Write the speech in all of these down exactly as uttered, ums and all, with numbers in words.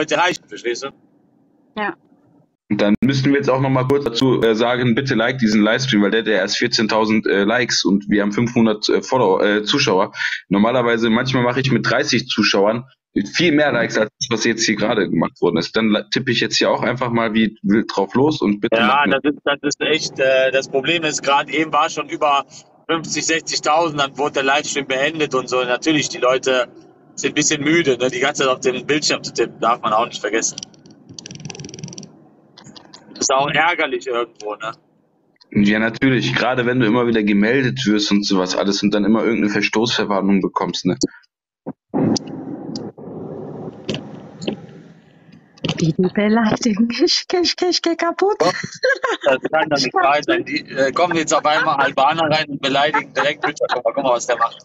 heute reichen, verstehst du? Ja. Dann müssten wir jetzt auch noch mal kurz dazu äh, sagen, bitte like diesen Livestream, weil der hat ja erst vierzehntausend äh, Likes und wir haben fünfhundert äh, Follower, äh, Zuschauer. Normalerweise, manchmal mache ich mit dreißig Zuschauern viel mehr Likes, als was jetzt hier gerade gemacht worden ist. Dann tippe ich jetzt hier auch einfach mal wie wild drauf los und bitte. Ja, das ist, das ist echt, äh, das Problem ist, gerade eben war schon über fünfzig, sechzigtausend, dann wurde der Livestream beendet und so. Und natürlich, die Leute sind ein bisschen müde, ne? Die ganze Zeit auf den Bildschirm zu tippen, darf man auch nicht vergessen. Das ist auch ärgerlich irgendwo, ne? Ja, natürlich. Gerade wenn du immer wieder gemeldet wirst und sowas alles und dann immer irgendeine Verstoßverwarnung bekommst, ne? Bieten beleidigen. Ich gehe kaputt. Das kann doch nicht wahr sein. Die äh, kommen jetzt auf einmal Albaner rein und beleidigen direkt Mütter. Guck mal, was der macht.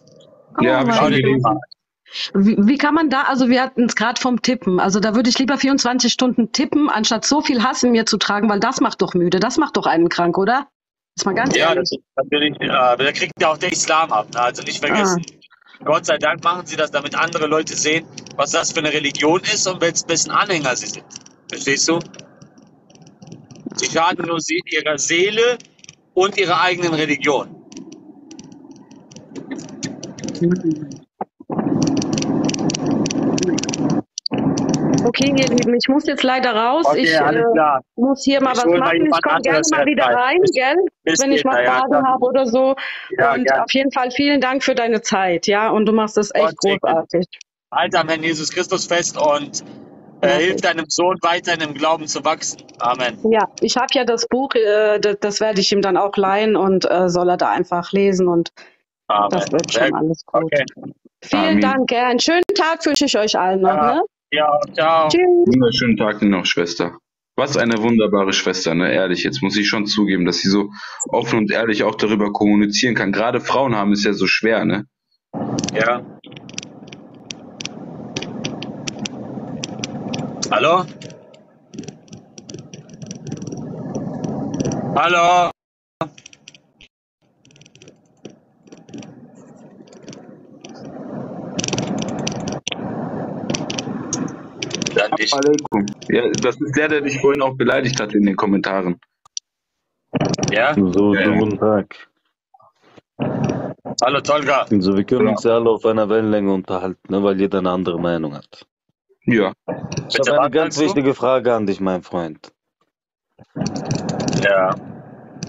Oh ja, hab ich schon gelesen. Wie, wie kann man da, also wir hatten es gerade vom Tippen, also da würde ich lieber vierundzwanzig Stunden tippen, anstatt so viel Hass in mir zu tragen, weil das macht doch müde, das macht doch einen krank, oder? Ist mal ganz ja, ehrlich. Das ist natürlich, äh, da kriegt ja auch der Islam ab, ne? Also nicht vergessen. Ah. Gott sei Dank machen sie das, damit andere Leute sehen, was das für eine Religion ist und wessen Anhänger sie sind. Verstehst du? Sie schaden nur sie, ihrer Seele und ihrer eigenen Religion. Mhm. Okay, ihr Lieben, ich muss jetzt leider raus. Okay, ich äh, muss hier mal ich was machen. Mal ich komme gerne mal wieder rein, bis, gell? Bis wenn ich mal Fragen ja, habe oder so. Ja, und gern. Auf jeden Fall vielen Dank für deine Zeit, ja? Und du machst das echt und großartig. Alter, am Herrn Jesus Christus fest und äh, ja, hilf deinem Sohn weiter in dem Glauben zu wachsen. Amen. Ja, ich habe ja das Buch, äh, das, das werde ich ihm dann auch leihen und äh, soll er da einfach lesen und Amen. Das wird schon alles gut. Okay. Vielen Amen. Dank, gell? Einen schönen Tag wünsche ich euch allen noch, ja. Ne? Ja, ciao. Tschüss. Wunderschönen Tag noch, Schwester. Was eine wunderbare Schwester, ne? Ehrlich, jetzt muss ich schon zugeben, dass sie so offen und ehrlich auch darüber kommunizieren kann. Gerade Frauen haben es ja so schwer, ne? Ja. Hallo? Hallo? Ja, das ist der, der dich vorhin auch beleidigt hat in den Kommentaren. Ja? So, ja, ja. Guten Tag. Hallo, Tolga. Also, wir können ja. uns ja alle auf einer Wellenlänge unterhalten, ne, weil jeder eine andere Meinung hat. Ja. Ich habe eine ganz wichtige du? Frage an dich, mein Freund. Ja.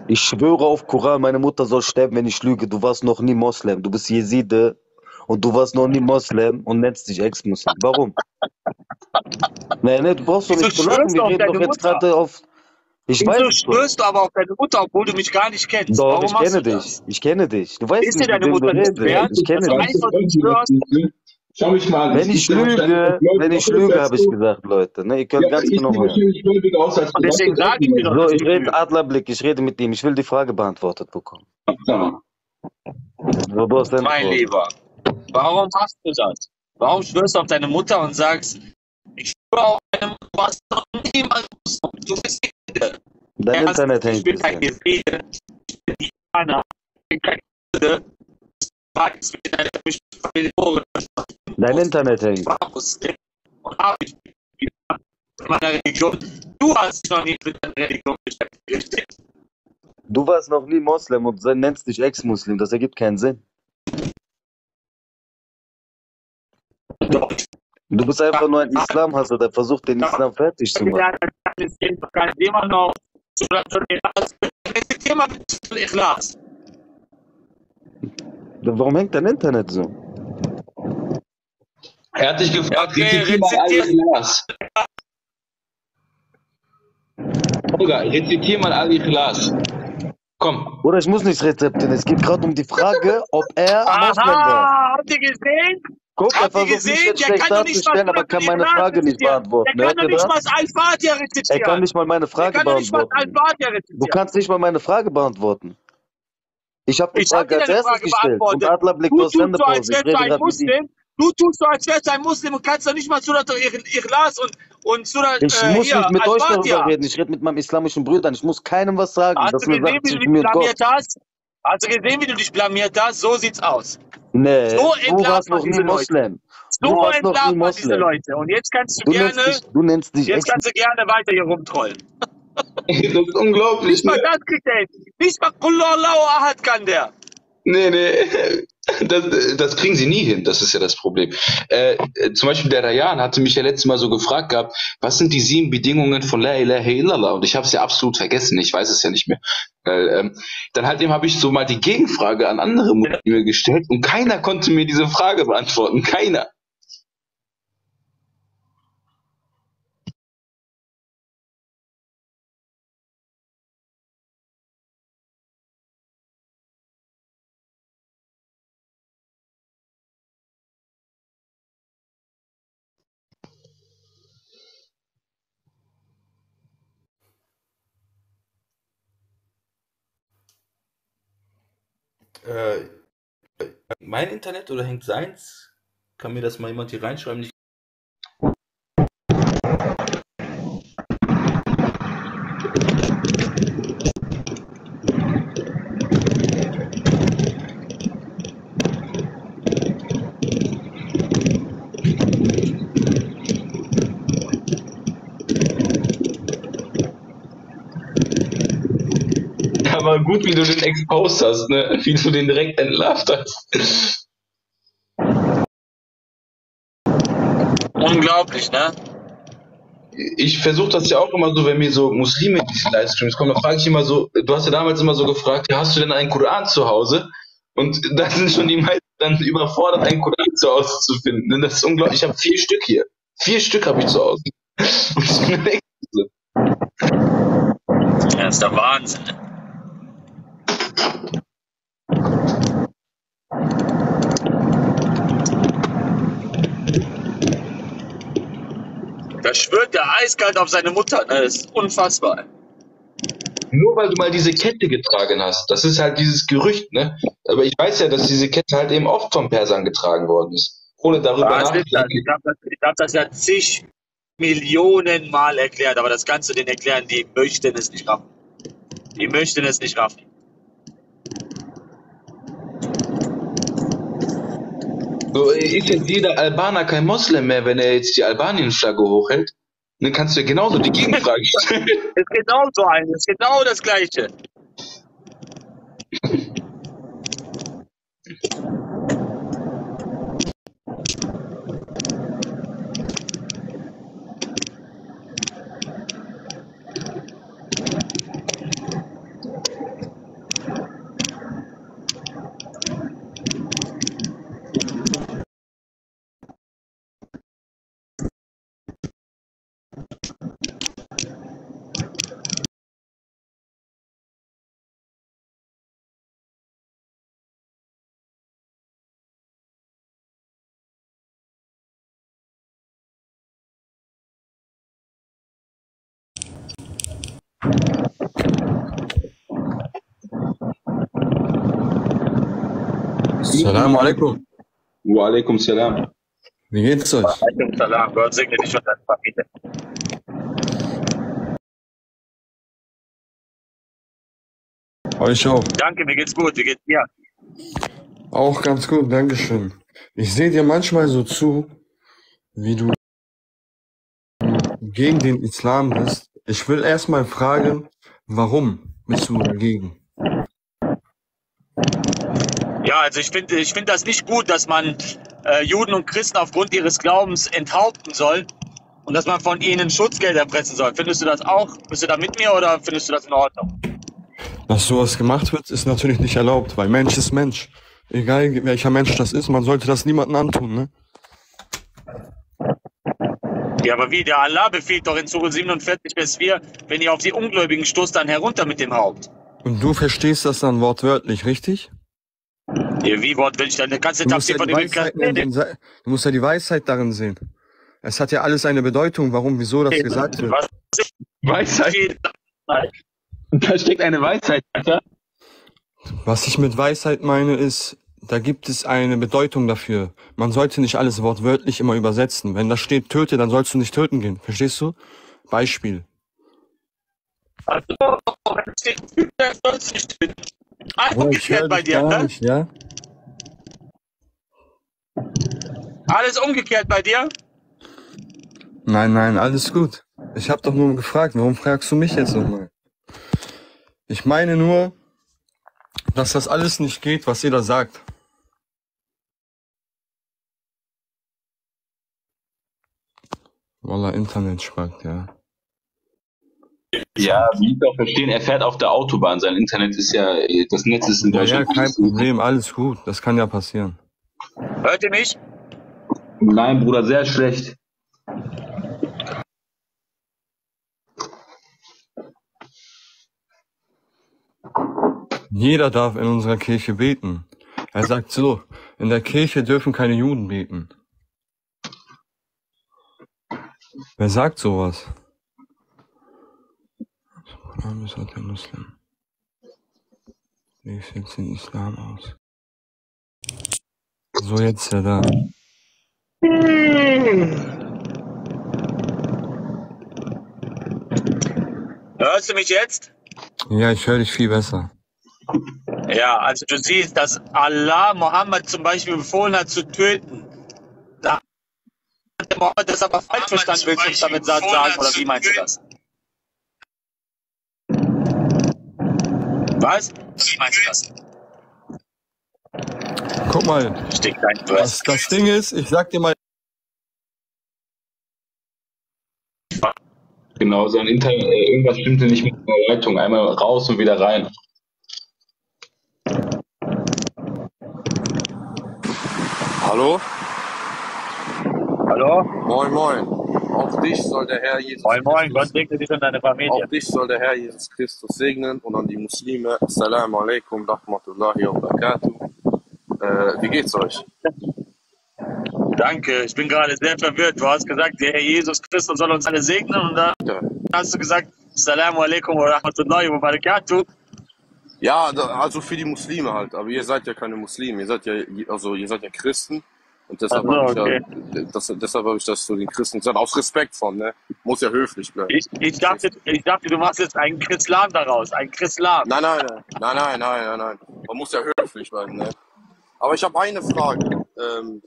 Ich schwöre auf Koran, meine Mutter soll sterben, wenn ich lüge. Du warst noch nie Moslem. Du bist Jeside. Und du warst noch nie Moslem und nennst dich Ex-Muslim. Warum? Nein, nee, du brauchst doch nicht zu lachen. Wir reden doch jetzt gerade auf. Ich weiß nicht. Du schwörst aber auf deine Mutter, obwohl du mich gar nicht kennst. Doch, ich kenne dich. Ich kenne dich. Du weißt nicht, deine Mutter ist wert. Ich kenne dich. Schau mich mal an. Wenn ich lüge, wenn ich lüge, habe ich gesagt, Leute. Ne, ihr könnt ganz genau hören. Deswegen sage ich mir doch. So, ich rede Adlerblick. Ich rede mit ihm. Ich will die Frage beantwortet bekommen. Mein Lieber. Warum machst du das? Warum schwörst du auf deine Mutter und sagst, ich schwöre auf deine Mutter, du warst noch niemals Muslim, du bist Jede. Dein Internet hängt. Ich bin kein Jede, ich bin die Anna, ich bin kein Jede, ich bin deine Familie. Dein Internet hängt. Ich war Muslim und habe mich mit meiner Religion. Du hast dich noch nie mit deiner Religion beschäftigt. Du warst noch nie Moslem und nennst dich Ex-Muslim, das ergibt keinen Sinn. Du bist einfach nur ein Islamhasser, der versucht, den Islam fertig zu machen. Warum hängt dein Internet so? Er hat dich gefragt, rezitier mal Al-Ikhlas. Komm. Oder ich muss nicht rezeptieren, es geht gerade um die Frage, ob er Moslem war. Habt ihr gesehen? Guck, er versucht mich jetzt schlecht darzustellen, aber kann meine Frage nicht beantworten. Er kann nicht mal Al-Fatiha rezitieren. Er kann nicht mal meine Frage beantworten. Du kannst nicht mal meine Frage beantworten. Ich habe die Frage als erstes gestellt. Und Adlerblick durch Sendepause. Du tust so, als wärst du ein Muslim und kannst doch nicht mal Surat Ikhlas und und Surat Ich muss nicht mit euch darüber reden. Ich rede mit meinem islamischen Brüdern. Ich muss keinem was sagen. Hast du gesehen, wie du dich blamiert hast? Hast du gesehen, wie du dich blamiert hast? So sieht's aus. Nee, so du warst noch nie Moslem. So entlarvt man diese Leute. Und jetzt kannst du, du gerne, nennst dich, du nennst dich jetzt kannst du gerne weiter hier rumtrollen. Das ist unglaublich. Nicht mal das kriegt er hin. Nicht mal Qul Allahu Ahad kann der. Nee, nee, das, das kriegen sie nie hin, das ist ja das Problem. Äh, zum Beispiel der Rayan hatte mich ja letztes Mal so gefragt gehabt, was sind die sieben Bedingungen von La ilaha illallah? Und ich habe es ja absolut vergessen, ich weiß es ja nicht mehr. Äh, ähm, dann halt eben habe ich so mal die Gegenfrage an andere Muslime gestellt und keiner konnte mir diese Frage beantworten, keiner. Äh, mein Internet oder hängt seins? Kann mir das mal jemand hier reinschreiben? Ich Aber gut, wie du den exposed hast, ne? Wie du den direkt entlarvt hast. Unglaublich, ne? Ich versuche das ja auch immer so, wenn mir so Muslime in diese Livestreams kommen, dann frage ich immer so, du hast ja damals immer so gefragt, ja, hast du denn einen Koran zu Hause? Und da sind schon die meisten dann überfordert, einen Koran zu Hause zu finden. Das ist unglaublich. Ich habe vier Stück hier. Vier Stück habe ich zu Hause. Und ich bin weg. Ja, das ist der Wahnsinn, ne? Da schwört der eiskalt auf seine Mutter. Das ist unfassbar. Nur weil du mal diese Kette getragen hast. Das ist halt dieses Gerücht, ne? Aber ich weiß ja, dass diese Kette halt eben oft von Persern getragen worden ist. Ohne darüber nachzudenken. Ich habe das, hab das ja zig Millionen Mal erklärt, aber das kannst du denen erklären, die möchten es nicht raffen. Die möchten es nicht raffen. So, ist jetzt jeder Albaner kein Moslem mehr, wenn er jetzt die Albanien-Flagge hochhält? Dann kannst du genauso die Gegenfrage stellen. Das ist genau so eine, das ist genau das Gleiche. Assalamu alaikum. Wa alaikum salam. Wie geht's euch? Wa alaikum salam. Gott segne dich und deine Familie. Euch auch. Danke, mir geht's gut. Wie geht's dir? Auch ganz gut, dankeschön. Ich sehe dir manchmal so zu, wie du gegen den Islam bist. Ich will erstmal fragen, warum bist du dagegen? Ja, also ich finde ich finde das nicht gut, dass man äh, Juden und Christen aufgrund ihres Glaubens enthaupten soll und dass man von ihnen Schutzgeld erpressen soll. Findest du das auch? Bist du da mit mir oder findest du das in Ordnung? Dass sowas gemacht wird, ist natürlich nicht erlaubt, weil Mensch ist Mensch. Egal welcher Mensch das ist, man sollte das niemandem antun, ne? Ja, aber wie? Der Allah befiehlt doch in Sure siebenundvierzig Vers vier, wenn ihr auf die Ungläubigen stoßt, dann herunter mit dem Haupt. Und du verstehst das dann wortwörtlich, richtig? Ja, wie wortwörtlich? Dann kannst du, du musst ja von dem Kathir. Du musst ja die Weisheit darin sehen. Es hat ja alles eine Bedeutung, warum, wieso das gesagt wird. Was ist Weisheit? Da steckt eine Weisheit, Alter. Was ich mit Weisheit meine, ist, da gibt es eine Bedeutung dafür. Man sollte nicht alles wortwörtlich immer übersetzen. Wenn da steht, töte, dann sollst du nicht töten gehen. Verstehst du? Beispiel. Also, wenn es steht, dann sollst du nicht töten. Einfach oh, geklärt bei dir, ne? Nicht, ja? Alles umgekehrt bei dir? Nein, nein, alles gut. Ich habe doch nur gefragt, warum fragst du mich jetzt nochmal? Ich meine nur, dass das alles nicht geht, was jeder sagt. Wallah, Internet spackt, ja. Ja, wie wir verstehen, er fährt auf der Autobahn. Sein Internet ist ja, das Netz ist in Deutschland. Ja, ja, kein Problem, alles gut. Das kann ja passieren. Hört ihr mich? Nein, Bruder, sehr schlecht. Jeder darf in unserer Kirche beten. Er sagt so, in der Kirche dürfen keine Juden beten. Wer sagt sowas? Islam ist halt der Muslim. Wie sieht es in Islam aus? So, jetzt ist er da. Hörst du mich jetzt? Ja, ich höre dich viel besser. Ja, also du siehst, dass Allah Mohammed zum Beispiel befohlen hat zu töten. Da hat der Mohammed das aber falsch verstanden, willst du uns damit sagen, oder wie meinst du das? Was? Wie meinst du das? Guck mal, das, das Ding ist, ich sag dir mal... Genau, sein Internet, irgendwas stimmte nicht mit der Leitung. Einmal raus und wieder rein. Hallo? Hallo? Moin, moin. Auf dich soll der Herr Jesus Christus... Moin, moin, Gott segne dich und deine Familie. Auf dich soll der Herr Jesus Christus segnen und an die Muslime. Assalamu alaikum, rahmatullahi wa barakatuh. Äh, wie geht's euch? Danke, ich bin gerade sehr verwirrt. Du hast gesagt, der Herr Jesus Christus soll uns alle segnen und dann ja. hast du gesagt, Assalamu alaikum wa rahmatullahi wa barakatuh. Ja, also für die Muslime halt, aber ihr seid ja keine Muslime, ihr seid ja, also ihr seid ja Christen und deshalb also, habe ich, okay. ja, das, deshalb hab ich das zu den Christen gesagt, aus Respekt von, ne? Muss ja höflich bleiben. Ich, ich, dachte, ich dachte, du machst jetzt einen Chrislam daraus, einen Chrislam. Nein, nein, nein, nein, nein, nein, nein, man muss ja höflich bleiben, ne? Aber ich habe eine Frage. Ähm,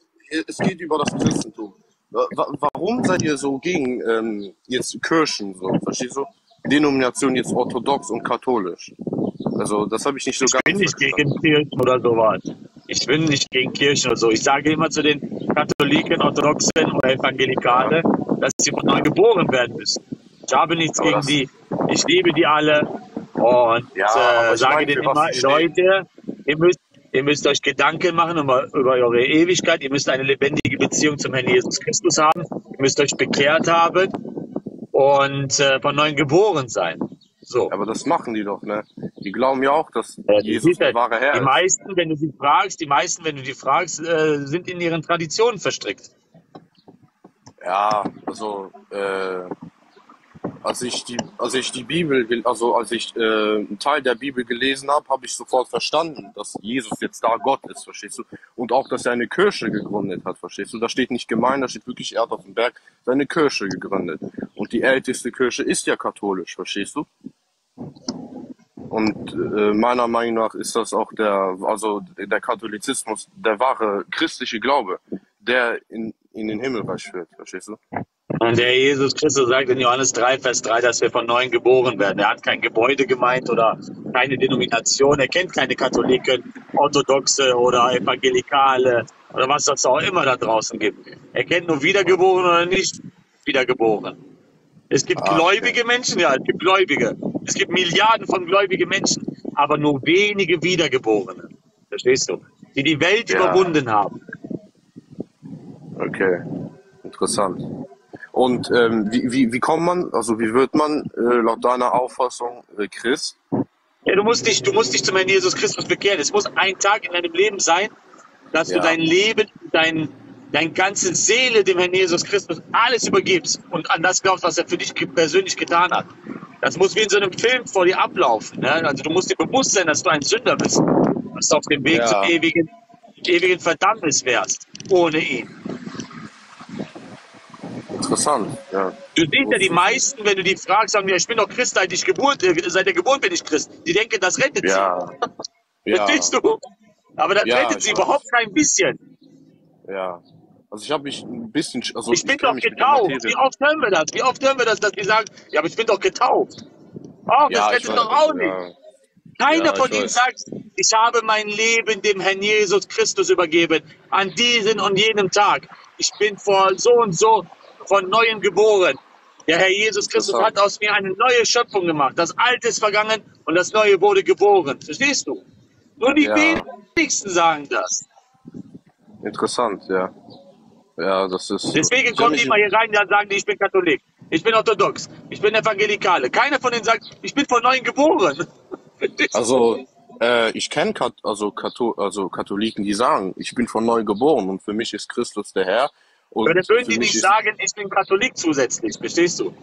es geht über das Christentum. Warum seid ihr so gegen ähm, jetzt Kirchen, so, verstehst du? Denomination jetzt orthodox und katholisch. Also das habe ich nicht so ganz verstanden. Ich bin nicht gegen Kirchen oder sowas. Ich bin nicht gegen Kirchen oder so. Ich sage immer zu den Katholiken, Orthodoxen oder Evangelikale, dass sie von neu geboren werden müssen. Ich habe nichts aber gegen die. Ich liebe die alle und ja, äh, sage meine, denen immer, Leute, ihr müsst Ihr müsst euch Gedanken machen über, über eure Ewigkeit. Ihr müsst eine lebendige Beziehung zum Herrn Jesus Christus haben. Ihr müsst euch bekehrt haben und äh, von neuem geboren sein. So. Aber das machen die doch, ne? Die glauben ja auch, dass ja, Jesus der wahre Herr ist. Die meisten, wenn du sie fragst, die meisten, wenn du die fragst, äh, sind in ihren Traditionen verstrickt. Ja, also äh, als ich die, als ich die Bibel, also als ich äh, einen Teil der Bibel gelesen habe, habe ich sofort verstanden, dass Jesus jetzt da Gott ist, verstehst du? Und auch, dass er eine Kirche gegründet hat, verstehst du? Da steht nicht gemein, da steht wirklich, er hat auf dem Berg seine Kirche gegründet. Und die älteste Kirche ist ja katholisch, verstehst du? Und äh, meiner Meinung nach ist das auch der, also der Katholizismus, der wahre christliche Glaube, der in, in den Himmelreich führt, verstehst du? Und der Jesus Christus sagt in Johannes drei, Vers drei, dass wir von neuem geboren werden. Er hat kein Gebäude gemeint oder keine Denomination. Er kennt keine Katholiken, Orthodoxe oder Evangelikale oder was das auch immer da draußen gibt. Er kennt nur wiedergeboren oder nicht wiedergeboren. Es gibt ah, gläubige okay. Menschen, ja, es gibt Gläubige. Es gibt Milliarden von gläubigen Menschen, aber nur wenige Wiedergeborene. Verstehst du? Die die Welt ja. überwunden haben. Okay, interessant. Und ähm, wie, wie, wie kommt man, also wie wird man äh, laut deiner Auffassung äh, Christ? Ja, du musst dich, du musst dich zum Herrn Jesus Christus bekehren. Es muss ein Tag in deinem Leben sein, dass ja. du dein Leben, dein, deine ganze Seele dem Herrn Jesus Christus alles übergibst und an das glaubst, was er für dich persönlich getan hat. Das muss wie in so einem Film vor dir ablaufen. Ne? Also du musst dir bewusst sein, dass du ein Sünder bist, dass du auf dem Weg ja. zum ewigen, ewigen Verdammnis wärst, ohne ihn. Interessant, ja. Du siehst ja, die meisten, wenn du die fragst, sagen, ja, ich bin doch Christ, seit, ich Geburt, seit der Geburt bin ich Christ. Die denken, das rettet ja. sie. Ja. Verstehst du? Aber das ja, rettet sie weiß. überhaupt kein bisschen. Ja. Also ich habe mich ein bisschen... Also ich bin ich doch getauft. Wie oft hören wir das? Wie oft hören wir das, dass die sagen, ja, aber ich bin doch getauft. Oh, das ja, hätte doch auch nicht. Ja. Keiner ja, von ihnen weiß. sagt, ich habe mein Leben dem Herrn Jesus Christus übergeben, an diesen und jenem Tag. Ich bin vor so und so von Neuem geboren. Der Herr Jesus Christus hat aus mir eine neue Schöpfung gemacht. Das Alte ist vergangen und das Neue wurde geboren. Verstehst du? Nur die ja. wenigsten sagen das. Interessant, ja. Ja, das ist. Deswegen kommen die immer hier rein und sagen, ich bin Katholik, ich bin orthodox, ich bin Evangelikale. Keiner von denen sagt, ich bin von Neuem geboren. Also, äh, ich kenne Kat also, Kathol also Katholiken, die sagen, ich bin von Neuem geboren und für mich ist Christus der Herr. Und dann würden die nicht sagen, ich bin Katholik zusätzlich, verstehst du?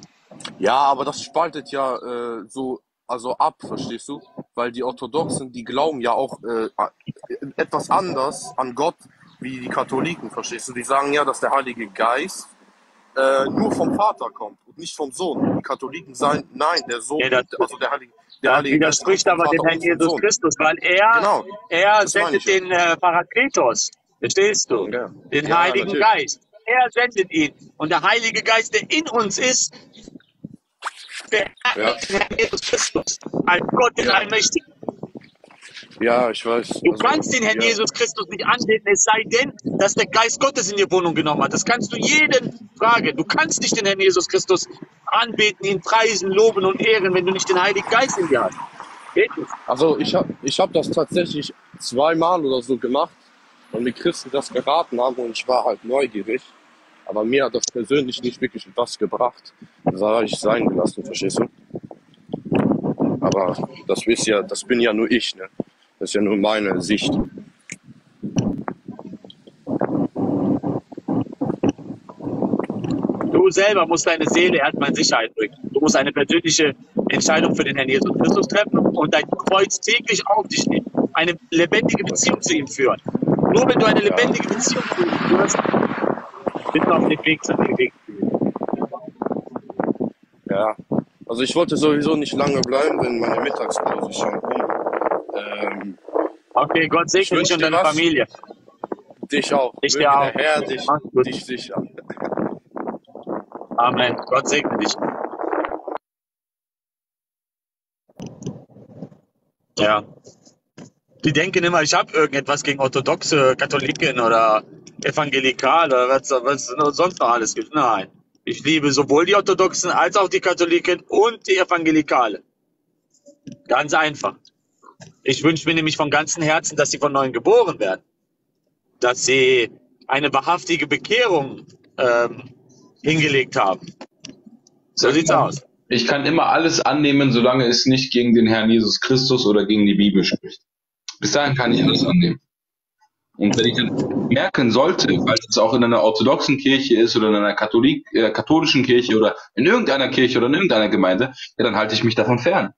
Ja, aber das spaltet ja äh, so also ab, verstehst du? Weil die Orthodoxen, die glauben ja auch äh, etwas anders an Gott wie die Katholiken, verstehst du? Die sagen ja, dass der Heilige Geist äh, nur vom Vater kommt und nicht vom Sohn. Die Katholiken sagen, nein, der Sohn, ja, das, also der Heilige, der das Heilige Geist widerspricht aber dem Herrn Jesus Christus, weil er, genau. er sendet den äh, Parakletos, verstehst du? Ja. Den ja, Heiligen natürlich. Geist. Er sendet ihn. Und der Heilige Geist, der in uns ist, der ja. Herr Jesus Christus, als Gott den ja. Allmächtigen. Ja, ich weiß. Du also, kannst den Herrn ja. Jesus Christus nicht anbeten, es sei denn, dass der Geist Gottes in die Wohnung genommen hat. Das kannst du jeden fragen. Du kannst nicht den Herrn Jesus Christus anbeten, ihn preisen, loben und ehren, wenn du nicht den Heiligen Geist in dir hast. Geht nicht. Also ich habe ich hab das tatsächlich zweimal oder so gemacht, weil mir Christen das geraten haben und ich war halt neugierig. Aber mir hat das persönlich nicht wirklich was gebracht. Das habe ich sein gelassen, verstehst du? Aber das, ist ja, das bin ja nur ich, ne? Das ist ja nur meine Sicht. Du selber musst deine Seele erstmal in Sicherheit bringen. Du musst eine persönliche Entscheidung für den Herrn Jesus Christus treffen und dein Kreuz täglich auf dich nehmen. Eine lebendige Beziehung zu ihm führen. Nur wenn du eine lebendige Beziehung führst, bist du auf dem Weg zu dem Weg. Ja. Also ich wollte sowieso nicht lange bleiben, wenn meine Mittagspause schon kommt. Ähm, okay, Gott segne dich und deine was. Familie. Dich auch. Ich dir auch. Der Herr dich, dich sicher. Amen. Gott segne dich. Ja. Die denken immer, ich habe irgendetwas gegen orthodoxe Katholiken oder Evangelikale oder was, was sonst noch alles gibt. Nein. Ich liebe sowohl die Orthodoxen als auch die Katholiken und die Evangelikale. Ganz einfach. Ich wünsche mir nämlich von ganzem Herzen, dass sie von Neuem geboren werden. Dass sie eine wahrhaftige Bekehrung ähm, hingelegt haben. So sieht's aus. Ich kann immer alles annehmen, solange es nicht gegen den Herrn Jesus Christus oder gegen die Bibel spricht. Bis dahin kann ich alles annehmen. Und wenn ich dann merken sollte, weil es auch in einer orthodoxen Kirche ist oder in einer Katholik, äh, katholischen Kirche oder in irgendeiner Kirche oder in irgendeiner Gemeinde, ja, dann halte ich mich davon fern.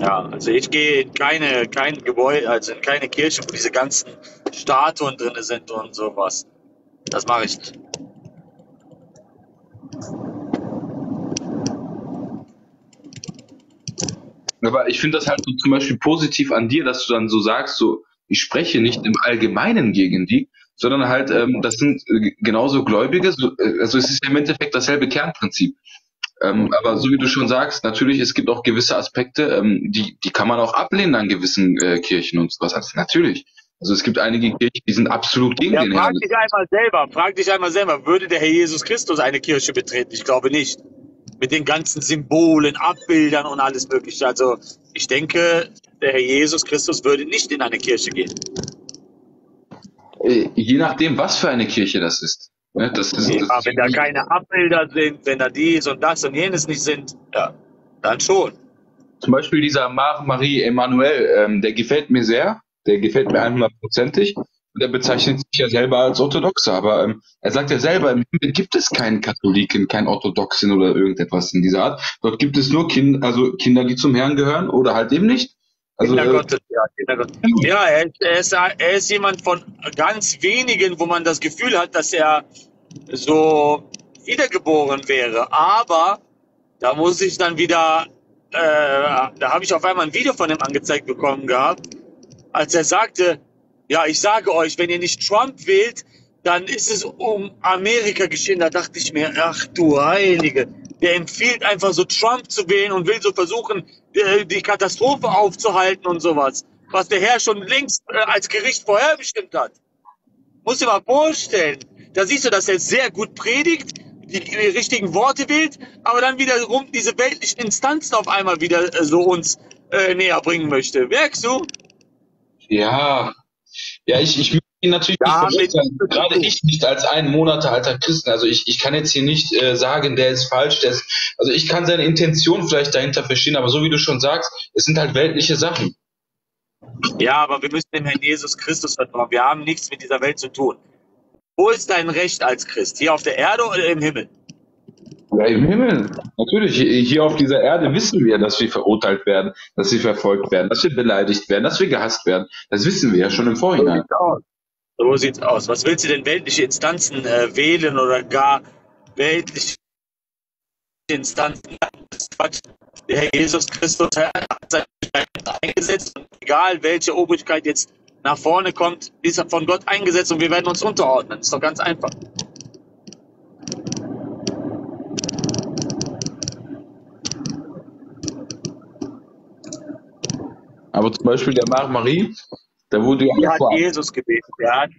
Ja, also ich gehe in keine, kein Gebäude, also in keine Kirche, wo diese ganzen Statuen drin sind und sowas. Das mache ich nicht. Aber ich finde das halt so zum Beispiel positiv an dir, dass du dann so sagst, so, ich spreche nicht im Allgemeinen gegen die, sondern halt, ähm, das sind genauso Gläubige, so, also es ist im Endeffekt dasselbe Kernprinzip. Ähm, aber so wie du schon sagst, natürlich, es gibt auch gewisse Aspekte, ähm, die, die kann man auch ablehnen an gewissen äh, Kirchen und sowas. Also natürlich. Also es gibt einige Kirchen, die sind absolut gegen ja, den Herrn. Frag dich einmal selber, frag dich einmal selber, würde der Herr Jesus Christus eine Kirche betreten? Ich glaube nicht. Mit den ganzen Symbolen, Abbildern und alles Mögliche. Also ich denke, der Herr Jesus Christus würde nicht in eine Kirche gehen. Je nachdem, was für eine Kirche das ist. Das ist ja, das wenn da keine Abbilder sind, wenn da dies und das und jenes nicht sind, ja, dann schon. Zum Beispiel dieser Marie Emmanuel, ähm, der gefällt mir sehr, der gefällt mir hundertprozentig. Der bezeichnet sich ja selber als Orthodoxer, aber ähm, er sagt ja selber, im Himmel gibt es keinen Katholiken, keinen Orthodoxen oder irgendetwas in dieser Art. Dort gibt es nur Kinder, also Kinder, die zum Herrn gehören oder halt eben nicht. Also, Kinder Gottes, ja, Kinder Gottes. Ja, er, er, ist, er ist jemand von ganz wenigen, wo man das Gefühl hat, dass er so wiedergeboren wäre. Aber da muss ich dann wieder, äh, da habe ich auf einmal ein Video von ihm angezeigt bekommen gehabt, als er sagte, Ja, ich sage euch, wenn ihr nicht Trump wählt, dann ist es um Amerika geschehen. Da dachte ich mir, ach du Heilige, der empfiehlt einfach so Trump zu wählen und will so versuchen, die Katastrophe aufzuhalten und sowas, was der Herr schon längst als Gericht vorherbestimmt hat. Muss dir mal vorstellen. Da siehst du, dass er sehr gut predigt, die, die richtigen Worte wählt, aber dann wiederum diese weltlichen Instanzen auf einmal wieder so uns äh, näher bringen möchte. Merkst du? Ja, ja, ich, ich möchte ihn natürlich ja, nicht verurteilen, gerade ich nicht als einen Monat alter Christen. Also ich, ich kann jetzt hier nicht äh, sagen, der ist falsch, der ist, also ich kann seine Intention vielleicht dahinter verstehen, aber so wie du schon sagst, es sind halt weltliche Sachen. Ja, aber wir müssen dem Herrn Jesus Christus vertrauen. Wir haben nichts mit dieser Welt zu tun. Wo ist dein Recht als Christ? Hier auf der Erde oder im Himmel? Ja, im Himmel. Natürlich. Hier auf dieser Erde wissen wir, dass wir verurteilt werden, dass wir verfolgt werden, dass wir beleidigt werden, dass wir gehasst werden. Das wissen wir ja schon im Vorhinein. So sieht's aus. Was willst du denn weltliche Instanzen äh, wählen oder gar weltliche Instanzen? Das ist Quatsch. Der Herr Jesus Christus hat seine Obrigkeit eingesetzt und egal welche Obrigkeit jetzt nach vorne kommt, ist er von Gott eingesetzt und wir werden uns unterordnen. Ist doch ganz einfach. Aber zum Beispiel der Marie, der wurde ja... Er hat Jesus gebetet. Er hat,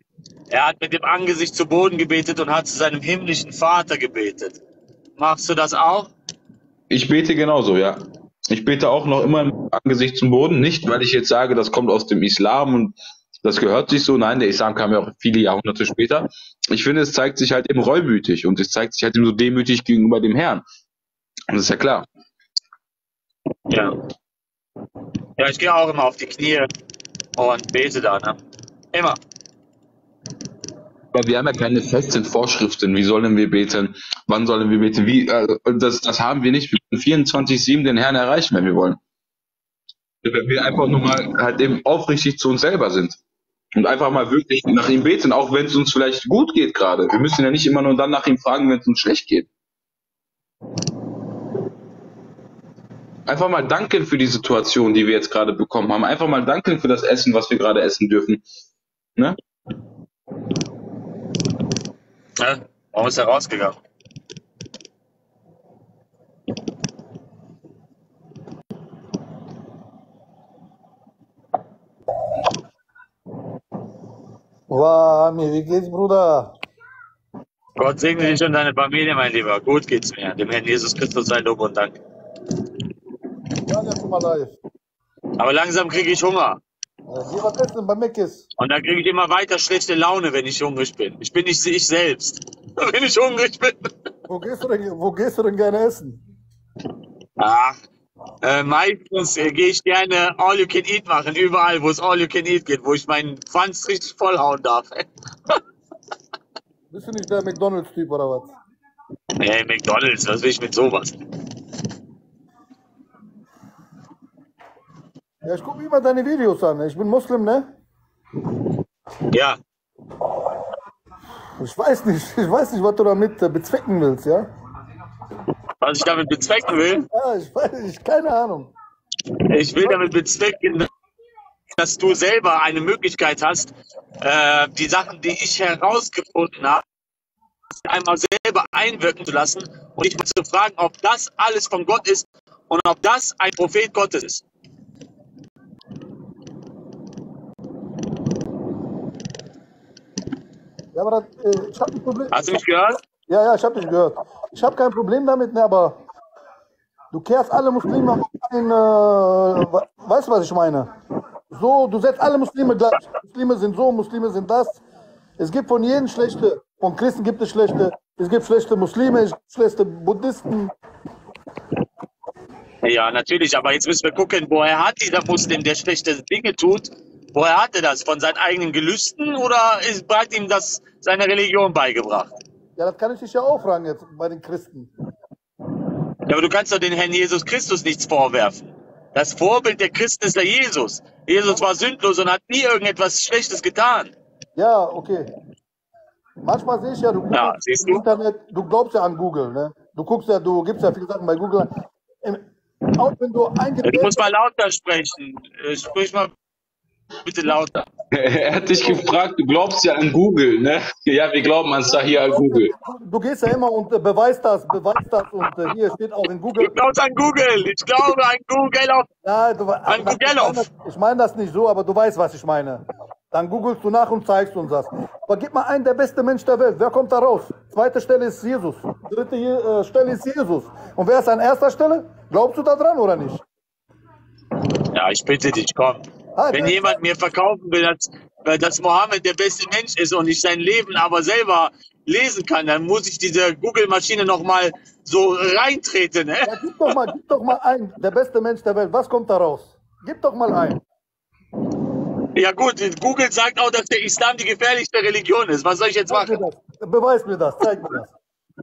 er hat mit dem Angesicht zu Boden gebetet und hat zu seinem himmlischen Vater gebetet. Machst du das auch? Ich bete genauso, ja. Ich bete auch noch immer im Angesicht zum Boden. Nicht, weil ich jetzt sage, das kommt aus dem Islam und das gehört sich so. Nein, der Islam kam ja auch viele Jahrhunderte später. Ich finde, es zeigt sich halt eben reumütig und es zeigt sich halt eben so demütig gegenüber dem Herrn. Und das ist ja klar. Ja. Ja, ich gehe auch immer auf die Knie und bete da, ne? Immer. Aber wir haben ja keine festen Vorschriften, wie sollen wir beten, wann sollen wir beten, wie, also das, das haben wir nicht, wir können vierundzwanzig sieben den Herrn erreichen, wenn wir wollen. Wenn wir einfach nur mal halt eben aufrichtig zu uns selber sind und einfach mal wirklich nach ihm beten, auch wenn es uns vielleicht gut geht gerade. Wir müssen ja nicht immer nur dann nach ihm fragen, wenn es uns schlecht geht. Einfach mal danken für die Situation, die wir jetzt gerade bekommen haben. Einfach mal danken für das Essen, was wir gerade essen dürfen. Ne? Ja, warum ist er rausgegangen? Wow, Amir, wie geht's, Bruder? Gott segne dich und deine Familie, mein Lieber. Gut geht's mir. Dem Herrn Jesus Christus sei Lob und Dank. Aber langsam kriege ich Hunger. Und dann kriege ich immer weiter schlechte Laune, wenn ich hungrig bin. Ich bin nicht ich selbst, wenn ich hungrig bin. Wo gehst du denn, wo gehst du denn gerne essen? Ach, äh, meistens äh, gehe ich gerne All You Can Eat machen, überall, wo es All You Can Eat geht, wo ich meinen Pfanz richtig vollhauen darf. Bist du nicht der McDonalds-Typ oder was? Nee, McDonalds, was will ich mit sowas? Ja, ich gucke mir immer deine Videos an. Ich bin Muslim, ne? Ja. Ich weiß nicht, ich weiß nicht, was du damit bezwecken willst, ja? Was ich damit bezwecken will? Ja, ich weiß nicht, keine Ahnung. Ich will damit bezwecken, dass du selber eine Möglichkeit hast, äh, die Sachen, die ich herausgefunden habe, einmal selber einwirken zu lassen und dich mal zu fragen, ob das alles von Gott ist und ob das ein Prophet Gottes ist. Ja, aber das, ich hab ein Problem. Hast du mich gehört? Ja, ja, ich habe dich gehört. Ich habe kein Problem damit, ne, aber du kehrst alle Muslime ein, äh, weißt du, was ich meine? So, du setzt alle Muslime gleich. Muslime sind so, Muslime sind das. Es gibt von jedem schlechte, von Christen gibt es schlechte, es gibt schlechte Muslime, es gibt schlechte Buddhisten. Ja, natürlich, aber jetzt müssen wir gucken, woher hat dieser Muslim, der schlechte Dinge tut, woher hat er das? Von seinen eigenen Gelüsten oder ist, hat ihm das seine Religion beigebracht? Ja, das kann ich dich ja auch fragen jetzt bei den Christen. Ja, aber du kannst doch den Herrn Jesus Christus nichts vorwerfen. Das Vorbild der Christen ist der Jesus. Jesus war sündlos und hat nie irgendetwas Schlechtes getan. Ja, okay. Manchmal sehe ich ja, du guckst ja, siehst du? Internet, du glaubst ja an Google, ne? Du guckst ja, du gibst ja viele Sachen bei Google. Auch wenn du eingeblendet... Du musst mal lauter sprechen. Sprich mal... Bitte lauter. Er hat dich gefragt, du glaubst ja an Google, ne? Ja, wir glauben an Sahih al-Google. Du gehst ja immer und beweist das, beweist das und hier steht auch in Google. Du glaubst an Google, ich glaube an Google auf. Ja, du, an ich, Google auf. Ich meine das nicht so, aber du weißt, was ich meine. Dann googelst du nach und zeigst uns das. Aber gib mal einen, der beste Mensch der Welt. Wer kommt da raus? Zweite Stelle ist Jesus. Dritte äh, Stelle ist Jesus. Und wer ist an erster Stelle? Glaubst du da dran oder nicht? Ja, ich bitte dich, komm. Ah, wenn jemand mir verkaufen will, dass, dass Mohammed der beste Mensch ist und ich sein Leben aber selber lesen kann, dann muss ich diese Google-Maschine nochmal so reintreten. Ne? Ja, gib doch mal, gib doch mal ein, der beste Mensch der Welt. Was kommt da raus? Gib doch mal ein. Ja gut, Google sagt auch, dass der Islam die gefährlichste Religion ist. Was soll ich jetzt machen? Beweis mir das, zeig mir das.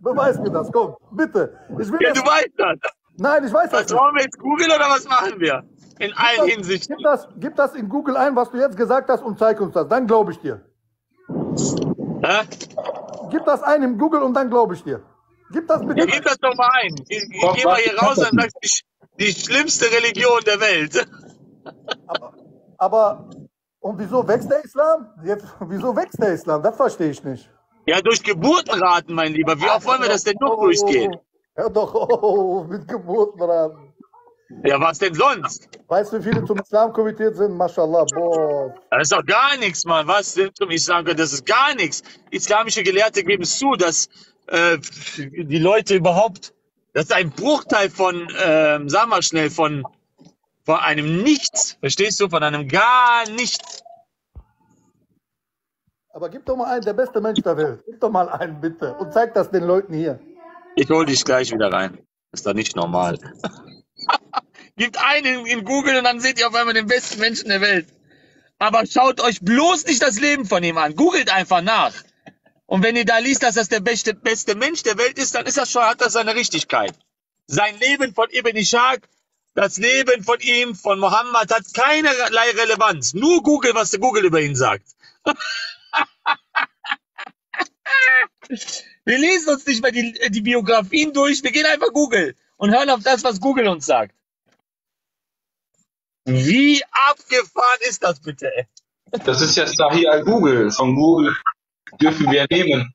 Beweis mir das, komm, bitte. Ich will ja, du weißt das. Nein, ich weiß das. Was wollen wir jetzt googeln oder was machen wir? In allen Hinsichten. Gib das, gib das in Google ein, was du jetzt gesagt hast und zeig uns das. Dann glaube ich dir. Hä? Gib das ein in Google und dann glaube ich dir. Gib das bitte. Ja, gib das doch mal ein. Ich, ich oh, gehe mal hier raus und sage, die, die schlimmste Religion der Welt. Aber, aber und wieso wächst der Islam? Jetzt, wieso wächst der Islam? Das verstehe ich nicht. Ja, durch Geburtenraten, mein Lieber. Wie oft wollen wir das denn noch oh, durchgehen? Ja doch, oh, mit Geburtenraten. Ja, was denn sonst? Weißt du, wie viele zum Islam kommentiert sind? Mashallah, boah. Das ist doch gar nichts, Mann. Was sind zum Islam? Das ist gar nichts. Islamische Gelehrte geben es zu, dass äh, die Leute überhaupt, das ist ein Bruchteil von, äh, sag mal schnell, von, von einem Nichts. Verstehst du? Von einem gar Nichts. Aber gib doch mal einen, der beste Mensch der Welt. Gib doch mal einen, bitte. Und zeig das den Leuten hier. Ich hol dich gleich wieder rein. Ist doch nicht normal. Gebt einen in Google und dann seht ihr auf einmal den besten Menschen der Welt. Aber schaut euch bloß nicht das Leben von ihm an. Googelt einfach nach. Und wenn ihr da liest, dass das der beste, beste Mensch der Welt ist, dann ist das schon, hat das seine Richtigkeit. Sein Leben von Ibn Ishaq, das Leben von ihm, von Mohammed, hat keinerlei Relevanz. Nur Google, was der Google über ihn sagt. Wir lesen uns nicht mehr die, die Biografien durch, wir gehen einfach Google und hören auf das, was Google uns sagt. Wie abgefahren ist das bitte? Ey? Das ist ja Sahih al-Google. Von Google dürfen wir nehmen.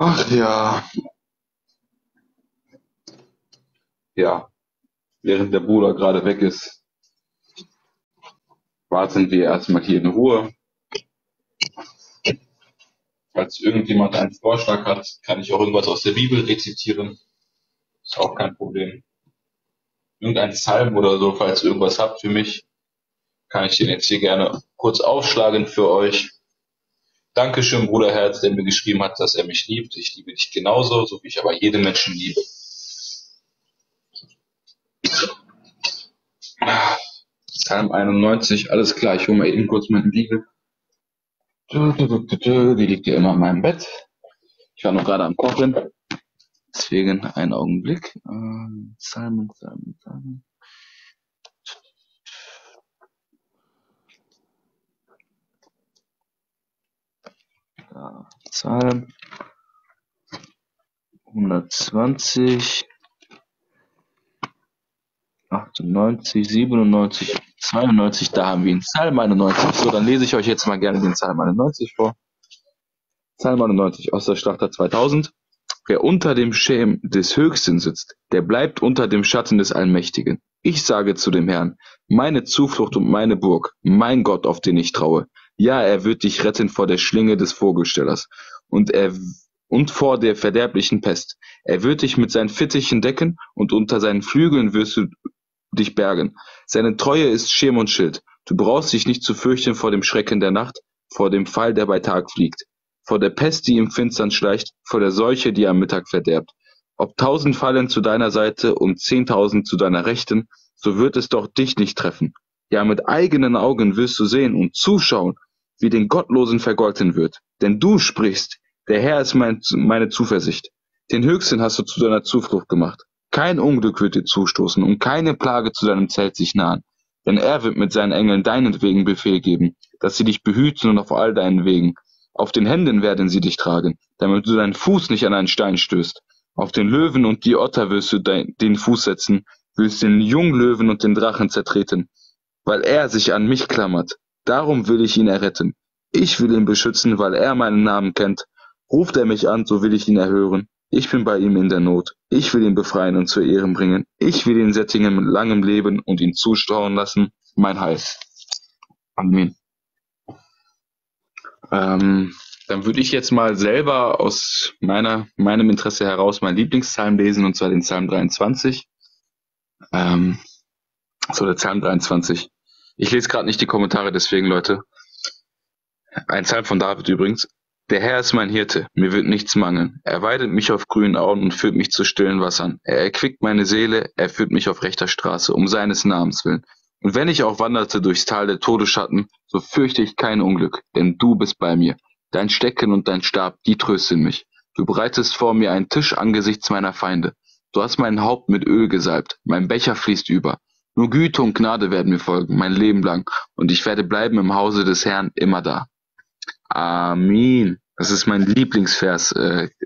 Ach ja. Ja, während der Bruder gerade weg ist, warten wir erstmal hier in Ruhe. Falls irgendjemand einen Vorschlag hat, kann ich auch irgendwas aus der Bibel rezitieren. Ist auch kein Problem. Irgendein Psalm oder so, falls ihr irgendwas habt für mich, kann ich den jetzt hier gerne kurz aufschlagen für euch. Dankeschön, Bruderherz, der mir geschrieben hat, dass er mich liebt. Ich liebe dich genauso, so wie ich aber jeden Menschen liebe. Psalm einundneunzig, alles klar, ich hole mal eben kurz meine Liege. Die liegt ja immer in meinem Bett. Ich war noch gerade am Kochen. Deswegen einen Augenblick. Psalm, Psalm, Psalm. Uh, die Zahlen. hundertzwanzig, achtundneunzig, siebenundneunzig, zweiundneunzig, da haben wir ihn. Psalm einundneunzig. So, dann lese ich euch jetzt mal gerne den Psalm einundneunzig vor. Psalm einundneunzig aus der Schlachter zweitausend. Wer unter dem Schirm des Höchsten sitzt, der bleibt unter dem Schatten des Allmächtigen. Ich sage zu dem Herrn, meine Zuflucht und meine Burg, mein Gott, auf den ich traue. Ja, er wird dich retten vor der Schlinge des Vogelstellers und er und vor der verderblichen Pest. Er wird dich mit seinen Fittichen decken und unter seinen Flügeln wirst du dich bergen. Seine Treue ist Schirm und Schild. Du brauchst dich nicht zu fürchten vor dem Schrecken der Nacht, vor dem Pfeil, der bei Tag fliegt, vor der Pest, die im Finstern schleicht, vor der Seuche, die am Mittag verderbt. Ob tausend fallen zu deiner Seite und zehntausend zu deiner Rechten, so wird es doch dich nicht treffen. Ja, mit eigenen Augen wirst du sehen und zuschauen, wie den Gottlosen vergolten wird. Denn du sprichst, der Herr ist mein, meine Zuversicht. Den Höchsten hast du zu deiner Zuflucht gemacht. Kein Unglück wird dir zustoßen und keine Plage zu deinem Zelt sich nahen. Denn er wird mit seinen Engeln deinetwegen Befehl geben, dass sie dich behüten und auf all deinen Wegen. Auf den Händen werden sie dich tragen, damit du deinen Fuß nicht an einen Stein stößt. Auf den Löwen und die Otter wirst du dein, den Fuß setzen, willst den Junglöwen und den Drachen zertreten, weil er sich an mich klammert. Darum will ich ihn erretten. Ich will ihn beschützen, weil er meinen Namen kennt. Ruft er mich an, so will ich ihn erhören. Ich bin bei ihm in der Not. Ich will ihn befreien und zu Ehren bringen. Ich will ihn sättigen mit langem Leben und ihn zustrauen lassen. Mein Heil. Amen. Ähm, dann würde ich jetzt mal selber aus meiner, meinem Interesse heraus meinen Lieblingspsalm lesen, und zwar den Psalm dreiundzwanzig. Ähm, so, der Psalm dreiundzwanzig. Ich lese gerade nicht die Kommentare, deswegen, Leute. Ein Psalm von David übrigens. Der Herr ist mein Hirte, mir wird nichts mangeln. Er weidet mich auf grünen Auen und führt mich zu stillen Wassern. Er erquickt meine Seele, er führt mich auf rechter Straße, um seines Namens willen. Und wenn ich auch wanderte durchs Tal der Todesschatten, so fürchte ich kein Unglück, denn du bist bei mir. Dein Stecken und dein Stab, die trösten mich. Du bereitest vor mir einen Tisch angesichts meiner Feinde. Du hast mein Haupt mit Öl gesalbt, mein Becher fließt über. Nur Güte und Gnade werden mir folgen, mein Leben lang, und ich werde bleiben im Hause des Herrn immer da. Amin. Das ist mein Lieblingsvers.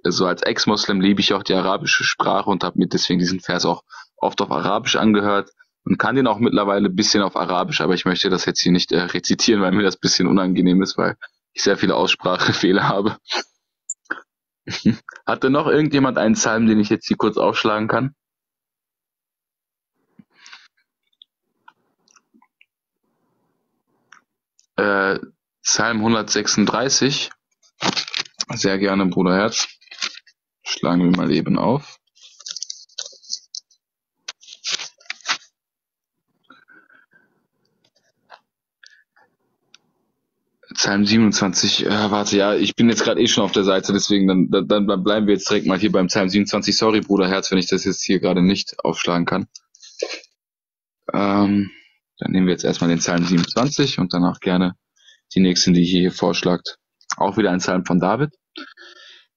So, als Ex-Moslem liebe ich auch die arabische Sprache und habe mir deswegen diesen Vers auch oft auf Arabisch angehört und kann den auch mittlerweile ein bisschen auf Arabisch, aber ich möchte das jetzt hier nicht rezitieren, weil mir das ein bisschen unangenehm ist, weil ich sehr viele Aussprachefehler habe. Hatte noch irgendjemand einen Psalm, den ich jetzt hier kurz aufschlagen kann? Äh... Psalm hundertsechsunddreißig, sehr gerne, Bruder Herz, schlagen wir mal eben auf. Psalm siebenundzwanzig, äh, warte, ja, ich bin jetzt gerade eh schon auf der Seite, deswegen, dann, dann, dann bleiben wir jetzt direkt mal hier beim Psalm siebenundzwanzig. Sorry, Bruder Herz, wenn ich das jetzt hier gerade nicht aufschlagen kann. Ähm, dann nehmen wir jetzt erstmal den Psalm siebenundzwanzig und danach gerne die nächsten, die ich hier vorschlagt. Auch wieder ein Psalm von David.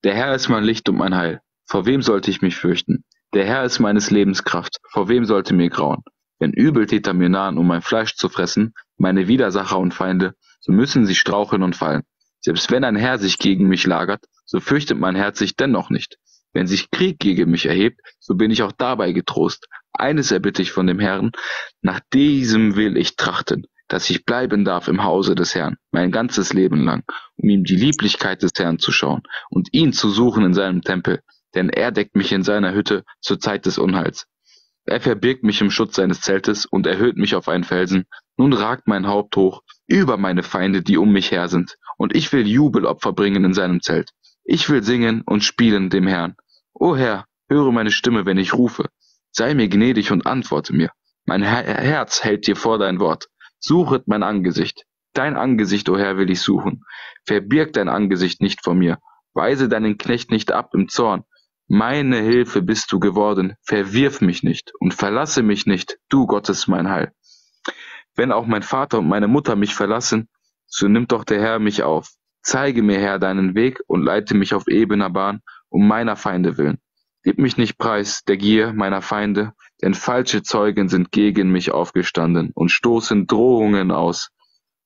Der Herr ist mein Licht und mein Heil. Vor wem sollte ich mich fürchten? Der Herr ist meines Lebens Kraft. Vor wem sollte mir grauen? Wenn Übeltäter mir nahen, um mein Fleisch zu fressen, meine Widersacher und Feinde, so müssen sie straucheln und fallen. Selbst wenn ein Herr sich gegen mich lagert, so fürchtet mein Herz sich dennoch nicht. Wenn sich Krieg gegen mich erhebt, so bin ich auch dabei getrost. Eines erbitte ich von dem Herrn, nach diesem will ich trachten, dass ich bleiben darf im Hause des Herrn, mein ganzes Leben lang, um ihm die Lieblichkeit des Herrn zu schauen und ihn zu suchen in seinem Tempel, denn er deckt mich in seiner Hütte zur Zeit des Unheils. Er verbirgt mich im Schutz seines Zeltes und erhöht mich auf einen Felsen. Nun ragt mein Haupt hoch über meine Feinde, die um mich her sind, und ich will Jubelopfer bringen in seinem Zelt. Ich will singen und spielen dem Herrn. O Herr, höre meine Stimme, wenn ich rufe. Sei mir gnädig und antworte mir. Mein Herz hält dir vor dein Wort. Suchet mein Angesicht. Dein Angesicht, o Herr, will ich suchen. Verbirg dein Angesicht nicht vor mir. Weise deinen Knecht nicht ab im Zorn. Meine Hilfe bist du geworden. Verwirf mich nicht und verlasse mich nicht. Du, Gott, ist mein Heil. Wenn auch mein Vater und meine Mutter mich verlassen, so nimmt doch der Herr mich auf. Zeige mir, Herr, deinen Weg und leite mich auf ebener Bahn um meiner Feinde willen. Gib mich nicht preis der Gier meiner Feinde, denn falsche Zeugen sind gegen mich aufgestanden und stoßen Drohungen aus.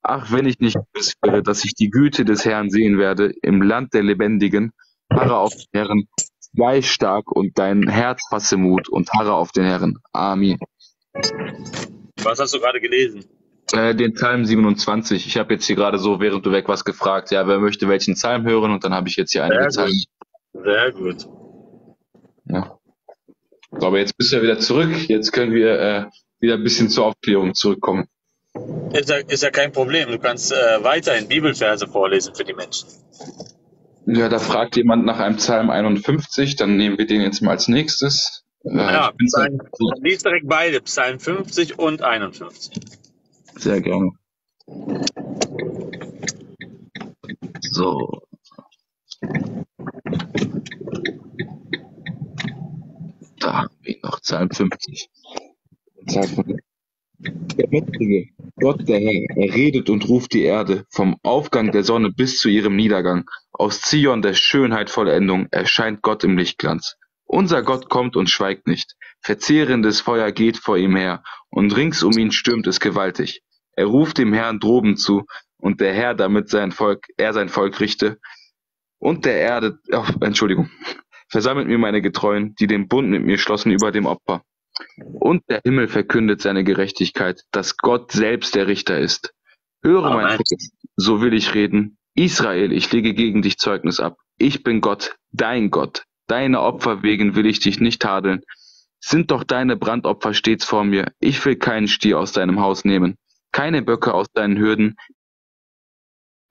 Ach, wenn ich nicht gewiss wäre, dass ich die Güte des Herrn sehen werde im Land der Lebendigen, harre auf den Herrn, sei stark und dein Herz fasse Mut und harre auf den Herrn. Amen. Was hast du gerade gelesen? Äh, den Psalm siebenundzwanzig. Ich habe jetzt hier gerade so, während du weg warst, gefragt, ja, wer möchte welchen Psalm hören? Und dann habe ich jetzt hier einen Psalm. Sehr gut. Ja. So, aber jetzt bist du ja wieder zurück. Jetzt können wir äh, wieder ein bisschen zur Aufklärung zurückkommen. Ist ja, ist ja kein Problem. Du kannst äh, weiterhin Bibelverse vorlesen für die Menschen. Ja, da fragt jemand nach einem Psalm einundfünfzig. Dann nehmen wir den jetzt mal als nächstes. Äh, ja, Psalm, liest direkt beide, Psalm fünfzig und einundfünfzig. Sehr gerne. So. Da haben wir noch Psalm fünfzig. Der Mächtige, Gott der Herr, er redet und ruft die Erde, vom Aufgang der Sonne bis zu ihrem Niedergang. Aus Zion der Schönheit Vollendung erscheint Gott im Lichtglanz. Unser Gott kommt und schweigt nicht. Verzehrendes Feuer geht vor ihm her, und rings um ihn stürmt es gewaltig. Er ruft dem Herrn droben zu, und der Herr, damit sein Volk, er sein Volk richte, und der Erde, oh, Entschuldigung, versammelt mir meine Getreuen, die den Bund mit mir schlossen über dem Opfer. Und der Himmel verkündet seine Gerechtigkeit, dass Gott selbst der Richter ist. Höre Amen. Mein Volk, so will ich reden. Israel, ich lege gegen dich Zeugnis ab. Ich bin Gott, dein Gott. Deine Opfer wegen will ich dich nicht tadeln. Sind doch deine Brandopfer stets vor mir. Ich will keinen Stier aus deinem Haus nehmen, keine Böcke aus deinen Hürden.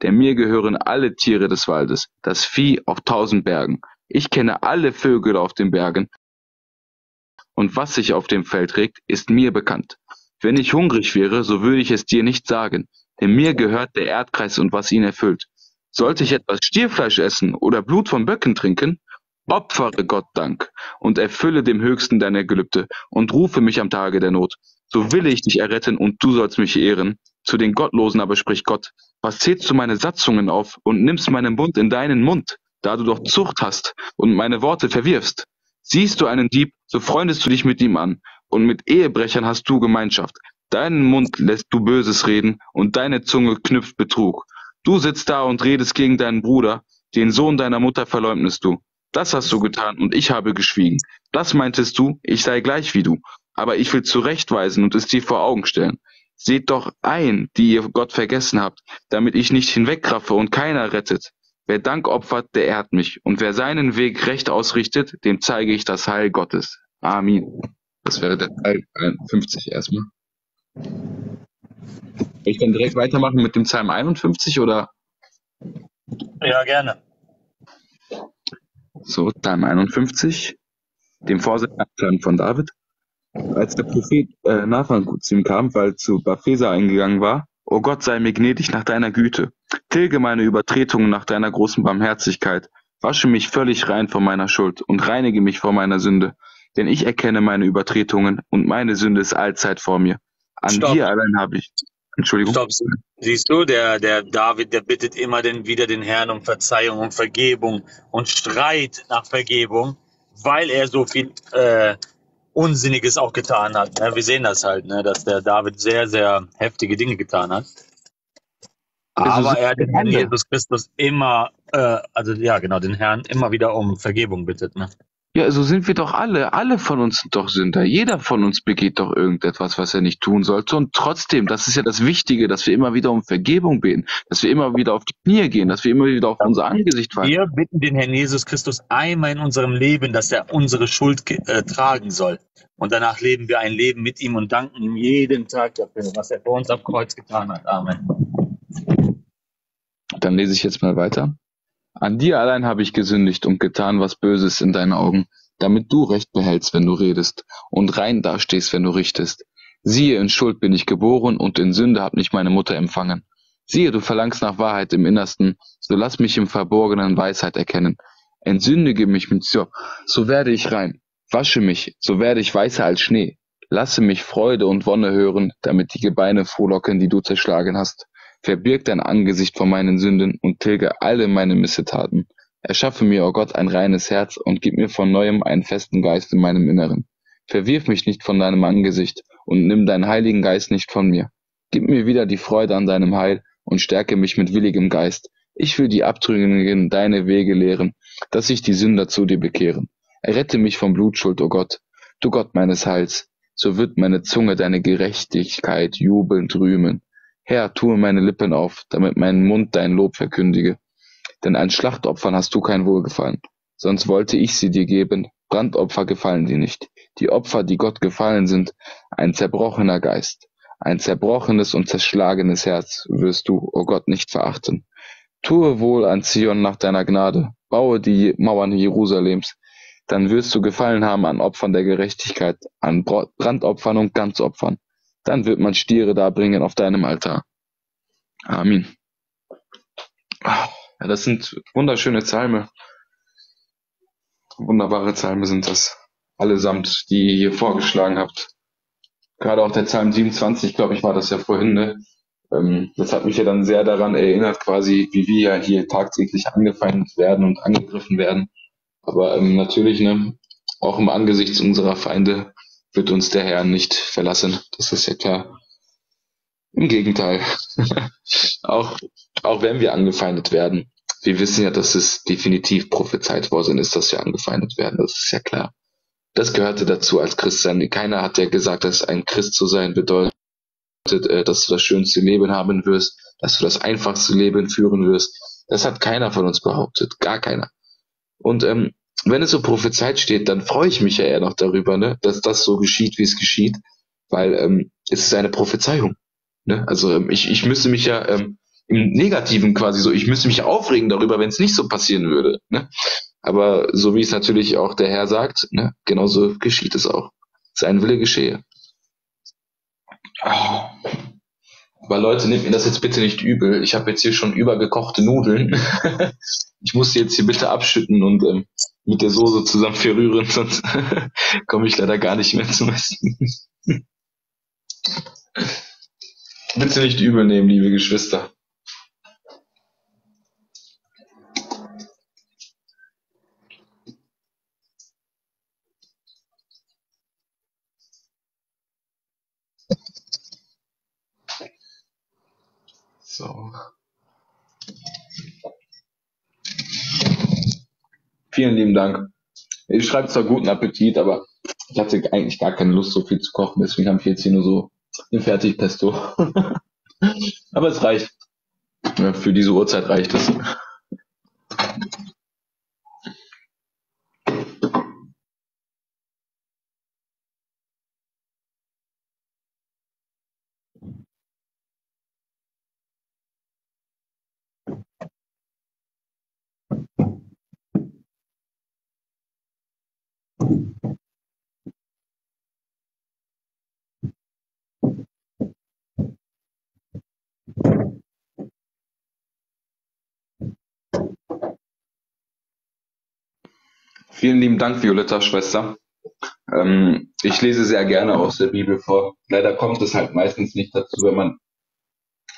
Denn mir gehören alle Tiere des Waldes, das Vieh auf tausend Bergen. Ich kenne alle Vögel auf den Bergen. Und was sich auf dem Feld regt, ist mir bekannt. Wenn ich hungrig wäre, so würde ich es dir nicht sagen, denn mir gehört der Erdkreis und was ihn erfüllt. Sollte ich etwas Stierfleisch essen oder Blut von Böcken trinken, opfere Gott Dank und erfülle dem Höchsten deine Gelübde und rufe mich am Tage der Not. So will ich dich erretten und du sollst mich ehren. Zu den Gottlosen aber spricht Gott, was zählst du meine Satzungen auf und nimmst meinen Bund in deinen Mund, da du doch Zucht hast und meine Worte verwirfst? Siehst du einen Dieb, so freundest du dich mit ihm an, und mit Ehebrechern hast du Gemeinschaft. Deinen Mund lässt du Böses reden, und deine Zunge knüpft Betrug. Du sitzt da und redest gegen deinen Bruder, den Sohn deiner Mutter verleugnest du. Das hast du getan, und ich habe geschwiegen. Das meintest du, ich sei gleich wie du, aber ich will zurechtweisen und es dir vor Augen stellen. Seht doch ein, die ihr Gott vergessen habt, damit ich nicht hinwegraffe und keiner rettet. Wer Dank opfert, der ehrt mich. Und wer seinen Weg recht ausrichtet, dem zeige ich das Heil Gottes. Amen. Das wäre der Teil einundfünfzig erstmal. Kann ich dann direkt weitermachen mit dem Psalm einundfünfzig, oder? Ja, gerne. So, Psalm einundfünfzig, dem Vorsätzlichen von David. Als der Prophet äh, Nathan zu ihm kam, weil zu Bathseba eingegangen war, O Gott, sei mir gnädig nach deiner Güte. Tilge meine Übertretungen nach deiner großen Barmherzigkeit. Wasche mich völlig rein von meiner Schuld und reinige mich vor meiner Sünde. Denn ich erkenne meine Übertretungen und meine Sünde ist allzeit vor mir. An Stopp. Dir allein habe ich... Entschuldigung. Stopp. Siehst du, der, der David, der bittet immer denn wieder den Herrn um Verzeihung und Vergebung und Streit nach Vergebung, weil er so viel äh, Unsinniges auch getan hat. Ja, wir sehen das halt, ne, dass der David sehr, sehr heftige Dinge getan hat. Aber er hat den Herrn Jesus Christus immer, äh, also ja genau, den Herrn immer wieder um Vergebung bittet. Ne? Ja, so sind wir doch alle. Alle von uns sind doch Sünder. Jeder von uns begeht doch irgendetwas, was er nicht tun sollte. Und trotzdem, das ist ja das Wichtige, dass wir immer wieder um Vergebung beten, dass wir immer wieder auf die Knie gehen, dass wir immer wieder auf unser Angesicht fallen. Wir bitten den Herrn Jesus Christus einmal in unserem Leben, dass er unsere Schuld äh, tragen soll. Und danach leben wir ein Leben mit ihm und danken ihm jeden Tag dafür, was er für uns am Kreuz getan hat. Amen. Dann lese ich jetzt mal weiter. An dir allein habe ich gesündigt und getan, was Böses in deinen Augen, damit du Recht behältst, wenn du redest, und rein dastehst, wenn du richtest. Siehe, in Schuld bin ich geboren, und in Sünde hat mich meine Mutter empfangen. Siehe, du verlangst nach Wahrheit im Innersten, so lass mich im Verborgenen Weisheit erkennen. Entsündige mich mit Zürn, so werde ich rein. Wasche mich, so werde ich weißer als Schnee. Lasse mich Freude und Wonne hören, damit die Gebeine frohlocken, die du zerschlagen hast. Verbirg dein Angesicht vor meinen Sünden und tilge alle meine Missetaten. Erschaffe mir, o Gott, ein reines Herz und gib mir von Neuem einen festen Geist in meinem Inneren. Verwirf mich nicht von deinem Angesicht und nimm deinen Heiligen Geist nicht von mir. Gib mir wieder die Freude an deinem Heil und stärke mich mit willigem Geist. Ich will die Abtrünnigen deine Wege lehren, dass sich die Sünder zu dir bekehren. Errette mich vom Blutschuld, o Gott, du Gott meines Heils. So wird meine Zunge deine Gerechtigkeit jubelnd rühmen. Herr, tue meine Lippen auf, damit mein Mund dein Lob verkündige. Denn an Schlachtopfern hast du kein Wohlgefallen. Sonst wollte ich sie dir geben, Brandopfer gefallen dir nicht. Die Opfer, die Gott gefallen sind, ein zerbrochener Geist, ein zerbrochenes und zerschlagenes Herz wirst du, o Gott, nicht verachten. Tue wohl an Zion nach deiner Gnade, baue die Mauern Jerusalems, dann wirst du Gefallen haben an Opfern der Gerechtigkeit, an Brandopfern und Ganzopfern. Dann wird man Stiere darbringen auf deinem Altar. Amen. Ja, das sind wunderschöne Psalme. Wunderbare Psalme sind das allesamt, die ihr hier vorgeschlagen habt. Gerade auch der Psalm siebenundzwanzig, glaube ich, war das ja vorhin, ne? Das hat mich ja dann sehr daran erinnert, quasi, wie wir ja hier tagtäglich angefeindet werden und angegriffen werden. Aber ähm, natürlich, ne, auch im Angesicht unserer Feinde wird uns der Herr nicht verlassen. Das ist ja klar. Im Gegenteil. auch, auch wenn wir angefeindet werden. Wir wissen ja, dass es definitiv prophezeit worden ist, dass wir angefeindet werden. Das ist ja klar. Das gehörte dazu als Christ sein. Keiner hat ja gesagt, dass ein Christ zu sein bedeutet, dass du das schönste Leben haben wirst, dass du das einfachste Leben führen wirst. Das hat keiner von uns behauptet. Gar keiner. Und ähm, wenn es so prophezeit steht, dann freue ich mich ja eher noch darüber, ne, dass das so geschieht, wie es geschieht, weil ähm, es ist eine Prophezeiung. Ne? Also ähm, ich, ich müsste mich ja ähm, im Negativen quasi so, ich müsste mich aufregen darüber, wenn es nicht so passieren würde. Ne? Aber so wie es natürlich auch der Herr sagt, ne, genauso geschieht es auch. Sein Wille geschehe. Oh. Aber Leute, nehmt mir das jetzt bitte nicht übel. Ich habe jetzt hier schon übergekochte Nudeln. Ich muss die jetzt hier bitte abschütten und ähm, mit der Soße zusammen verrühren, sonst komme ich leider gar nicht mehr zum Essen. Bitte nicht übel nehmen, liebe Geschwister. So. Vielen lieben Dank. Ich schreibe zwar guten Appetit, aber ich hatte eigentlich gar keine Lust, so viel zu kochen. Deswegen habe ich jetzt hier nur so ein Fertigpesto. Aber es reicht. Ja, für diese Uhrzeit reicht es. Vielen lieben Dank, Violetta, Schwester. Ähm, ich lese sehr gerne aus der Bibel vor. Leider kommt es halt meistens nicht dazu, wenn man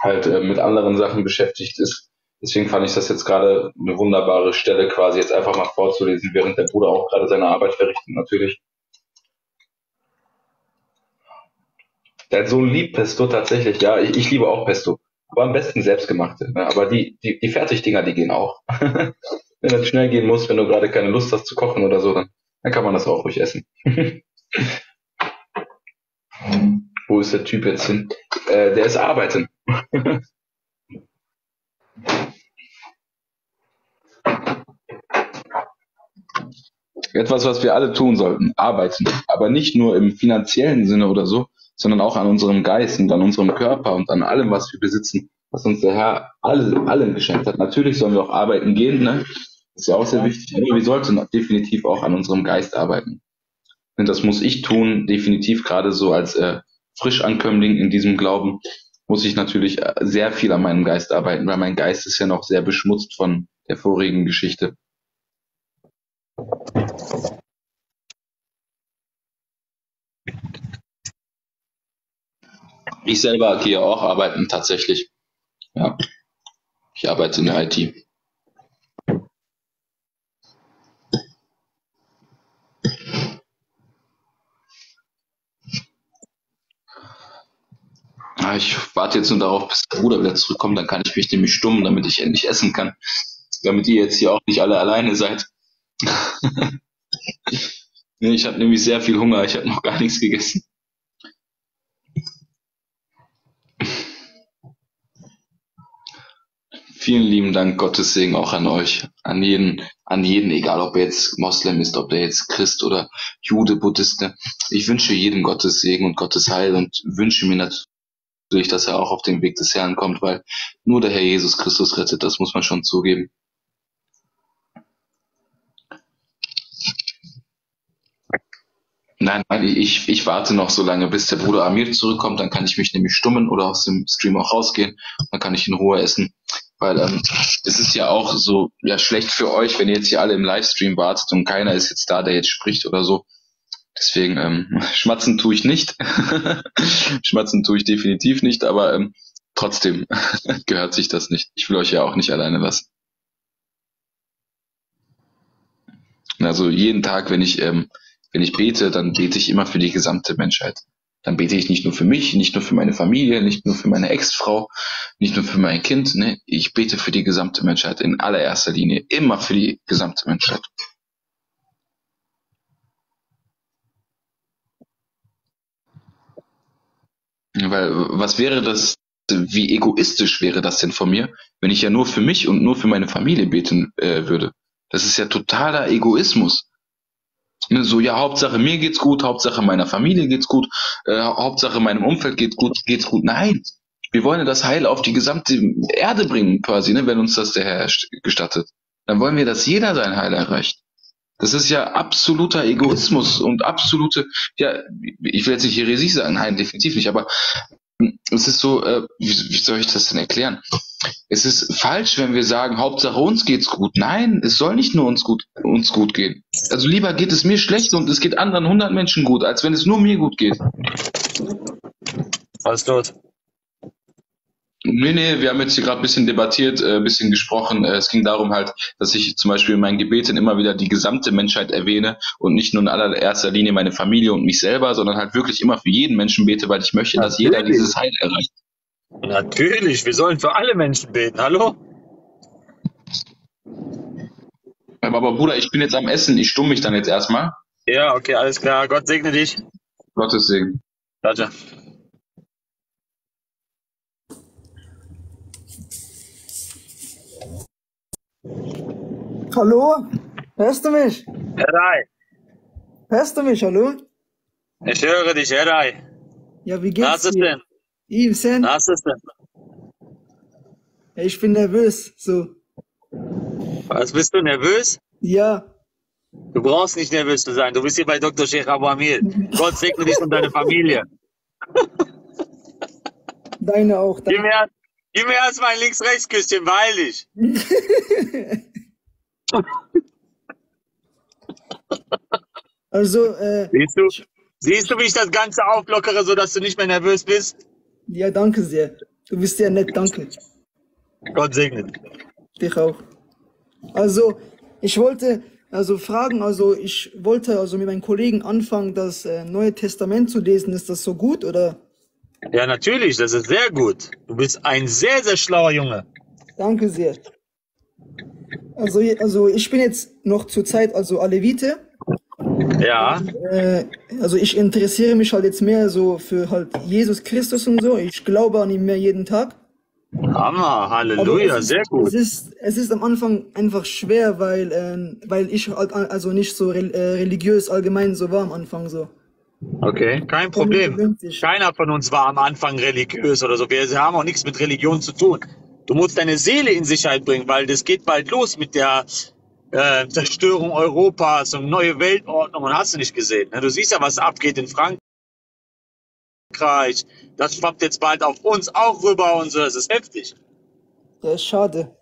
halt äh, mit anderen Sachen beschäftigt ist. Deswegen fand ich das jetzt gerade eine wunderbare Stelle, quasi jetzt einfach mal vorzulesen, während der Bruder auch gerade seine Arbeit verrichtet, natürlich. Dein Sohn liebt Pesto tatsächlich, ja, ich, ich liebe auch Pesto. Aber am besten selbstgemachte. Ne? Aber die, die, die Fertigdinger, die gehen auch. Wenn das schnell gehen muss, wenn du gerade keine Lust hast zu kochen oder so, dann, dann kann man das auch ruhig essen. Wo ist der Typ jetzt hin? Äh, der ist arbeiten. Etwas, was wir alle tun sollten, arbeiten. Aber nicht nur im finanziellen Sinne oder so, sondern auch an unserem Geist und an unserem Körper und an allem, was wir besitzen, was uns der Herr alle, allen geschenkt hat. Natürlich sollen wir auch arbeiten gehen, ne? Ist ja auch sehr wichtig, aber wir sollten definitiv auch an unserem Geist arbeiten. Und das muss ich tun, definitiv gerade so als äh, Frischankömmling in diesem Glauben, muss ich natürlich sehr viel an meinem Geist arbeiten, weil mein Geist ist ja noch sehr beschmutzt von der vorigen Geschichte. Ich selber gehe auch arbeiten, tatsächlich. Ja, ich arbeite in der I T. ja, ich warte jetzt nur darauf, bis der Bruder wieder zurückkommt, dann kann ich mich nämlich stummen, damit ich endlich essen kann. Damit ihr jetzt hier auch nicht alle alleine seid. Nee, ich habe nämlich sehr viel Hunger, ich habe noch gar nichts gegessen. Vielen lieben Dank, Gottes Segen auch an euch, an jeden, an jeden, egal ob er jetzt Moslem ist, ob der jetzt Christ oder Jude, Buddhist. Ich wünsche jedem Gottes Segen und Gottes Heil und wünsche mir natürlich, dass er auch auf den Weg des Herrn kommt, weil nur der Herr Jesus Christus rettet, das muss man schon zugeben. Nein, nein, ich, ich warte noch so lange, bis der Bruder Amir zurückkommt, dann kann ich mich nämlich stummen oder aus dem Stream auch rausgehen, dann kann ich in Ruhe essen, weil ähm, es ist ja auch so ja schlecht für euch, wenn ihr jetzt hier alle im Livestream wartet und keiner ist jetzt da, der jetzt spricht oder so, deswegen ähm, schmatzen tue ich nicht, schmatzen tue ich definitiv nicht, aber ähm, trotzdem gehört sich das nicht, ich will euch ja auch nicht alleine lassen. Also jeden Tag, wenn ich... Ähm, Wenn ich bete, dann bete ich immer für die gesamte Menschheit. Dann bete ich nicht nur für mich, nicht nur für meine Familie, nicht nur für meine Ex-Frau, nicht nur für mein Kind. Ne? Ich bete für die gesamte Menschheit in allererster Linie. Immer für die gesamte Menschheit. Weil was wäre das, wie egoistisch wäre das denn von mir, wenn ich ja nur für mich und nur für meine Familie beten äh, würde? Das ist ja totaler Egoismus. So, ja, Hauptsache mir geht's gut, Hauptsache meiner Familie geht's gut, äh, Hauptsache meinem Umfeld geht's gut, geht's gut. Nein, wir wollen ja das Heil auf die gesamte Erde bringen, quasi, ne, wenn uns das der Herr gestattet. Dann wollen wir, dass jeder sein Heil erreicht. Das ist ja absoluter Egoismus und absolute, ja, ich will jetzt nicht Häresie sagen, nein, definitiv nicht, aber es ist so, äh, wie, wie soll ich das denn erklären? Es ist falsch, wenn wir sagen, Hauptsache uns geht's gut. Nein, es soll nicht nur uns gut, uns gut gehen. Also lieber geht es mir schlecht und es geht anderen hundert Menschen gut, als wenn es nur mir gut geht. Alles gut. Nee, nee, wir haben jetzt hier gerade ein bisschen debattiert, ein bisschen gesprochen. Es ging darum halt, dass ich zum Beispiel in meinen Gebeten immer wieder die gesamte Menschheit erwähne und nicht nur in allererster Linie meine Familie und mich selber, sondern halt wirklich immer für jeden Menschen bete, weil ich möchte, dass Natürlich. jeder dieses Heil erreicht. Natürlich, wir sollen für alle Menschen beten, hallo? Aber, aber Bruder, ich bin jetzt am Essen, ich stumm mich dann jetzt erstmal. Ja, okay, alles klar, Gott segne dich. Gottes Segen. Ciao, ciao. Hallo? Hörst du mich? Herai. Hörst du mich, hallo? Ich höre dich, Herai. Ja, wie geht's dir? Was ist denn? Ibsen. Was ist denn? Ich bin nervös, so. Was, bist du nervös? Ja. Du brauchst nicht nervös zu sein, du bist hier bei Doktor Sheikh Abu Amir. Gott segne dich und deine Familie. Deine auch. Deine. Gib, mir, gib mir erst mal ein Links-Rechts-Küsschen, weil ich. Also, äh... Siehst du, siehst du, wie ich das Ganze auflockere, sodass du nicht mehr nervös bist? Ja, danke sehr. Du bist sehr nett, danke. Gott segne dich auch. Also, ich wollte also fragen, also ich wollte also mit meinen Kollegen anfangen, das äh, Neue Testament zu lesen. Ist das so gut, oder? Ja, natürlich, das ist sehr gut. Du bist ein sehr, sehr schlauer Junge. Danke sehr. Also, also ich bin jetzt noch zur Zeit also Alevite. Ja. Und, äh, also ich interessiere mich halt jetzt mehr so für halt Jesus Christus und so. Ich glaube an ihn mehr jeden Tag. Hammer, Halleluja, ist, sehr gut. Es ist, es ist am Anfang einfach schwer, weil, äh, weil ich halt also nicht so re religiös allgemein so war am Anfang so. Okay, kein Problem. Keiner von uns war am Anfang religiös oder so. Wir haben auch nichts mit Religion zu tun. Du musst deine Seele in Sicherheit bringen, weil das geht bald los mit der Äh, Zerstörung Europas und neue Weltordnung und hast du nicht gesehen. Ne? Du siehst ja, was abgeht in Frankreich. Das schwappt jetzt bald auf uns auch rüber und so. Das ist heftig. Das ist schade.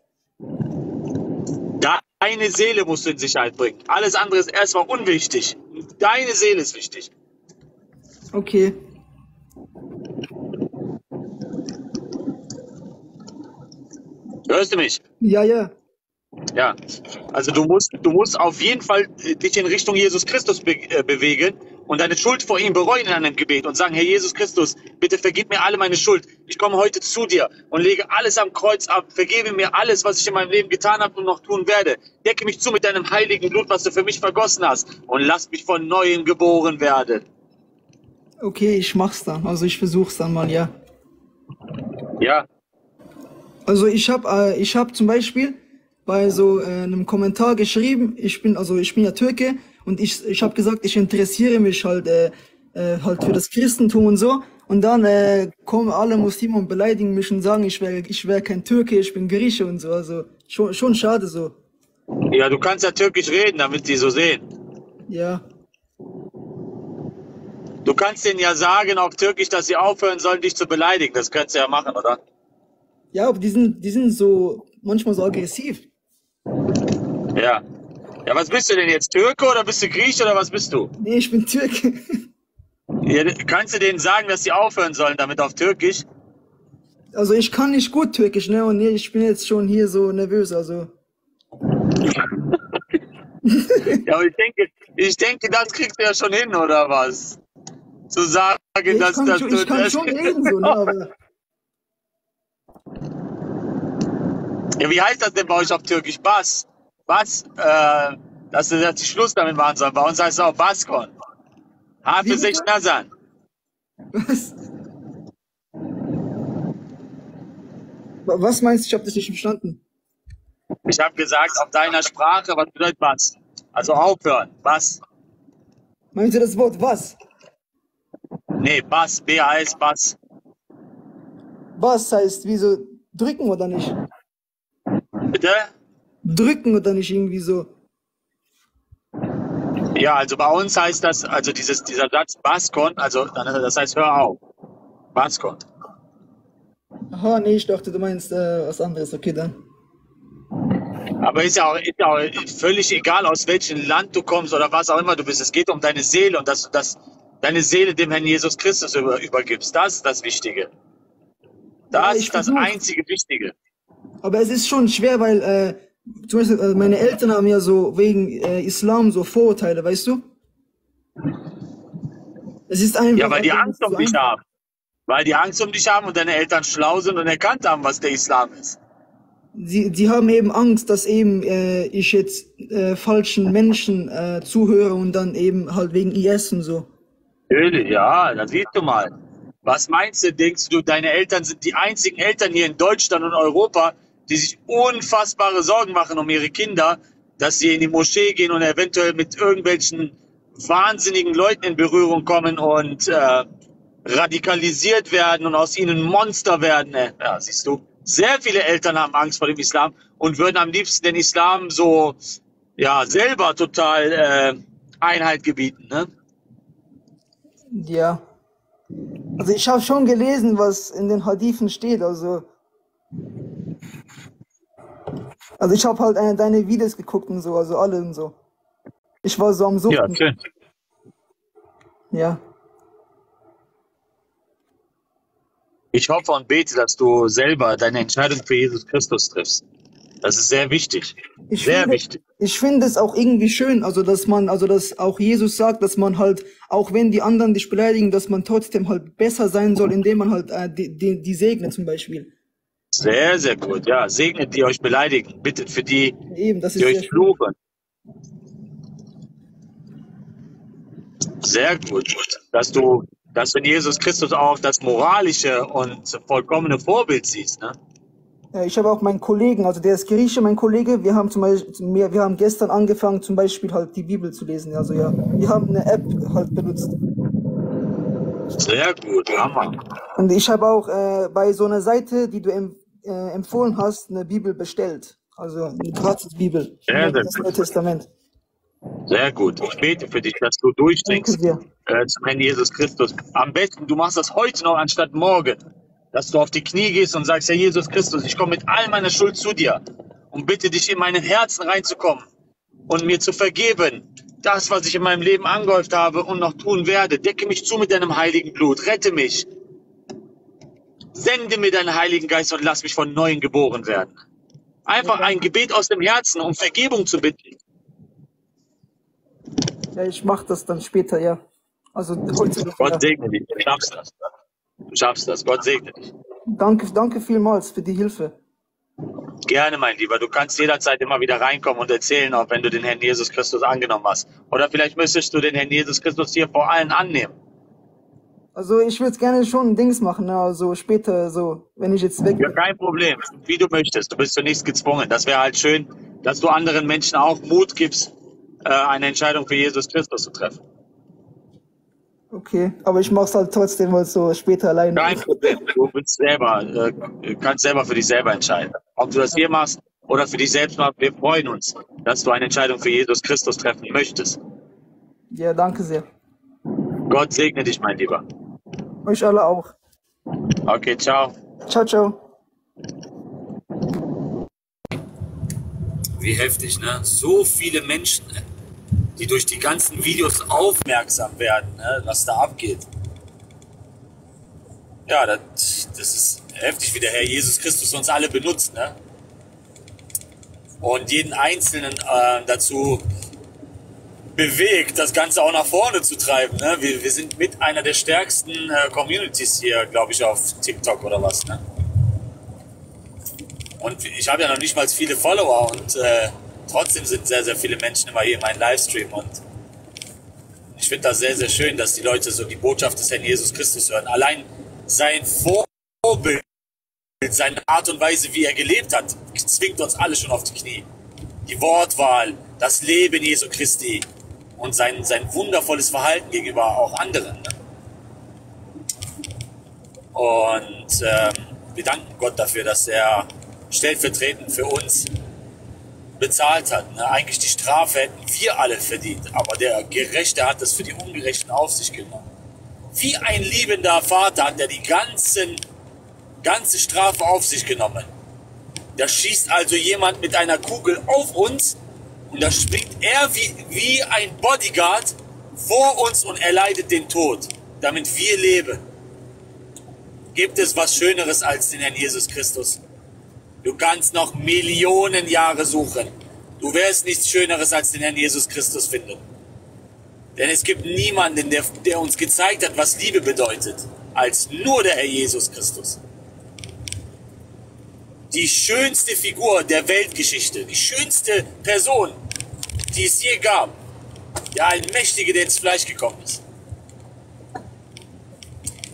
Deine Seele musst du in Sicherheit bringen. Alles andere ist erstmal unwichtig. Deine Seele ist wichtig. Okay. Hörst du mich? Ja, ja. Ja, also du musst, du musst auf jeden Fall dich in Richtung Jesus Christus be äh, bewegen und deine Schuld vor ihm bereuen in einem Gebet und sagen, Herr Jesus Christus, bitte vergib mir alle meine Schuld. Ich komme heute zu dir und lege alles am Kreuz ab. Vergebe mir alles, was ich in meinem Leben getan habe und noch tun werde. Decke mich zu mit deinem heiligen Blut, was du für mich vergossen hast. Und lass mich von Neuem geboren werden. Okay, ich mach's dann. Also ich versuch's dann mal, ja. Ja. Also ich habe äh, ich hab zum Beispiel bei so äh, einem Kommentar geschrieben, ich bin, also ich bin ja Türke und ich, ich habe gesagt, ich interessiere mich halt, äh, äh, halt für das Christentum und so. Und dann äh, kommen alle Muslime und beleidigen mich und sagen, ich wäre ich wär kein Türke, ich bin Grieche und so. Also schon, schon schade so. Ja, du kannst ja türkisch reden, damit sie so sehen. Ja. Du kannst denen ja sagen auf Türkisch, dass sie aufhören sollen, dich zu beleidigen. Das kannst du ja machen, oder? Ja, aber die sind, die sind so manchmal so aggressiv. Ja. Ja, was bist du denn jetzt? Türke oder bist du Griech oder was bist du? Nee, ich bin Türke. Ja, kannst du denen sagen, dass sie aufhören sollen damit auf Türkisch? Also ich kann nicht gut Türkisch, ne? Und ich bin jetzt schon hier so nervös, also... Ja, aber ich denke, ich denke, das kriegst du ja schon hin, oder was? Zu sagen, ja, dass das... Ich, ich kann schon reden, so, ne, aber... Ja, wie heißt das denn bei euch auf Türkisch? Bas. Bas, äh, dass wir jetzt Schluss damit machen sollen. Bei uns heißt es auch Baskon. Hafiz ich Nazan. Was? Was meinst du? Ich habe das nicht verstanden. Ich habe gesagt, auf deiner Sprache, was bedeutet Bas? Also aufhören, Bas. Meinst du das Wort was? Nee, Bas, B A S, Bas. Bas heißt, wieso drücken oder nicht? Bitte? Drücken oder nicht irgendwie so? Ja, also bei uns heißt das, also dieses, dieser Satz Baskon, also das heißt hör auf. Baskon. Aha, nee, ich dachte, du meinst äh, was anderes, okay dann. Aber ist ja, auch, ist ja auch völlig egal, aus welchem Land du kommst oder was auch immer du bist. Es geht um deine Seele und dass du das, deine Seele dem Herrn Jesus Christus über, übergibst. Das ist das Wichtige. Das ja, ist das einzige Wichtige. Aber es ist schon schwer, weil äh, zum Beispiel, äh, meine Eltern haben ja so wegen äh, Islam so Vorurteile, weißt du? Es ist einfach. Ja, weil die Angst um dich haben. Weil die Angst um dich haben und deine Eltern schlau sind und erkannt haben, was der Islam ist. Sie, die haben eben Angst, dass eben äh, ich jetzt äh, falschen Menschen äh, zuhöre und dann eben halt wegen I S und so. Natürlich, ja, das siehst du mal. Was meinst du, denkst du, deine Eltern sind die einzigen Eltern hier in Deutschland und Europa, die sich unfassbare Sorgen machen um ihre Kinder, dass sie in die Moschee gehen und eventuell mit irgendwelchen wahnsinnigen Leuten in Berührung kommen und äh, radikalisiert werden und aus ihnen Monster werden. Ja, siehst du, sehr viele Eltern haben Angst vor dem Islam und würden am liebsten den Islam so, ja, selber total äh, Einheit gebieten, ne? Ja. Also ich habe schon gelesen, was in den Hadithen steht, also... Also ich habe halt eine, deine Videos geguckt und so, also alle und so. Ich war so am Suchen. Ja, schön. Ja. Ich hoffe und bete, dass du selber deine Entscheidung für Jesus Christus triffst. Das ist sehr wichtig. Ich sehr finde, wichtig. Ich finde es auch irgendwie schön, also dass man, also dass auch Jesus sagt, dass man halt, auch wenn die anderen dich beleidigen, dass man trotzdem halt besser sein soll, indem man halt äh, die, die, die segnet zum Beispiel. Sehr, sehr gut, ja. Segnet, die euch beleidigen. Bittet für die, Eben, das ist die euch fluchen. Sehr gut, dass du, dass du in Jesus Christus auch das moralische und vollkommene Vorbild siehst, ne? Ich habe auch meinen Kollegen, also der ist Grieche, mein Kollege, wir haben zum Beispiel, wir haben gestern angefangen, zum Beispiel halt die Bibel zu lesen, also ja, wir haben eine App halt benutzt. Sehr gut, ja Mann. Und ich habe auch äh, bei so einer Seite, die du em äh, empfohlen hast, eine Bibel bestellt, also eine Gratis-Bibel, das Neue Testament. Sehr gut, ich bete für dich, dass du durchdringst äh, zum Herrn Jesus Christus. Am besten, du machst das heute noch anstatt morgen. Dass du auf die Knie gehst und sagst, Herr Jesus Christus, ich komme mit all meiner Schuld zu dir und bitte dich, in meinen Herzen reinzukommen und mir zu vergeben, das, was ich in meinem Leben angehäuft habe und noch tun werde. Decke mich zu mit deinem heiligen Blut, rette mich, sende mir deinen Heiligen Geist und lass mich von Neuem geboren werden. Einfach ein Gebet aus dem Herzen, um Vergebung zu bitten. Ja, ich mache das dann später, ja. Also, Gott segne dich, du schaffst das. Du schaffst das. Gott segne dich. Danke, danke vielmals für die Hilfe. Gerne, mein Lieber. Du kannst jederzeit immer wieder reinkommen und erzählen, auch wenn du den Herrn Jesus Christus angenommen hast. Oder vielleicht müsstest du den Herrn Jesus Christus hier vor allen annehmen. Also ich würde es gerne schon Dings machen, also später, so, wenn ich jetzt weg bin. Ja, kein Problem, wie du möchtest. Du bist zu nichts gezwungen. Das wäre halt schön, dass du anderen Menschen auch Mut gibst, eine Entscheidung für Jesus Christus zu treffen. Okay, aber ich mache es halt trotzdem mal so später alleine. Kein Problem, du bist selber, äh, kannst selber für dich selber entscheiden. Ob du das hier machst oder für dich selbst machst, wir freuen uns, dass du eine Entscheidung für Jesus Christus treffen möchtest. Ja, danke sehr. Gott segne dich, mein Lieber. Euch alle auch. Okay, ciao. Ciao, ciao. Wie heftig, ne? So viele Menschen, die durch die ganzen Videos aufmerksam werden, ne, was da abgeht. Ja, das, das ist heftig, wie der Herr Jesus Christus uns alle benutzt, ne? Und jeden Einzelnen äh, dazu bewegt, das Ganze auch nach vorne zu treiben, ne? Wir, wir sind mit einer der stärksten äh, Communities hier, glaube ich, auf TikTok oder was, ne? Und ich habe ja noch nicht mal viele Follower und äh, trotzdem sind sehr, sehr viele Menschen immer hier in meinem Livestream und ich finde das sehr, sehr schön, dass die Leute so die Botschaft des Herrn Jesus Christus hören. Allein sein Vorbild, seine Art und Weise, wie er gelebt hat, zwingt uns alle schon auf die Knie. Die Wortwahl, das Leben Jesu Christi und sein, sein wundervolles Verhalten gegenüber auch anderen. Ne? Und ähm, wir danken Gott dafür, dass er stellvertretend für uns bezahlt hat. Ne? Eigentlich die Strafe hätten wir alle verdient, aber der Gerechte hat das für die Ungerechten auf sich genommen. Wie ein liebender Vater hat er die ganzen, ganze Strafe auf sich genommen. Da schießt also jemand mit einer Kugel auf uns und da springt er wie, wie ein Bodyguard vor uns und erleidet den Tod, damit wir leben. Gibt es was Schöneres als den Herrn Jesus Christus? Du kannst noch Millionen Jahre suchen. Du wirst nichts Schöneres als den Herrn Jesus Christus finden. Denn es gibt niemanden, der, der uns gezeigt hat, was Liebe bedeutet, als nur der Herr Jesus Christus. Die schönste Figur der Weltgeschichte, die schönste Person, die es je gab. Der Allmächtige, der ins Fleisch gekommen ist.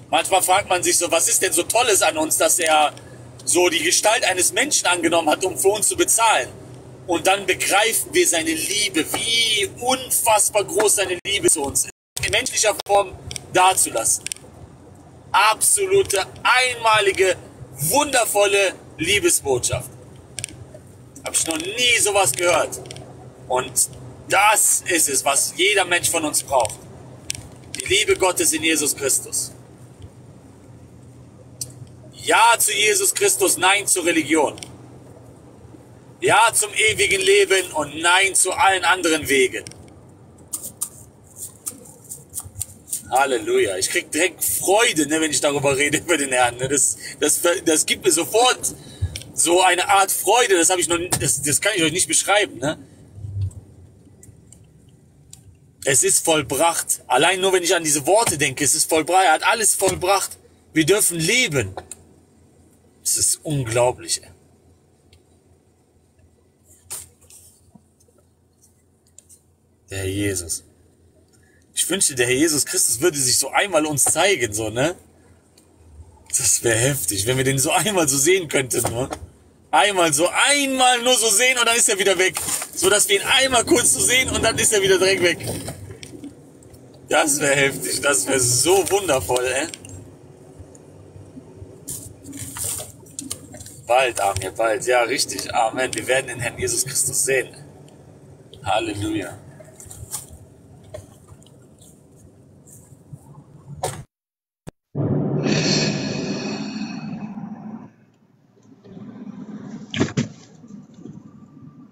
Manchmal fragt man sich so, was ist denn so Tolles an uns, dass er so die Gestalt eines Menschen angenommen hat, um für uns zu bezahlen. Und dann begreifen wir seine Liebe, wie unfassbar groß seine Liebe zu uns ist, in menschlicher Form darzulassen. Absolute, einmalige, wundervolle Liebesbotschaft. Habe ich noch nie sowas gehört. Und das ist es, was jeder Mensch von uns braucht. Die Liebe Gottes in Jesus Christus. Ja zu Jesus Christus, Nein zur Religion. Ja zum ewigen Leben und Nein zu allen anderen Wegen. Halleluja. Ich krieg direkt Freude, ne, wenn ich darüber rede, über den Herrn. Ne. Das, das, das gibt mir sofort so eine Art Freude. Das, hab ich noch, das, das kann ich euch nicht beschreiben. Ne. Es ist vollbracht. Allein nur, wenn ich an diese Worte denke. Es ist vollbracht. Er hat alles vollbracht. Wir dürfen leben. Das ist unglaublich. Der Herr Jesus. Ich wünschte, der Herr Jesus Christus würde sich so einmal uns zeigen, so, ne? Das wäre heftig, wenn wir den so einmal so sehen könnten, ne? Einmal so, einmal nur so sehen und dann ist er wieder weg. So, dass wir ihn einmal kurz so sehen und dann ist er wieder direkt weg. Das wäre heftig, das wäre so wundervoll, ey. Bald, Amir, bald. Ja, richtig. Amen. Wir werden den Herrn Jesus Christus sehen. Halleluja.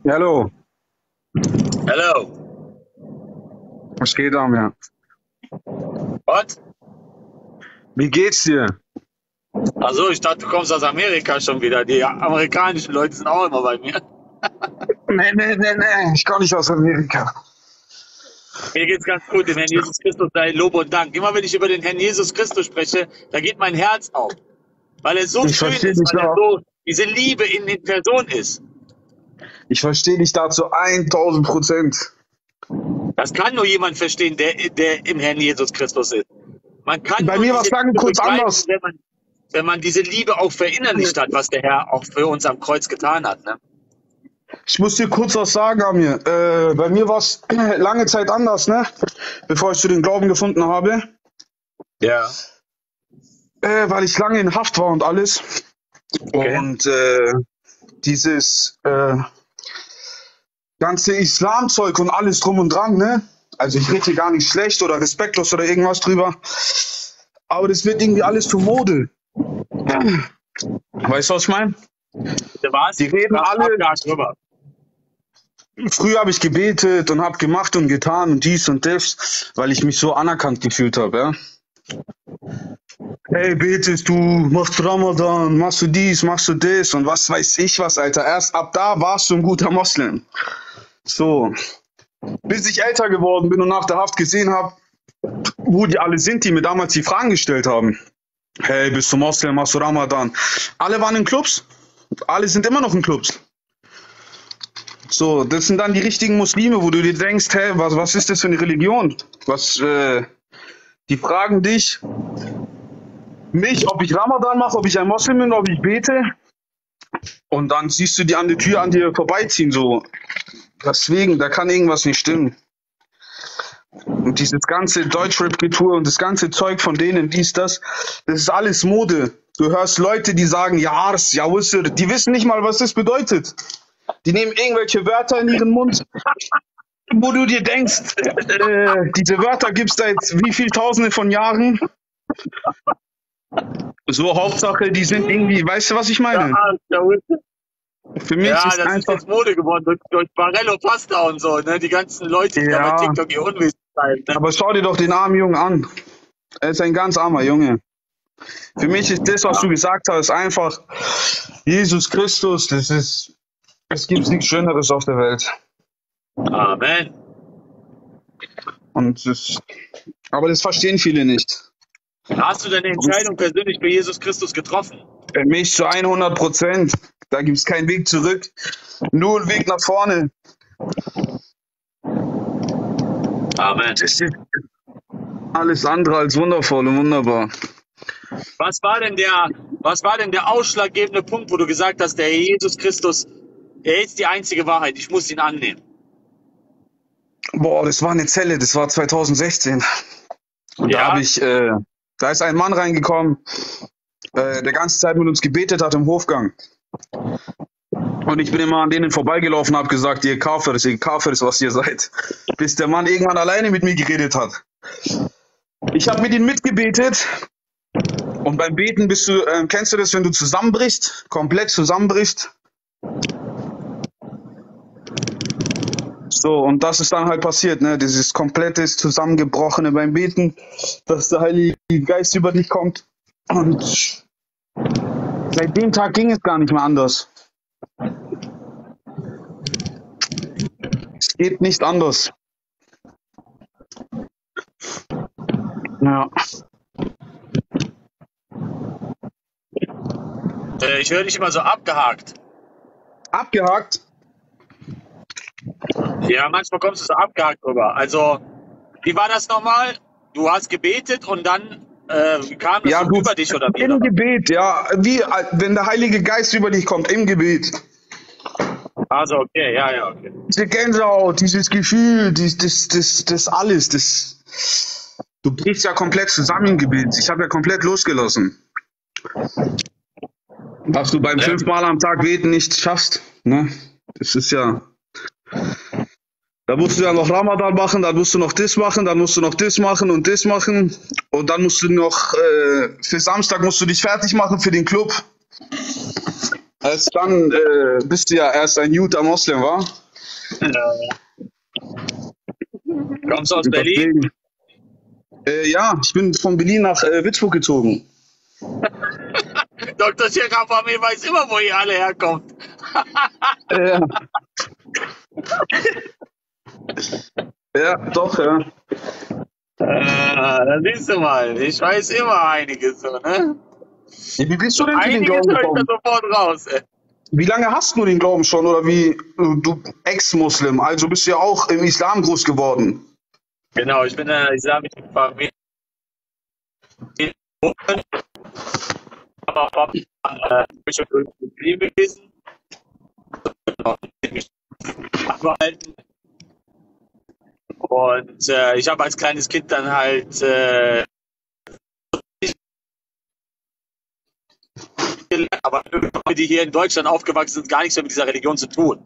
Hallo. Hallo. Was geht, Amir? Was? Wie geht's dir? Also, ich dachte, du kommst aus Amerika schon wieder. Die amerikanischen Leute sind auch immer bei mir. Nee, nee, nee, nee, ich komme nicht aus Amerika. Mir geht's ganz gut, dem Herrn Jesus Christus sei Lob und Dank. Immer wenn ich über den Herrn Jesus Christus spreche, da geht mein Herz auf. Weil er so ich schön ist, weil er so diese Liebe in den Personen ist. Ich verstehe dich dazu tausend Prozent. Das kann nur jemand verstehen, der, der im Herrn Jesus Christus ist. Man kann bei mir was sagen, kurz anders. Wenn man, wenn man diese Liebe auch verinnerlicht hat, was der Herr auch für uns am Kreuz getan hat. Ne? Ich muss dir kurz was sagen, Amir. Äh, bei mir war es lange Zeit anders, ne? Bevor ich zu den Glauben gefunden habe. Ja. Äh, weil ich lange in Haft war und alles. Okay. Und äh, dieses äh, ganze Islamzeug und alles drum und dran, ne? Also ich rede hier gar nicht schlecht oder respektlos oder irgendwas drüber. Aber das wird irgendwie alles zur Mode. Weißt du, was ich meine? Die reden alle drüber. Früher habe ich gebetet und habe gemacht und getan und dies und das, weil ich mich so anerkannt gefühlt habe, ja. Hey, betest du, machst Ramadan, machst du dies, machst du das und was weiß ich was, Alter. Erst ab da warst du ein guter Moslem. So. Bis ich älter geworden bin und nach der Haft gesehen habe, wo die alle sind, die mir damals die Fragen gestellt haben. Hey, bist du Moslem, machst du Ramadan? Alle waren in Clubs. Alle sind immer noch in Clubs. So, das sind dann die richtigen Muslime, wo du dir denkst, hey, was, was ist das für eine Religion? Was, äh, die fragen dich, mich, ob ich Ramadan mache, ob ich ein Moslem bin, ob ich bete. Und dann siehst du die an der Tür an dir vorbeiziehen, so. Deswegen, da kann irgendwas nicht stimmen. Und dieses ganze Deutschrap-Kultur und das ganze Zeug von denen, dies, das, das ist alles Mode. Du hörst Leute, die sagen, ja, ja, die wissen nicht mal, was das bedeutet. Die nehmen irgendwelche Wörter in ihren Mund, wo du dir denkst, äh, diese Wörter gibt es seit wie viel Tausende von Jahren. So, Hauptsache, die sind irgendwie, weißt du, was ich meine? Ja, Für mich ja, ist das einfach ist Mode geworden durch, durch Barello Pasta und so, ne? Die ganzen Leute, die ja. bei TikTok ihr Unwesen treiben. Ne? Aber schau dir doch den armen Jungen an. Er ist ein ganz armer Junge. Für mich ist das, was du gesagt hast, einfach Jesus Christus. Das ist, es gibt nichts Schöneres auf der Welt. Amen. Und das, aber das verstehen viele nicht. Hast du deine Entscheidung persönlich für Jesus Christus getroffen? Für mich zu hundert Prozent. Da gibt es keinen Weg zurück, nur einen Weg nach vorne. Amen. Das ist alles andere als wundervoll und wunderbar. Was war denn der, was war denn der ausschlaggebende Punkt, wo du gesagt hast, der Herr Jesus Christus, er ist die einzige Wahrheit, ich muss ihn annehmen? Boah, das war eine Zelle, das war zweitausendsechzehn. Und ja. da habe ich, äh, da ist ein Mann reingekommen, äh, der ganze Zeit mit uns gebetet hat im Hofgang. Und ich bin immer an denen vorbeigelaufen und habe gesagt, ihr Kafirs, ihr Kafirs, was ihr seid. Bis der Mann irgendwann alleine mit mir geredet hat. Ich habe mit ihm mitgebetet. Und beim Beten bist du, äh, kennst du das, wenn du zusammenbrichst, komplett zusammenbrichst? So, und das ist dann halt passiert, ne? Dieses komplette Zusammengebrochene beim Beten, dass der Heilige Geist über dich kommt. Und seit dem Tag ging es gar nicht mehr anders. Es geht nicht anders. Ja. Ich höre dich immer so abgehakt. Abgehakt? Ja, manchmal kommst du so abgehakt rüber. Also, wie war das nochmal? Du hast gebetet und dann... Äh, kam das ja, so über dich oder wie? Im Gebet, ja. Wie, wenn der Heilige Geist über dich kommt, im Gebet. Also, okay, ja, ja, okay. Diese Gänsehaut, dieses Gefühl, dies, das, das, das alles, das... Du brichst ja komplett zusammen im Gebet. Ich habe ja komplett losgelassen. Was du beim ja. fünfmal am Tag beten nicht schaffst, ne? Das ist ja... Da musst du ja noch Ramadan machen, dann musst du noch das machen, dann musst du noch das machen und das machen. Und dann musst du noch, äh, für Samstag musst du dich fertig machen für den Club. Erst dann äh, bist du ja erst ein guter Moslem, wa? Äh, kommst du aus Berlin? Äh, ja, ich bin von Berlin nach äh, Würzburg gezogen. Doktor Scherafami weiß immer, wo ihr alle herkommt. Ja. Ja, doch, ja. Ah, das siehst du mal. Ich weiß immer einiges, so, ne? Wie bist du denn zu den Glauben gekommen? Sofort raus, ey. Wie lange hast du den Glauben schon? Oder wie, du Ex-Muslim, also bist du ja auch im Islam groß geworden. Genau, ich bin in einer islamischen Familie. Aber Papa ist schon irgendwie gewesen. Und äh, ich habe als kleines Kind dann halt äh, aber Leute, die hier in Deutschland aufgewachsen sind, gar nichts mehr mit dieser Religion zu tun.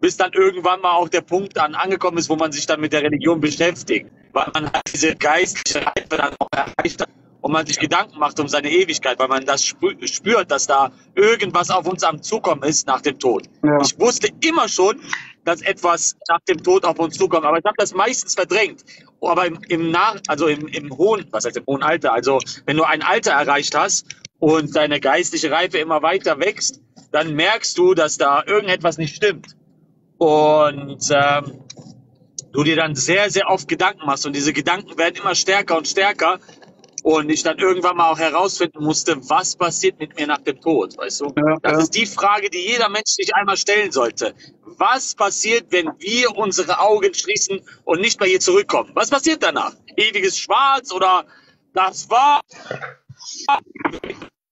Bis dann irgendwann mal auch der Punkt an, angekommen ist, wo man sich dann mit der Religion beschäftigt. Weil man halt diese geistliche Reife dann auch erreicht hat und man sich Gedanken macht um seine Ewigkeit, weil man das spürt, dass da irgendwas auf uns am Zukommen ist nach dem Tod. Ja. Ich wusste immer schon, dass etwas nach dem Tod auf uns zukommt, aber ich habe das meistens verdrängt. Aber im, im, nach, also im, im hohen, was heißt im hohen Alter, also wenn du ein Alter erreicht hast und deine geistliche Reife immer weiter wächst, dann merkst du, dass da irgendetwas nicht stimmt. Und ähm, du dir dann sehr, sehr oft Gedanken machst und diese Gedanken werden immer stärker und stärker. Und ich dann irgendwann mal auch herausfinden musste, was passiert mit mir nach dem Tod, weißt du? Ja, das ja. ist die Frage, die jeder Mensch sich einmal stellen sollte. Was passiert, wenn wir unsere Augen schließen und nicht mehr hier zurückkommen? Was passiert danach? Ewiges Schwarz oder das war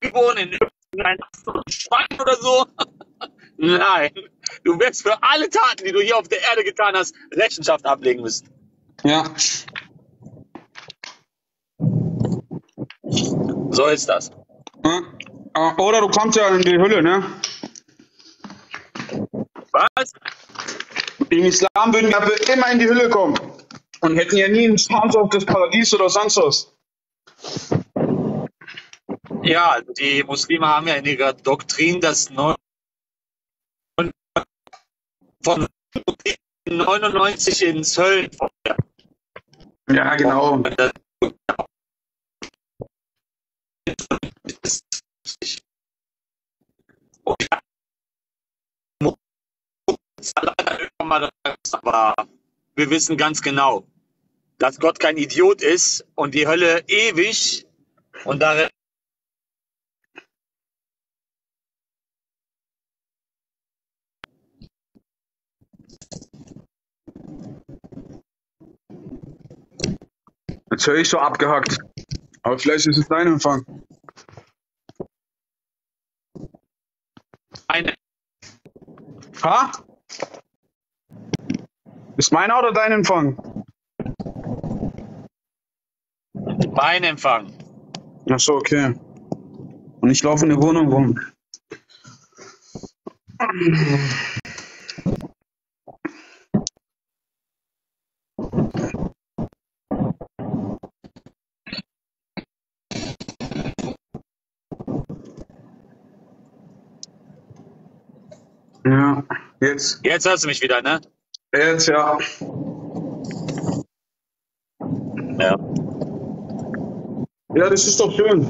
geboren in irgendeinem Schwein oder so? Nein, du wirst für alle Taten, die du hier auf der Erde getan hast, Rechenschaft ablegen müssen. Ja. So ist das. Oder du kommst ja in die Hölle, ne? Was? Im Islam würden wir immer in die Hölle kommen und hätten ja nie einen Chance auf das Paradies oder sonst was. Ja, die Muslime haben ja in ihrer Doktrin das neunundneunzig ins Höllenfeuer. Ja, genau. Aber wir wissen ganz genau, dass Gott kein Idiot ist und die Hölle ewig und darin jetzt höre ich so abgehackt. Aber vielleicht ist es dein Empfang. Meine. Ha? Ist meiner oder dein Empfang? Mein Empfang. Ach so, okay. Und ich laufe in der Wohnung rum. Ja, jetzt. Jetzt hörst du mich wieder, ne? Jetzt, ja. Ja. Ja, das ist doch schön.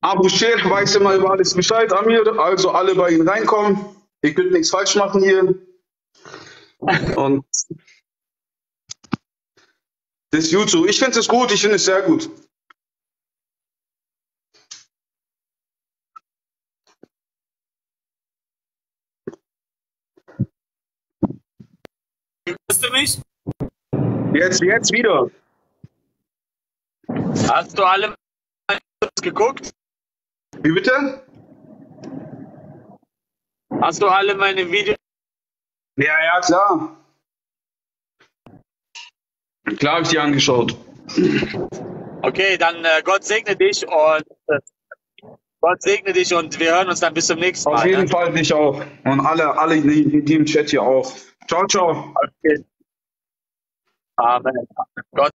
Abu Sheikh weiß immer über alles Bescheid, Amir, also alle bei ihm reinkommen. Ihr könnt nichts falsch machen hier. Und das ist gut so. Ich finde es gut, ich finde es sehr gut. Hörst du mich? Jetzt, jetzt wieder. Hast du alle geguckt? Wie bitte? Hast du alle meine Videos? Ja, ja, klar. Klar habe ich die angeschaut. Okay, dann äh, Gott segne dich und äh, Gott segne dich und wir hören uns dann bis zum nächsten Mal. Auf jeden ne? Fall dich auch und alle, alle die, die im Chat hier auch. Ciao, ciao. Okay. Amen. Gott.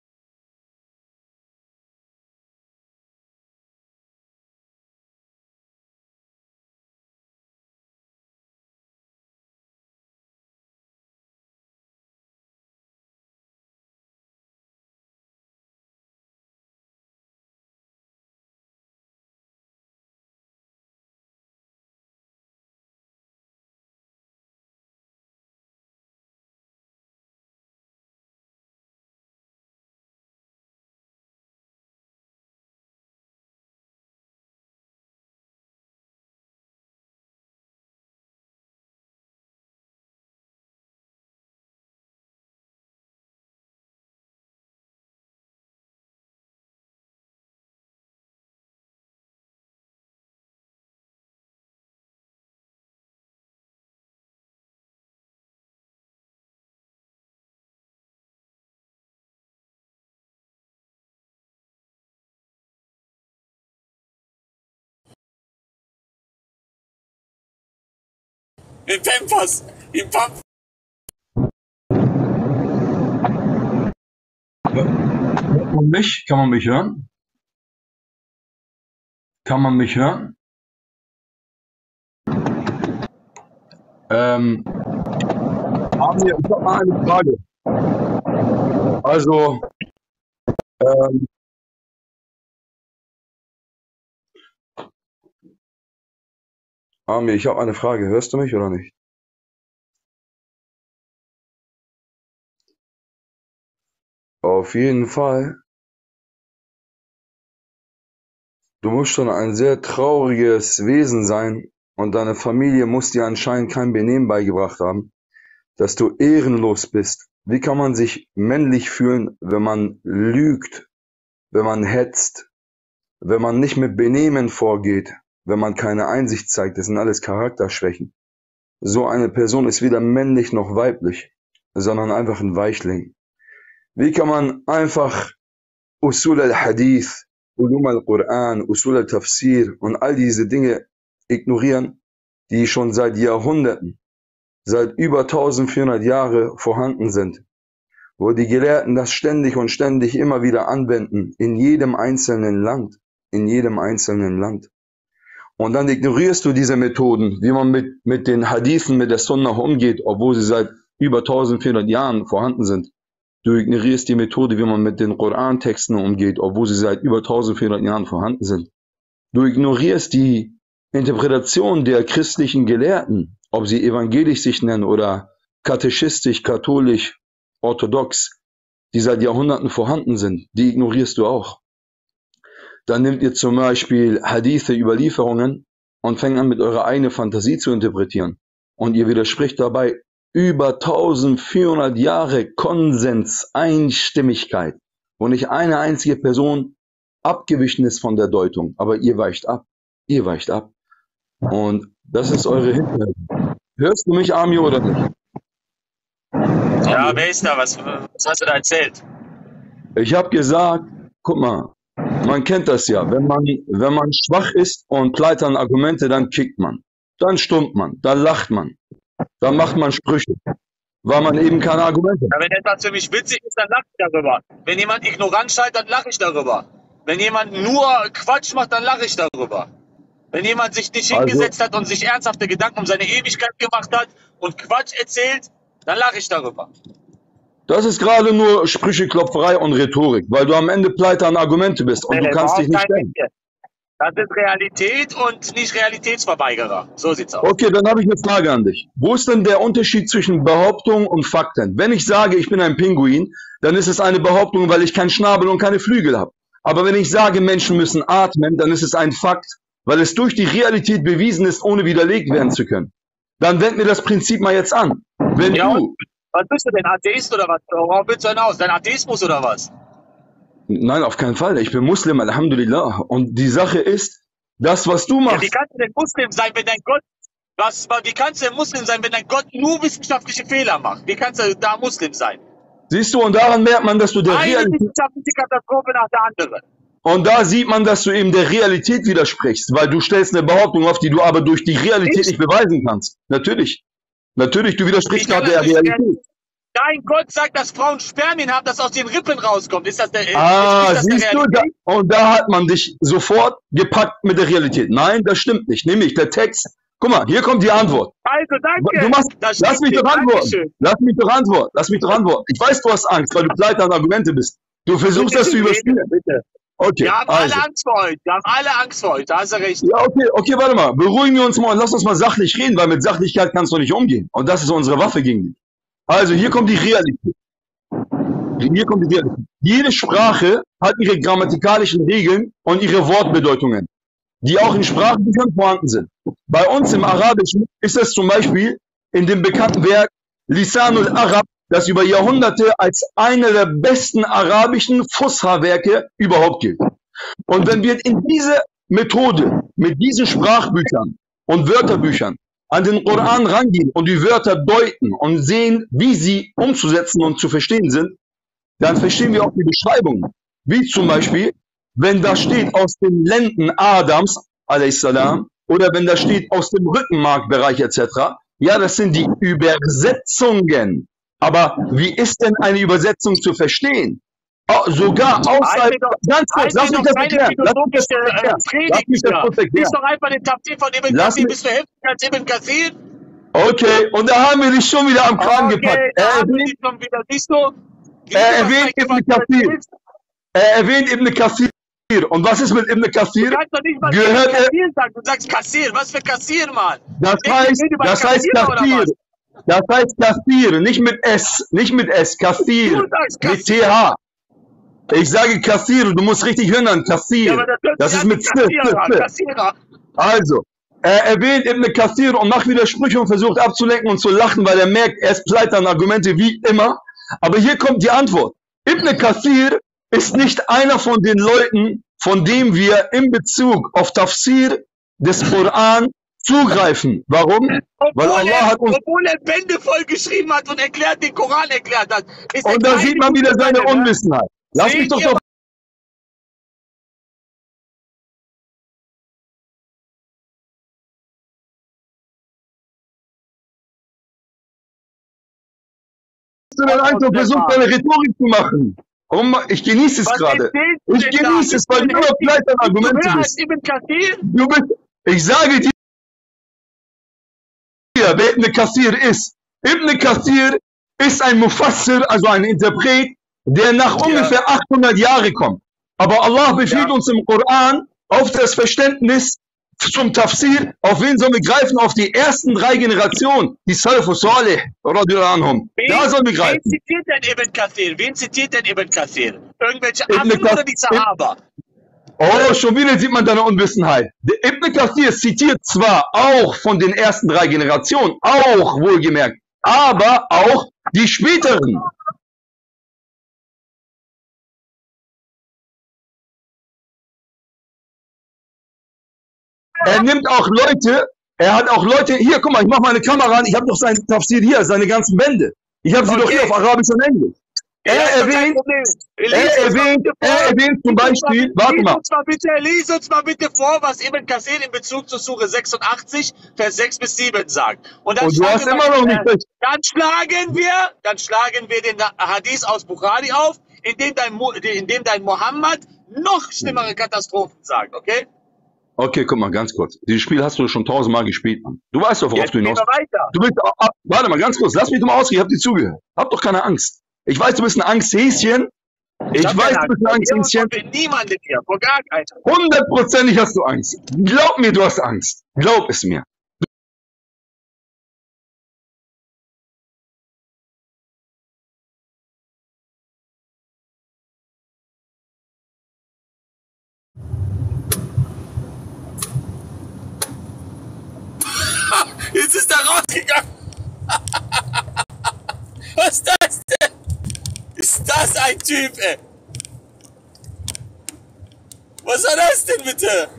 in Pampas, in Pampas. Hört man mich? Kann man mich hören? Kann man mich hören? Ähm, Amir, ich habe mal eine Frage. Also, ähm, Amir, ich habe eine Frage. Hörst du mich oder nicht? Auf jeden Fall. Du musst schon ein sehr trauriges Wesen sein und deine Familie muss dir anscheinend kein Benehmen beigebracht haben, dass du ehrenlos bist. Wie kann man sich männlich fühlen, wenn man lügt, wenn man hetzt, wenn man nicht mit Benehmen vorgeht, wenn man keine Einsicht zeigt? Das sind alles Charakterschwächen. So eine Person ist weder männlich noch weiblich, sondern einfach ein Weichling. Wie kann man einfach Usul al-Hadith, Ulum al-Quran, Usul al-Tafsir und all diese Dinge ignorieren, die schon seit Jahrhunderten, seit über eintausendvierhundert Jahren vorhanden sind, wo die Gelehrten das ständig und ständig immer wieder anwenden, in jedem einzelnen Land, in jedem einzelnen Land. Und dann ignorierst du diese Methoden, wie man mit, mit den Hadithen, mit der Sunnah umgeht, obwohl sie seit über eintausendvierhundert Jahren vorhanden sind. Du ignorierst die Methode, wie man mit den Koran-Texten umgeht, obwohl sie seit über eintausendvierhundert Jahren vorhanden sind. Du ignorierst die Interpretation der christlichen Gelehrten, ob sie evangelisch sich nennen oder katechistisch, katholisch, orthodox, die seit Jahrhunderten vorhanden sind. Die ignorierst du auch. Dann nehmt ihr zum Beispiel Hadithe, Überlieferungen und fängt an, mit eurer eigenen Fantasie zu interpretieren. Und ihr widerspricht dabei über eintausendvierhundert Jahre Konsens, Einstimmigkeit, wo nicht eine einzige Person abgewichen ist von der Deutung. Aber ihr weicht ab. Ihr weicht ab. Und das ist eure Hintergrund. Hörst du mich, Amir, oder nicht? Ja, wer ist da? Was, was hast du da erzählt? Ich habe gesagt, guck mal, man kennt das ja. Wenn man, wenn man schwach ist und pleite an Argumente, dann kickt man. Dann stummt man. Dann lacht man. Dann macht man Sprüche, weil man eben keine Argumente hat. Ja, wenn etwas für mich witzig ist, dann lache ich darüber. Wenn jemand ignorant scheitert, lache ich darüber. Wenn jemand nur Quatsch macht, dann lache ich darüber. Wenn jemand sich nicht hingesetzt also, hat und sich ernsthafte Gedanken um seine Ewigkeit gemacht hat und Quatsch erzählt, dann lache ich darüber. Das ist gerade nur Sprücheklopferei und Rhetorik, weil du am Ende pleite an Argumente bist und nee, du kannst dich nicht denken. Das ist Realität und nicht Realitätsverweigerer. So sieht's aus. Okay, dann habe ich eine Frage an dich. Wo ist denn der Unterschied zwischen Behauptung und Fakten? Wenn ich sage, ich bin ein Pinguin, dann ist es eine Behauptung, weil ich keinen Schnabel und keine Flügel habe. Aber wenn ich sage, Menschen müssen atmen, dann ist es ein Fakt, weil es durch die Realität bewiesen ist, ohne widerlegt werden zu können. Dann wenden wir das Prinzip mal jetzt an. Wenn ja, du... Was bist du denn, Atheist oder was? Worauf willst du denn aus? Dein Atheismus oder was? Nein, auf keinen Fall. Ich bin Muslim, Alhamdulillah. Und die Sache ist, das, was du machst... Ja, wie kannst du denn Muslim sein, wenn dein Gott... Was, wie kannst du denn Muslim sein, wenn dein Gott nur wissenschaftliche Fehler macht? Wie kannst du da Muslim sein? Siehst du, und daran merkt man, dass du der Realität... Eine wissenschaftliche Katastrophe nach der anderen. Und da sieht man, dass du eben der Realität widersprichst, weil du stellst eine Behauptung auf, die du aber durch die Realität ich? nicht beweisen kannst. Natürlich. Natürlich, du widersprichst nach der Realität. Werden. Dein Gott sagt, dass Frauen Spermien haben, das aus den Rippen rauskommt. Ist das der Ah, das siehst der du, da, und da hat man dich sofort gepackt mit der Realität. Nein, das stimmt nicht. Nämlich der Text. Guck mal, hier kommt die Antwort. Also danke. Du machst, das lass mich doch antworten. Lass mich doch antworten. Lass mich doch antworten. Ich weiß, du hast Angst, weil du pleite an Argumente bist. Du versuchst, bitte, das zu überspielen. Bitte. Okay, wir haben also. alle Angst vor heute. Wir haben alle Angst vor heute. Da hast du recht. Ja, okay, okay, warte mal. Beruhigen wir uns mal und lass uns mal sachlich reden, weil mit Sachlichkeit kannst du nicht umgehen. Und das ist unsere Waffe gegen dich. Also, hier kommt die Realität. Hier kommt die Realität. Jede Sprache hat ihre grammatikalischen Regeln und ihre Wortbedeutungen, die auch in Sprachbüchern vorhanden sind. Bei uns im Arabischen ist es zum Beispiel in dem bekannten Werk Lisanul Arab, das über Jahrhunderte als einer der besten arabischen Fusha-Werke überhaupt gilt. Und wenn wir in diese Methode, mit diesen Sprachbüchern und Wörterbüchern an den Koran rangehen und die Wörter deuten und sehen, wie sie umzusetzen und zu verstehen sind, dann verstehen wir auch die Beschreibungen. Wie zum Beispiel, wenn da steht aus den Lenden Adams, alaihissalam, oder wenn da steht aus dem Rückenmarkbereich et cetera, Ja, das sind die Übersetzungen. Aber wie ist denn eine Übersetzung zu verstehen? Oh, sogar außerhalb. Ganz kurz, lass mich das erklären. Lass mich das erklären. Lass mich das kurz erklären. Lies doch einfach den Tafsir von Ibn Kathir. Bist du heftig als Ibn Kathir? Okay, und da haben wir dich schon wieder am Kran okay, gepackt. Da er, erwähnt, schon wieder, siehst du? Er, erwähnt Ibn Kathir. er erwähnt Ibn Kathir. Und was ist mit Ibn Kathir? Du kannst doch nicht mal gehört Kathir sagen. Du sagst Kassir. Was für Kassir, Mann? Das heißt, das heißt Kathir. Das heißt Kathir, nicht mit S, nicht mit S, Kathir, mit T H. Ich sage Kathir, du musst richtig hören, Kathir. Ja, das das ist mit Kathir. Also, er erwähnt Ibn Kathir und macht Widersprüche und versucht abzulenken und zu lachen, weil er merkt, er ist pleite an Argumente wie immer. Aber hier kommt die Antwort. Ibn Kathir ist nicht einer von den Leuten, von dem wir in Bezug auf Tafsir des Koran zugreifen. Warum? Obwohl, Weil Allah er, hat uns obwohl er Bände vollgeschrieben hat und erklärt, den Koran erklärt hat. Ist und da sieht man wieder seine Bände, Unwissenheit. Lass mich doch doch... Du hast den Eindruck versucht, deine Rhetorik zu machen. Ich genieße es gerade. Ich genieße es, weil du nur gleich ein Argument bist. Du bist... Ich sage dir, wer Ibn Kathir ist. Ibn Kathir ist ein Mufassir, also ein Interpret, der nach ja. ungefähr achthundert Jahren kommt. Aber Allah befiehlt ja. uns im Koran auf das Verständnis zum Tafsir. Auf wen sollen wir greifen? Auf die ersten drei Generationen, die Salafus Salih, radiyallahu anhum. Da sollen wir greifen. Wen zitiert denn Ibn Kathir? Wen zitiert denn Ibn Kathir? Irgendwelche Affen oder die Sahaba? Oh, schon wieder sieht man deine Unwissenheit. Der Ibn Kathir zitiert zwar auch von den ersten drei Generationen, auch wohlgemerkt, aber auch die späteren. Er nimmt auch Leute, er hat auch Leute, hier, guck mal, ich mach meine Kamera an, ich habe noch seinen Tafsir hier, seine ganzen Bände. Ich habe sie okay. doch hier auf Arabisch und Englisch. Er erwähnt, er erwähnt, er erwähnt zum Beispiel, warte mal. Lies uns mal bitte vor, was Ibn Kathir in Bezug zu Sure sechsundachtzig, Vers sechs bis sieben sagt. Und, dann, Und du hast immer noch nicht recht. Dann schlagen wir, dann schlagen wir den Hadith aus Bukhari auf, in dem dein, in dem dein Mohammed noch schlimmere Katastrophen sagt, okay? Okay, guck mal, ganz kurz. Dieses Spiel hast du schon tausendmal gespielt, Mann. Du weißt doch, worauf Jetzt du hinaus du bist. Warte mal, ganz kurz, lass mich doch mal ausgehen, ich hab dir zugehört. Hab doch keine Angst. Ich weiß, du bist ein Angsthäschen. Ich, ich weiß, du bist ein Angsthäschen. Niemand hier, vor gar keiner. Hundertprozentig hast du Angst. Glaub mir, du hast Angst. Glaub es mir. Jetzt ist er rausgegangen. Was ist das denn? Ist das ein Typ, ey? Was war das denn bitte?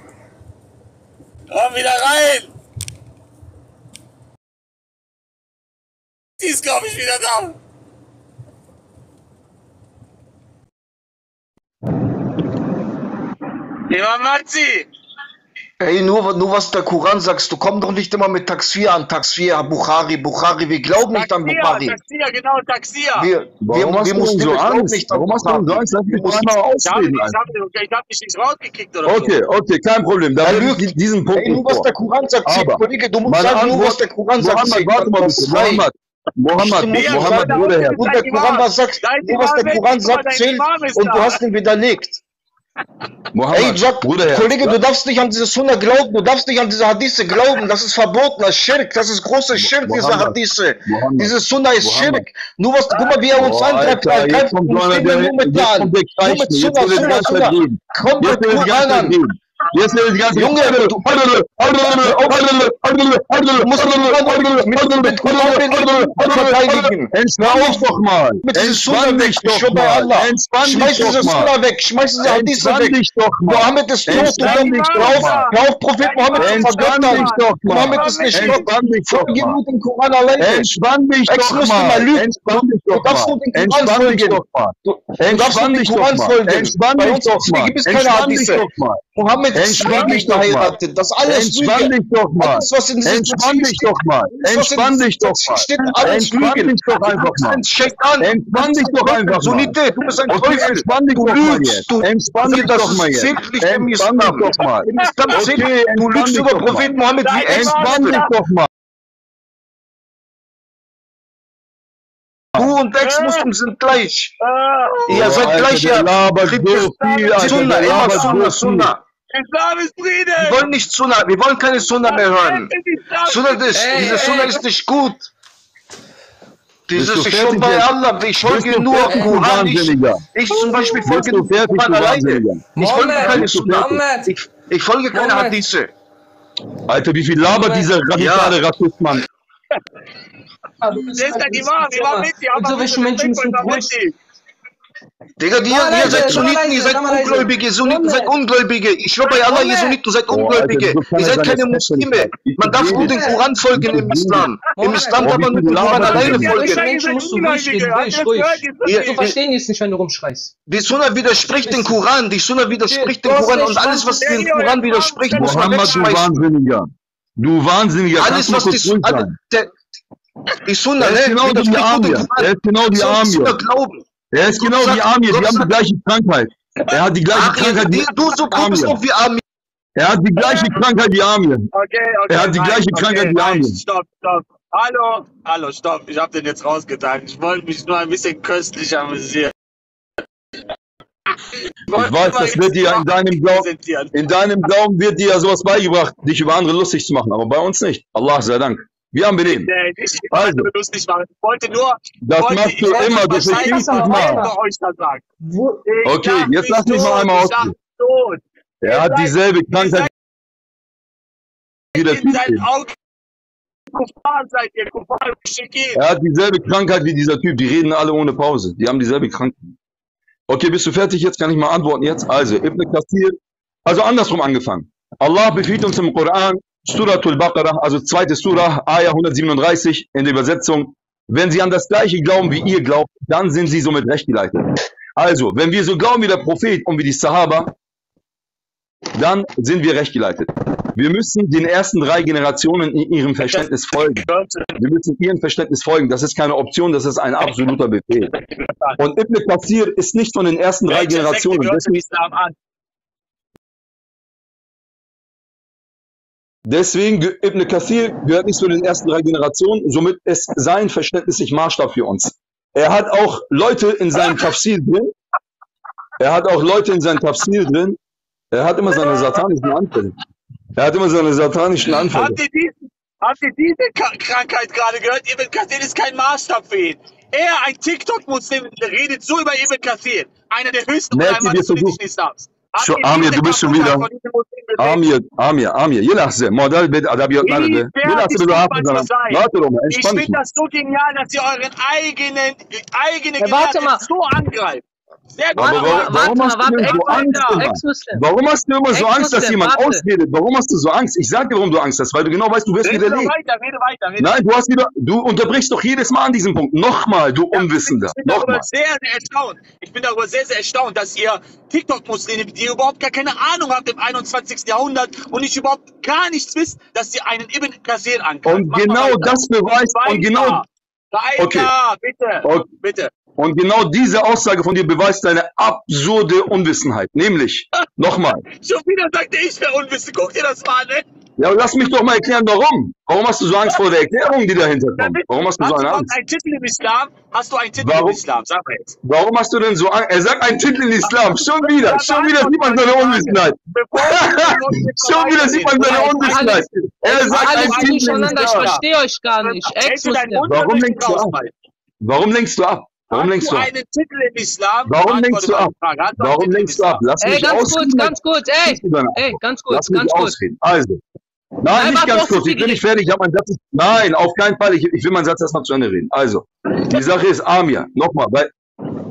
Komm wieder rein! Die ist, glaube ich, wieder da. Lieber Matzi! Ey, nur, nur was der Koran sagst, du komm doch nicht immer mit Taxir an, Taxir, Bukhari, Bukhari, wir glauben Taxir, nicht an Bukhari. Taxir, genau, Taxir. Wir, Warum wir, hast wir du so Angst? Nicht Warum hast du so Angst? Lass mich mal ausreden. Ich hab dich nicht rausgekickt oder okay, so. Okay, okay, kein Problem. Da ja, ich diesen Punkt. Ey, nur was der Koran sagt, aber, Kollege, du musst sagen, nur was der Koran sagt. Mohammed, warte mal, Mohammed. Mohammed, Mohammed wurde her. Und der Koran, was sagt, nur was der Koran sagt, zählt und du hast ihn widerlegt. Mohammed, Ey, Job, Bruder, Kollege, ja. du darfst nicht an diese Sunna glauben, du darfst nicht an diese Hadithe glauben, das ist verboten, das ist Schirk, das ist große Schirk, diese Hadithe. Mohammed, diese Sunna ist Mohammed. Schirk. Nur was, guck mal, wie er uns oh, angreift, er greift uns nur mit da an. Nur mit Sunna, Sunna, Sunna. Komm mit Koran an. Jetzt will ich ganz Junge, du musst mit Koran verteidigen. Entspann dich doch mal. Entspann dich doch mal. Schmeiß diese Sunna weg. Schmeiß diese Hadith weg. Mohammed ist tot. Lauf Prophet Mohammed zu vergöttern. Mohammed ist nicht tot. Folge nur dem Koran alleine. Entspann dich doch mal. Entspann dich doch mal. Entspann dich doch mal. Entspann dich doch mal. Entspann dich doch mal. Entspann dich doch mal. Mohammed mit Entspann dich doch mal. Das alles Entspann Lüge. Dich doch mal. Alles, was in Entspann dich doch mal. Entspann dich doch mal. Steht alles Entspann dich doch einfach mal. An. Entspann dich doch einfach mal. Du bist ein Teufel. Entspann dich doch mal jetzt. Entspann dich doch mal jetzt. Entspann dich doch mal. Du lügst über Prophet Mohammed. Entspann dich doch mal. Du und Ex-Muslim sind gleich. Ihr ja, seid gleich ja. Sunna, immer Sunna, Sunna. Islam ist Friede. Wir wollen nicht Sunna, wir wollen keine Sunna mehr hören. Sunna ist, ey, diese Sunna ist nicht gut. Dieses, ich folge bei Allah, ich folge nur auf Koran. Ich, ich zum Beispiel folge nur Koran alleine. Ich folge keine Sunna. Ich, ich folge keine Hadithe. Alter, wie viel labert dieser radikale Rassist, Mann. Also, das ist ja die Wahrheit, wir waren mit, die haben so welche Menschen sind richtig. Digga, die, Mann, ihr seid Sunniten, ihr seid Ungläubige, ihr seid Ungläubige. Ich schwöre bei Allah, ihr Sunniten seid Ungläubige. Ihr seid keine Muslime. Man darf nur den Koran folgen im Islam. Im Islam darf man mit dem Koran alleine folgen. Wir verstehen jetzt nicht, wenn du rumschreist. Die Sunna widerspricht den Koran, die Sunna widerspricht den Koran und alles, was den Koran widerspricht, muss man wegschmeißen. Du Wahnsinniger, alles, was die Die Sunna, ne? Genau die Armee. Er ist genau die Armee. Er ist genau die Armee. Die haben die gleiche Krankheit. Er hat die gleiche Krankheit wie Armee. Er hat die gleiche Krankheit wie Armee. Er hat die gleiche Krankheit wie Armee. Stopp, stopp. Hallo, hallo, stopp. Ich hab den jetzt rausgetan. Ich wollte mich nur ein bisschen köstlich amüsieren. Ich weiß, das wird dir in deinem Glauben, in deinem Glauben wird dir ja sowas beigebracht, dich über andere lustig zu machen. Aber bei uns nicht. Allah sei Dank. Wir haben Bereden. Ich also, lustig machen. Ich wollte nur. Das wollte, machst du immer. Du verstehst es mal. Okay, jetzt lass mich mal einmal ausreden. Er hat dieselbe Krankheit wie der Typ. Er hat dieselbe Krankheit wie dieser Typ. Die reden alle ohne Pause. Die haben dieselbe Krankheit. Okay, bist du fertig? Jetzt kann ich mal antworten. Jetzt also, Ibn Kathir. Also andersrum angefangen. Allah befiehlt uns im Koran. Suratul Baqarah, also zweite Surah, Ayah hundertsiebenunddreißig in der Übersetzung. Wenn sie an das gleiche glauben, wie ihr glaubt, dann sind sie somit recht geleitet. Also, wenn wir so glauben wie der Prophet und wie die Sahaba, dann sind wir recht geleitet. Wir müssen den ersten drei Generationen in ihrem Verständnis folgen. Wir müssen ihrem Verständnis folgen. Das ist keine Option, das ist ein absoluter Befehl. Und Ibn Kathir ist nicht von den ersten drei Generationen. Deswegen, Ibn Kathir gehört nicht zu den ersten drei Generationen, somit ist sein Verständnis nicht Maßstab für uns. Er hat auch Leute in seinem Tafsir drin, er hat auch Leute in seinem Tafsir drin, er hat immer seine satanischen Anfälle. Er hat immer seine satanischen Anfälle. Habt ihr, diesen, habt ihr diese Krankheit gerade gehört? Ibn Kathir ist kein Maßstab für ihn. Er, ein TikTok-Muslim, redet so über Ibn Kathir, einer der höchsten politischen Islams. شو آمیر دو بسیم ویدا آمیر آمیر آمیر یه لحظه مادر بد ادبیات نداره یه لحظه بذار حرف بزنم warte mal entspann dich das so genial dass ihr euren eigenen eigene Gedanken so angreift sehr gut warum hast du immer so Angst dass jemand ausredet warum hast du so Angst ich sage dir warum du Angst hast weil du genau weißt du wirst widerlegt nein du hast wieder du unterbrichst doch jedes Mal an diesem Punkt nochmal du Unwissender nochmal sehr sehr erstaunt ich bin darüber sehr sehr erstaunt dass ihr TikTok-Muslime, die überhaupt gar keine Ahnung habt im einundzwanzigsten Jahrhundert und nicht überhaupt gar nichts wisst, dass sie einen Ibn Kathir angreifen. Und genau das beweist, und genau, okay, bitte, bitte. Und genau diese Aussage von dir beweist deine absurde Unwissenheit. Nämlich, nochmal. Schon wieder sagte ich, wer unwissend, guck dir das mal an, ne? Ja, lass mich doch mal erklären, warum. Warum hast du so Angst vor der Erklärung, die dahinter kommt? Warum hast du so eine Angst? Hast du einen Titel im Islam? Hast du einen Titel im Islam? Sag mal jetzt. Warum hast du denn so Angst? Er sagt einen Titel im Islam. Schon wieder. Schon wieder sieht man seine Unwissenheit. Schon wieder sieht man seine Unwissenheit. Er sagt einen Titel im Islam. Ich verstehe euch gar nicht. Warum lenkst du ab? Warum lenkst du ab? Warum lenkst du ab? Warum lenkst du ab? Warum lenkst du ab? Lass mich ausreden. Ganz kurz, ganz kurz, ey. Ganz kurz, ganz kurz. Also. Nein, Nein, nicht ganz kurz, ich bin nicht fertig, ich habe meinen Satz. Nein, auf keinen Fall, ich, ich will meinen Satz erstmal zu Ende reden. Also, die Sache ist, Amir, nochmal, weil,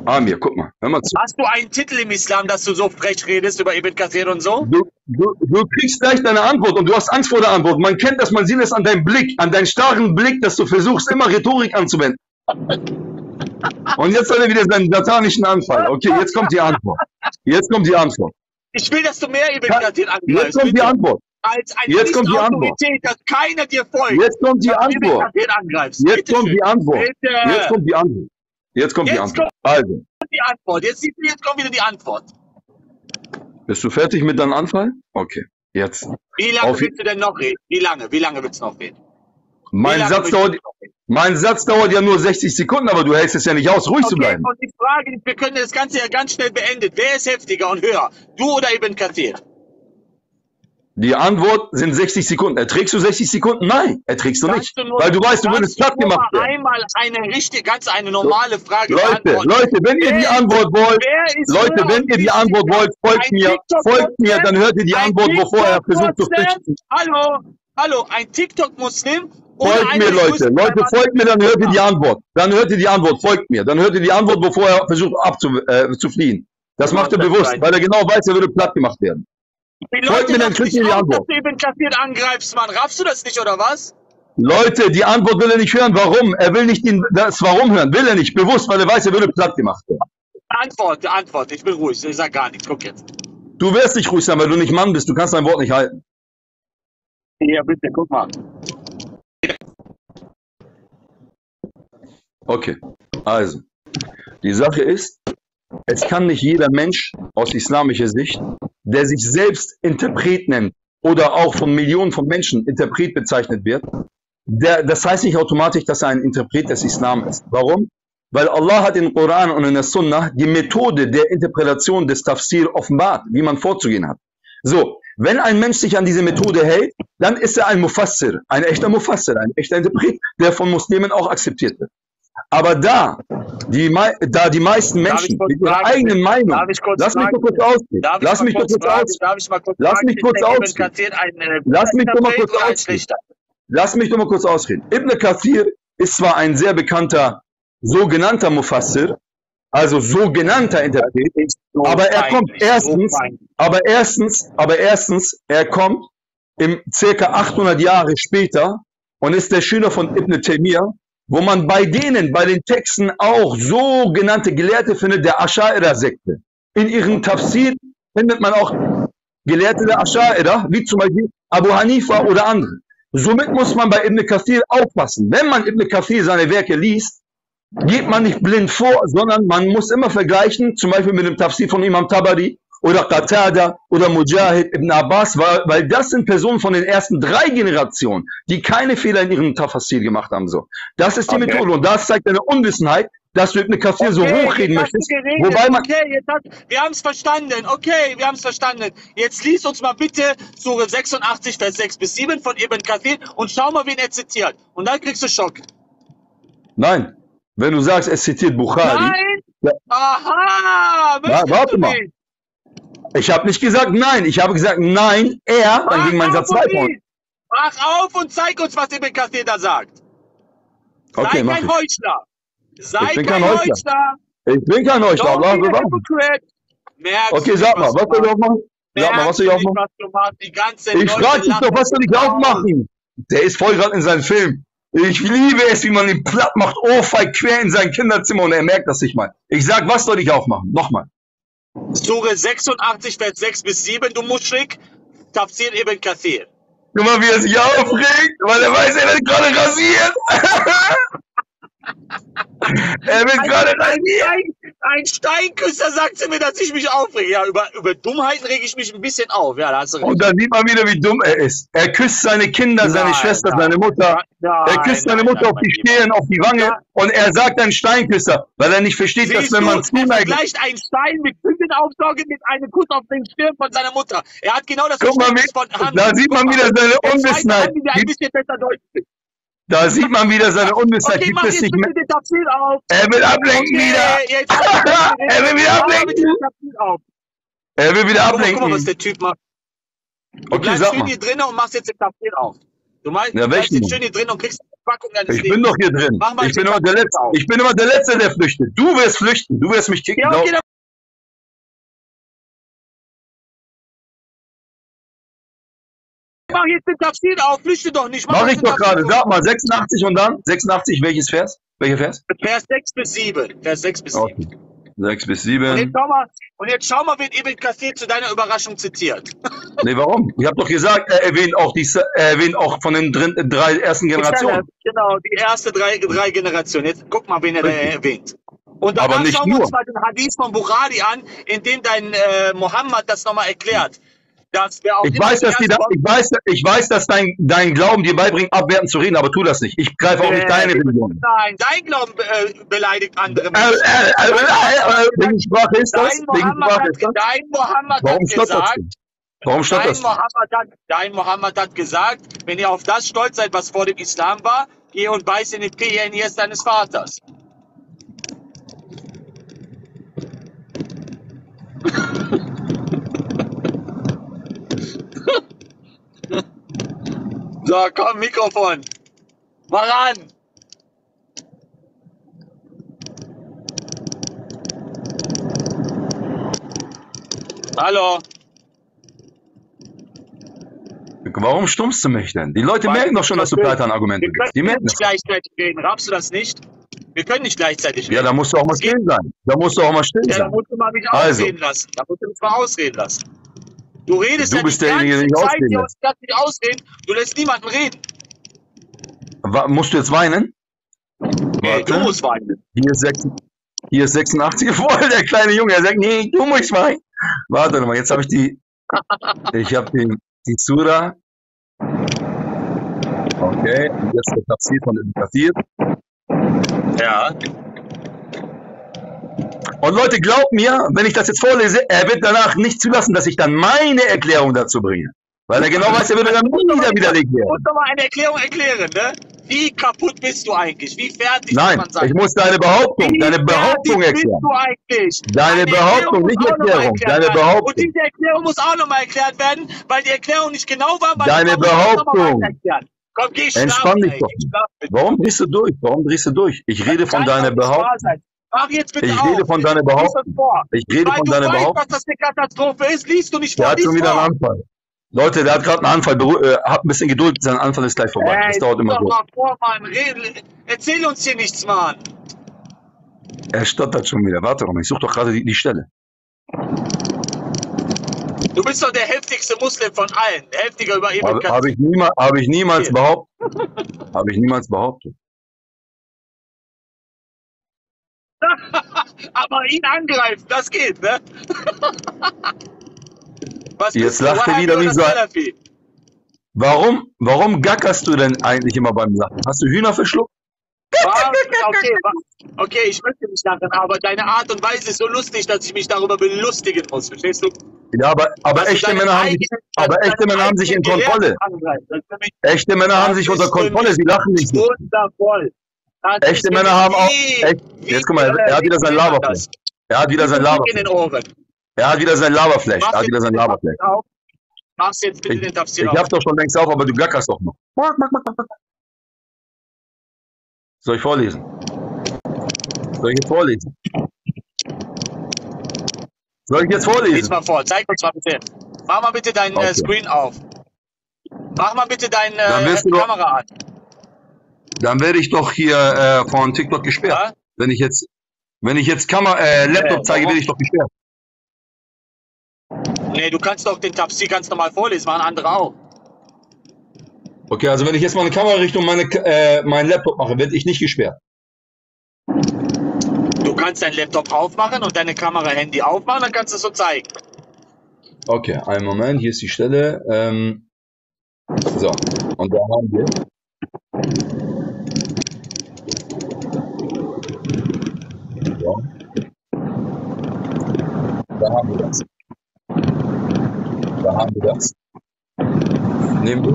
Amir, guck mal, hör mal zu. Hast du einen Titel im Islam, dass du so frech redest über Ibn Kathir und so? Du, du, du kriegst gleich deine Antwort und du hast Angst vor der Antwort. Man kennt das, man sieht es an deinem Blick, an deinem starken Blick, dass du versuchst, immer Rhetorik anzuwenden. Und jetzt hat er wieder seinen satanischen Anfall. Okay, jetzt kommt die Antwort. Jetzt kommt die Antwort. Ich will, dass du mehr Ibn Kathir angreifst. Jetzt kommt die Antwort. Als ein Jetzt kommt die Antwort. Dass keiner dir folgt. Jetzt kommt die Antwort. Jetzt kommt die Antwort. Jetzt kommt die Antwort. Jetzt kommt die Antwort. Also. Die Antwort. Jetzt, sieht, jetzt kommt wieder die Antwort. Bist du fertig mit deinem Anfall? Okay. Jetzt. Wie lange Auf willst du denn noch reden? Wie lange? Wie lange willst du noch reden? Mein Satz, dauert, noch reden? mein Satz dauert ja nur sechzig Sekunden, aber du hältst es ja nicht aus, ruhig okay, zu bleiben. Und die Frage, wir können das Ganze ja ganz schnell beendet. Wer ist heftiger und höher? Du oder Ibn Kathir? Die Antwort sind sechzig Sekunden. Erträgst du sechzig Sekunden? Nein, erträgst du kannst nicht. Du nur, weil du weißt, du würdest platt gemacht werden. Einmal eine richtige, ganz eine normale Frage. Leute, Leute, wenn wer ihr die Antwort wollt, Leute, wenn ihr die Antwort wollt, folgt mir, folgt mir, dann hört ihr die Antwort, bevor er versucht zu finden. Hallo, hallo, ein TikTok-Muslim. Folgt mir, Leute, Leute, folgt mir, dann hört ihr die Antwort. Dann hört ihr die Antwort, folgt mir. Dann hört ihr die Antwort, bevor er versucht abzufliehen. Das macht er bewusst, weil er genau weiß, er würde platt gemacht werden. Die Leute, mir dann kriegt ihr die Antwort. Auf, dass du Ibn Kathir angreifst, Mann. Raffst du das nicht, oder was? Leute, die Antwort will er nicht hören. Warum? Er will nicht den, das Warum hören. Will er nicht. Bewusst, weil er weiß, er würde platt gemacht werden. Antwort, Antwort. Ich bin ruhig. Ich sag gar nichts. Guck jetzt. Du wirst nicht ruhig sein, weil du nicht Mann bist. Du kannst dein Wort nicht halten. Ja, bitte. Guck mal. Okay. Also. Die Sache ist, es kann nicht jeder Mensch aus islamischer Sicht, der sich selbst Interpret nennt oder auch von Millionen von Menschen Interpret bezeichnet wird, der, das heißt nicht automatisch, dass er ein Interpret des Islam ist. Warum? Weil Allah hat im Koran und in der Sunnah die Methode der Interpretation des Tafsir offenbart, wie man vorzugehen hat. So, wenn ein Mensch sich an diese Methode hält, dann ist er ein Mufassir, ein echter Mufassir, ein echter Interpret, der von Muslimen auch akzeptiert wird. Aber da die, da die meisten Menschen mit ihrer eigenen Meinung, lass mich doch kurz ausreden, lass mich doch kurz ausreden, lass mich kurz ausreden, lass mich doch mal kurz ausreden, lass mich doch mal kurz ausreden. Ibn Kathir ist zwar ein sehr bekannter sogenannter Mufassir, also sogenannter Interpret, aber er kommt erstens, aber erstens, aber erstens, er kommt im circa achthundert Jahre später und ist der Schüler von Ibn Taymiyyah, wo man bei denen, bei den Texten auch sogenannte Gelehrte findet, der Asha'ira-Sekte. In ihren Tafsir findet man auch Gelehrte der Asha'ira, wie zum Beispiel Abu Hanifa oder andere. Somit muss man bei Ibn Kathir aufpassen. Wenn man Ibn Kathir seine Werke liest, geht man nicht blind vor, sondern man muss immer vergleichen, zum Beispiel mit dem Tafsir von Imam Tabari oder Qatada oder Mujahid, Ibn Abbas, weil, weil das sind Personen von den ersten drei Generationen, die keine Fehler in ihrem Tafsir gemacht haben. So. Das ist die okay. Methode und das zeigt deine Unwissenheit, dass du Ibn Kathir okay, so hochreden möchtest. Wobei man okay, jetzt hat, wir haben es verstanden, okay, wir haben es verstanden. Jetzt lies uns mal bitte Sure sechsundachtzig, Vers sechs bis sieben von Ibn Kathir und schau mal, wen er zitiert. Und dann kriegst du Schock. Nein, wenn du sagst, es zitiert Bukhari. Nein! Ja. Aha! Na, warte mal. Nicht? Ich habe nicht gesagt nein, ich habe gesagt nein, er, dann ging mein Satz weiter. Mach auf und zeig uns, was Ibn Kathir da sagt. Okay, sei kein Heuchler. Sei ich bin kein Heuchler. Heuchler. Ich bin kein Heuchler. Okay, sag mal, was soll ich aufmachen? Sag mal, was soll ich aufmachen? Ich frage dich doch, was soll ich aufmachen? Der ist voll gerade in seinem Film. Ich liebe es, wie man ihn platt macht, ohrfeig quer in sein Kinderzimmer und er merkt das nicht mal. Ich sag, was soll ich aufmachen? Nochmal. Sure sechsundachtzig, Vers sechs bis sieben, du Muschrik, Tafsir Ibn Kathir. Guck mal, wie er sich aufregt, weil er weiß, er wird gerade rasiert. er wird also gerade rasiert. Ein, ein Steinküsser sagt zu mir, dass ich mich aufrege. Ja, über, über Dummheiten rege ich mich ein bisschen auf. Ja, da hast du recht. Und dann sieht man wieder, wie dumm er ist. Er küsst seine Kinder, nein, seine Schwester, nein, seine Mutter. Nein, er küsst seine Mutter nein, auf die Stirn, auf die Wange. Nein. Und er sagt ein Steinküsser, weil er nicht versteht, Siehst dass wenn man zuneigt. Vielleicht ein Stein mit Küssen aufsaugen mit einem Kuss auf den Stirn von seiner Mutter. Er hat genau das Verständnis von Hamdi. Da sieht man wieder seine Unwissenheit. Ein bisschen besser Deutsch. Da sieht man wieder seine Unwissenheit. Okay, mach jetzt bitte den Tafsir auf. Er will ablenken okay, wieder. Jetzt er will wieder ablenken. Er will wieder ablenken. Guck mal, was der Typ macht. Du okay, bleibst sag schön mal. hier drin und machst jetzt den Tafsir auf. Du meinst, ja, du bleibst jetzt schön hier drin und kriegst eine Packung deines Ich Lebens. bin doch hier drin. Mach mal ich, bin immer der Letzte. ich bin immer der Letzte, der flüchtet. Du wirst flüchten. Du wirst mich kicken. Ja, okay, mach jetzt den Tafsir auf, flüchte doch nicht. Mach, mach ich doch gerade, sag mal, sechsundachtzig und dann? sechsundachtzig, welches Vers? Welcher Vers? Vers sechs bis sieben. Vers sechs bis sieben. Okay. Sechs bis sieben. Und jetzt schau mal, und jetzt schau mal wen Ibn Kathir zu deiner Überraschung zitiert. Nee, warum? Ich habe doch gesagt, er erwähnt auch, die, er erwähnt auch von den drin, drei ersten Generationen. Genau, die erste drei, drei Generationen. Jetzt guck mal, wen er da erwähnt. Und danach aber nicht schauen wir uns mal den Hadith von Bukhari an, in dem dein äh, Mohammed das nochmal erklärt. Dass wer auch ich, weiß, dass die da, ich, weiß, ich weiß, dass dein, dein Glauben dir beibringt, abwertend zu reden, aber tu das nicht. Ich greife auch äh, nicht deine Religion. Nein, dein Glauben äh, beleidigt andere Menschen. Äh, äh, äh, äh, äh, wegen Sprache ist das? Dein Mohammed hat, dein Mohammed Warum hat gesagt, Warum dein, das? Mohammed hat, dein Mohammed hat gesagt, wenn ihr auf das stolz seid, was vor dem Islam war, geh und beißt in den Penis deines Vaters. So, komm, Mikrofon. Mal ran. Hallo. Warum stummst du mich denn? Die Leleute Weil merken doch schon, dass du Platan-Argumente bist. Die merken das. Wir können nicht gleichzeitig reden. Raffst du das nicht? Wir können nicht gleichzeitig reden. Ja, da musst du auch mal stehen sein. Da musst du auch mal stehen ja, sein. Ja, da musst du mal mich also. ausreden lassen. Da musst du mich mal ausreden lassen. Du redest du ja bist die ganze der Zeit, der uns das nicht ausreden. Du lässt niemanden reden. Wa musst du jetzt weinen? Nee, du musst weinen. Hier ist, hier ist sechsundachtzig voll, der kleine Junge. Er sagt, nee, du musst weinen. Warte mal, jetzt habe ich die... Ich habe die, die Sura. Okay, und jetzt der Tafsir von Ibn Kathir. Ja. Und Leute, glaubt mir, wenn ich das jetzt vorlese, er wird danach nicht zulassen, dass ich dann meine Erklärung dazu bringe. Weil er genau weiß, er würde dann wieder widerlegen. Du musst doch mal eine Erklärung erklären, ne? Wie kaputt bist du eigentlich? Wie fertig Nein, kann man sagen? Ich muss deine Behauptung, Wie deine Behauptung erklären. Bist du deine deine Behauptung, nicht Erklärung. Deine Behauptung. Und diese Erklärung muss auch nochmal erklärt werden, weil die Erklärung nicht genau war. Weil deine Behauptung. Komm, geh schlafen, Entspann dich doch. Warum drehst du durch? Warum drehst du durch? Ich rede von deiner Behauptung. Mach jetzt bitte ich rede auf. von deiner Behauptung. Ich rede Weil von deiner Behauptung. Was das eine Katastrophe ist, liest du nicht vor. Der hat schon wieder vor. einen Anfall. Leute, der hat gerade einen Anfall. Äh, Habt ein bisschen Geduld, sein Anfall ist gleich vorbei. Ey, das dauert immer so. Vor, Mann. Erzähl uns hier nichts, Mann. Er stottert schon wieder. Warte mal, ich suche doch gerade die, die Stelle. Du bist doch der heftigste Muslim von allen. Der heftiger über Ibn Kathir. Habe ich, niema, hab ich niemals behauptet. Habe ich niemals behauptet. Aber ihn angreifen, das geht, ne? Was Jetzt lacht er wieder wie sein. Warum, warum gackerst du denn eigentlich immer beim Lachen? Hast du Hühner verschluckt? Okay, okay, ich möchte nicht lachen, aber deine Art und Weise ist so lustig, dass ich mich darüber belustigen muss, verstehst du? Ja, aber, aber echte Männer haben sich, aber echte Männer haben sich in Kontrolle. Echte Männer haben sich unter Kontrolle, sie lachen nicht. Wundervoll. Das Echte Männer haben auch. Echt, jetzt guck mal, er hat wieder sein Laberflash. Er hat wieder sein Laberflash. Er hat wieder sein Laberflash. Er hat wieder sein Laberflash. Mach's jetzt bitte den Tafsir auf. Ich hab doch schon längst auf, aber du gackerst doch noch. Soll ich vorlesen? Soll ich jetzt vorlesen? Soll ich jetzt vorlesen? Lies mal vor, zeig uns mal bitte. Mach mal bitte deinen okay. Screen auf. Mach mal bitte deine äh, Kamera an. Dann werde ich doch hier äh, von TikTok gesperrt. Ja? Wenn ich jetzt, wenn ich jetzt Kamera, äh, Laptop zeige, werde ich doch gesperrt. Nee, du kannst doch den Tabsi ganz normal vorlesen, machen andere auch. Okay, also wenn ich jetzt meine Kamera Richtung meine, äh, meinen Laptop mache, werde ich nicht gesperrt. Du kannst deinen Laptop aufmachen und deine Kamera Handy aufmachen, dann kannst du es so zeigen. Okay, einen Moment, hier ist die Stelle. Ähm, so, und da haben wir... Ja. Da haben wir das. Da haben wir das. Nehmen wir.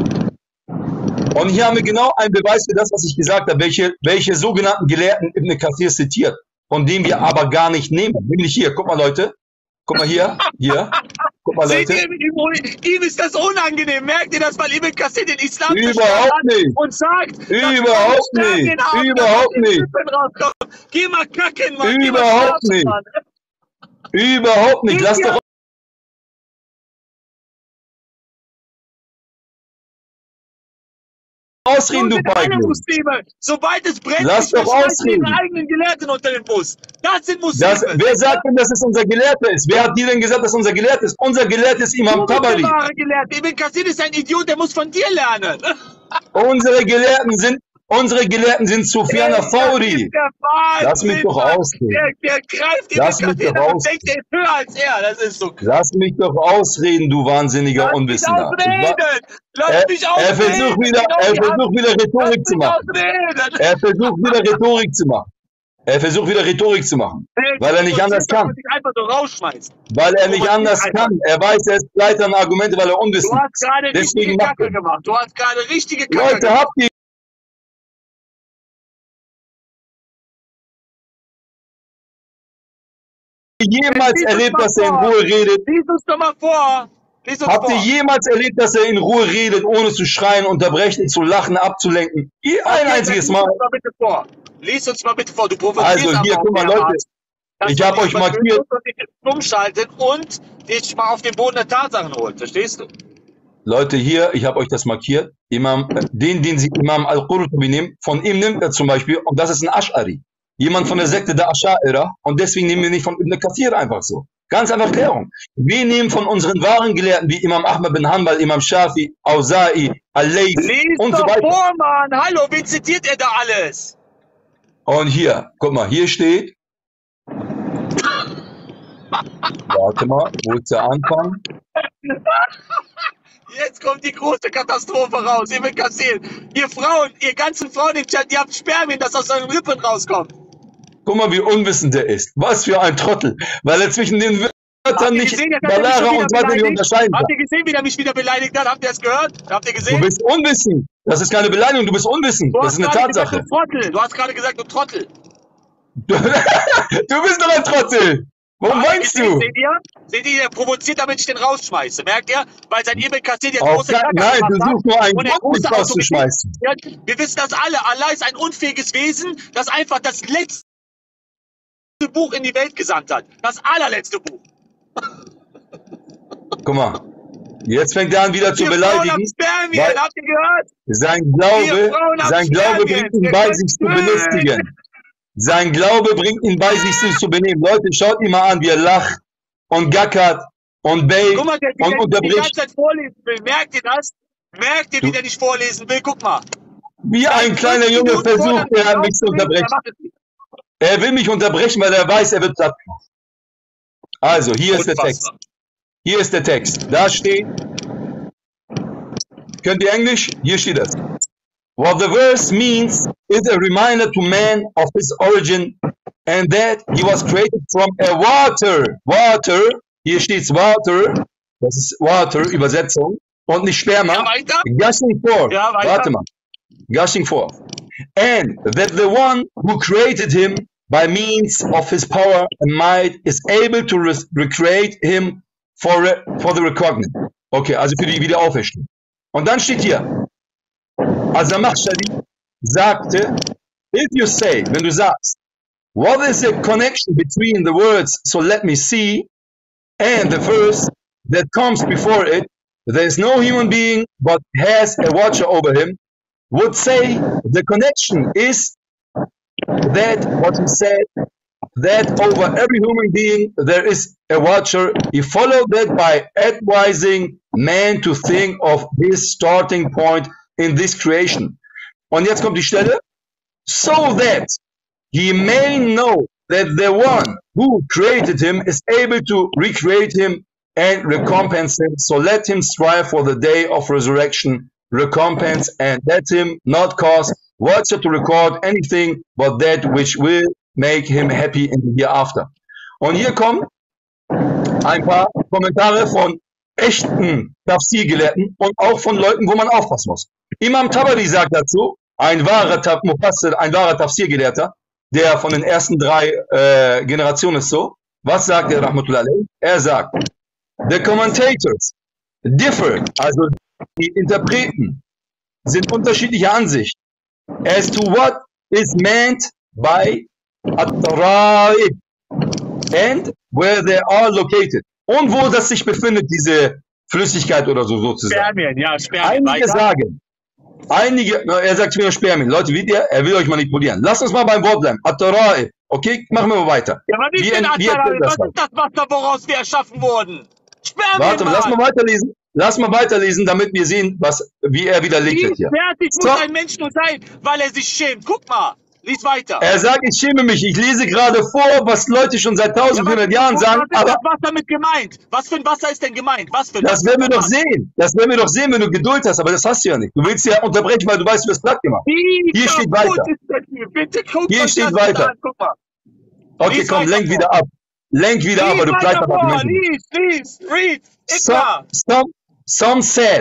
Und hier haben wir genau einen Beweis für das, was ich gesagt habe, welche, welche sogenannten Gelehrten Ibn Kathir zitiert, von denen wir aber gar nicht nehmen. Nämlich hier, guck mal Leute, guck mal hier, hier. Guck mal, Leute. Seht ihr, ihm ist das unangenehm. Merkt ihr das, weil Ibn Kathir den Islam überhaupt nicht und sagt, überhaupt nicht, haben, überhaupt nicht, geh mal kacken, Mann. Überhaupt mal nicht, Mann. Überhaupt nicht. Lass doch. Ausreden, du Muslime. Sobald es brennt, lass doch ausreden. Ihre eigenen Gelehrten unter den Bus. Das sind Muslime. Das, wer sagt denn, dass es unser Gelehrter ist? Wer hat dir denn gesagt, dass unser Gelehrter ist? Unser Gelehrter ist Imam Tabari. Ibn Kathir ist ein Idiot, der muss von dir lernen. Unsere Gelehrten sind, unsere Gelehrten sind Sufyan Fauri. Lass mich doch ausreden. Der, der greift Ibn Kathir und denkt, der ist höher als er. Das ist so krass. Lass mich doch ausreden, du wahnsinniger Lass Unwissender. Lass mich er, er versucht wieder, er versucht wieder Rhetorik zu machen. Er versucht wieder Rhetorik zu machen. Er versucht wieder Rhetorik zu machen. Weil er nicht anders kann. Weil er nicht anders kann. Er weiß, er ist leider an Argumente, weil er unwissend ist. Du hast gerade richtige Kacke gemacht. Du hast gerade richtige Kacke Leute, gemacht. Habt ihr jemals erlebt, dass er in Ruhe redet? Lies uns doch mal vor. Habt ihr jemals erlebt, dass er in Ruhe redet, ohne zu schreien, unterbrechen, zu lachen, abzulenken? Ein einziges Mal. Lies uns mal bitte vor, du provozierst. Also hier, guck mal, Leute, ich habe euch markiert. Umschaltet und dich mal auf den Boden der Tatsachen holt, verstehst du? Leute, hier, ich habe euch das markiert. Imam, den, den sie Imam Al-Qurtubi nehmen, von ihm nimmt er zum Beispiel, und das ist ein Ash'ari. Jemand von der Sekte der Asha'ira, und deswegen nehmen wir nicht von Ibn Kathir einfach so. Ganz einfach Erklärung. Wir nehmen von unseren wahren Gelehrten wie Imam Ahmad bin Hanbal, Imam Shafi, Auza'i, Al-Layth und so weiter. Lies doch vor, Mann. Hallo, wie zitiert er da alles? Und hier, guck mal, hier steht. Warte mal, wo ist der Anfang? Jetzt kommt die große Katastrophe raus. Ihr wird kassiert. Ihr Frauen, ihr ganzen Frauen im Chat, ihr habt Spermien, das aus euren Rippen rauskommt. Guck mal, wie unwissend der ist. Was für ein Trottel. Weil er zwischen den Wörtern nicht Balara und Trottel nicht unterscheiden kann. Habt ihr gesehen, wie er mich wieder beleidigt hat? Habt ihr das gehört? Habt ihr gesehen? Du bist unwissend. Das ist keine Beleidigung, du bist unwissend. Du das ist eine Tatsache. Gesagt, du, Trottel. du hast gerade gesagt, du Trottel. Du bist doch ein Trottel. Warum Aber meinst du? Seht ihr? Seht ihr, der provoziert, damit ich den rausschmeiße. Merkt ihr? Weil sein Ibn Kathir der große Kacke hat. Nein, du suchst nur einen Grund, mich rauszuschmeißen. Wir wissen das alle. Allah ist ein unfähiges Wesen, das einfach das letzte Buch in die Welt gesandt hat. Das allerletzte Buch. Guck mal. Jetzt fängt er an, wieder zu beleidigen. Spermien, habt ihr gehört? Sein Glaube, sein Glaube bringt ihn bei, sich zu belustigen. Sein Glaube bringt ihn bei, sich zu benehmen. Leute, schaut ihn mal an, wie er lacht und gackert und bellt und unterbricht. Guck mal, der, der die ganze Zeit vorlesen will. Merkt ihr das? Merkt ihr, wie der nicht vorlesen will? Guck mal. Wie ein kleiner Junge versucht, er mich zu unterbrechen. Er will mich unterbrechen, weil er weiß, er wird platt machen. Also, hier ist der Text. Hier ist der Text. Da steht... Könnt ihr Englisch? Hier steht das. What the verse means is a reminder to man of his origin and that he was created from a water. Water, hier steht's Water, das ist Water, Übersetzung, und nicht Sperma. Ja, weiter. Gushing forth, ja, weiter. Warte mal, gushing forth. And that the one who created him by means of his power and might is able to re recreate him for, re for the recognized. Okay, also für die Wiederauferstehung. Und dann steht hier, Al-Zamakhshari sagte, if you say, wenn du sagst, what is the connection between the words, so let me see, and the verse that comes before it, there is no human being but has a watcher over him, would say the connection is that what he said, that over every human being there is a watcher. He followed that by advising man to think of his starting point in this creation. Und jetzt kommt die Stelle. So that he may know that the one who created him is able to recreate him and recompense him. So let him strive for the day of resurrection, recompense, and let him not cause watcher to record anything but that which will make him happy in the hereafter. Und hier kommen ein paar Kommentare von echten Tafsir-Gelehrten und auch von Leuten, wo man aufpassen muss. Imam Tabari sagt dazu, ein wahrer, ein wahrer Tafsir-Gelehrter, der von den ersten drei äh, Generationen ist so, was sagt er, Rahmatullah alayhi? Er sagt, the commentators differ, also die Interpreten sind unterschiedlicher Ansicht, as to what is meant by at-tara'ib and where they are located. Und wo das sich befindet, diese Flüssigkeit oder so sozusagen. Spermien, ja, Spermien. Einige sagen, Einige, er sagt, ich will euch sperren. Leute, wisst ihr, er will euch manipulieren. Lasst uns mal beim Wort bleiben. At-Tara'i. Okay, machen wir mal weiter. Ja, was ist denn At-Tara'i? Was ist das Wasser, woraus wir erschaffen wurden? Sperren wir mal. Warte, lass mal weiterlesen. Lass mal weiterlesen, damit wir sehen, was, wie er widerlegt wird hier. Fertig muss so ein Mensch nur sein, weil er sich schämt. Guck mal, lies weiter. Er sagt, ich schäme mich. Ich lese gerade vor, was Leute schon seit tausendvierhundert ja, Jahren sagen. Was ist das Wasser mit gemeint? Was für ein Wasser ist denn gemeint? Was für ein das Wasser werden wir doch sehen. Das werden wir doch sehen, wenn du Geduld hast. Aber das hast du ja nicht. Du willst ja unterbrechen, weil du weißt, du hast platt gemacht. Die hier steht weiter. Bitte, hier steht weiter. Guck mal. Okay, lies komm, weiter, lenk wieder ab. Lenk wieder ab, aber du bleibst auf dem Menschen. Lies, lies, read. Some, some, some said.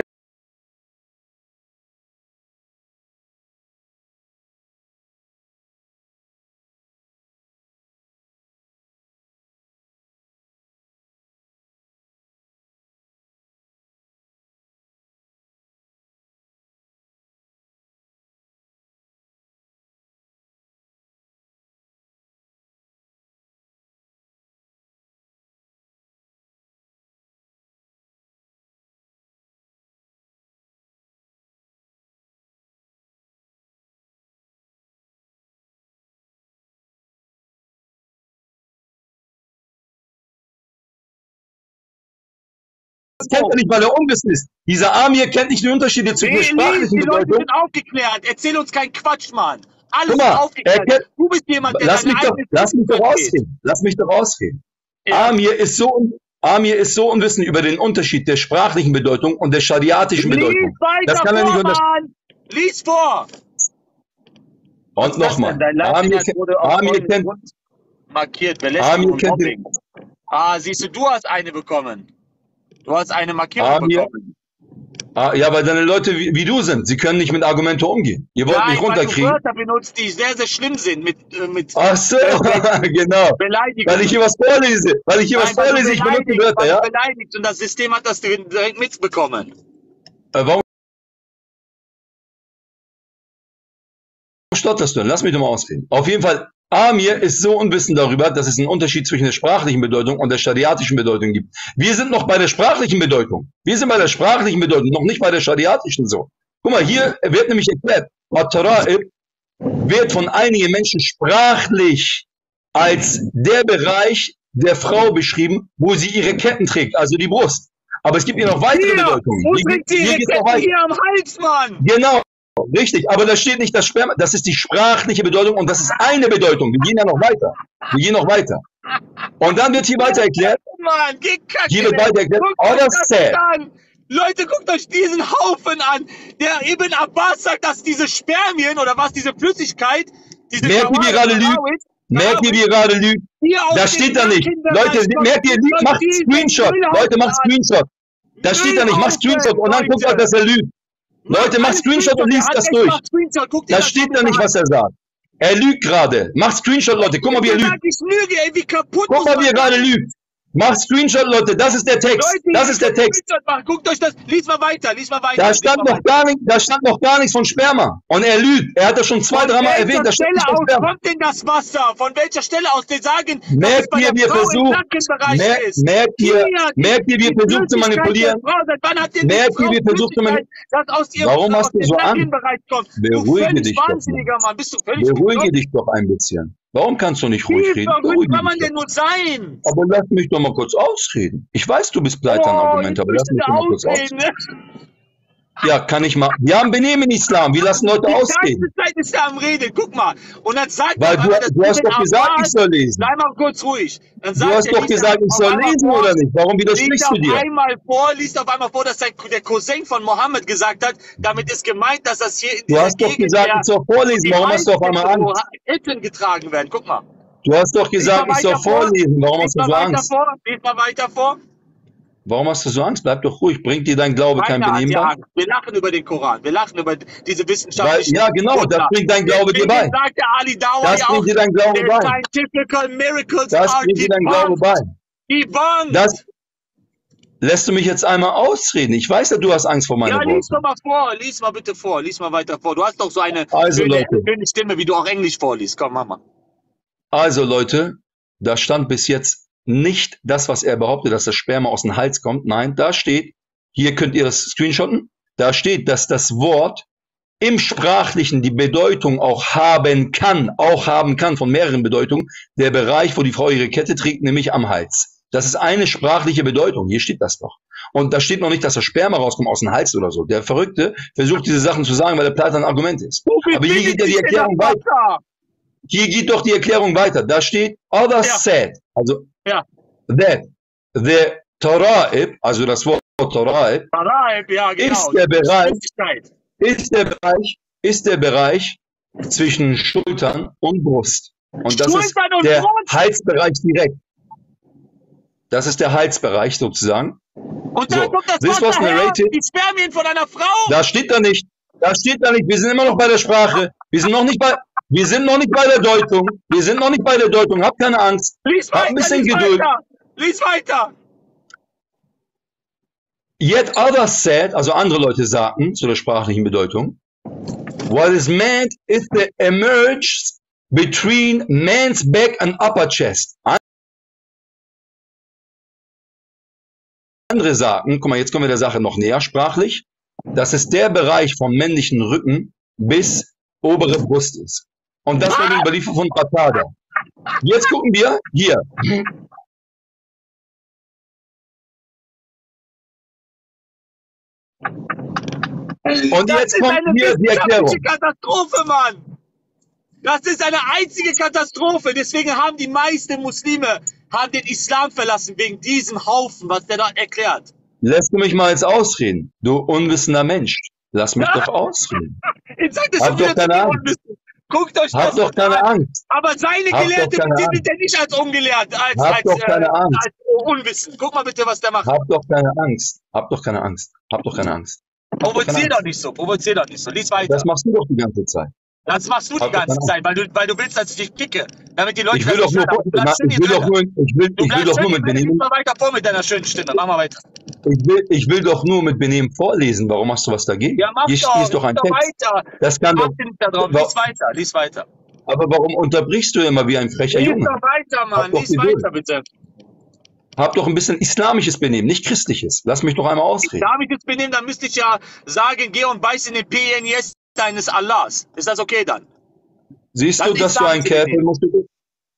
Kennt er nicht, weil er unwissend ist. Dieser Amir kennt nicht die Unterschiede zwischen nee, der sprachlichen Bedeutung. Die Leute sind aufgeklärt. Erzähl uns keinen Quatsch, Mann. Alles mal, ist aufgeklärt. Kennt, du bist jemand, der lass mich doch, lass mich doch rausgehen. Lass mich doch rausgehen. Ja. Amir ist so, Amir ist so unwissend über den Unterschied der sprachlichen Bedeutung und der schariatischen Bedeutung. Das kann er nicht unterscheiden. Lies vor. Und nochmal. Amir, Amir kennt. Markiert. Wer lässt Amir kennt den. Ah, siehst du, du hast eine bekommen. Du hast eine Markierung Amir. bekommen. Ah, ja, weil deine Leute wie, wie du sind. Sie können nicht mit Argumenten umgehen. Ihr wollt Nein, mich runterkriegen. Weil du Wörter benutzt, die sehr, sehr schlimm sind. Mit, äh, mit Ach so, genau. Weil ich hier was vorlese. Weil ich hier Nein, was vorlese, ich benutze Wörter, ja? Beleidigt. Und das System hat das direkt mitbekommen. Äh, warum stotterst du denn? Lass mich doch mal ausreden. Auf jeden Fall. Amir ist so unwissend darüber, dass es einen Unterschied zwischen der sprachlichen Bedeutung und der schariatischen Bedeutung gibt. Wir sind noch bei der sprachlichen Bedeutung. Wir sind bei der sprachlichen Bedeutung, noch nicht bei der schariatischen so. Guck mal, hier wird nämlich erklärt, At-Tara'ib wird von einigen Menschen sprachlich als der Bereich der Frau beschrieben, wo sie ihre Ketten trägt, also die Brust. Aber es gibt hier noch weitere hier, Bedeutungen. Wo trägt sie ihre Ketten? Hier am Hals, Mann! Genau. Richtig, aber da steht nicht das Sperma, das ist die sprachliche Bedeutung und das ist eine Bedeutung. Wir gehen ja noch weiter. Wir gehen noch weiter. Und dann wird hier weiter erklärt. Mann, geh Kacke, hier wird weiter erklärt. Oh, das zählt. Leute, guckt euch diesen Haufen an. Der Ibn Abbas sagt, dass diese Spermien oder was, diese Flüssigkeit, diese Merkt ihr, wie gerade lügt? Merkt ihr, wie gerade lügt? Das steht da nicht. Leute, merkt ihr, macht Screenshot. Leute, macht Screenshot. Das steht da nicht. Macht Screenshot und dann guckt euch, dass er lügt. Leute, mach Screenshot und liest das durch. Da steht ja nicht, was er sagt. Er lügt gerade. Mach Screenshot, Leute. Guck mal, wie er lügt. Guck mal, wie er gerade lügt. Mach Screenshot, Leute. Das ist der Text. Das ist der Text. Guckt euch das. Lies mal weiter. Lies mal weiter. Da stand noch gar nichts. Da stand noch gar nichts von Sperma. Und er lügt. Er hat das schon zwei, dreimal erwähnt. Da steht nicht von Sperma. Von welcher Stelle aus kommt denn das Wasser? Von welcher Stelle aus? Die sagen, merkt ihr, wir versuchen. Merkt ihr, merkt ihr, wir versuchen zu manipulieren. Merkt ihr, wir versuchen zu manipulieren. Warum hast du so Angst? Beruhige dich doch. Beruhige dich doch ein bisschen. Warum kannst du nicht ruhig reden? Wie kann man denn nur sein? Aber lass mich doch mal kurz ausreden. Ich weiß, du bist pleite an Argumenten, aber lass mich doch mal kurz ausreden. Ja, kann ich mal. Wir haben Benehmen Islam. Wir lassen Leute ausreden. Die ganze Zeit ist er am Reden. Guck mal. Und dann sagt er, du hast doch gesagt, ich soll lesen. Sei mal kurz ruhig. Du hast doch gesagt, ich soll lesen oder nicht? Warum widersprichst du dir? Einmal vor, liest auf einmal vor, dass der Cousin von Mohammed gesagt hat. Damit ist gemeint, dass das hier. Du hast doch gesagt, ich soll vorlesen. Warum hast du auf einmal Angst? Häppchen getragen werden. Guck mal. Du hast doch gesagt, ich soll vorlesen. Warum hast du so Angst? Lies mal weiter vor. Warum hast du so Angst? Bleib doch ruhig. Bringt dir dein Glaube kein Benehmen bei? Wir lachen über den Koran. Wir lachen über diese wissenschaftlichen... Weil, ja, genau. Das bringt dein Glaube dir bei. Sagt der Ali Dawa das bringt dir dein Glaube bei. Das bringt dir dein Glaube bei. Das lässt du mich jetzt einmal ausreden. Ich weiß ja, du hast Angst vor meiner Worte. Ja, lies doch mal vor. Lies mal bitte vor. Lies mal weiter vor. Du hast doch so eine also, schöne, schöne Stimme, wie du auch Englisch vorliest. Komm, mach mal. Also, Leute, da stand bis jetzt... Nicht das, was er behauptet, dass das Sperma aus dem Hals kommt. Nein, da steht, hier könnt ihr das screenshotten, da steht, dass das Wort im Sprachlichen die Bedeutung auch haben kann, auch haben kann von mehreren Bedeutungen, der Bereich, wo die Frau ihre Kette trägt, nämlich am Hals. Das ist eine sprachliche Bedeutung, hier steht das doch. Und da steht noch nicht, dass das Sperma rauskommt aus dem Hals oder so. Der Verrückte versucht, diese Sachen zu sagen, weil der Platon ein Argument ist. Aber hier geht ja die Erklärung weiter. Hier geht doch die Erklärung weiter. Da steht, others ja. said, also ja. that the Tara'ib, also das Wort Tara'ib, Tara'ib ja, genau. ist, der Bereich, ist, der Bereich, ist der Bereich zwischen Schultern und Brust. Und das Schultern ist und der Brust. Halsbereich direkt. Das ist der Halsbereich sozusagen. Und dann so. kommt das This Wort daher, die Spermien von einer Frau. Das steht da nicht. Das steht da nicht. Wir sind immer noch bei der Sprache. Wir sind noch nicht bei... Wir sind noch nicht bei der Deutung. Wir sind noch nicht bei der Deutung. Habt keine Angst. Lies weiter, Habt ein bisschen lies Geduld. Weiter. Lies weiter. Yet others said, also andere Leute sagten zu der sprachlichen Bedeutung, what is meant is the emerge between man's back and upper chest. Andere sagten, guck mal, jetzt kommen wir der Sache noch näher sprachlich, das ist der Bereich vom männlichen Rücken bis obere Brust ist. Und das war die Überlieferung von Qatada. Jetzt gucken wir hier. Und das jetzt ist kommt eine hier die Erklärung. Katastrophe, Mann. Das ist eine einzige Katastrophe. Deswegen haben die meisten Muslime haben den Islam verlassen, wegen diesem Haufen, was der da erklärt. Lässt du mich mal jetzt ausreden, du unwissender Mensch. Lass mich doch ausreden. Jetzt sagt es schon wieder zu mir unwissend. Guckt euch das doch keine an. Angst. Aber seine Gelehrte betitelt er nicht als ungelehrt, als, als, äh, als unwissend. Guck mal bitte, was der macht. Hab doch keine Angst. Hab doch keine Angst. Hab doch keine Angst. Provozier doch nicht so. Provozier doch nicht so. Lies weiter. Das machst du doch die ganze Zeit. Das machst du die ganze Zeit, weil du, weil du willst, dass ich dich kicke. Damit die Leute... Ich will doch nur... Ich will doch nur... Ich will, ich will doch nur mit Benehmen... Mach mal weiter vor mit deiner schönen Stimme. Mach mal weiter. Ich will, ich will doch nur mit Benehmen vorlesen. Warum hast du was dagegen? Ja, mach doch. Lies doch ein Text. Das kann doch... Lies weiter. Lies weiter. Aber warum unterbrichst du immer wie ein frecher Junge? Lies doch weiter, Mann. Lies weiter, bitte. Hab doch ein bisschen islamisches Benehmen, nicht christliches. Lass mich doch einmal ausreden. Islamisches Benehmen, dann müsste ich ja sagen, geh und beiß in den P N S deines Allahs. Ist das okay dann? Siehst das du, dass du ein Käfer musst du...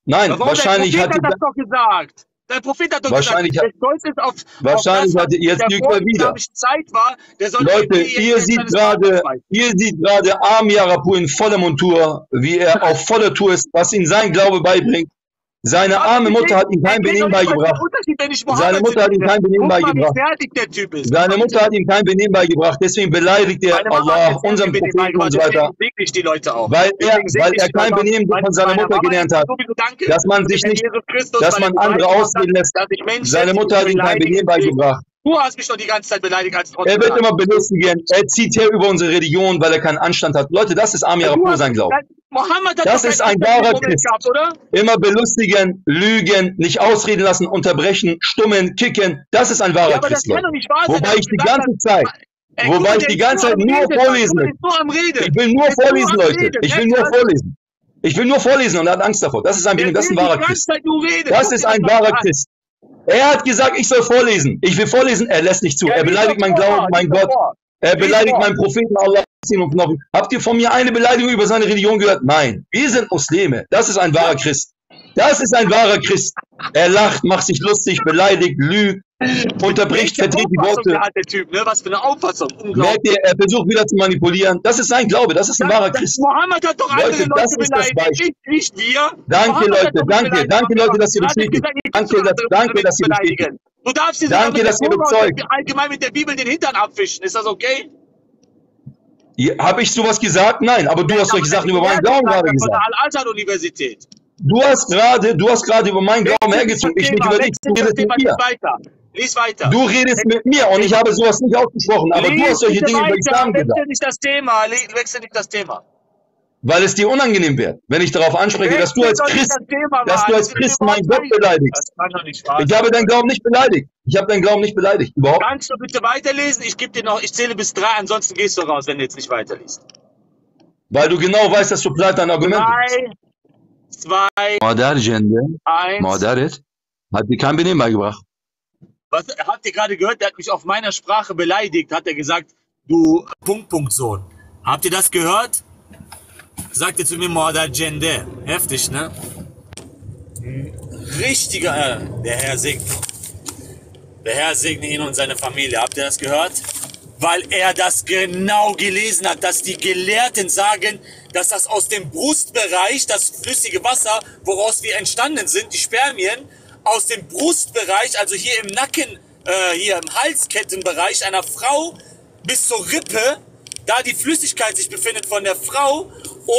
Nein, Warum? wahrscheinlich der hat... Der Prophet hat das doch gesagt. Der Prophet hat doch wahrscheinlich gesagt, hat, das ist auf, wahrscheinlich auf das, hatte jetzt der vor islamischen Zeit war, der soll... Leute, ihr seht gerade, ihr seht gerade Amir Rapu in voller Montur, wie er auf voller Tour ist, was ihm sein Glaube beibringt. Seine arme Mutter hat ihm kein Benehmen beigebracht. Seine Mutter hat ihm kein Benehmen beigebracht. Seine Mutter hat ihm kein Benehmen beigebracht. Deswegen beleidigt er Allah, unseren Propheten und so weiter. Weil er, weil er kein Benehmen von seiner Mutter gelernt hat. Dass man sich nicht, dass man andere ausreden lässt. Seine Mutter hat ihm kein Benehmen beigebracht. Du hast mich doch die ganze Zeit beleidigt als Trottel. Er wird immer belästigen. Er zieht her über unsere Religion, weil er keinen Anstand hat. Leute, das ist Amir Rapu sein Glaube. Das ist ein wahrer Christ. Immer belustigen, lügen, nicht ausreden lassen, unterbrechen, stummen, kicken. Das ist ein wahrer Christ, Leute. Wobei ich die ganze Zeit, wobei ich die ganze Zeit nur vorlesen will. Ich will nur vorlesen, Leute. Ich will nur vorlesen. Ich will nur vorlesen und er hat Angst davor. Das ist ein wahrer Christ. Das ist ein wahrer Christ. Er hat gesagt, ich soll vorlesen. Ich will vorlesen, er lässt nicht zu. Ja, er beleidigt meinen Glauben, mein Gott. Vor. Er beleidigt vor. meinen Propheten, Allah. Habt ihr von mir eine Beleidigung über seine Religion gehört? Nein. Wir sind Muslime. Das ist ein wahrer Christ. Das ist ein wahrer Christ. Er lacht, macht sich lustig, beleidigt, lügt, unterbricht, verdreht die Worte. Hat der Typ, ne? Was für eine Auffassung. Merkt ihr, er versucht wieder zu manipulieren. Das ist sein Glaube. Das ist ein das, wahrer das, Christ. Mohammed hat doch andere Leute, Leute das beleidigt. Das nicht, nicht wir. Danke, Mohammed Leute. Danke. Danke, Leute, dass ihr bestätigt. Danke, dass, danke, dass ihr bestätigt. Du darfst dir danke, dass ihr bezeugt. Allgemein mit der Bibel den Hintern abfischen. Ist das okay? Habe ich sowas gesagt? Nein. Aber du ja, hast solche Sachen über meinen Glauben gerade gesagt. Von der Al-Azhar-Universität. Du hast gerade, du hast gerade über meinen Glauben hergezogen. Ich nicht über dich. Du redest mit mir. Lies weiter. Du redest mit mir und ich habe sowas nicht ausgesprochen. Aber du hast solche Dinge über Islam gesagt. Wechsel nicht das Thema. Wechsel nicht das Thema. Weil es dir unangenehm wird, wenn ich darauf anspreche, dass du als Christ, dass du als Christ meinen Gott beleidigst. Ich habe deinen Glauben nicht beleidigt. Ich habe deinen Glauben nicht beleidigt. Überhaupt. Kannst du bitte weiterlesen? Ich gebe dir noch, ich zähle bis drei, ansonsten gehst du raus, wenn du jetzt nicht weiterliest. Weil du genau weißt, dass du pleite dein Argument bist. Zwei, eins. Hat dir kein Benehmen beigebracht. Was habt ihr gerade gehört? Der hat mich auf meiner Sprache beleidigt, hat er gesagt, du Punkt, Punkt, Sohn. Habt ihr das gehört? Sagt ihr zu mir Muadar Jende. Heftig, ne? Richtiger, äh, der Herr segne. Der Herr segne ihn und seine Familie. Habt ihr das gehört? Weil er das genau gelesen hat, dass die Gelehrten sagen, dass das aus dem Brustbereich, das flüssige Wasser, woraus wir entstanden sind, die Spermien, aus dem Brustbereich, also hier im Nacken, äh, hier im Halskettenbereich einer Frau bis zur Rippe, da die Flüssigkeit sich befindet von der Frau,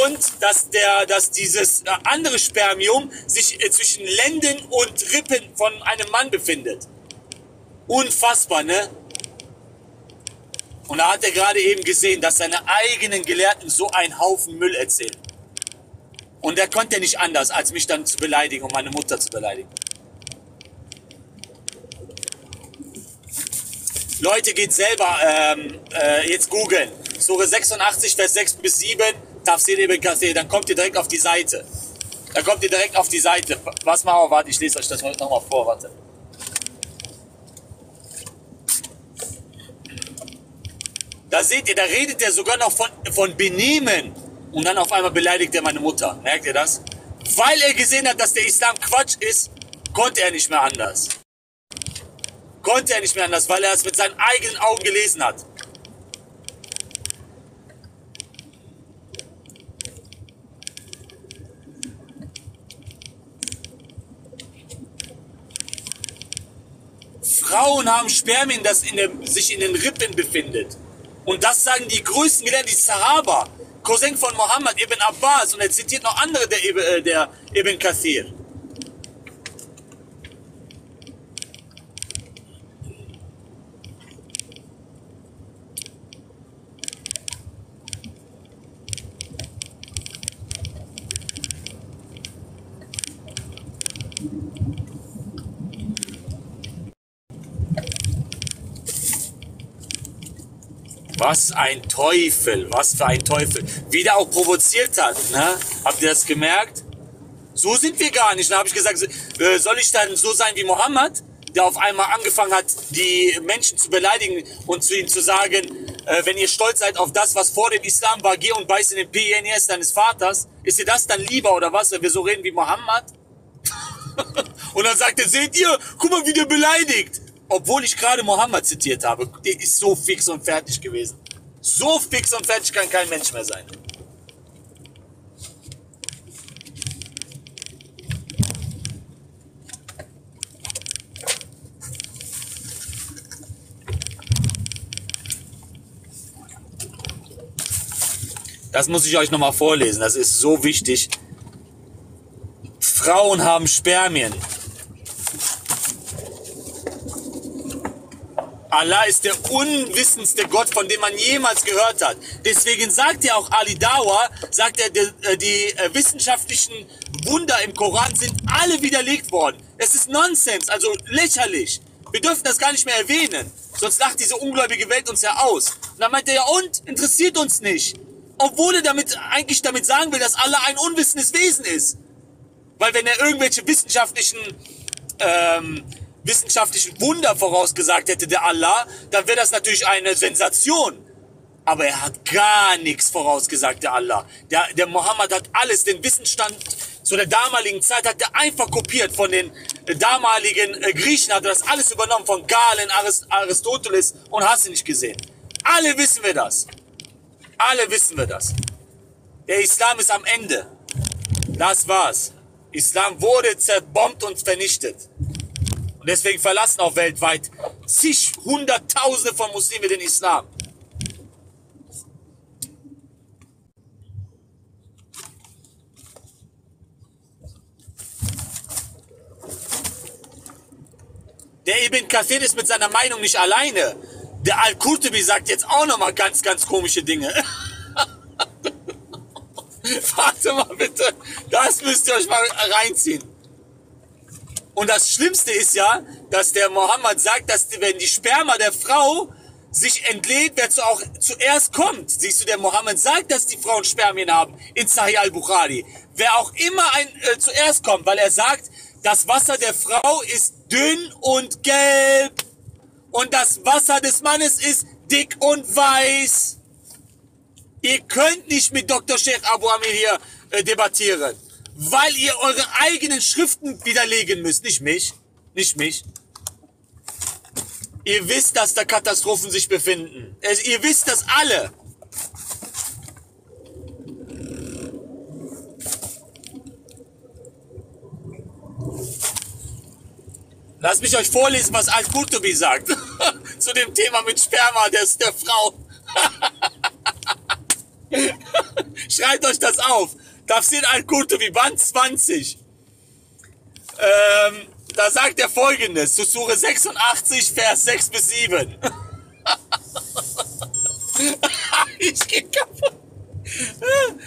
und dass, der, dass dieses andere Spermium sich zwischen Lenden und Rippen von einem Mann befindet. Unfassbar, ne? Und da hat er gerade eben gesehen, dass seine eigenen Gelehrten so einen Haufen Müll erzählen. Und er konnte nicht anders, als mich dann zu beleidigen und meine Mutter zu beleidigen. Leute, geht selber ähm, äh, jetzt googeln. Sure sechsundachtzig, Vers sechs bis sieben, Tafsir Ibn Kathir, dann kommt ihr direkt auf die Seite. Dann kommt ihr direkt auf die Seite. Was machen wir? Warte, ich lese euch das heute nochmal vor, warte. Da seht ihr, da redet er sogar noch von, von Benehmen. Und dann auf einmal beleidigt er meine Mutter. Merkt ihr das? Weil er gesehen hat, dass der Islam Quatsch ist, konnte er nicht mehr anders. Konnte er nicht mehr anders, weil er es mit seinen eigenen Augen gelesen hat. Frauen haben Spermien, das in der, sich in den Rippen befindet. Und das sagen die größten Gelehrten, die Sahaba, Cousin von Mohammed, Ibn Abbas, und er zitiert noch andere der, der Ibn Kathir. Was ein Teufel, was für ein Teufel. Wie der auch provoziert hat, ne? Habt ihr das gemerkt? So sind wir gar nicht. Da habe ich gesagt, soll ich dann so sein wie Mohammed, der auf einmal angefangen hat, die Menschen zu beleidigen und zu ihnen zu sagen, wenn ihr stolz seid auf das, was vor dem Islam war, geh und beiß in den Penis deines Vaters. Ist dir das dann lieber oder was, wenn wir so reden wie Mohammed? Und dann sagt er, seht ihr, guck mal, wie der beleidigt. Obwohl ich gerade Mohammed zitiert habe, der ist so fix und fertig gewesen. So fix und fertig kann kein Mensch mehr sein. Das muss ich euch nochmal vorlesen, das ist so wichtig. Frauen haben Spermien. Allah ist der unwissendste Gott, von dem man jemals gehört hat. Deswegen sagt ja auch Ali Dawa, sagt er, die, die wissenschaftlichen Wunder im Koran sind alle widerlegt worden. Es ist Nonsens, also lächerlich. Wir dürfen das gar nicht mehr erwähnen, sonst lacht diese ungläubige Welt uns ja aus. Und dann meint er ja, und? Interessiert uns nicht. Obwohl er damit, eigentlich damit sagen will, dass Allah ein unwissendes Wesen ist. Weil wenn er irgendwelche wissenschaftlichen... Ähm, wissenschaftlichen Wunder vorausgesagt hätte, der Allah, dann wäre das natürlich eine Sensation. Aber er hat gar nichts vorausgesagt, der Allah. Der, der Mohammed hat alles, den Wissensstand zu der damaligen Zeit hat er einfach kopiert von den damaligen Griechen, hat er das alles übernommen, von Galen, Arist, Aristoteles und hast du nicht gesehen. Alle wissen wir das. Alle wissen wir das. Der Islam ist am Ende. Das war's. Islam wurde zerbombt und vernichtet. Deswegen verlassen auch weltweit zig Hunderttausende von Muslimen den Islam. Der Ibn Kathir ist mit seiner Meinung nicht alleine. Der Al-Qurtubi sagt jetzt auch nochmal ganz, ganz komische Dinge. Warte mal bitte, das müsst ihr euch mal reinziehen. Und das Schlimmste ist ja, dass der Mohammed sagt, dass wenn die Sperma der Frau sich entlädt, wer zu auch zuerst kommt. Siehst du, der Mohammed sagt, dass die Frauen Spermien haben in Sahih al-Bukhari. Wer auch immer ein, äh, zuerst kommt, weil er sagt, das Wasser der Frau ist dünn und gelb und das Wasser des Mannes ist dick und weiß. Ihr könnt nicht mit Doktor Sheikh Abu Amir hier äh, debattieren, weil ihr eure eigenen Schriften widerlegen müsst. Nicht mich, nicht mich. Ihr wisst, dass da Katastrophen sich befinden. Es, ihr wisst das alle. Lasst mich euch vorlesen, was Al-Qurtubi sagt. Zu dem Thema mit Sperma der, der Frau. Schreibt euch das auf. Tafsir Al-Qurtubi, Band zwanzig. Ähm, da sagt er Folgendes, zu Sure sechsundachtzig, Vers sechs bis sieben. Ich geh kaputt.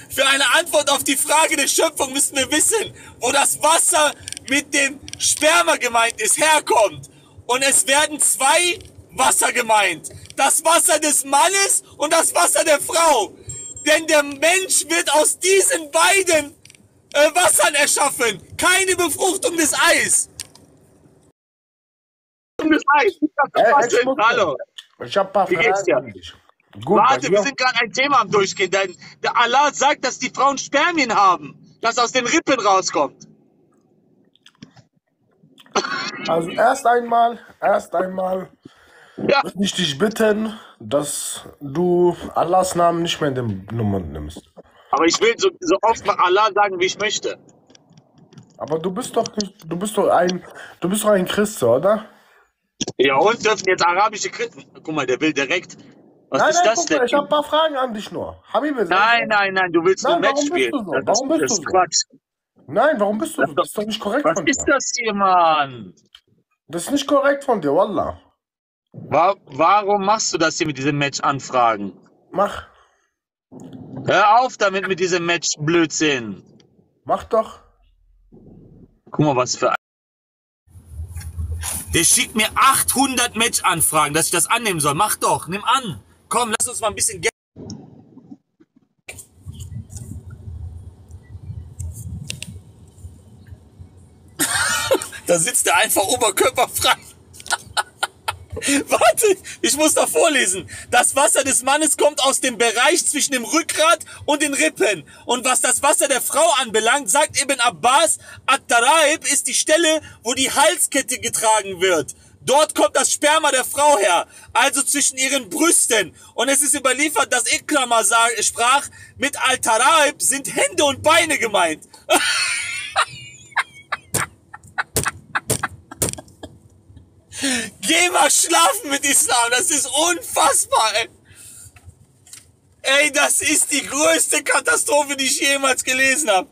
Für eine Antwort auf die Frage der Schöpfung müssen wir wissen, wo das Wasser mit dem Sperma gemeint ist, herkommt. Und es werden zwei Wasser gemeint. Das Wasser des Mannes und das Wasser der Frau. Denn der Mensch wird aus diesen beiden äh, Wassern erschaffen. Keine Befruchtung des Eis. Des Eis. Äh, Hallo. Ich hab ein paar Fragen. Wie geht's dir? Gut, warte, wir sind gerade ein Thema am Durchgehen. Denn der Allah sagt, dass die Frauen Spermien haben, das aus den Rippen rauskommt. Also erst einmal, erst einmal ja. Will ich dich bitten, dass du Allahs Namen nicht mehr in den Mund nimmst. Aber ich will so, so oft nach Allah sagen, wie ich möchte. Aber du bist doch du bist doch ein du bist doch ein Christ, oder? Ja, und dürfen jetzt arabische Christen. Guck mal, der will direkt. Was nein, ist nein, das denn? Mal, ich habe ein paar Fragen an dich nur. Habibi, nein, nein, nein, du willst nur Match spielen. So? Das, warum bist das du so? Quatsch. Nein, warum bist du das so? Das ist doch nicht korrekt von dir. Was ist das hier, Mann? Das ist nicht korrekt von dir, Wallah. War, warum machst du das hier mit diesem Match-Anfragen? Mach. Hör auf damit mit diesem Match-Blödsinn. Mach doch. Guck mal, was für ein... Der schickt mir achthundert Match-Anfragen, dass ich das annehmen soll. Mach doch, nimm an. Komm, lass uns mal ein bisschen Geld... Da sitzt er einfach oberkörperfrei. Warte, ich muss noch vorlesen. Das Wasser des Mannes kommt aus dem Bereich zwischen dem Rückgrat und den Rippen. Und was das Wasser der Frau anbelangt, sagt Ibn Abbas, At-Taraib ist die Stelle, wo die Halskette getragen wird. Dort kommt das Sperma der Frau her, also zwischen ihren Brüsten. Und es ist überliefert, dass Ikrama sprach, mit Al-Taraib sind Hände und Beine gemeint. Geh mal schlafen mit Islam, das ist unfassbar, ey. Ey, das ist die größte Katastrophe, die ich jemals gelesen habe.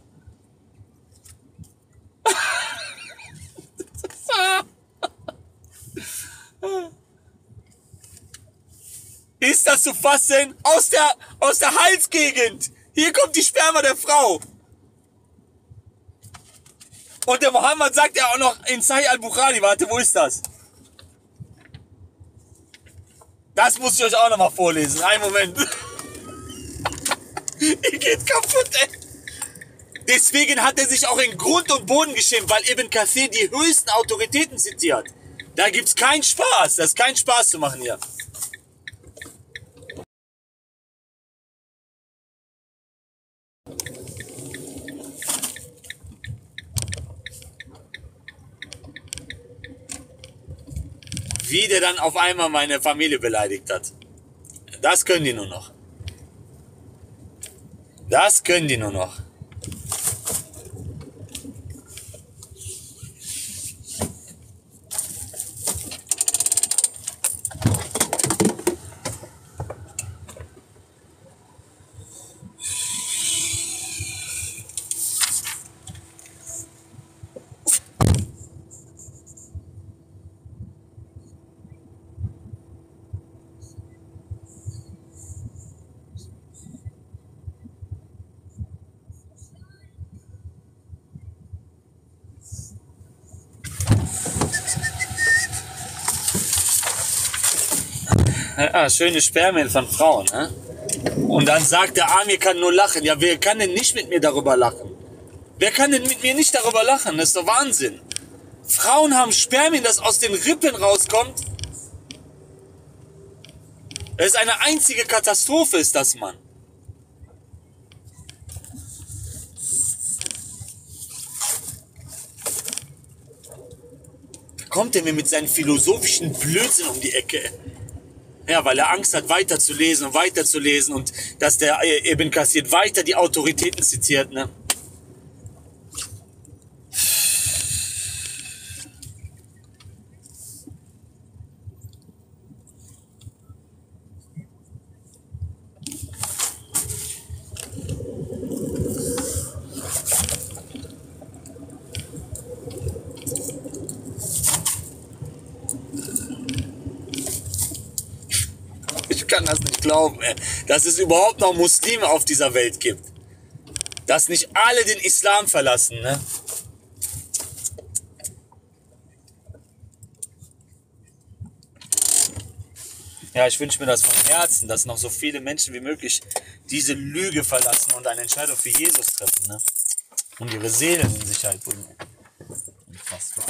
Ist das zu fassen? Aus der, aus der Halsgegend. Hier kommt die Sperma der Frau. Und der Mohammed sagt ja auch noch in Sahih al-Bukhari, warte, wo ist das? Das muss ich euch auch nochmal vorlesen. Einen Moment. Ihr geht kaputt, ey. Deswegen hat er sich auch in Grund und Boden geschämt, weil Ibn Kathir die höchsten Autoritäten zitiert. Da gibt's keinen Spaß. Das ist kein Spaß zu machen hier. Wie der dann auf einmal meine Familie beleidigt hat. Das können die nur noch. Das können die nur noch. Ja, schöne Spermien von Frauen. Ne? Und dann sagt der Amir kann nur lachen. Ja, wer kann denn nicht mit mir darüber lachen? Wer kann denn mit mir nicht darüber lachen? Das ist doch Wahnsinn. Frauen haben Spermien, das aus den Rippen rauskommt. Das ist eine einzige Katastrophe, ist das, Mann. kommt er mir mit seinen philosophischen Blödsinn um die Ecke. Ja, weil er Angst hat, weiterzulesen und weiterzulesen und dass der Ibn Kathir weiter die Autoritäten zitiert, ne? Glauben, dass es überhaupt noch Muslime auf dieser Welt gibt. Dass nicht alle den Islam verlassen, ne? Ja, ich wünsche mir das von Herzen, dass noch so viele Menschen wie möglich diese Lüge verlassen und eine Entscheidung für Jesus treffen, ne? Und ihre Seelen in Sicherheit bringen. Unfassbar.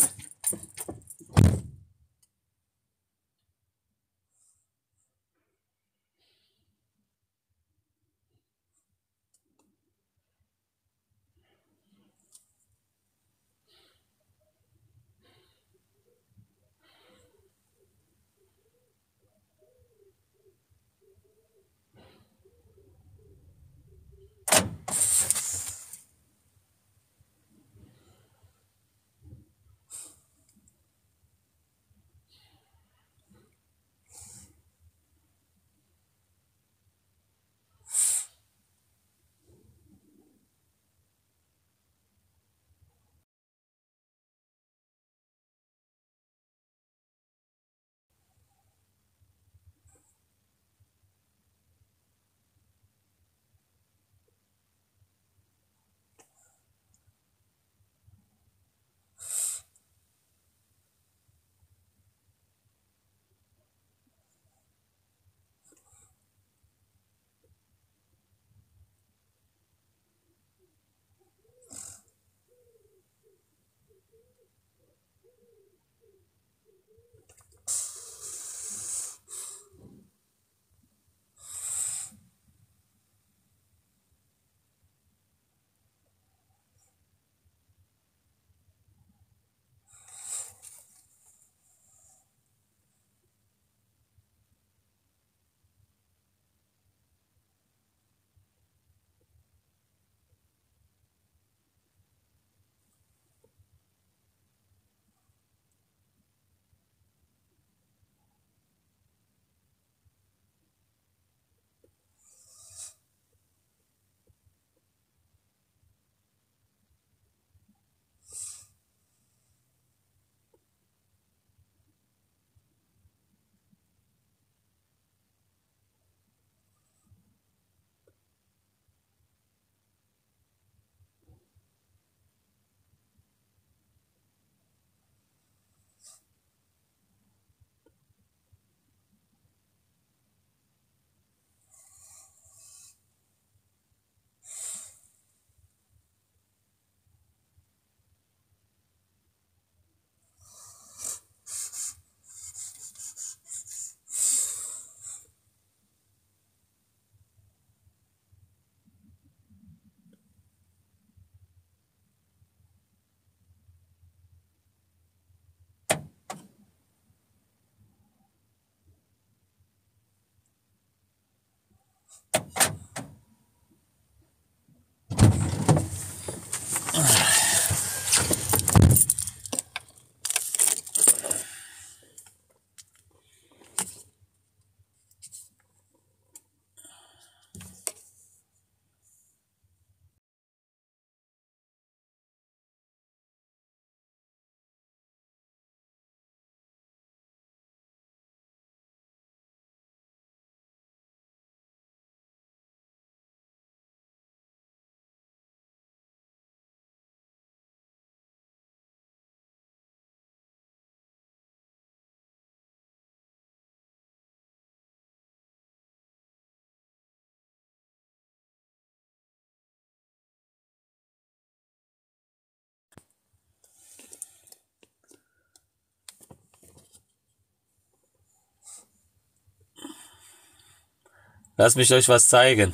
Lass mich euch was zeigen.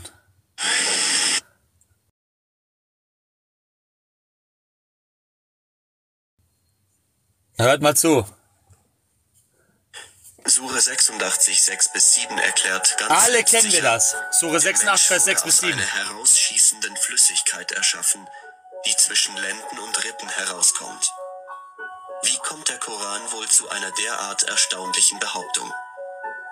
Hört mal zu. Sure sechsundachtzig, sechs bis sieben erklärt ganz alle kennen sicher, wir das. Sure sechsundachtzig, Vers sechs bis sieben. Eine herausschießenden Flüssigkeit erschaffen, die zwischen Lenden und Rippen herauskommt. Wie kommt der Koran wohl zu einer derart erstaunlichen Behauptung?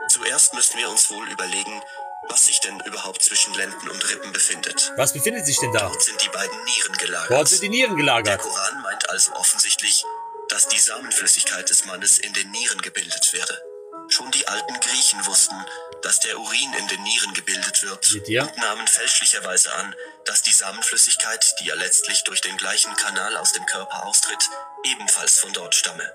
Zuerst müssen wir uns wohl überlegen, was sich denn überhaupt zwischen Lenden und Rippen befindet. Was befindet sich denn da? Dort sind die beiden Nieren gelagert. Dort sind die Nieren gelagert. Der Koran meint also offensichtlich, dass die Samenflüssigkeit des Mannes in den Nieren gebildet werde. Schon die alten Griechen wussten, dass der Urin in den Nieren gebildet wird und nahmen fälschlicherweise an, dass die Samenflüssigkeit, die ja letztlich durch den gleichen Kanal aus dem Körper austritt, ebenfalls von dort stamme.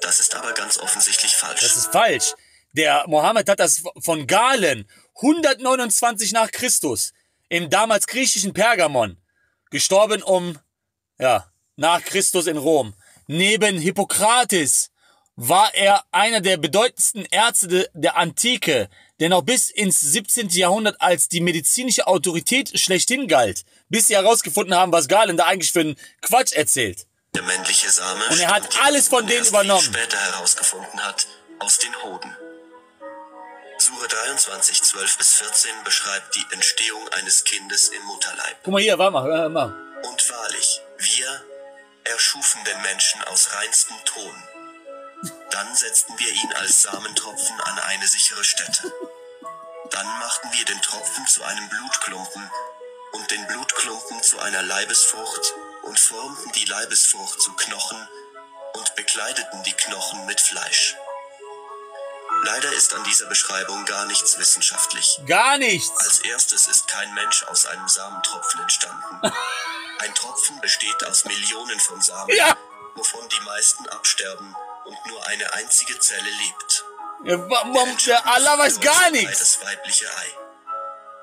Das ist aber ganz offensichtlich falsch. Das ist falsch. Der Mohammed hat das von Galen hundertneunundzwanzig nach Christus im damals griechischen Pergamon, gestorben um, ja, nach Christus in Rom. Neben Hippokrates war er einer der bedeutendsten Ärzte der Antike, der noch bis ins siebzehnte Jahrhundert als die medizinische Autorität schlechthin galt, bis sie herausgefunden haben, was Galen da eigentlich für einen Quatsch erzählt. Der männliche Same und er hat alles von denen übernommen. Später herausgefunden hat, aus den Hoden. Sure dreiundzwanzig, zwölf bis vierzehn beschreibt die Entstehung eines Kindes im Mutterleib. Guck mal hier, warte mal, warte mal. Und wahrlich, wir erschufen den Menschen aus reinstem Ton. Dann setzten wir ihn als Samentropfen an eine sichere Stätte. Dann machten wir den Tropfen zu einem Blutklumpen und den Blutklumpen zu einer Leibesfrucht und formten die Leibesfrucht zu Knochen und bekleideten die Knochen mit Fleisch. Leider ist an dieser Beschreibung gar nichts wissenschaftlich. Gar nichts! Als erstes ist kein Mensch aus einem Samentropfen entstanden. Ein Tropfen besteht aus Millionen von Samen, ja, wovon die meisten absterben und nur eine einzige Zelle lebt. Ja, der Allah weiß gar nichts. Das weibliche Ei.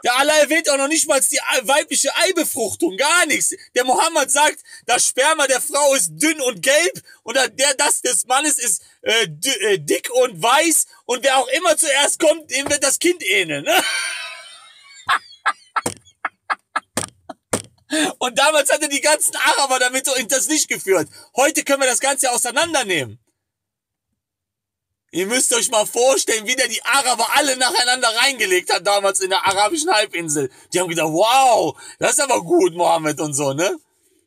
Der Allah erwähnt auch noch nicht mal die weibliche Eibefruchtung, gar nichts. Der Mohammed sagt, das Sperma der Frau ist dünn und gelb und der, das des Mannes ist äh, dick und weiß und wer auch immer zuerst kommt, dem wird das Kind ähneln. Und damals hatte die ganzen Araber damit so hinters Licht geführt. Heute können wir das Ganze auseinandernehmen. Ihr müsst euch mal vorstellen, wie der die Araber alle nacheinander reingelegt hat damals in der arabischen Halbinsel. Die haben gedacht, wow, das ist aber gut, Mohammed und so, ne?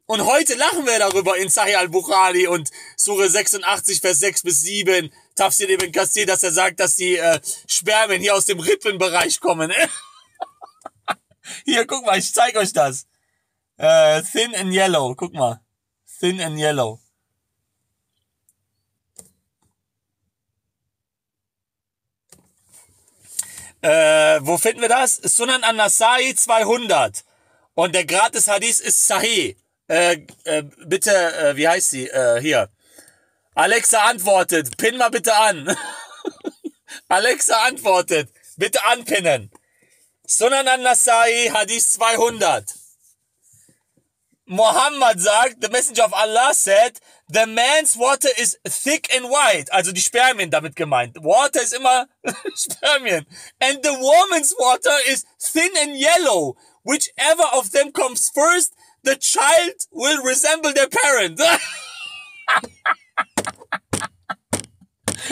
Und heute lachen wir darüber in Sahih al-Bukhari und Sure sechsundachtzig, Vers sechs bis sieben, Tafsir Ibn Kathir, dass er sagt, dass die äh, Spermien hier aus dem Rippenbereich kommen. Hier, guck mal, ich zeig euch das. Äh, thin and yellow, guck mal. Thin and yellow. Äh, wo finden wir das? Sunan an Nasa'i zweihundert. Und der Grad des Hadith ist Sahih. Äh, äh, bitte, äh, wie heißt sie? Äh, hier. Alexa antwortet. Pin mal bitte an. Alexa antwortet. Bitte anpinnen. Sunan an Nasa'i, Hadith zweihundert. Muhammad sagt, the Messenger of Allah said, the man's water is thick and white. Also die Spermien damit gemeint. Water ist immer Spermien. And the woman's water is thin and yellow. Whichever of them comes first, the child will resemble their parent.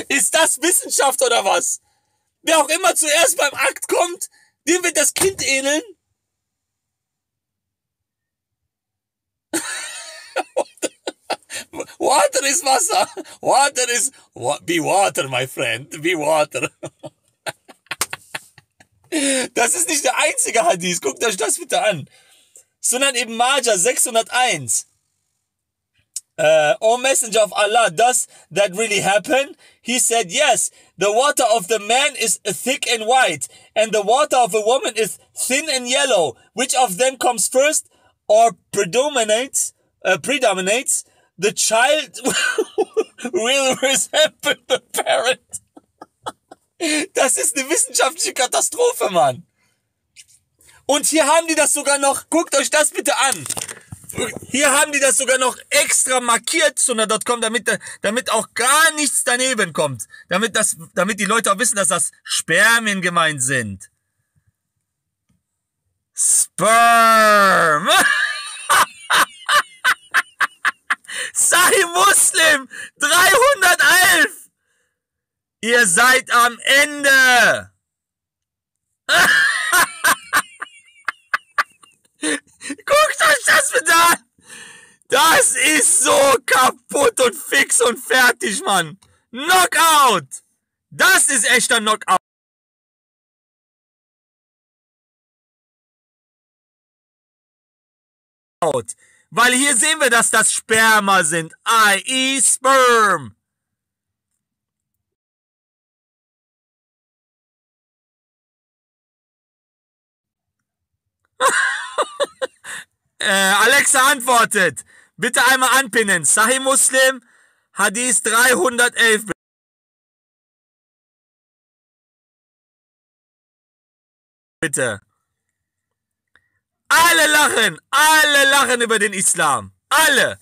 Ist das Wissenschaft oder was? Wer auch immer zuerst beim Akt kommt, dem wird das Kind ähneln. Water is Wasser. Water is... Wa be water, my friend. Be water. Das ist nicht der einzige Hadith. Guckt euch das bitte an. Sunan Ibn Majah sechshunderteins. Uh, O Messenger of Allah, does that really happen? He said, yes. The water of the man is thick and white. And the water of a woman is thin and yellow. Which of them comes first or predominates? Uh, predominates? The child will resemble the parent. Das ist eine wissenschaftliche Katastrophe, Mann. Und hier haben die das sogar noch, guckt euch das bitte an. Hier haben die das sogar noch extra markiert, Sunna Punkt com, damit, damit auch gar nichts daneben kommt. Damit, das, damit die Leute auch wissen, dass das Spermien gemeint sind. Sperm. Sahih Muslim dreihundertelf. Ihr seid am Ende. Guckt euch das bitte an. Das ist so kaputt und fix und fertig, Mann. Knockout. Das ist echter Knockout. Weil hier sehen wir, dass das Sperma sind. that is. Sperm. äh, Alexa antwortet. Bitte einmal anpinnen. Sahih Muslim, Hadith dreihundertelf. Bitte. Alle lachen, alle lachen über den Islam. Alle.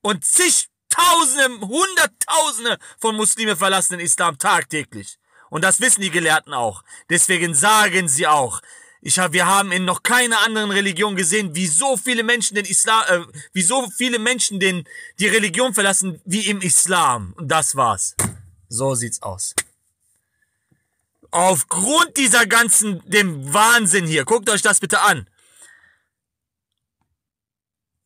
Und zigtausende, hunderttausende von Muslime verlassen den Islam tagtäglich. Und das wissen die Gelehrten auch. Deswegen sagen sie auch, ich hab, wir haben in noch keiner anderen Religion gesehen, wie so viele Menschen den Islam, äh, wie so viele Menschen den, die Religion verlassen, wie im Islam. Und das war's. So sieht's aus. Aufgrund dieser ganzen, dem Wahnsinn hier, guckt euch das bitte an.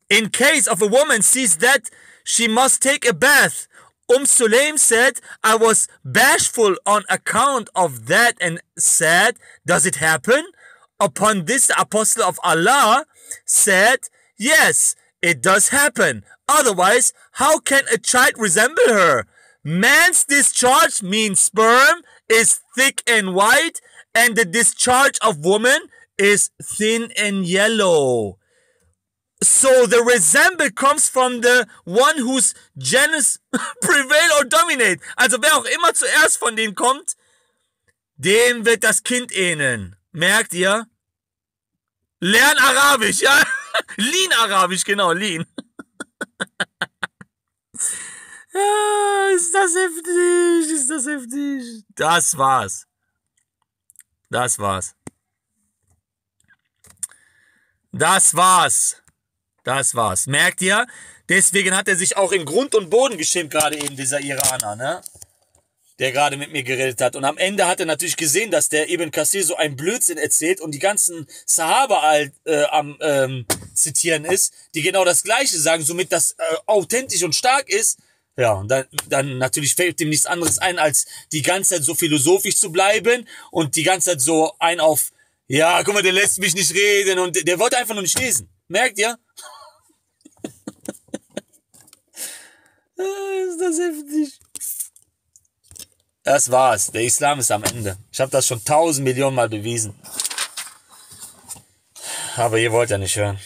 In case of a woman sees that, she must take a bath. Umm Sulaym said, I was bashful on account of that and said, does it happen? Upon this, the Apostle of Allah said, yes, it does happen. Otherwise, how can a child resemble her? Man's discharge, means sperm, is thick and white, and the discharge of woman is thin and yellow. So the resemble comes from the one whose genus prevail or dominate. Also wer auch immer zuerst von denen kommt, dem wird das Kind ähneln. Merkt ihr? Lern Arabisch, ja? Lean Arabisch, genau, Lean. Ja, ist das heftig, ist das heftig. Das war's. Das war's. Das war's. Das war's. Merkt ihr? Deswegen hat er sich auch in Grund und Boden geschämt, gerade eben dieser Iraner, ne? Der gerade mit mir geredet hat. Und am Ende hat er natürlich gesehen, dass der Ibn Kathir so einen Blödsinn erzählt und die ganzen Sahaba all, äh, am ähm, zitieren ist, die genau das Gleiche sagen, somit das äh, authentisch und stark ist. Ja, und dann, dann natürlich fällt ihm nichts anderes ein, als die ganze Zeit so philosophisch zu bleiben und die ganze Zeit so ein auf, ja, guck mal, der lässt mich nicht reden und der, der wollte einfach nur nicht lesen. Merkt ihr? Ist das heftig. Das war's. Der Islam ist am Ende. Ich habe das schon tausend Millionen Mal bewiesen. Aber ihr wollt ja nicht hören.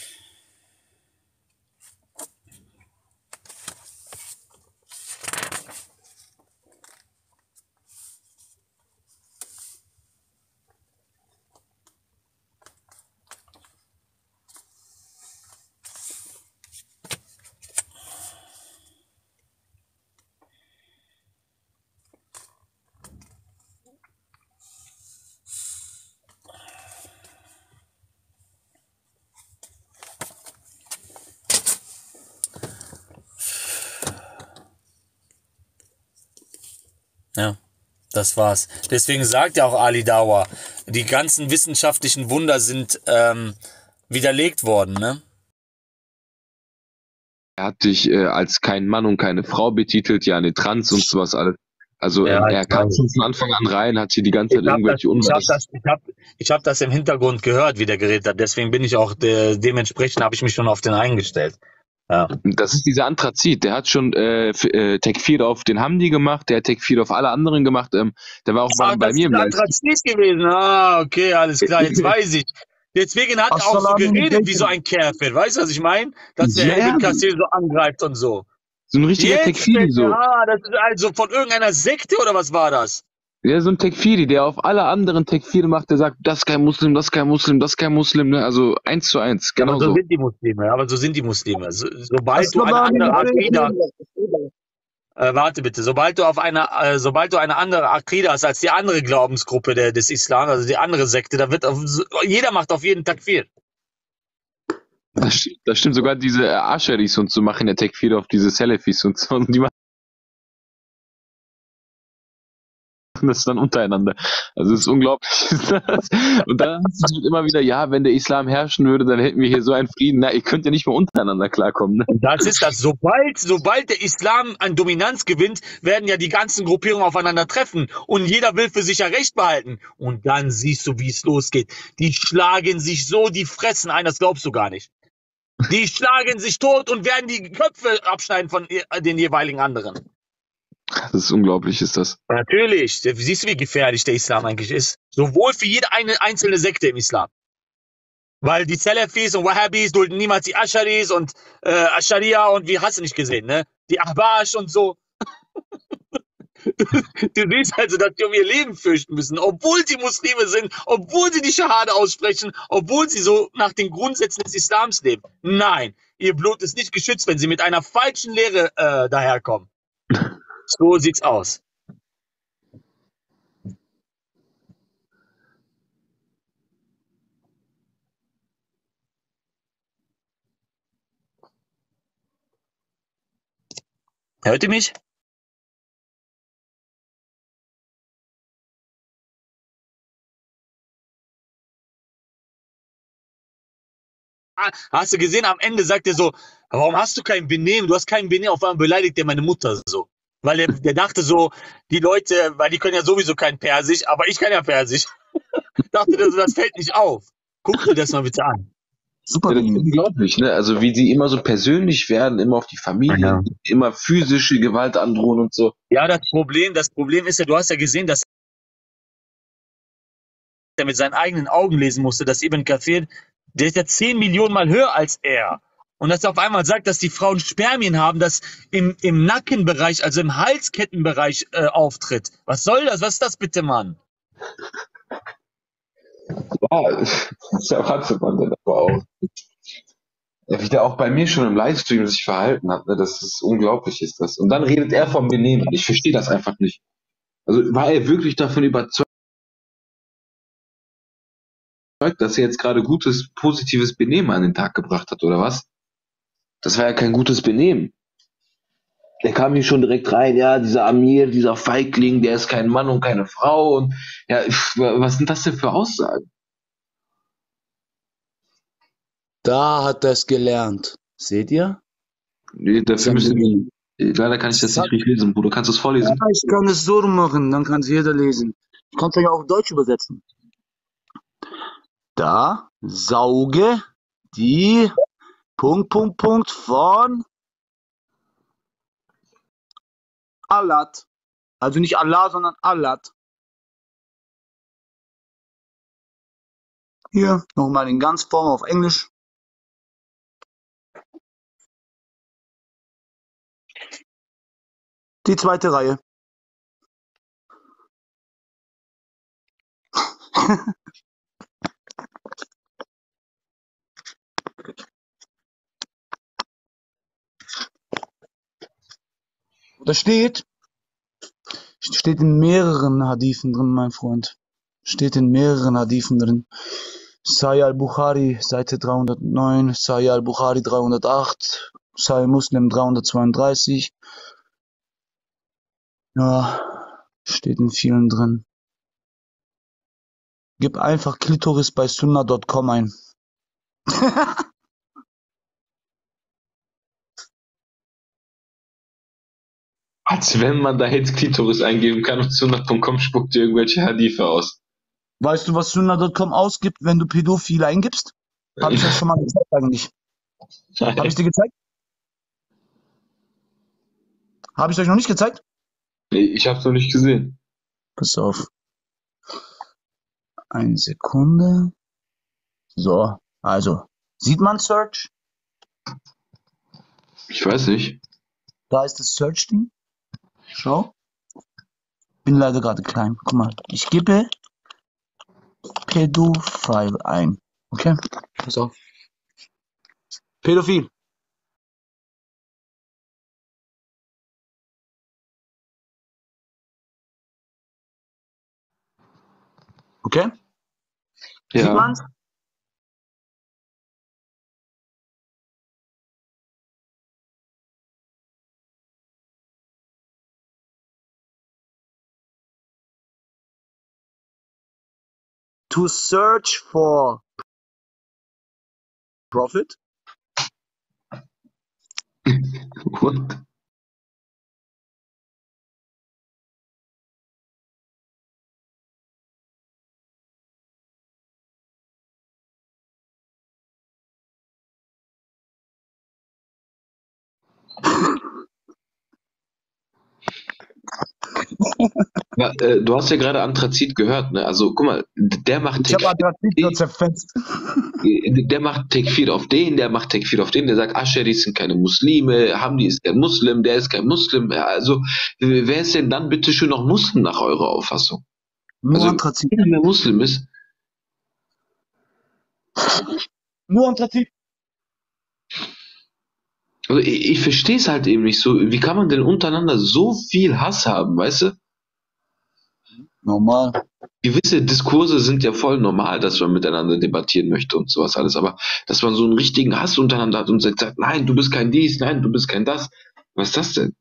Ja, das war's. Deswegen sagt ja auch Ali Dawa, die ganzen wissenschaftlichen Wunder sind ähm, widerlegt worden, ne? Er hat dich äh, als kein Mann und keine Frau betitelt, ja, eine Trans und sowas alles. Also ja, äh, er kam schon von Anfang an rein, hat hier die ganze Zeit irgendwelche Unwahrheiten. Ich habe das, ich hab, ich hab das im Hintergrund gehört, wie der geredet hat. Deswegen bin ich auch de dementsprechend habe ich mich schon auf den eingestellt. Ja. Das ist dieser Anthrazit, der hat schon äh, äh, Tekfir auf den Hamdi gemacht, der hat Tekfir auf alle anderen gemacht, ähm, der war auch ah, bei, bei mir im Live. Das ist Anthrazit gewesen, ah, okay, alles klar, jetzt weiß ich. Deswegen hat er auch so geredet wie so ein Kafir, weißt du, was ich meine? Dass der yeah. Ibn Kathir so angreift und so. So ein richtiger jetzt Tekfir. So. Ah, das ist also von irgendeiner Sekte oder was war das? Ja, so ein Tekfiri, der auf alle anderen Tekfiri macht, der sagt, das ist kein Muslim, das ist kein Muslim, das ist kein Muslim, ne? Also eins zu eins, genau so. So sind die Muslime, aber so sind die Muslime. So, sobald du eine andere Aqida, äh, warte bitte, sobald du auf eine, äh, sobald du eine andere Aqida hast als die andere Glaubensgruppe der, des Islam, also die andere Sekte, da wird, auf, jeder macht auf jeden Tekfir. Das stimmt, das stimmt, sogar diese äh, Asharis und so machen der Tekfir auf diese Salafis und so, und die machen machen das dann untereinander. Also es ist unglaublich. Und dann ist es immer wieder, ja, wenn der Islam herrschen würde, dann hätten wir hier so einen Frieden. Na, ihr könnt ja nicht mal untereinander klarkommen. Ne? Das ist das. Sobald, sobald der Islam an Dominanz gewinnt, werden ja die ganzen Gruppierungen aufeinander treffen. Und jeder will für sich ja Recht behalten. Und dann siehst du, wie es losgeht. Die schlagen sich so, die fressen ein, das glaubst du gar nicht. Die schlagen sich tot und werden die Köpfe abschneiden von den jeweiligen anderen. Das ist unglaublich, ist das. Natürlich. Siehst du, wie gefährlich der Islam eigentlich ist? Sowohl für jede eine einzelne Sekte im Islam. Weil die Salafis und Wahhabis dulden niemals die Asharis und äh, Asharia und wie hast du nicht gesehen, ne? Die Ahbash und so. Du, du siehst also, dass die um ihr Leben fürchten müssen, obwohl sie Muslime sind, obwohl sie die Schahade aussprechen, obwohl sie so nach den Grundsätzen des Islams leben. Nein, ihr Blut ist nicht geschützt, wenn sie mit einer falschen Lehre äh, daherkommen. So sieht's aus. Hört ihr mich? Hast du gesehen, am Ende sagt er so, warum hast du kein Benehmen? Du hast kein Benehmen, auf einmal beleidigt er meine Mutter so. Weil er, der dachte so, die Leute, weil die können ja sowieso kein Persisch, aber ich kann ja Persisch. Dachte der so, das fällt nicht auf. Guck dir das mal bitte an. Super, ja, das ist unglaublich, ne? Also wie die immer so persönlich werden, immer auf die Familie, ja. Immer physische Gewalt androhen und so. Ja, das Problem, das Problem ist ja, du hast ja gesehen, dass er mit seinen eigenen Augen lesen musste, dass Ibn Kathir, der ist ja zehn Millionen Mal höher als er. Und dass er auf einmal sagt, dass die Frauen Spermien haben, das im, im Nackenbereich, also im Halskettenbereich äh, auftritt. Was soll das? Was ist das bitte, Mann? Ja, das erwartet man dann aber auch. Ja, wie der auch bei mir schon im Livestream sich verhalten hat, ne? Das ist unglaublich, ist das. Und dann redet er vom Benehmen. Ich verstehe das einfach nicht. Also war er wirklich davon überzeugt, dass er jetzt gerade gutes, positives Benehmen an den Tag gebracht hat, oder was? Das war ja kein gutes Benehmen. Der kam hier schon direkt rein, ja, dieser Amir, dieser Feigling, der ist kein Mann und keine Frau und ja, was sind das denn für Aussagen? Da hat er es gelernt. Seht ihr? Nee, dafür müssen wir, leider kann ich das nicht richtig lesen, Bruder. Kannst du es vorlesen? Ja, ich kann es so machen, dann kann es jeder lesen. Ich konnte ja auch Deutsch übersetzen. Da sauge die Punkt, Punkt, Punkt von Allah. Also nicht Allah, sondern Allah. Hier nochmal in ganz Form auf Englisch. Die zweite Reihe. Da steht, steht in mehreren Hadithen drin, mein Freund. Steht in mehreren Hadithen drin. Sahih al-Bukhari, Seite dreihundertneun, Sahih al-Bukhari dreihundertacht, Sahih Muslim dreihundertzweiunddreißig. Ja, steht in vielen drin. Gib einfach Klitoris bei sunna punkt com ein. Als wenn man da jetzt Klitoris eingeben kann und sunna punkt com spuckt dir irgendwelche Hadife aus. Weißt du, was sunna punkt com ausgibt, wenn du Pädophile eingibst? Habe ich das schon mal gezeigt eigentlich? Habe ich dir gezeigt? Habe ich euch noch nicht gezeigt? Nee, ich habe es noch nicht gesehen. Pass auf. Eine Sekunde. So, also. Sieht man Search? Ich weiß nicht. Da ist das Search-Ding. Schau. Bin leider gerade klein. Guck mal, ich gebe Pädophil ein. Okay? Pass auf. Pädophil. Okay? Ja. Sieht man's? to search for profit? What? Ja, äh, du hast ja gerade Anthrazit gehört, ne? Also guck mal, der macht Tekfir auf, auf den, der macht Tekfir auf den, der sagt, Asharis sind keine Muslime, Hamdi ist kein Muslim, der ist kein Muslim. Also wer ist denn dann bitte schön noch Muslim nach eurer Auffassung? Nur also, Anthrazit. Wenn der Muslim ist. Nur Anthrazit. Also ich, ich verstehe es halt eben nicht so. Wie kann man denn untereinander so viel Hass haben, weißt du? Normal. Gewisse Diskurse sind ja voll normal, dass man miteinander debattieren möchte und sowas alles. Aber dass man so einen richtigen Hass untereinander hat und sagt, nein, du bist kein dies, nein, du bist kein das. Was ist das denn?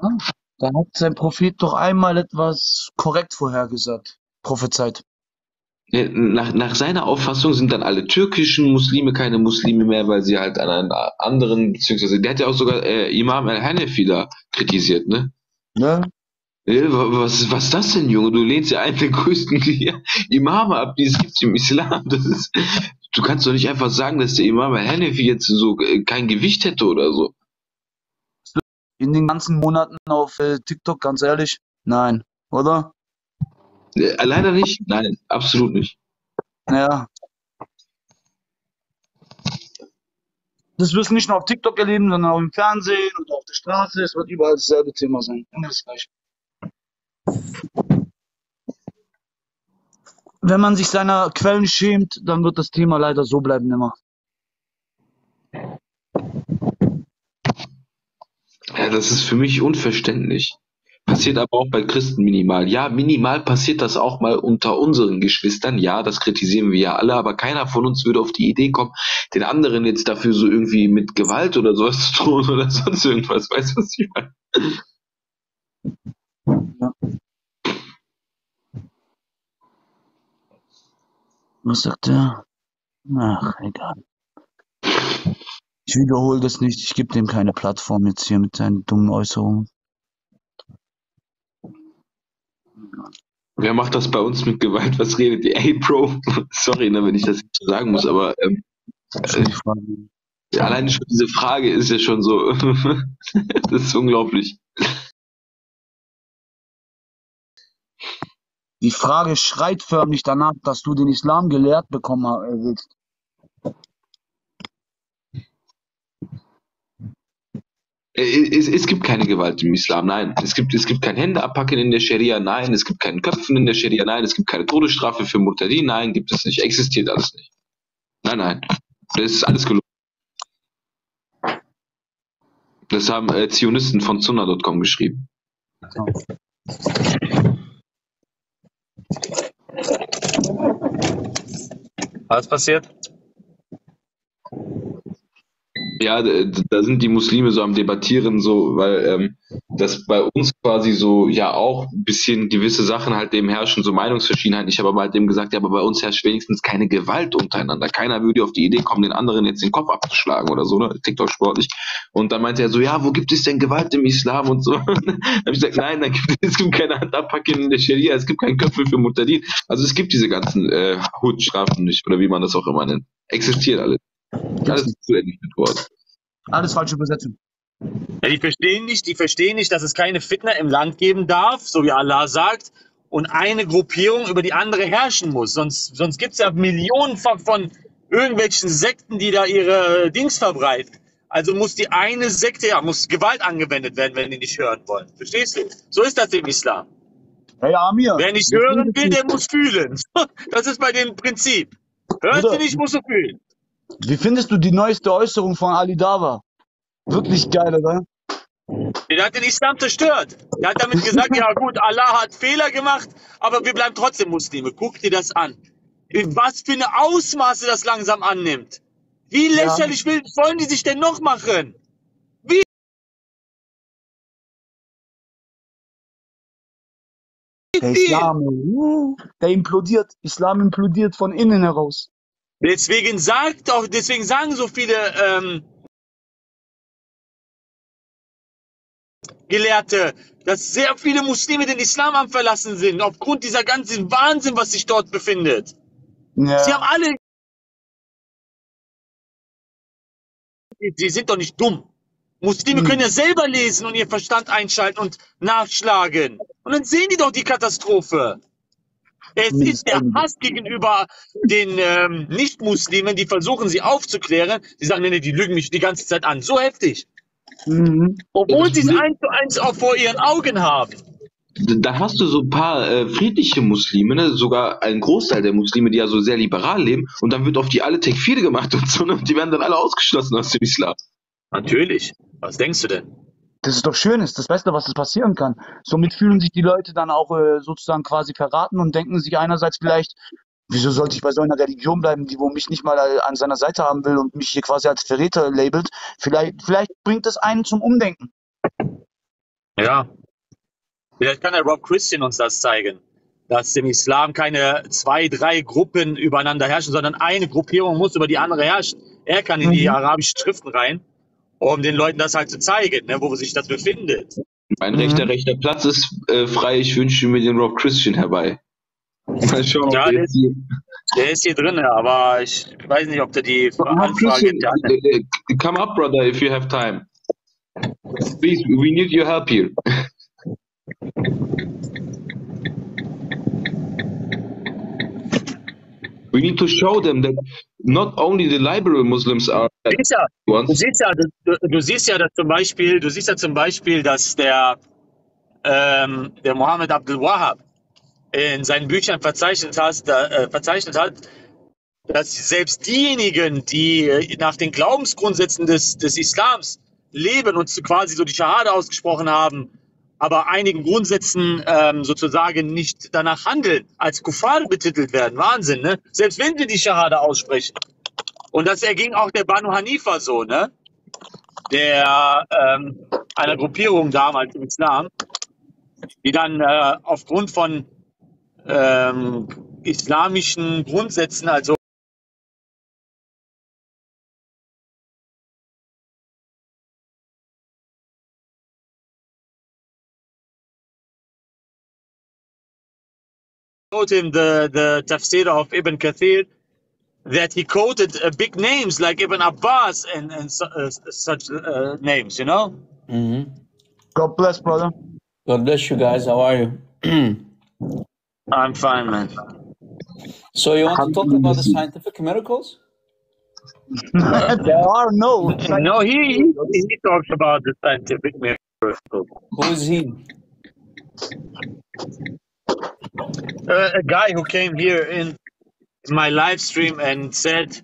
Ja, da hat sein Prophet doch einmal etwas korrekt vorhergesagt, prophezeit. Nach, nach seiner Auffassung sind dann alle türkischen Muslime keine Muslime mehr, weil sie halt an einen anderen, beziehungsweise der hat ja auch sogar äh, Imam al-Hanifi da kritisiert, ne? Ja. Äh, was, was ist das denn, Junge? Du lehnst ja einen der größten Imame ab, die es gibt im Islam. Das ist, du kannst doch nicht einfach sagen, dass der Imam al-Hanifi jetzt so äh, kein Gewicht hätte oder so. In den ganzen Monaten auf äh, TikTok, ganz ehrlich, nein, oder? Leider nicht? Nein, absolut nicht. Ja. Das wirst du nicht nur auf TikTok erleben, sondern auch im Fernsehen und auf der Straße. Es wird überall dasselbe Thema sein. Immer das Gleiche. Wenn man sich seiner Quellen schämt, dann wird das Thema leider so bleiben immer. Ja, das ist für mich unverständlich. Passiert aber auch bei Christen minimal. Ja, minimal passiert das auch mal unter unseren Geschwistern. Ja, das kritisieren wir ja alle, aber keiner von uns würde auf die Idee kommen, den anderen jetzt dafür so irgendwie mit Gewalt oder sowas zu drohen oder sonst irgendwas. Weißt du, was ich meine? Ja. Was sagt er? Ach, egal. Ich wiederhole das nicht. Ich gebe dem keine Plattform jetzt hier mit seinen dummen Äußerungen. Wer macht das bei uns mit Gewalt? Was redet ihr? Ey, Bro, sorry, ne, wenn ich das jetzt sagen muss, aber ähm, äh, alleine schon diese Frage ist ja schon so, das ist unglaublich. Die Frage schreit förmlich danach, dass du den Islam gelehrt bekommen willst. Es, es gibt keine Gewalt im Islam, nein. Es gibt, es gibt kein Hände abpacken in der Scharia, nein. Es gibt keinen Köpfen in der Scharia, nein. Es gibt keine Todesstrafe für Mutadi, nein. Gibt es nicht. Existiert alles nicht. Nein, nein. Das ist alles gelogen. Das haben äh, Zionisten von Sunna Punkt com geschrieben. Was passiert? Ja, da sind die Muslime so am Debattieren, so, weil ähm, das bei uns quasi so, ja auch ein bisschen gewisse Sachen halt eben herrschen, so Meinungsverschiedenheiten. Ich habe aber halt eben gesagt, ja, aber bei uns herrscht wenigstens keine Gewalt untereinander. Keiner würde auf die Idee kommen, den anderen jetzt den Kopf abzuschlagen oder so, ne? TikTok-sportlich. Und dann meinte er so, ja, wo gibt es denn Gewalt im Islam und so. Dann habe ich gesagt, nein, da gibt, es gibt keine Handabpacken in der Scharia, es gibt keinen Köpfe für Mutadin. Also es gibt diese ganzen äh, Hutstrafen nicht, oder wie man das auch immer nennt. Existiert alles. Alles ist zu endlich mit Wort. Alles falsche Übersetzung. Ja, die verstehen nicht, die verstehen nicht, dass es keine Fitna im Land geben darf, so wie Allah sagt, und eine Gruppierung über die andere herrschen muss. Sonst, sonst gibt es ja Millionen von, von irgendwelchen Sekten, die da ihre Dings verbreiten. Also muss die eine Sekte, ja, muss Gewalt angewendet werden, wenn die nicht hören wollen. Verstehst du? So ist das im Islam. Hey, Amir. Wer nicht hören will, der muss fühlen. Das ist bei dem Prinzip. Hörst du nicht, musst du fühlen. Wie findest du die neueste Äußerung von Ali Dawa? Wirklich geil, oder? Der hat den Islam zerstört. Der hat damit gesagt, ja gut, Allah hat Fehler gemacht, aber wir bleiben trotzdem Muslime. Guck dir das an. Was für eine Ausmaße das langsam annimmt. Wie lächerlich ja. wollen die sich denn noch machen? Wie? Der Islam, der implodiert. Islam implodiert von innen heraus. Deswegen sagt auch, deswegen sagen so viele ähm, Gelehrte, dass sehr viele Muslime den Islam am Verlassen sind, aufgrund dieser ganzen Wahnsinn, was sich dort befindet. Ja. Sie haben alle... Sie sind doch nicht dumm. Muslime hm. können ja selber lesen und ihren Verstand einschalten und nachschlagen. Und dann sehen die doch die Katastrophe. Es hm. ist der Hass gegenüber den ähm, Nicht-Muslimen, die versuchen, sie aufzuklären. Sie sagen, nee, nee, die lügen mich die ganze Zeit an. So heftig. Mhm. Obwohl sie es eins zu eins auch vor ihren Augen haben. Da hast du so ein paar äh, friedliche Muslime, ne? Sogar einen Großteil der Muslime, die ja so sehr liberal leben, und dann wird auf die alle Tekfir gemacht und so, und die werden dann alle ausgeschlossen aus dem Islam. Natürlich. Was denkst du denn? Das ist doch schön, das ist das Beste, was das passieren kann. Somit fühlen sich die Leute dann auch äh, sozusagen quasi verraten und denken sich einerseits vielleicht, wieso sollte ich bei so einer Religion bleiben, die wo mich nicht mal an seiner Seite haben will und mich hier quasi als Verräter labelt? Vielleicht, vielleicht bringt das einen zum Umdenken. Ja. Vielleicht kann der Rob Christian uns das zeigen, dass im Islam keine zwei, drei Gruppen übereinander herrschen, sondern eine Gruppierung muss über die andere herrschen. Er kann in mhm. die arabischen Schriften rein, um den Leuten das halt zu zeigen, ne, wo sich das befindet. Ein mhm. rechter, rechter Platz ist äh, frei, ich wünsche mir den Rob Christian herbei. Mal schauen, ja, der, ist, der ist hier drin, aber ich weiß nicht, ob der die Anfrage hat. Come up, brother, if you have time. Please, we need your help here. We need to show them that not only the liberal Muslims are... Du siehst ja, du siehst ja, du, du siehst ja dass zum Beispiel, du siehst ja zum Beispiel, dass der, ähm, der Mohammed Abdul Wahhab in seinen Büchern verzeichnet hat, äh, verzeichnet hat, dass selbst diejenigen, die nach den Glaubensgrundsätzen des, des Islams leben und quasi so die Schahade ausgesprochen haben, aber einigen Grundsätzen ähm, sozusagen nicht danach handeln, als Kuffar betitelt werden. Wahnsinn, ne? Selbst wenn sie die Schahade aussprechen. Und das erging auch der Banu Hanifa so, ne? Der, ähm, einer Gruppierung damals im Islam, die dann äh, aufgrund von Ähm, islamischen Grundsätzen, also quote him the the tafsir of Ibn Kathir that he quoted uh, big names like Ibn Abbas and and su uh, such uh, names, you know. Mm-hmm. God bless, brother. God bless you guys. How are you? I'm fine, man. So you want to talk about the scientific miracles? There are no. No, he, he talks about the scientific miracles. Who is he? Uh, a guy who came here in my live stream and said,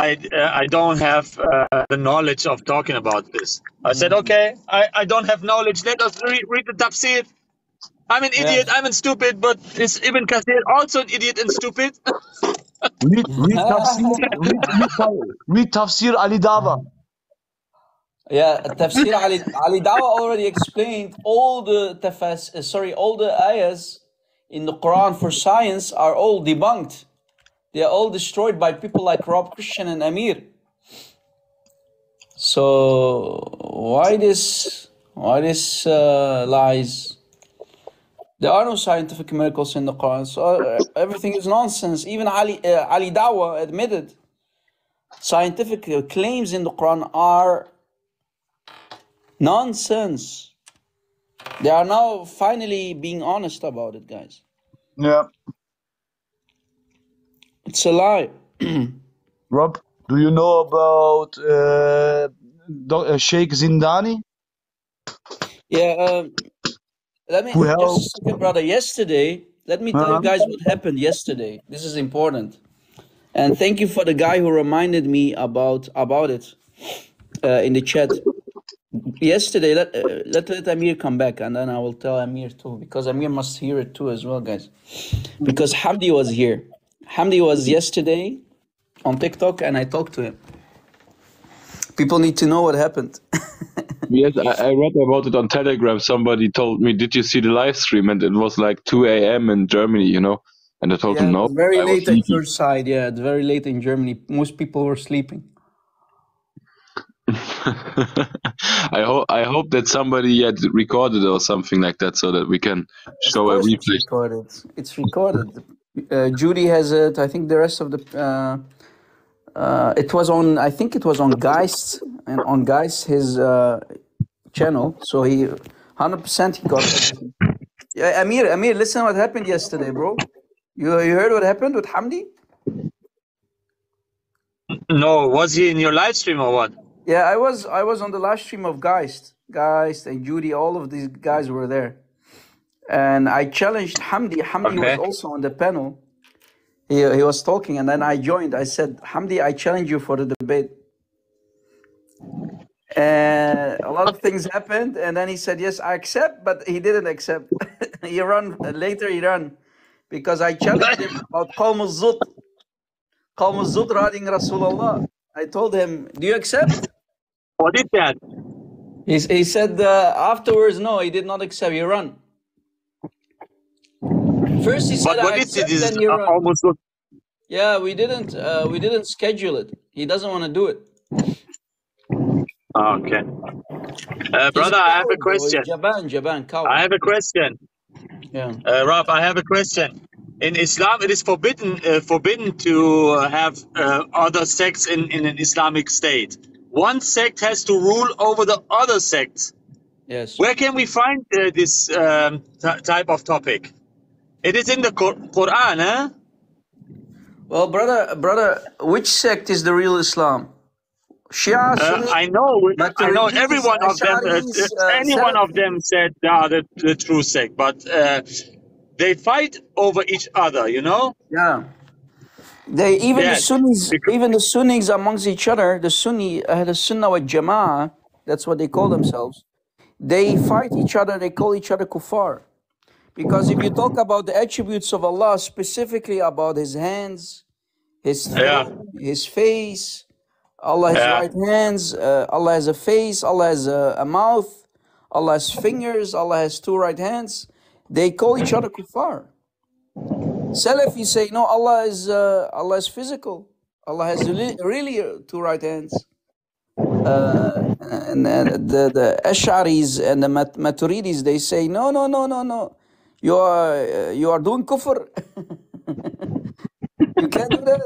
I, uh, I don't have uh, the knowledge of talking about this. I said, okay, I, I don't have knowledge. Let us re read the tafsir. I'm an idiot, yeah. I'm a stupid, but is Ibn Kathir also an idiot and stupid? Read Tafsir Ali Dawa. Yeah, Tafsir Ali, Ali Dawa already explained all the tafas, uh, sorry, all the ayahs in the Quran for science are all debunked. They are all destroyed by people like Rob Christian and Amir. So why this, why this uh, lies? There are no scientific miracles in the Quran, so everything is nonsense. Even Ali, uh, Ali Dawa admitted scientific claims in the Quran are nonsense. They are now finally being honest about it, guys. Yeah. It's a lie. Rob, do you know about uh, uh, Sheikh Zindani? Yeah. Uh, Let me just second, brother. Yesterday, let me tell you guys what happened yesterday. This is important, and thank you for the guy who reminded me about about it uh, in the chat. Yesterday, let, uh, let let Amir come back, and then I will tell Amir too, because Amir must hear it too as well, guys. Because Hamdi was here. Hamdi was yesterday on TikTok, and I talked to him. People need to know what happened. Yes, I, I read about it on Telegram. Somebody told me, "Did you see the live stream?" And it was like two A M in Germany, you know. And I told yeah, him no. Very late at your side, yeah. It's very late in Germany. Most people were sleeping. I hope I hope that somebody had recorded or something like that, so that we can show a replay. It's recorded. It's recorded. Uh, Judy has it. I think the rest of the. Uh, Uh, it was on, I think it was on Geist, and on Geist, his uh, channel. So he, one hundred percent he got it. Amir, Amir, listen what happened yesterday, bro. You, you heard what happened with Hamdi? No, was he in your live stream or what? Yeah, I was, I was on the live stream of Geist. Geist and Judy, all of these guys were there. And I challenged Hamdi. Hamdi okay. was also on the panel. He, he was talking, and then I joined. I said, Hamdi, I challenge you for the debate. And a lot of things happened, and then he said, yes, I accept, but he didn't accept. He ran, later he ran, because I challenged him about Qawm al-Zut. Qawm al-Zut riding Rasulullah. I told him, do you accept? What is that? He, he said uh, afterwards, no, he did not accept, he ran. First he said, I accept, then he ran. Yeah, we didn't, uh, we didn't schedule it. He doesn't want to do it. Okay. Uh, brother, I have a question. Japan, Japan, I have a question. Yeah. Uh, Rob, I have a question. In Islam, it is forbidden, uh, forbidden to have uh, other sects in, in an Islamic state. One sect has to rule over the other sect. Yes. Where can we find uh, this um, type of topic? It is in the Quran, eh? Well, brother, brother, which sect is the real Islam? Shia, Sunni, uh, I know, I know. Every one of them, uh, uh, any one of them said they are the, the true sect, but uh, they fight over each other, you know. Yeah. They even yeah. the Sunnis, even the Sunnis amongst each other, the Sunni, uh, the Sunnah wal Jama'ah, that's what they call themselves. They fight each other. They call each other kuffar. Because if you talk about the attributes of Allah, specifically about His hands, His throat, yeah. His face, Allah has yeah. right hands, uh, Allah has a face, Allah has a, a mouth, Allah has fingers, Allah has two right hands, they call each other kuffar. Salafi say, no, Allah is, uh, Allah is physical, Allah has really two right hands. Uh, and uh, the, the Asharis and the Mat Maturidis, they say, no, no, no, no, no. You are, uh, you are doing kufr. You can't do that.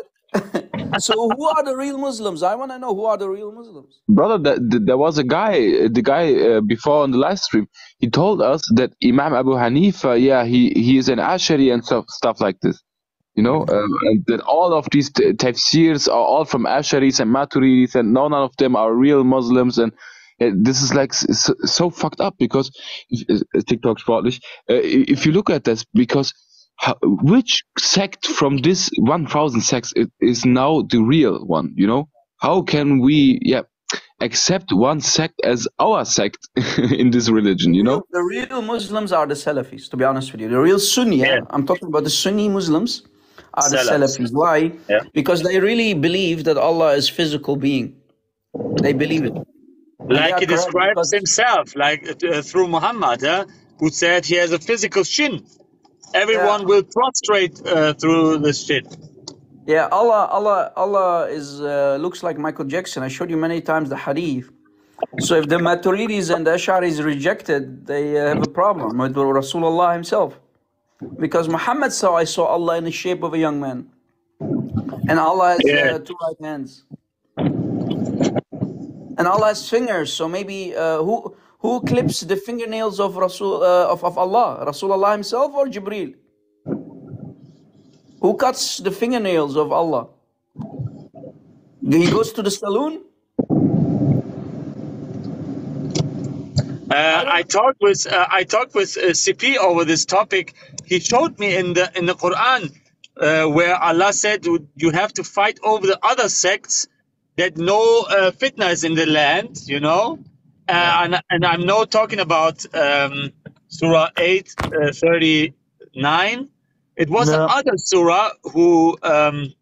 So who are the real Muslims? I want to know who are the real Muslims. Brother, that, that, there was a guy, the guy uh, before on the live stream, he told us that Imam Abu Hanifa, yeah, he, he is an Ashari and stuff, stuff like this. You know, uh, and that all of these tafsirs are all from Asharis and Maturidis, and none of them are real Muslims, and this is like so, so fucked up, because TikTok sportlich. Uh, if you look at this, because how, which sect from this one thousand sects is now the real one? You know, how can we yeah accept one sect as our sect in this religion? You know, the real Muslims are the Salafis. To be honest with you, the real Sunni. Yeah. I'm talking about the Sunni Muslims are the Salafis. Salafis. Why? Yeah. Because they really believe that Allah is physical being. They believe it. Like he describes himself, like uh, through Muhammad, uh, who said he has a physical shin. Everyone yeah. will prostrate uh, through the shin. Yeah, Allah, Allah, Allah is uh, looks like Michael Jackson. I showed you many times the Hadith. So if the Maturidis and the Ash'aris rejected, they uh, have a problem with Rasulullah himself, because Muhammad saw, I saw Allah in the shape of a young man, and Allah has yeah. uh, two right hands. And Allah has fingers, so maybe uh, who who clips the fingernails of Rasul uh, of, of Allah, Rasulullah himself or Jibril? Who cuts the fingernails of Allah? He goes to the saloon. Uh, I talked with uh, I talked with uh, C P over this topic. He showed me in the in the Quran uh, where Allah said you have to fight over the other sects. That no uh, fitna is in the land, you know, uh, and, and I'm now talking about um, Surah eight thirty-nine. It was no. another Surah who, um,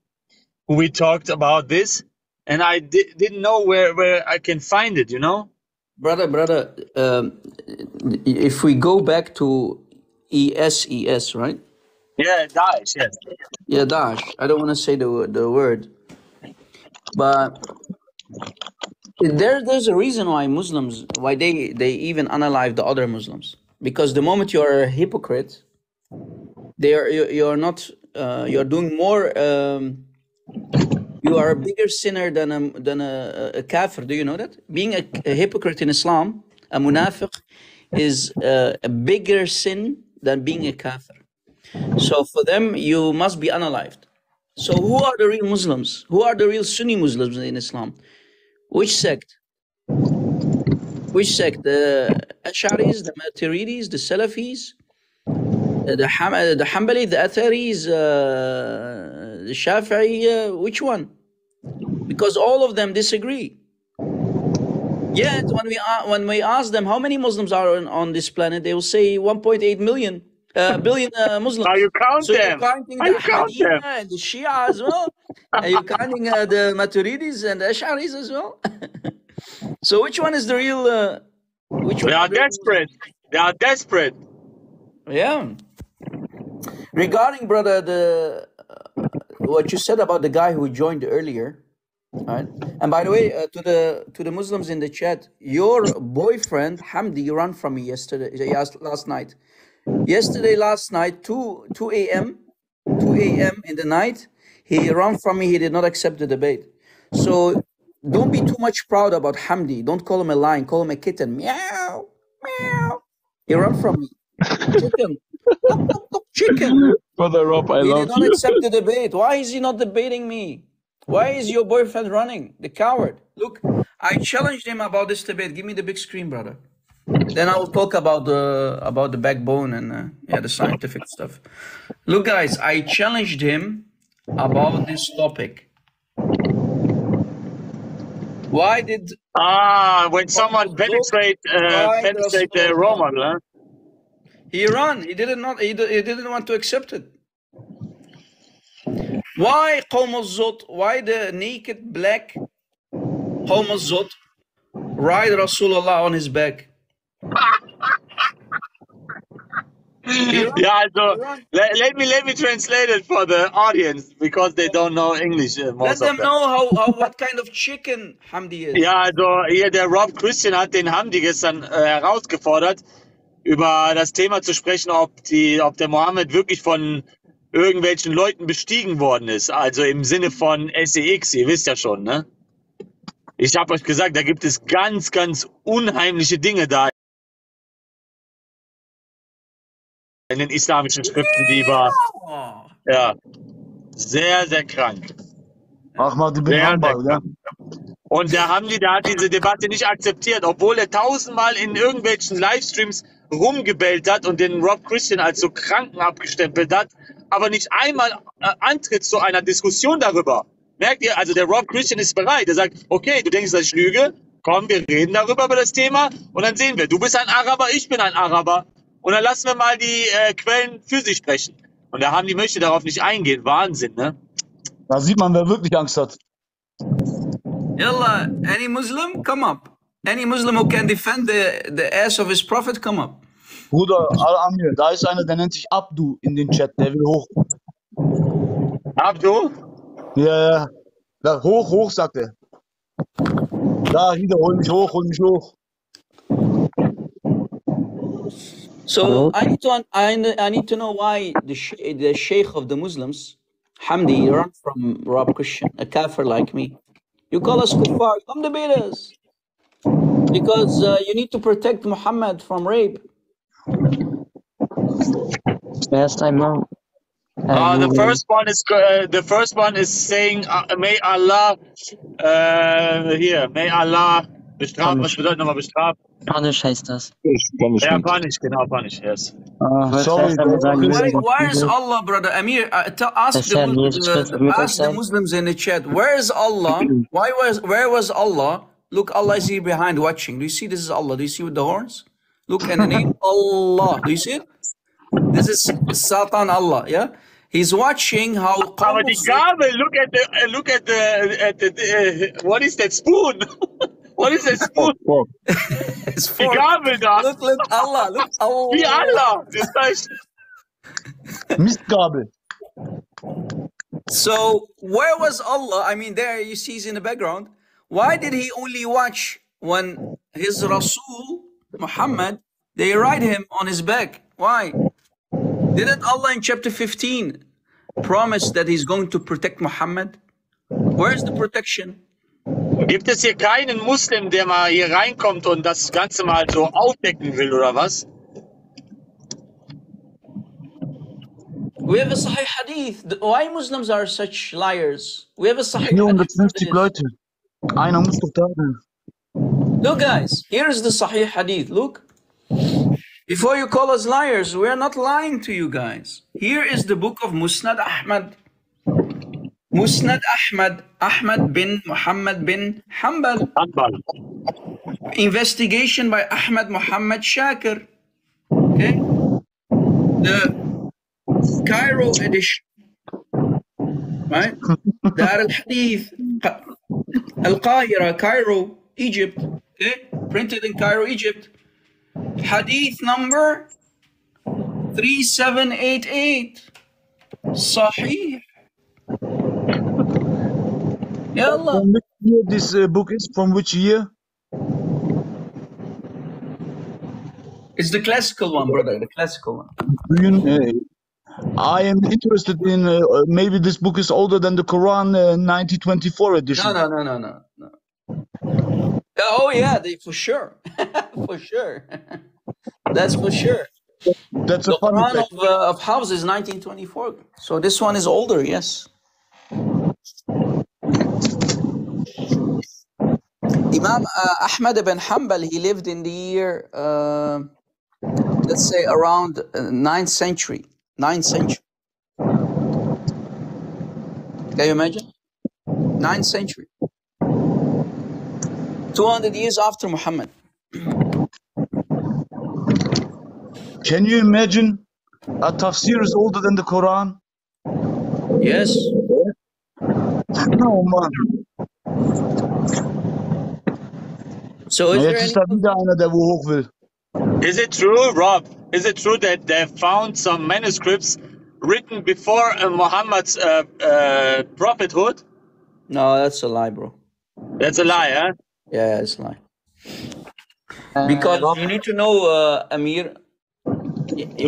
who we talked about this, and I di didn't know where, where I can find it, you know. Brother, brother, um, if we go back to E S E S, right? Yeah, Daesh, yes. Yeah, Daesh. I don't want to say the, the word. But there, there's a reason why Muslims, why they, they even unalive the other Muslims. Because the moment you are a hypocrite, they are, you, you are not, uh, you are doing more, um, you are a bigger sinner than a, than a, a kafir. Do you know that? Being a, a hypocrite in Islam, a munafiq, is uh, a bigger sin than being a kafir. So for them, you must be unalived. So who are the real Muslims? Who are the real Sunni Muslims in Islam? Which sect? Which sect? The Asharis, the Maturidis, the Salafis, the, Ham the Hanbali, the Atharis, uh, the Shafi'i, uh, which one? Because all of them disagree. Yet when we, when we ask them how many Muslims are on, on this planet, they will say one point eight million. Uh, billion uh, Muslims. Are you counting so them? You're counting Are the you counting them? And the Shia as well. Are you counting uh, the Maturidis and the Asharis as well? So which one is the real? Uh, which they one are desperate. Real? They are desperate. Yeah. Regarding brother, the uh, what you said about the guy who joined earlier, right? And by the way, uh, to the to the Muslims in the chat, your boyfriend Hamdi ran from me yesterday, last night. Yesterday, last night, two a m in the night, he ran from me. He did not accept the debate. So don't be too much proud about Hamdi. Don't call him a lion. Call him a kitten. Meow, meow. He ran from me. Chicken. Top, top, top, chicken. Brother Rob, I he love you. He did not you. accept the debate. Why is he not debating me? Why is your boyfriend running? The coward. Look, I challenged him about this debate. Give me the big screen, brother. Then I will talk about the about the backbone and uh, yeah, the scientific stuff. Look, guys, I challenged him about this topic. Why did ah when someone penetrate uh, penetrate the Roman? Huh? He ran. He didn't not. He, he didn't want to accept it. Why Qawm al-Zut? Why the naked black Qawm al-Zut ride Rasulullah on his back? Yeah, so let, let me let me translate it for the audience because they don't know English. Uh, most let them, of them know how, how what kind of chicken Hamdi ist. Ja, also hier der Rob Christian hat den Hamdi gestern äh, herausgefordert, über das Thema zu sprechen, ob die, ob der Mohammed wirklich von irgendwelchen Leuten bestiegen worden ist. Also im Sinne von S E X, ihr wisst ja schon, ne? Ich habe euch gesagt, da gibt es ganz, ganz unheimliche Dinge da in den islamischen Schriften, die war ja sehr, sehr krank. Ach, mal die Behandlung, ja. Und da haben die, da hat diese Debatte nicht akzeptiert, obwohl er tausendmal in irgendwelchen Livestreams rumgebellt hat und den Rob Christian als so Kranken abgestempelt hat, aber nicht einmal äh, antritt zu einer Diskussion darüber. Merkt ihr, also der Rob Christian ist bereit. Er sagt, okay, du denkst, dass ich lüge? Komm, wir reden darüber, über das Thema. Und dann sehen wir, du bist ein Araber, ich bin ein Araber. Und dann lassen wir mal die äh, Quellen für sich sprechen. Und der Hamdi möchte darauf nicht eingehen. Wahnsinn, ne? Da sieht man, wer wirklich Angst hat. Yalla, any Muslim, come up. Any Muslim who can defend the, the ass of his prophet, come up. Bruder, Al-Amir, da ist einer, der nennt sich Abdu in den Chat. Der will hoch. Abdu? Ja, ja. Hoch, hoch, sagt er. Da, hier, hol mich hoch, hol mich hoch. So, I need, to, I, I need to know why the, the Sheikh of the Muslims, Hamdi, ran from Rob Christian, a kafir like me. You call us kuffar, come debate us. Because uh, you need to protect Muhammad from rape. Yes, I know. Uh, the first one is uh, the first one is saying uh, may Allah uh, here may Allah bestrafen. Was bedeutet nochmal bestrafen? Panisch heißt das. Ja, Panisch, genau, Panisch, yes. Uh, Sorry, where, where is Allah, brother Amir? Uh, to ask, the, uh, ask the Muslims in the chat, where is Allah? Why was, where was Allah? Look, Allah is here behind watching. Do you see this is Allah? Do you see with the horns? Look at the name Allah. Do you see it? This is Satan Allah, yeah? He's watching how. Aber die Gabel, look at the, look at the, at the uh, what is that spoon? What is it? Food? Oh, it's food. Egal, will das. Look, look, Allah. Look, Allah. Wie Allah. Das heißt... Mistgabel. So, where was Allah? I mean, there you see he's in the background. Why did he only watch when his Rasul, Muhammad, they ride him on his back? Why? Didn't Allah in chapter fifteen promise that he's going to protect Muhammad? Where's the protection? Gibt es hier keinen Muslim, der mal hier reinkommt und das Ganze mal so aufdecken will, oder was? We have a Sahih Hadith. Why Muslims are such liars? We have a Sahih vierhundertfünfzig Hadith. Leute. Einer muss doch da sein. Look guys, here is the Sahih Hadith. Look. Before you call us liars, we are not lying to you guys. Here is the book of Musnad Ahmad. Musnad Ahmad, Ahmad bin Muhammad bin Hanbal. Hanbal. Investigation by Ahmad Muhammad Shakir. Okay. The Cairo edition. Right? Dar al-Hadith. Al-Qahira, Cairo, Egypt. Okay. Printed in Cairo, Egypt. Hadith number three seven eight eight. Sahih. Yallah. From which year this uh, book is? From which year? It's the classical one, brother. The classical one. You know, I am interested in uh, maybe this book is older than the Quran uh, nineteen twenty-four edition. No, no, no, no, no. no. Oh yeah, they, for sure, for sure. That's for sure. That's the a fun Quran of, uh, of Hafs is nineteen twenty-four. So this one is older, yes. Imam uh, Ahmad ibn Hanbal, he lived in the year, uh, let's say around ninth century. ninth century. Can you imagine? ninth century. two hundred years after Muhammad. Can you imagine a tafsir is older than the Quran? Yes. No, man. So is, Jetzt there any... einer, der wo hoch will. Is it true, Rob? Is it true that they found some manuscripts written before uh, Muhammad's uh, uh, prophethood? No, that's a lie, bro. That's a lie, huh? Yeah, it's a lie. Uh, because Rob, you need to know, uh, Amir,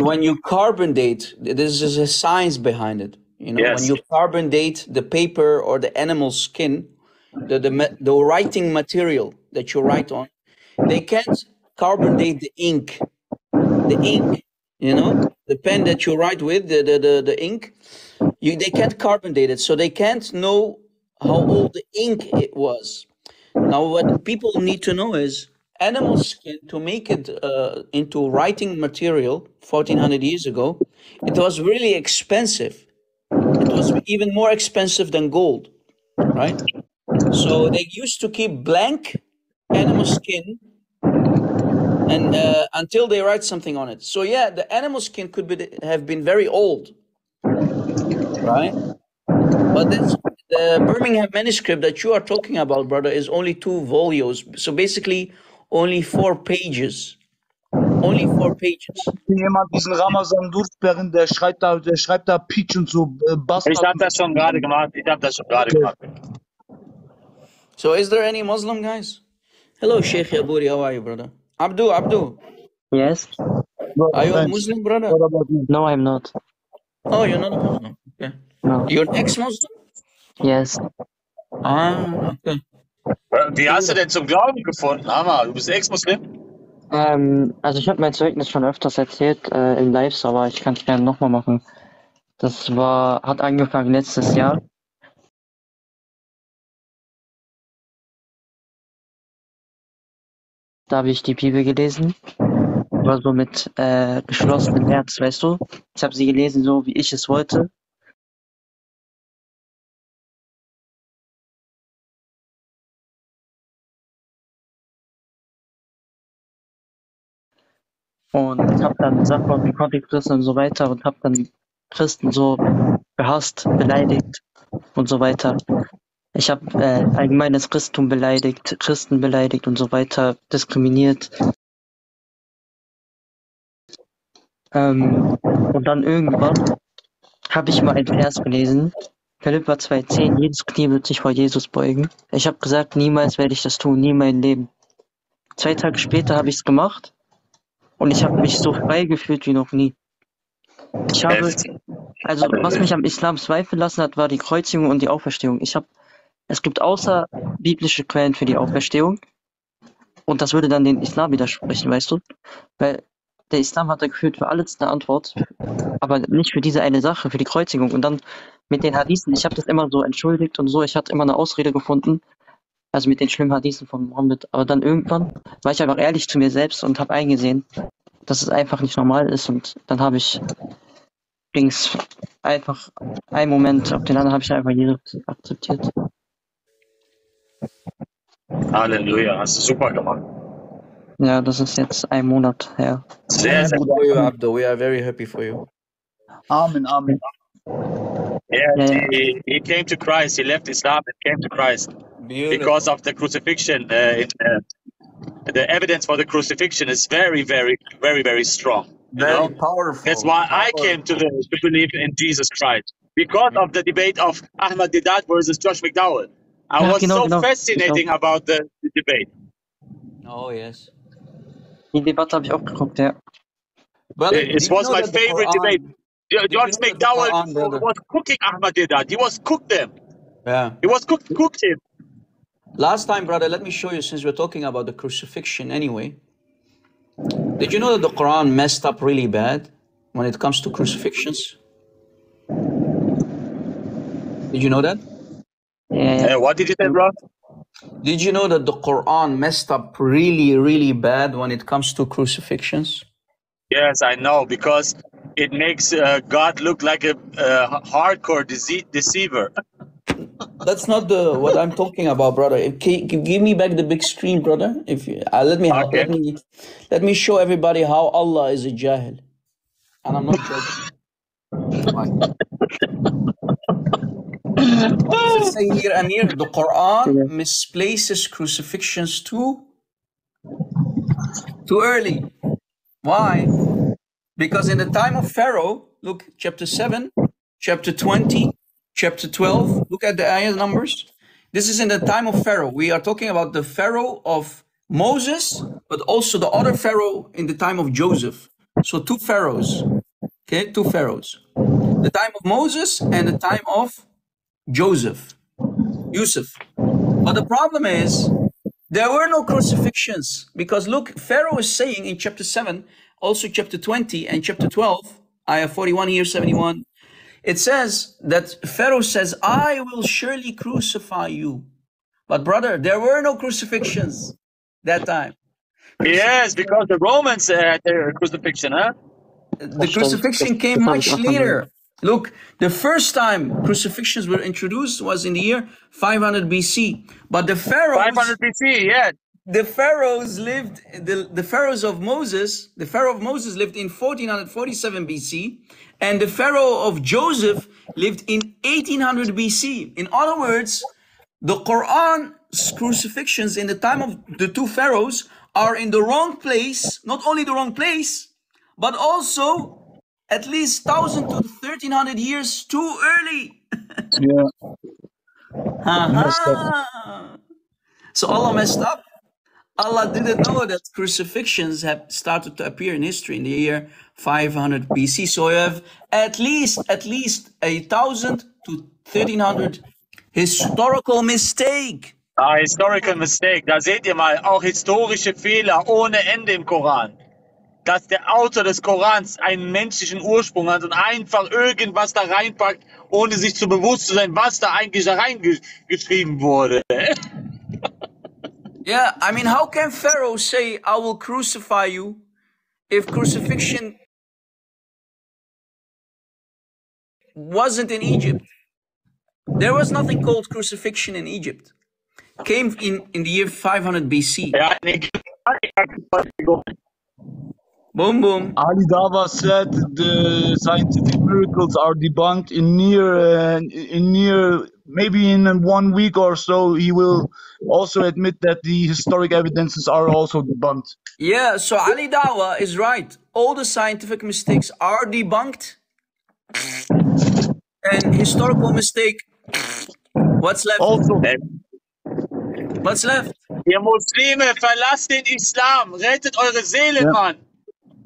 when you carbon date, this is a science behind it. You know, yes. When you carbon date the paper or the animal skin, the the, the writing material that you write on, they can't carbon date the ink. The ink, you know, the pen that you write with, the the, the, the ink, you, they can't carbon date it, so they can't know how old the ink it was. Now, what people need to know is animal skin, to make it uh, into writing material fourteen hundred years ago, it was really expensive. It was even more expensive than gold, right? So they used to keep blank animal skin and uh, until they write something on it. So yeah, the animal skin could be, have been very old, right? But that's, the Birmingham manuscript that you are talking about, brother, is only two volumes. So basically, only four pages. Only four pages. Jemand diesen Ramazan durchsperren, der schreibt da, der schreibt da Peach und so Bastard. Ich habe das schon gerade gemacht. Ich habe das schon gerade gemacht. So is there any Muslim guys? Hello, Sheikh Yaburi, how are you, brother? Abdu, Abdu. Yes. Are you a Muslim, brother? No, I'm not. Oh, you're not a Muslim. Okay. No. You're an ex-Muslim? Yes. Ah, okay. Wie hast du denn zum Glauben gefunden, Amar? Du bist Ex-Muslim? Ähm, also ich habe mein Zeugnis schon öfters erzählt äh, in Lives, aber ich kann es gerne nochmal machen. Das war, hat angefangen letztes Jahr. Da habe ich die Bibel gelesen, war so mit äh, geschlossenem Herz, weißt du. Ich habe sie gelesen, so wie ich es wollte. Und habe dann gesagt, wie konnte ich Christen und so weiter, und habe dann Christen so gehasst, beleidigt und so weiter. Ich habe äh, allgemein das Christentum beleidigt, Christen beleidigt und so weiter, diskriminiert. Ähm, und dann irgendwann habe ich mal einen Vers gelesen, Philipper zwei zehn, jedes Knie wird sich vor Jesus beugen. Ich habe gesagt, niemals werde ich das tun, nie mein Leben. Zwei Tage später habe ich es gemacht und ich habe mich so frei gefühlt wie noch nie. Ich habe, also was mich am Islam zweifeln lassen hat, war die Kreuzigung und die Auferstehung. Ich habe, es gibt außer biblische Quellen für die Auferstehung und das würde dann den Islam widersprechen, weißt du? Weil der Islam hat da gefühlt für alles eine Antwort, aber nicht für diese eine Sache, für die Kreuzigung. Und dann mit den Hadithen, ich habe das immer so entschuldigt und so, ich hatte immer eine Ausrede gefunden, also mit den schlimmen Hadithen von Mohammed. Aber dann irgendwann war ich einfach ehrlich zu mir selbst und habe eingesehen, dass es einfach nicht normal ist. Und dann habe ich, ging es einfach einen Moment auf den anderen, habe ich einfach jeder akzeptiert. Halleluja, hast du super gemacht. Ja, das ist jetzt ein Monat her. Sehr, sehr gut. Abdu, we are very happy for you. Amen, Amen. Yeah, yeah. He, he came to Christ. He left Islam and came to Christ. Beautiful. Because of the crucifixion. Uh, it, uh, the evidence for the crucifixion is very, very, very, very strong. Very you know? Powerful. That's why powerful. I came to, the, to believe in Jesus Christ. Because yeah. of the debate of Ahmad Didat versus Josh McDowell. I no, was no, so no, fascinating no. about the, the debate. Oh, yes. Die Debatte habe ich auch geguckt, ja. Well, it was my favorite debate. George McDowell was cooking Ahmad Didat. He was cooked them. Yeah. He was cooked, cooked him. Last time, brother, let me show you, since we're talking about the crucifixion anyway. Did you know that the Quran messed up really bad when it comes to crucifixions? Did you know that? Yeah. Uh, what did you say, bro? Did you know that the Quran messed up really, really bad when it comes to crucifixions? Yes, I know, because it makes uh, God look like a uh, hardcore dece deceiver. That's not the what I'm talking about, brother. Can, can give me back the big screen, brother. If you, uh, let me, okay. let me let me show everybody how Allah is a jahil, and I'm not joking. What is saying here, Amir? The Quran misplaces crucifixions too too early. Why? Because in the time of Pharaoh, look, chapter seven, chapter twenty, chapter twelve, look at the ayah numbers. This is in the time of Pharaoh. We are talking about the Pharaoh of Moses, but also the other Pharaoh in the time of Joseph. So two Pharaohs, okay, two Pharaohs. The time of Moses and the time of Joseph, Yusuf. But the problem is, there were no crucifixions, because look, Pharaoh is saying in chapter seven, also chapter twenty and chapter twelve, ayah forty-one here, seventy-one, it says that Pharaoh says, I will surely crucify you. But brother, there were no crucifixions that time. Yes, because the Romans had their crucifixion, huh? The crucifixion came much later. Look, the first time crucifixions were introduced was in the year five hundred B C. But the pharaohs, five hundred B C, yeah, the pharaohs lived. The, the pharaohs of Moses, the pharaoh of Moses lived in fourteen forty-seven B C, and the pharaoh of Joseph lived in eighteen hundred B C. In other words, the Quran's crucifixions in the time of the two pharaohs are in the wrong place. Not only the wrong place, but also at least one thousand to thirteen hundred years too early. Yeah. Aha. So Allah messed up. Allah didn't know that crucifixions have started to appear in history in the year five hundred B C. So you have at least, at least one thousand to thirteen hundred historical mistake. A historical mistake. Da seht ihr mal, auch historische Fehler ohne Ende im Koran. Dass der Autor des Korans einen menschlichen Ursprung hat und einfach irgendwas da reinpackt, ohne sich zu bewusst zu sein, was da eigentlich da reingeschrieben wurde. Yeah, I mean, how can Pharaoh say, I will crucify you, if crucifixion wasn't in Egypt? There was nothing called crucifixion in Egypt. Came in, in the year five hundred B C. Boom, boom. Ali Dawa said the scientific miracles are debunked in near, uh, in near, maybe in one week or so. He will also admit that the historic evidences are also debunked. Yeah, so Ali Dawa is right. All the scientific mistakes are debunked. And historical mistake, what's left? Also, what's left? Ihr Muslime, verlasst den Islam. Rettet eure Seelen, yeah. Mann.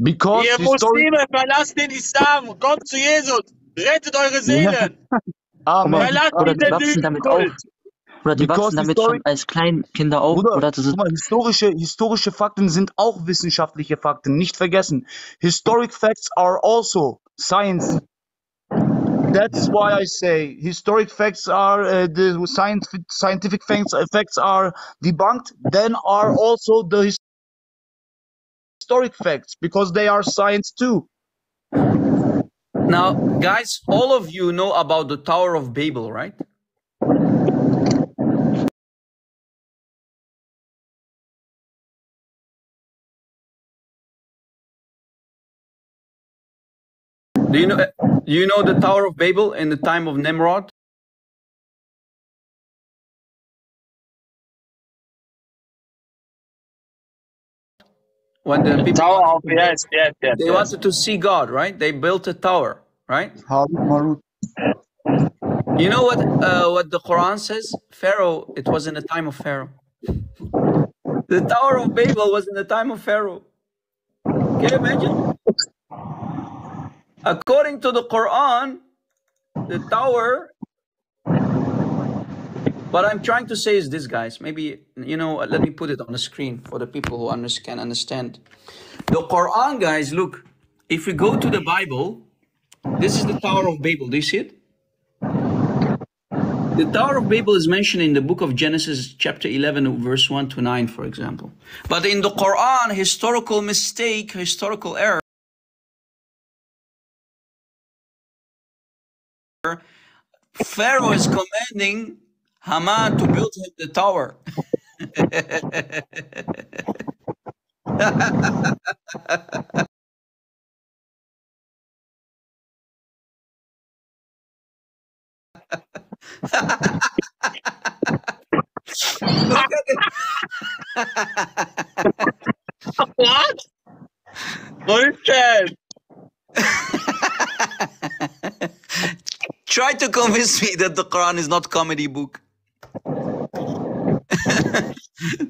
Because Ihr Muslime, verlasst den Islam, kommt zu Jesus, rettet eure Seelen. Ah, verlasst oder die wachsen damit auf. Oder die wachsen damit schon als Kleinkinder auf. Bruder, oder das mal, historische, historische Fakten sind auch wissenschaftliche Fakten, nicht vergessen. Historic facts are also science. That's why I say historic facts are uh, the science, scientific facts, facts are debunked. Then are also the historic historic facts, because they are science too. Now, guys, all of you know about the Tower of Babel, right? Do you know, do you know the Tower of Babel in the time of Nimrod? When the people tower of, yes, yes, yes, they yes. wanted to see God, right? They built a tower, right? You know what uh, what the Quran says? Pharaoh, it was in the time of Pharaoh. The Tower of Babel was in the time of Pharaoh. Can you imagine? According to the Quran, the tower... What I'm trying to say is this, guys, maybe, you know, let me put it on the screen for the people who can understand. The Quran, guys, look, if we go to the Bible, this is the Tower of Babel. Do you see it? The Tower of Babel is mentioned in the book of Genesis, chapter eleven, verse one to nine, for example. But in the Quran, historical mistake, historical error, Pharaoh is commanding Haman to build him the tower. Look at it. What? Bullshit. Try to convince me that the Quran is not a comedy book.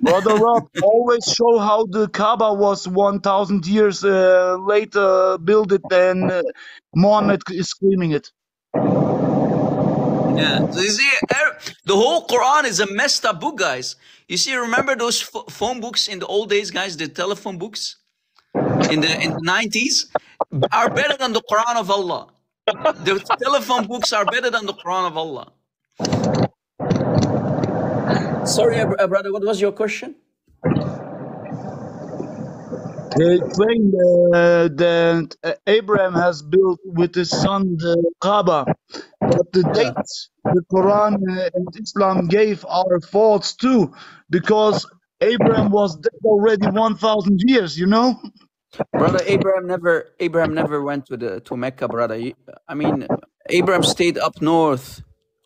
Brother Rob, always show how the Kaaba was one thousand years uh, later built it than uh, Muhammad is screaming it. Yeah, so you see, the whole Quran is a messed up book, guys. You see, remember those phone books in the old days, guys, the telephone books in the, in the nineties are better than the Quran of Allah. The telephone books are better than the Quran of Allah. Sorry, uh, brother, what was your question? They claim uh, that uh, Abraham has built with his son the Kaaba, but the dates the Quran and Islam gave are false too, because Abraham was dead already one thousand years, you know? Brother, Abraham never Abraham never went to the to Mecca, brother. I mean, Abraham stayed up north,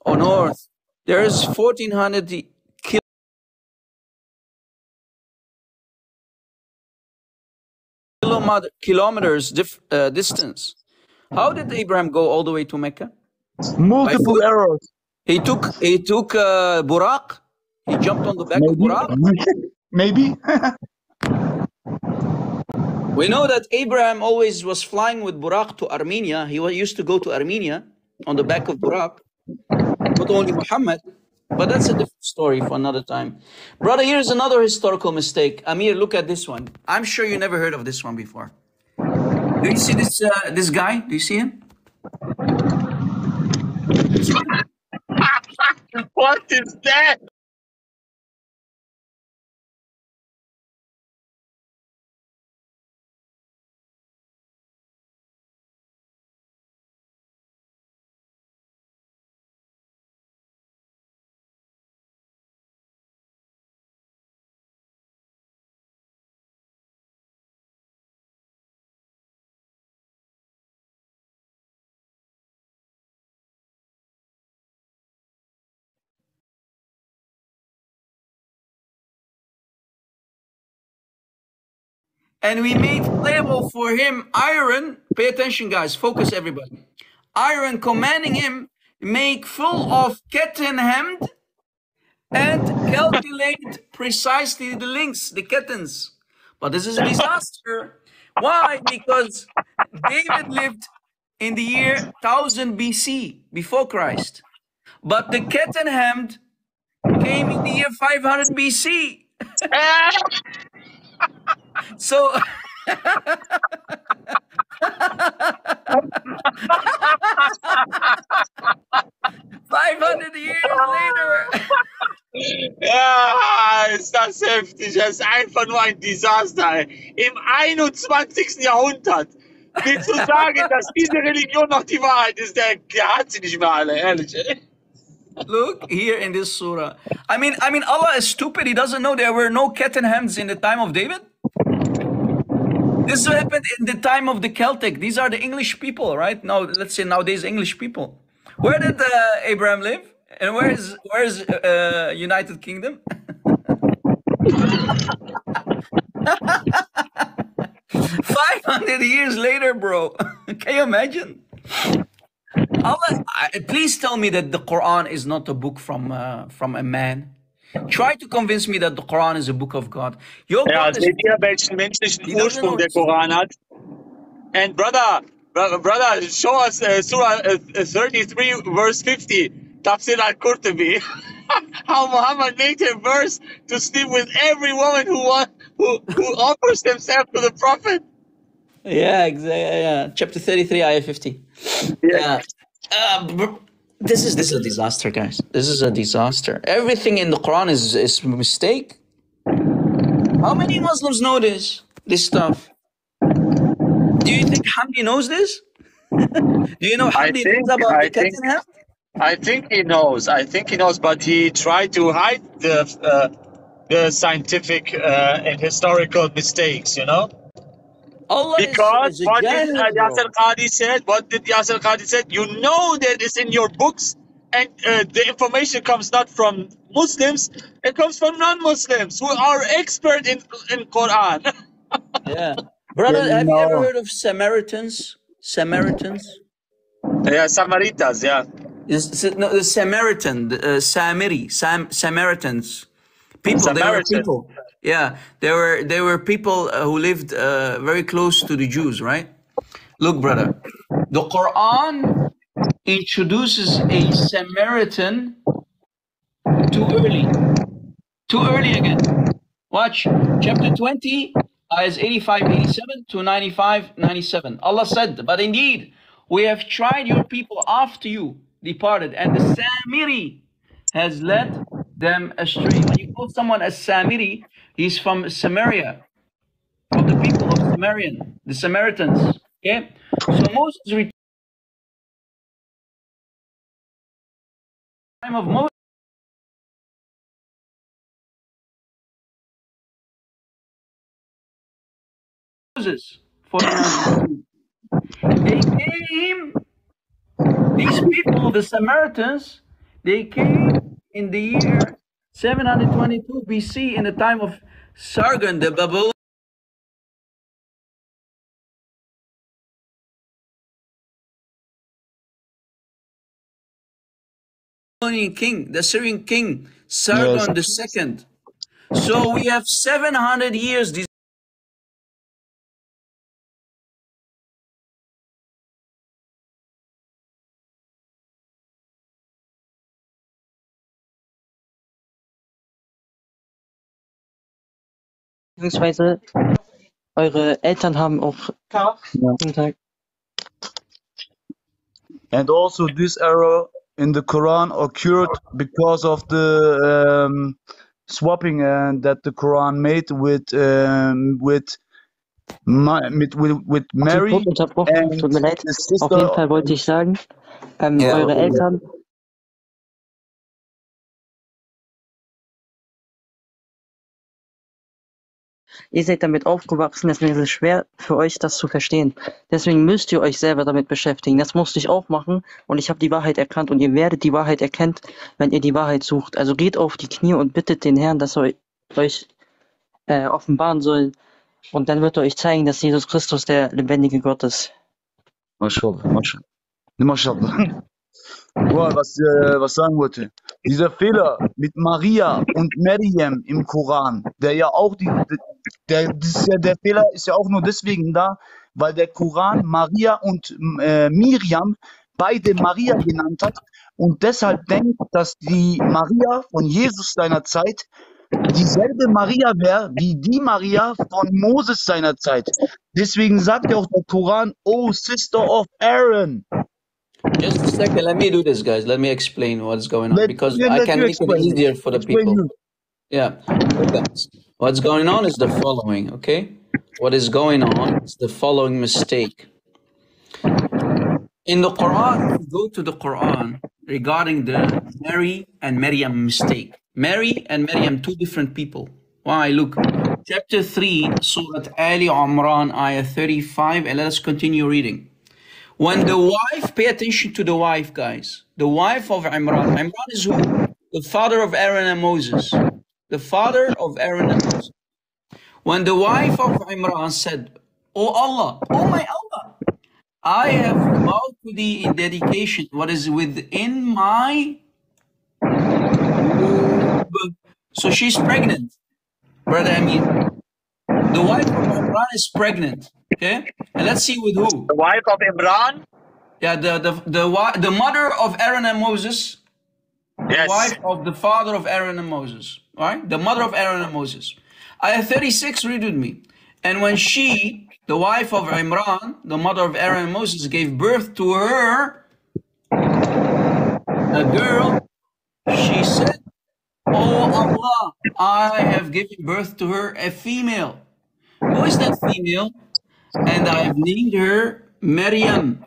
or north. There is fourteen hundred kilometers dif uh, distance. How did Abraham go all the way to Mecca? Multiple errors. He took he took uh, Buraq. He jumped on the back Maybe. of Buraq. Maybe. We know that Abraham always was flying with Buraq to Armenia. He used to go to Armenia on the back of Buraq. Not only Muhammad, but that's a different story for another time. Brother, here's another historical mistake. Amir, look at this one. I'm sure you never heard of this one before. Do you see this uh, this guy? Do you see him? What is that? And we made playable for him iron. Pay attention, guys. Focus, everybody. Iron commanding him, make full of keten hemd and calculate precisely the links, the ketens. But this is a disaster. Why? Because David lived in the year one thousand B C, before Christ. But the keten hemd came in the year five hundred B C. So, five hundred years later. Ja, ist das heftig. Das ist einfach nur ein Desaster. Im einundzwanzigsten Jahrhundert mir zu sagen, dass diese Religion noch die Wahrheit ist, der, der hat sie nicht mehr alle, ehrlich. Look here in this surah. I mean, I mean, Allah is stupid. He doesn't know there were no cat and hands in the time of David. This happened in the time of the Celtic. These are the English people, right? Now, let's say nowadays English people. Where did uh, Abraham live? And where is where is uh, United Kingdom? Five hundred years later, bro. Can you imagine? Allah, I, please tell me that the Quran is not a book from uh, from a man. Try to convince me that the Quran is a book of God. Your God ja, seht ihr, welchen menschlichen Ursprung der Koran hat? And brother, brother, show us uh, Surah uh, thirty-three, verse fifty, Tafsir al-Qurtubi. How Muhammad made a verse to sleep with every woman who want, who, who offers themselves to the Prophet. Yeah, exactly. Yeah. Chapter thirty-three, ayah fifty. Yeah. Uh, uh, This is this is a disaster, guys. This is a disaster. Everything in the Quran is is a mistake. How many Muslims know this this stuff? Do you think Hamdi knows this? Do you know Hamdi knows about I the think, I think he knows. I think he knows, but he tried to hide the uh, the scientific uh, and historical mistakes. You know. Allah because is, is what did Yasser Qadi said? What did Yasser Qadi said? You know that it's in your books, and uh, the information comes not from Muslims; it comes from non-Muslims who are expert in in Quran. Yeah, brother, yeah, have no. you ever heard of Samaritans? Samaritans? Yeah, Samaritans. Yeah. Is, is, no, the Samaritan, the, uh, Samiri, Sam, Samaritans. People. Samaritans. They are people. Yeah, there were there were people who lived uh, very close to the Jews, right? Look, brother, the Quran introduces a Samaritan too early, too early again. Watch chapter twenty, ayahs eighty-five, eighty-seven to ninety-five, ninety-seven. Allah said, "But indeed, we have tried your people after you departed, and the Samiri has led them astray." When you call someone as Samiri, he's from Samaria, from the people of Samarian, the Samaritans. Okay, so Moses returned. Time of Moses. Moses for they came. These people, the Samaritans, they came in the year seven hundred twenty-two B C in the time of Sargon the Babylonian king, the Syrian king Sargon the second. So we have seven hundred years Beziehungsweise eure Eltern haben auch Tag. And also this error in the Quran occurred because of the um, swapping uh, that the Quran made with um, with, with with with Mary. Tut mir leid. Auf jeden Fall wollte ich sagen, ähm, yeah, eure Eltern. Yeah. Ihr seid damit aufgewachsen, deswegen ist es schwer für euch, das zu verstehen. Deswegen müsst ihr euch selber damit beschäftigen. Das musste ich auch machen und ich habe die Wahrheit erkannt und ihr werdet die Wahrheit erkennt, wenn ihr die Wahrheit sucht. Also geht auf die Knie und bittet den Herrn, dass er euch äh, offenbaren soll, Und dann wird er euch zeigen, dass Jesus Christus der lebendige Gott ist. Maschallah, Maschallah. Maschallah. Boah, was, äh, was sagen wollte. Dieser Fehler mit Maria und Maryam im Koran, der ja auch, die, der, der, der Fehler ist ja auch nur deswegen da, weil der Koran Maria und äh, Miriam beide Maria genannt hat und deshalb denkt, dass die Maria von Jesus seiner Zeit dieselbe Maria wäre, wie die Maria von Moses seiner Zeit. Deswegen sagt ja auch der Koran, oh Sister of Aaron. Just a second, let me do this, guys. Let me explain what's going on, let, because yeah, I can make it easier for the people. You. Yeah. What's going on is the following, okay? What is going on is the following mistake. In the Quran, if you go to the Quran regarding the Mary and Maryam mistake. Mary and Maryam, two different people. Why? Look, chapter three, Surah Ali Imran, ayah thirty-five, and let us continue reading. When the wife, pay attention to the wife, guys. The wife of Imran. Imran is who? The father of Aaron and Moses. The father of Aaron and Moses. When the wife of Imran said, "Oh Allah, oh my Allah, I have vowed to thee in dedication what is within my..." So she's pregnant, brother Amir. The wife of Imran is pregnant, okay? And let's see with who. The wife of Imran? Yeah, the the the, the, the mother of Aaron and Moses. Yes. The wife of the father of Aaron and Moses, all right? The mother of Aaron and Moses. ayah thirty-six, read with me. And when she, the wife of Imran, the mother of Aaron and Moses, gave birth to her, a girl, she said, "Oh Allah, I have given birth to her, a female." Who is that female? "And I have named her Maryam."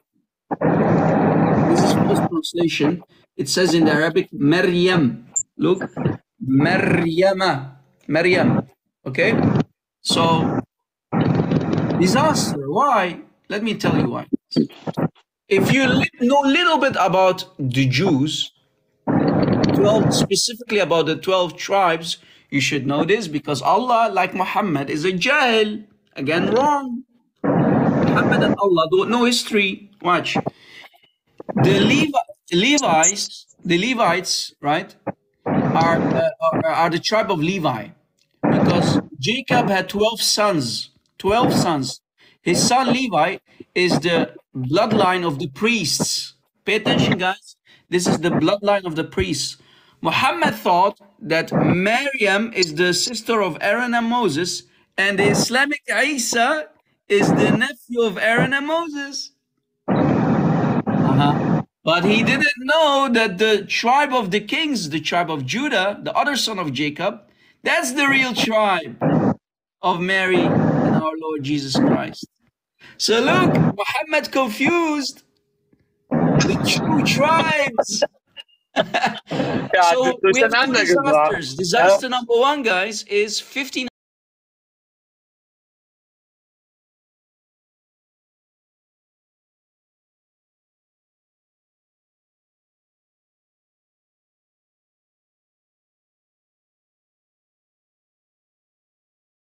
This is post-translation. It says in the Arabic, Maryam. Look, Maryama, Maryam. Okay? So, disaster. Why? Let me tell you why. If you know a little bit about the Jews, twelve, specifically about the twelve tribes, you should know this, because Allah, like Muhammad, is a jahil. Again, wrong. Muhammad and Allah don't know history. Watch. The Levi, Levites, the Levites, right, are, uh, are, are the tribe of Levi. Because Jacob had twelve sons. twelve sons. His son Levi is the bloodline of the priests. Pay attention, guys. This is the bloodline of the priests. Muhammad thought that Maryam is the sister of Aaron and Moses, and the Islamic Isa is the nephew of Aaron and Moses. Uh-huh. But he didn't know that the tribe of the kings, the tribe of Judah, the other son of Jacob, that's the real tribe of Mary and our Lord Jesus Christ. So look, Muhammad confused the true tribes. So we have two disasters. Disaster number one, guys, is fifteen.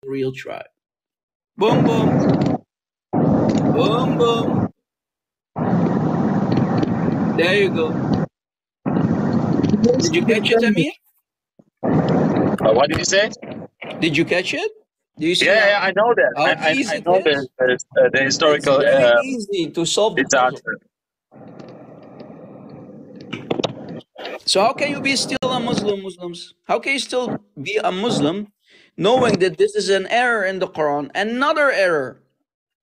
Real tribe. Boom, boom. Boom, boom. There you go. Did you catch it, Amir? Uh, what did you say? Did you catch it? Do you see yeah, yeah, I know that. I, I, I know the, uh, the historical. It's very uh, easy to solve disaster. So how can you be still a Muslim, Muslims? How can you still be a Muslim, knowing that this is an error in the Quran? Another error.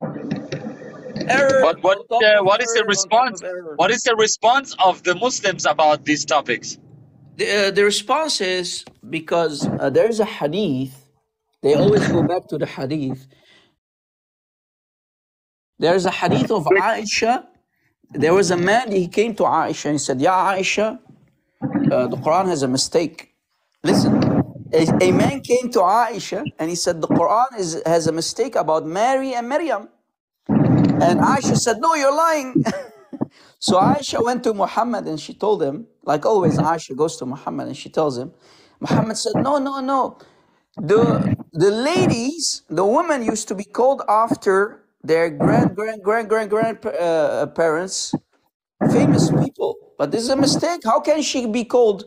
Error. But what uh, what is the response? What is the response of the Muslims about these topics? The, uh, the response is because uh, there is a hadith. They always go back to the hadith. There is a hadith of Aisha. There was a man. He came to Aisha and he said, "Ya Aisha, uh, the Quran has a mistake." Listen. A, a man came to Aisha and he said, "The Quran is, has a mistake about Mary and Maryam." And Aisha said, "No, you're lying." So Aisha went to Muhammad and she told him, like always, Aisha goes to Muhammad and she tells him. Muhammad said, "No, no, no. The, the ladies, the women used to be called after their grand, grand, grand, grand, grand uh, parents, famous people. But this is a mistake. How can she be called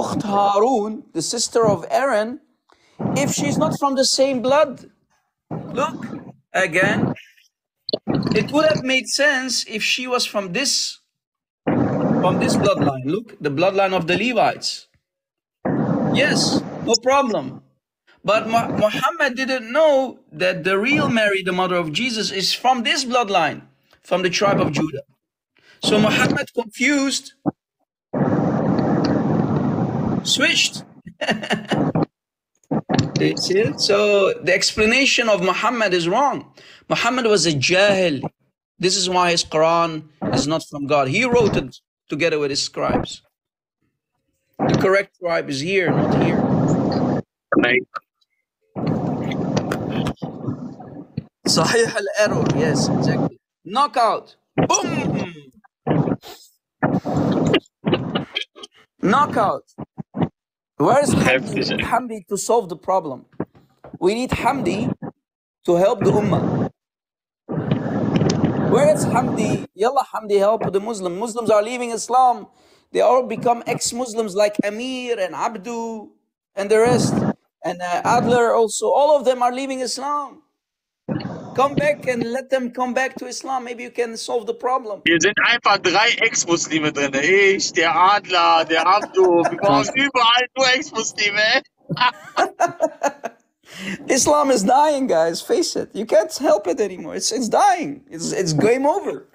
Ukht Harun, the sister of Aaron, if she's not from the same blood? Look, again, it would have made sense if she was from this, from this bloodline. Look, the bloodline of the Levites. Yes, no problem. But Muhammad didn't know that the real Mary, the mother of Jesus, is from this bloodline, from the tribe of Judah. So Muhammad confused, switched. So the explanation of Muhammad is wrong. Muhammad was a jahil. This is why his Quran is not from God. He wrote it together with his scribes. The correct tribe is here, not here. Right. Sahih al-error, yes, exactly. Knockout. Boom! Knockout. Where is Hamdi? Hamdi to solve the problem. We need Hamdi to help the Ummah. Where is Hamdi? Yalla Hamdi, help the Muslim. Muslims are leaving Islam. They all become ex-Muslims like Amir and Abdu and the rest. And uh, Adler also. All of them are leaving Islam. Come back and let them come back to Islam. Maybe you can solve the problem. Hier sind einfach drei Ex-Muslime drin. Ich, der Adler, der Abdu. Wir brauchen überall nur Ex-Muslime. Islam is dying, guys. Face it. You can't help it anymore. It's, it's dying. It's, it's game over.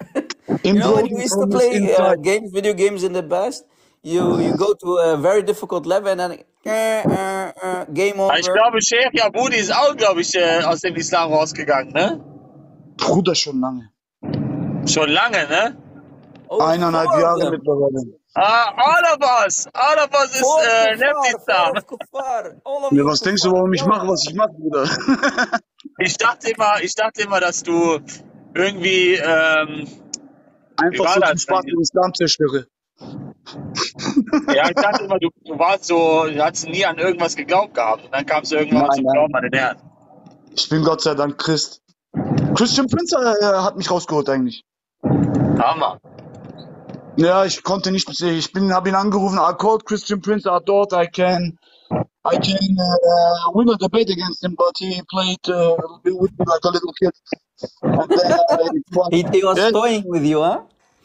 You know, when you used to play uh, games, video games in the past, you, you go to a very difficult level and then... Äh, äh, äh, game over. Ich glaube, Sheikh Yabudi ist auch, glaube ich, äh, aus dem Islam rausgegangen, ne? Bruder, schon lange. Schon lange, ne? Oh, Eineinhalb Jahre mittlerweile. Uh, all of us, all of us oh, ist äh, Islam. Ja, was denkst du, warum ich mache, was ich mache, Bruder? ich, dachte immer, ich dachte immer, dass du irgendwie ähm, einfach so zum Spaß den Islam zerstöre. Ja, ich dachte immer, du, du warst so, du hast nie an irgendwas geglaubt gehabt. Und dann kamst du irgendwann zum Glauben an den Herrn. Ich bin Gott sei Dank Christ. Christian Prinz äh, hat mich rausgeholt eigentlich. Hammer. Ja, ich konnte nicht, ich bin, habe ihn angerufen, I called Christian Prinz out dort, I can, I can uh, win a debate against him, but he played uh, with me like a little kid. And then, uh, he, he was toying with you, huh?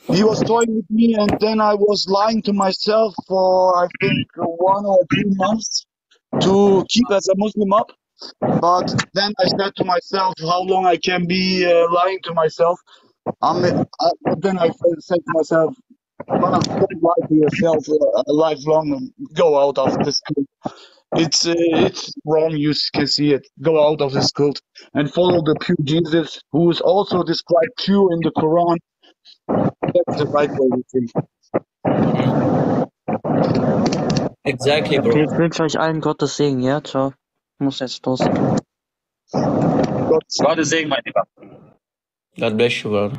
He was toying with me, and then I was lying to myself for, I think, one or two months to keep as a Muslim up. But then I said to myself, how long I can be uh, lying to myself. Um, I, then I said to myself, I'm not going to lie to yourself uh, lifelong and go out of this cult. It's, uh, it's wrong, you can see it. Go out of this cult and follow the pure Jesus, who is also described pure in the Quran. That's the right way to think. Exactly, bro. Okay, ich wünsche euch allen Gottes Segen, ja? Ciao. Ich muss jetzt los. Gottes Segen, mein Lieber. God bless you, bro.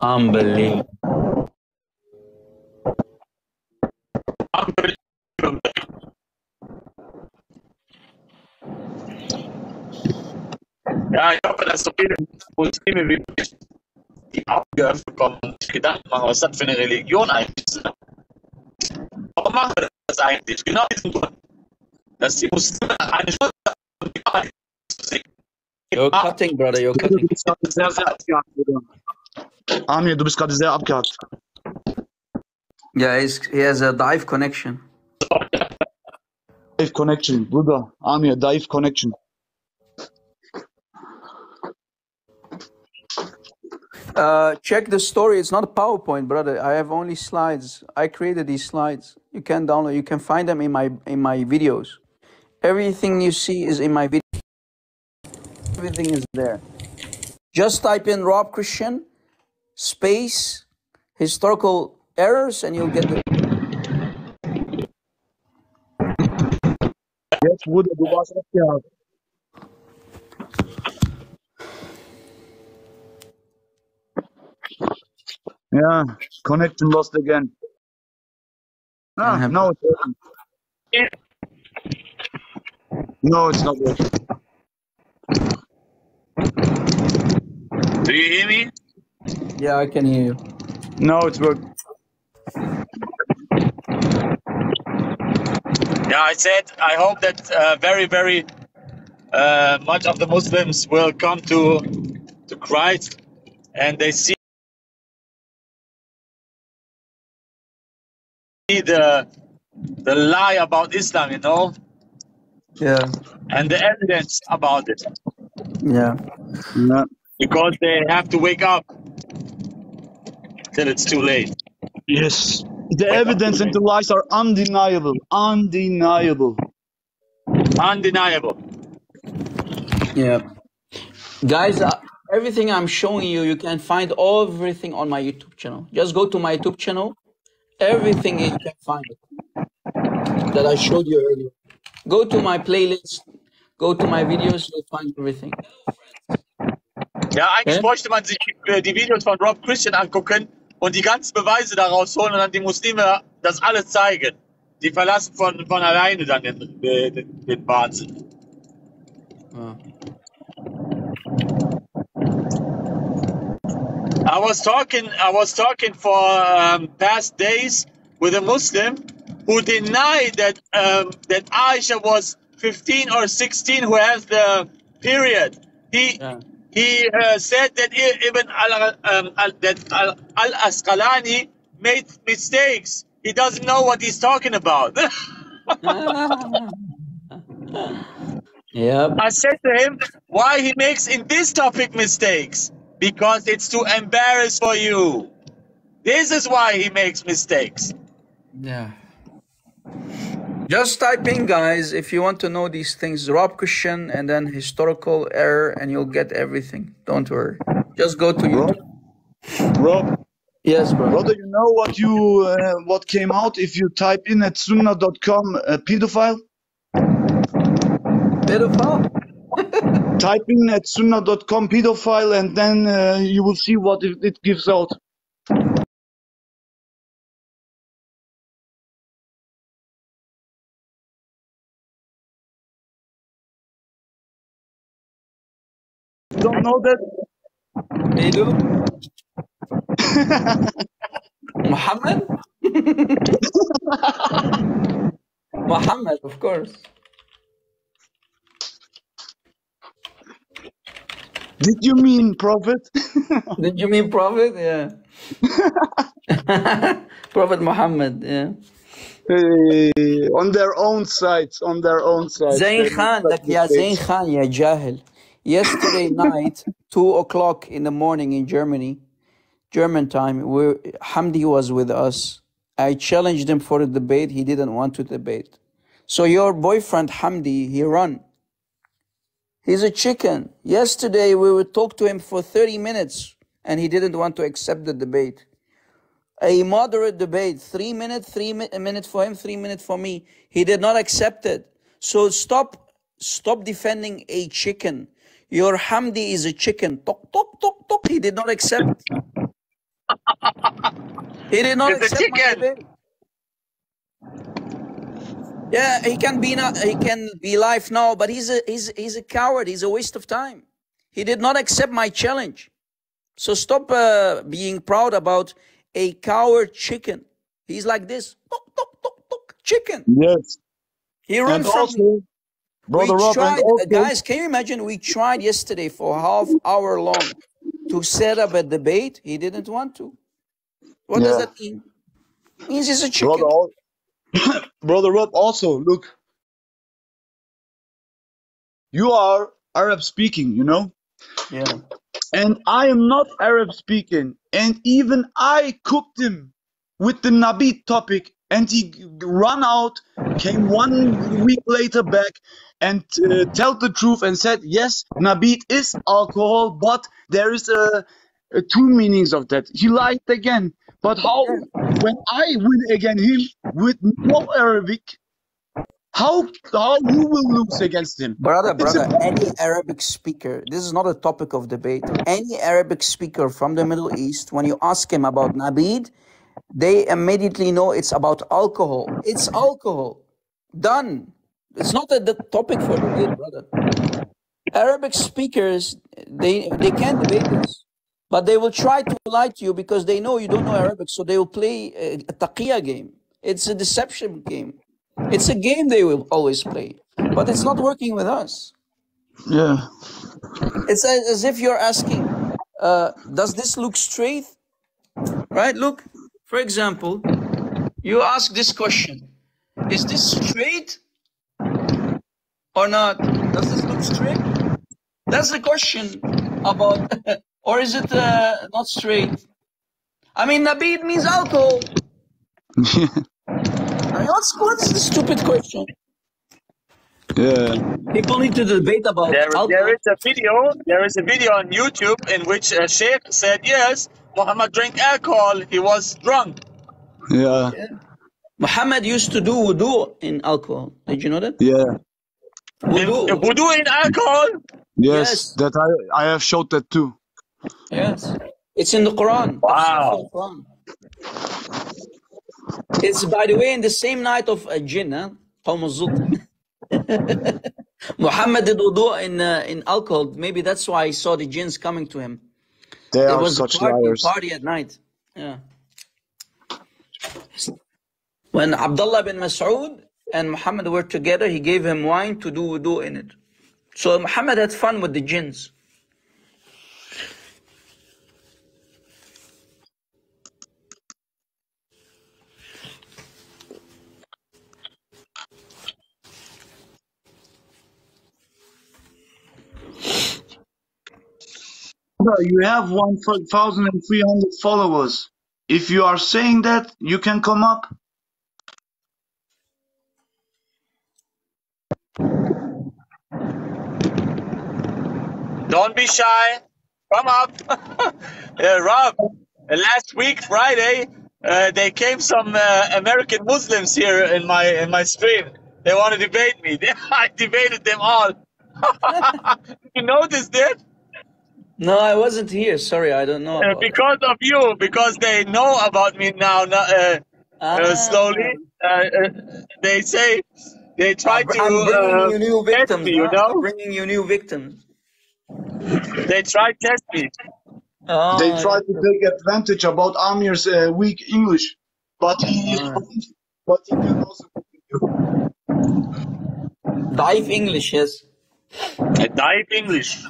Unbelievable. Unbelievable. Ja, ich hoffe, dass so viele Muslime wie möglich die Augen geöffnet bekommen und sich Gedanken machen, was das für eine Religion eigentlich ist. Warum machen wir das eigentlich? Genau diesen Grund, dass die Muslime eine Schuld haben, um die Wahrheit zu sehen. You're cutting, brother, you're cutting. Du bist gerade sehr, sehr abgehakt, Bruder. Amir, du bist gerade sehr abgehakt. Ja, er has a dive connection. Dive connection, Bruder. Amir, dive connection. Uh, check the story. It's not a PowerPoint, brother. I have only slides. I created these slides. You can download. You can find them in my in my videos. Everything you see is in my video. Everything is there. Just type in Rob Christian space historical errors, and you'll get the. Yes, would the boss have? Yeah, connection lost again. Ah, have... no, it no, it's not working. Do you hear me? Yeah, I can hear you. No, it's working. Yeah, I said, I hope that uh, very, very uh, much of the Muslims will come to to Christ and they see the the lie about Islam, you know? Yeah. And the evidence about it. Yeah. Yeah. Because they have to wake up till it's too late. Yes. The wake evidence and the lies are undeniable. Undeniable. Undeniable. Yeah. Guys, uh, everything I'm showing you, you can find everything on my YouTube channel. Just go to my YouTube channel. Everything you can find that I showed you earlier. Go to my playlist. Go to my videos. You'll find everything. Ja, eigentlich Hä? Bräuchte man sich äh, die Videos von Rob Christian angucken und die ganzen Beweise daraus holen und dann die Muslime das alles zeigen. Die verlassen von, von alleine dann den, den, den Wahnsinn. Ah. I was talking, I was talking for um, past days with a Muslim who denied that um, that Aisha was fifteen or sixteen who has the period. He. Yeah. He uh, said that Ibn al, um, al, that al, al Asqalani made mistakes. He doesn't know what he's talking about. Yeah. I said to him, why he makes in this topic mistakes? Because it's too embarrassing for you. This is why he makes mistakes. Yeah. Just type in, guys, if you want to know these things, Rob Christian, and then historical error, and you'll get everything. Don't worry. Just go to Rob? YouTube. Rob? Yes, bro. Rob, do you know what, you, uh, what came out if you type in at sunnah dot com uh, pedophile? Pedophile? Type in at sunnah dot com pedophile, and then uh, you will see what it gives out. Don't know that. They do. Muhammad? Muhammad, of course. Did you mean Prophet? Did you mean Prophet? Yeah. Prophet Muhammad, yeah. Hey, on their own sites, on their own sites. Zain Khan, like, yeah, Zain Khan, yeah, Jahil. Yesterday night, two o'clock in the morning in Germany, German time, where Hamdi was with us. I challenged him for a debate. He didn't want to debate. So your boyfriend Hamdi, he ran. He's a chicken. Yesterday we would talk to him for thirty minutes, and he didn't want to accept the debate. A moderate debate, three minutes, three mi- a minute for him, three minutes for me. He did not accept it. So stop, stop defending a chicken. Your Hamdi is a chicken. Tok, tok, tok, tok. He did not accept. He did not it's accept. A chicken. My debate. Yeah, he can be not, he can be live now, but he's a he's he's a coward. He's a waste of time. He did not accept my challenge. So stop uh, being proud about a coward chicken. He's like this. Tok, tok, tok, tok. Chicken. Yes. He runs from. Also Brother we Rob tried, and guys, can you imagine? We tried yesterday for half hour long to set up a debate. He didn't want to. What yeah. does that mean? It means he's a chicken. Brother, Brother Rob, also, look. You are Arab speaking, you know? Yeah. And I am not Arab speaking. And even I cooked him with the Nabi topic. And he ran out, came one week later back and uh, told the truth and said, yes, Nabid is alcohol, but there is a, a two meanings of that. He lied again. But how, when I win against him with no Arabic, how, how you will lose against him? Brother, it's brother, any Arabic speaker, this is not a topic of debate. Any Arabic speaker from the Middle East, when you ask him about Nabid, they immediately know it's about alcohol. It's alcohol. Done. It's not a, the topic for the debate, brother. Arabic speakers, they, they can't debate this. But they will try to lie to you because they know you don't know Arabic. So they will play a, a taqiyya game. It's a deception game. It's a game they will always play. But it's not working with us. Yeah. It's as, as if you're asking, uh, does this look straight? Right? Look, for example, you ask this question. Is this straight or not? Does this look straight? That's the question about... Or is it uh, not straight? I mean, Nabid means alcohol. Yeah. I mean, what's, what's the stupid question? Yeah. People need to debate about there, alcohol. There is a video. There is a video on YouTube in which a sheikh said, "Yes, Muhammad drank alcohol. He was drunk." Yeah. yeah. Muhammad used to do wudu in alcohol. Did you know that? Yeah. Wudu, in, wudu in alcohol. Yes, yes. That I I have showed that too. Yes, it's in the Quran. Wow. It's, by the way, in the same night of uh, Jinn, huh? Muhammad did wudu in, uh, in alcohol. Maybe that's why he saw the jinns coming to him. They there are was such a party, liars. Party at night. Yeah. When Abdullah bin Mas'ud and Muhammad were together, he gave him wine to do wudu in it. So Muhammad had fun with the jinns. You have one thousand three hundred followers. If you are saying that, you can come up. Don't be shy. Come up. uh, Rob, last week, Friday, uh, they came some uh, American Muslims here in my, in my stream. They want to debate me. I debated them all. You noticed that? No, I wasn't here. Sorry, I don't know. Uh, because that. of you, because they know about me now. Uh, ah. uh, slowly, uh, uh, they say they try I'm, to. I'm bringing uh, you new victims. Me, you know? I'm bringing you new victims. They try to test me. Oh, they try to take advantage about Amir's uh, weak English, but he, ah. but he can also dive English, yes. I dive English.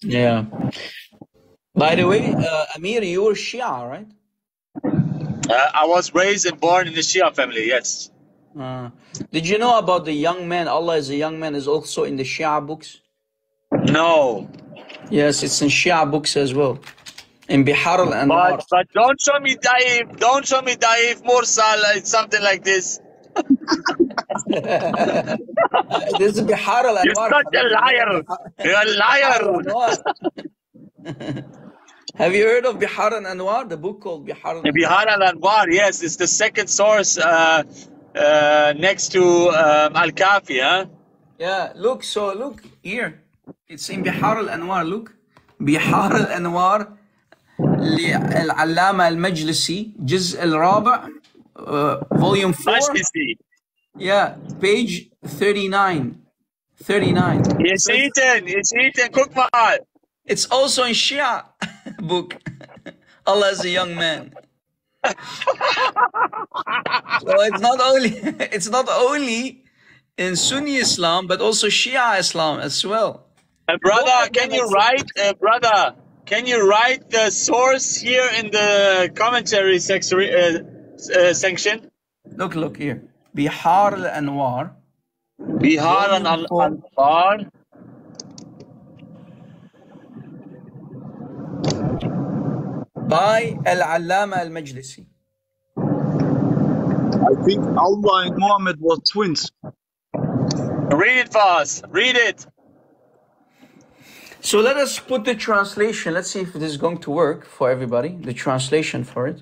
Yeah. By the way, uh, Amir, you were Shia, right? Uh, I was raised and born in the Shia family, yes. Uh, did you know about the young man, Allah is a young man, is also in the Shia books? No. Yes, it's in Shia books as well. In Bihar al-Anwar. But, but don't show me Daif, don't show me Daif, Mursal, something like this. This is Bihar al-Anwar. You're such a liar. You're a liar. Have you heard of Bihar al-Anwar? The book called Bihar al-Anwar. Bihar al-Anwar, yes. It's the second source uh, uh, next to um, Al-Kafi. Huh? Yeah, look. So look here. It's in Bihar al-Anwar. Look. Bihar al-Anwar al-Allama al-Majlisi Juz al-Rabi' Uh, volume four, yeah, page thirty-nine, thirty-nine. It's eaten, it's eaten. Guck mal. It's also in Shia book. Allah is a young man. So it's not only it's not only in Sunni Islam, but also Shia Islam as well. Uh, brother, can you write, uh, brother? Can you write the source here in the commentary section? Uh, Uh, sanction. Look, look here. Bihar al-Anwar. Bihar al-Anwar. By Al-Allama al-Majlisi. I think Allah and Muhammad were twins. Read it fast. Read it. So let us put the translation. Let's see if this is going to work for everybody. The translation for it.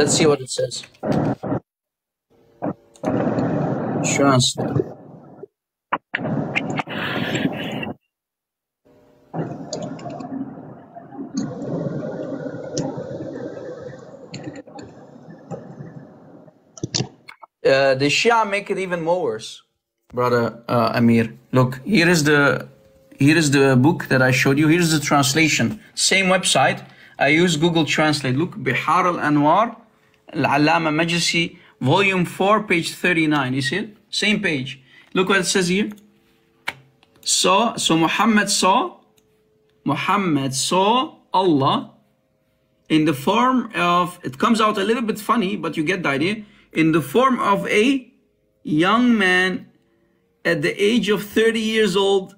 Let's see what it says. Translate. uh, the Shia make it even more worse, brother uh, Amir. Look, here is the here is the book that I showed you. Here is the translation. Same website. I use Google Translate. Look, Bihar al-Anwar, Al-Allama Majlisi, Volume Four, page thirty-nine. You see it? Same page. Look what it says here. So, so Muhammad saw, Muhammad saw Allah in the form of, it comes out a little bit funny, but you get the idea, in the form of a young man at the age of thirty years old.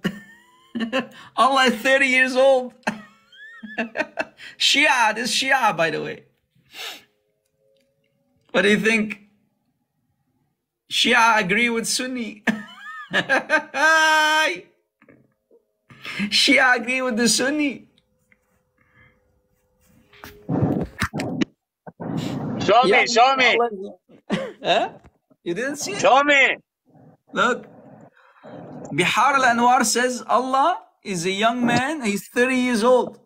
Allah is thirty years old. Shia, this Shia, by the way. What do you think? Shia agree with Sunni. Shia agree with the Sunni. Show yeah, me, show me. Huh? You didn't see it? Show me. Look. Bihar al-Anwar says Allah is a young man. He's thirty years old.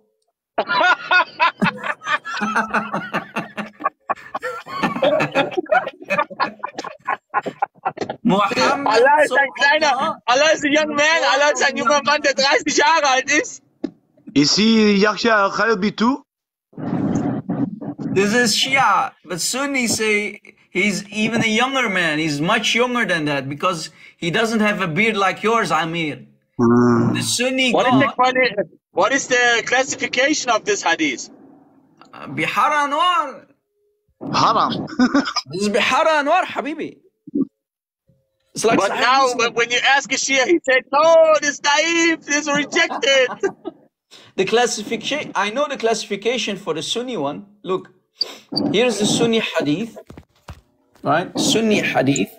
Muhammad Allah ist ein kleiner, Allah ist ein junger Mann, Allah ist ein junger Mann, der dreißig Jahre alt ist. Is he Yahya Khalbi too? This is Shia, but Sunnis say he's even a younger man. He's much younger than that because he doesn't have a beard like yours, Amir. The Sunni what God, is the, what is the classification of this hadith? Uh, Bihar al-Anwar. Haram. This is Bihar al-Anwar, Habibi. It's like but Sahih now, Muslim. When you ask a Shia, he said, "No, this daif, this rejected." The classification. I know the classification for the Sunni one. Look, here's the Sunni hadith, right? Sunni hadith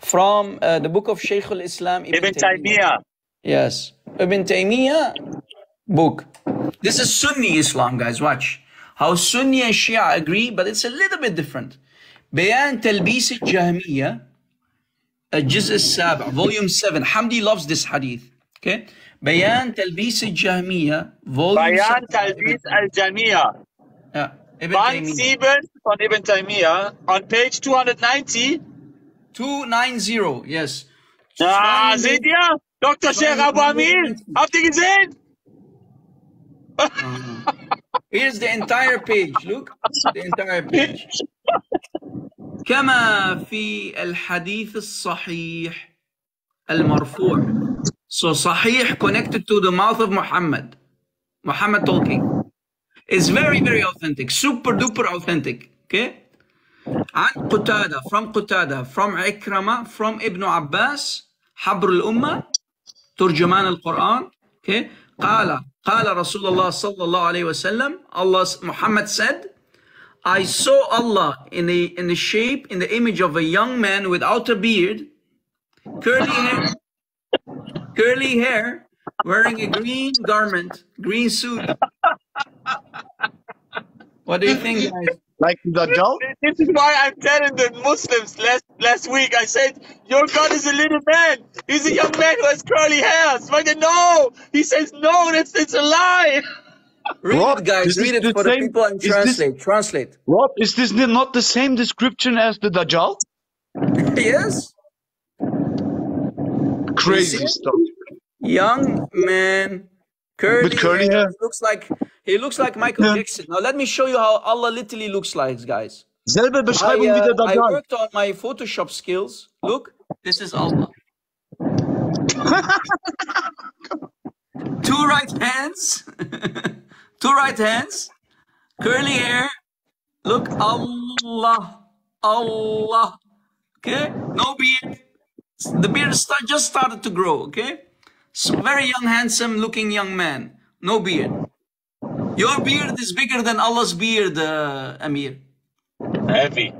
from uh, the book of Shaykh al-Islam Ibn, Ibn Taymiyyah. Yes, Ibn Taymiyyah book. This is Sunni Islam, guys. Watch how Sunni and Shia agree, but it's a little bit different. Bayan Talbis al-Jahmiyyah. Juz al-Sab', Volume seven. Hamdi loves this hadith. Okay? Bayan Talbis al-Jahmiyyah, Volume Bayan Talbis al-Jahmiyyah. Yeah. Band seven von Ibn Taymiyyah. On page two ninety. two ninety, yes. Ah, seht ihr? Doktor Sheikh Abu Hamid, habt ihr gesehen? Here's the entire page. Look, the entire page. كما في الحديث الصحيح المرفوع. So صحيح connected to the mouth of Muhammad. Muhammad talking. It's very, very authentic. Super duper authentic. Okay? عن قتادة, from قتادة, from إكرمة, from Ibn Abbas, حبر الأمة, ترجمان القرآن. Okay? قال قال رسول الله صلى الله عليه وسلم. Allah, Muhammad said, I saw Allah in the in the shape, in the image of a young man without a beard, curly hair, curly hair, wearing a green garment, green suit. What do you think, guys? Like the Dajjal? This is why I'm telling the Muslims last last week. I said, your God is a little man. He's a young man who has curly hair. So I said, no. He says, no, that's it's a lie. Read Rob, it, guys, read it for same, the people and translate. This, translate. Rob, is this not the same description as the Dajjal? Yes. Crazy stuff. Young man, curly, with curly hair. hair. Looks like he looks like Michael yeah. Jackson. Now let me show you how Allah literally looks like, guys. I, uh, I worked on my Photoshop skills. Look, this is Allah. Two right hands. Two right hands, curly hair, look, Allah, Allah, okay, no beard, the beard start, just started to grow, okay, so very young, handsome looking young man, no beard, your beard is bigger than Allah's beard, uh, Amir. Heavy.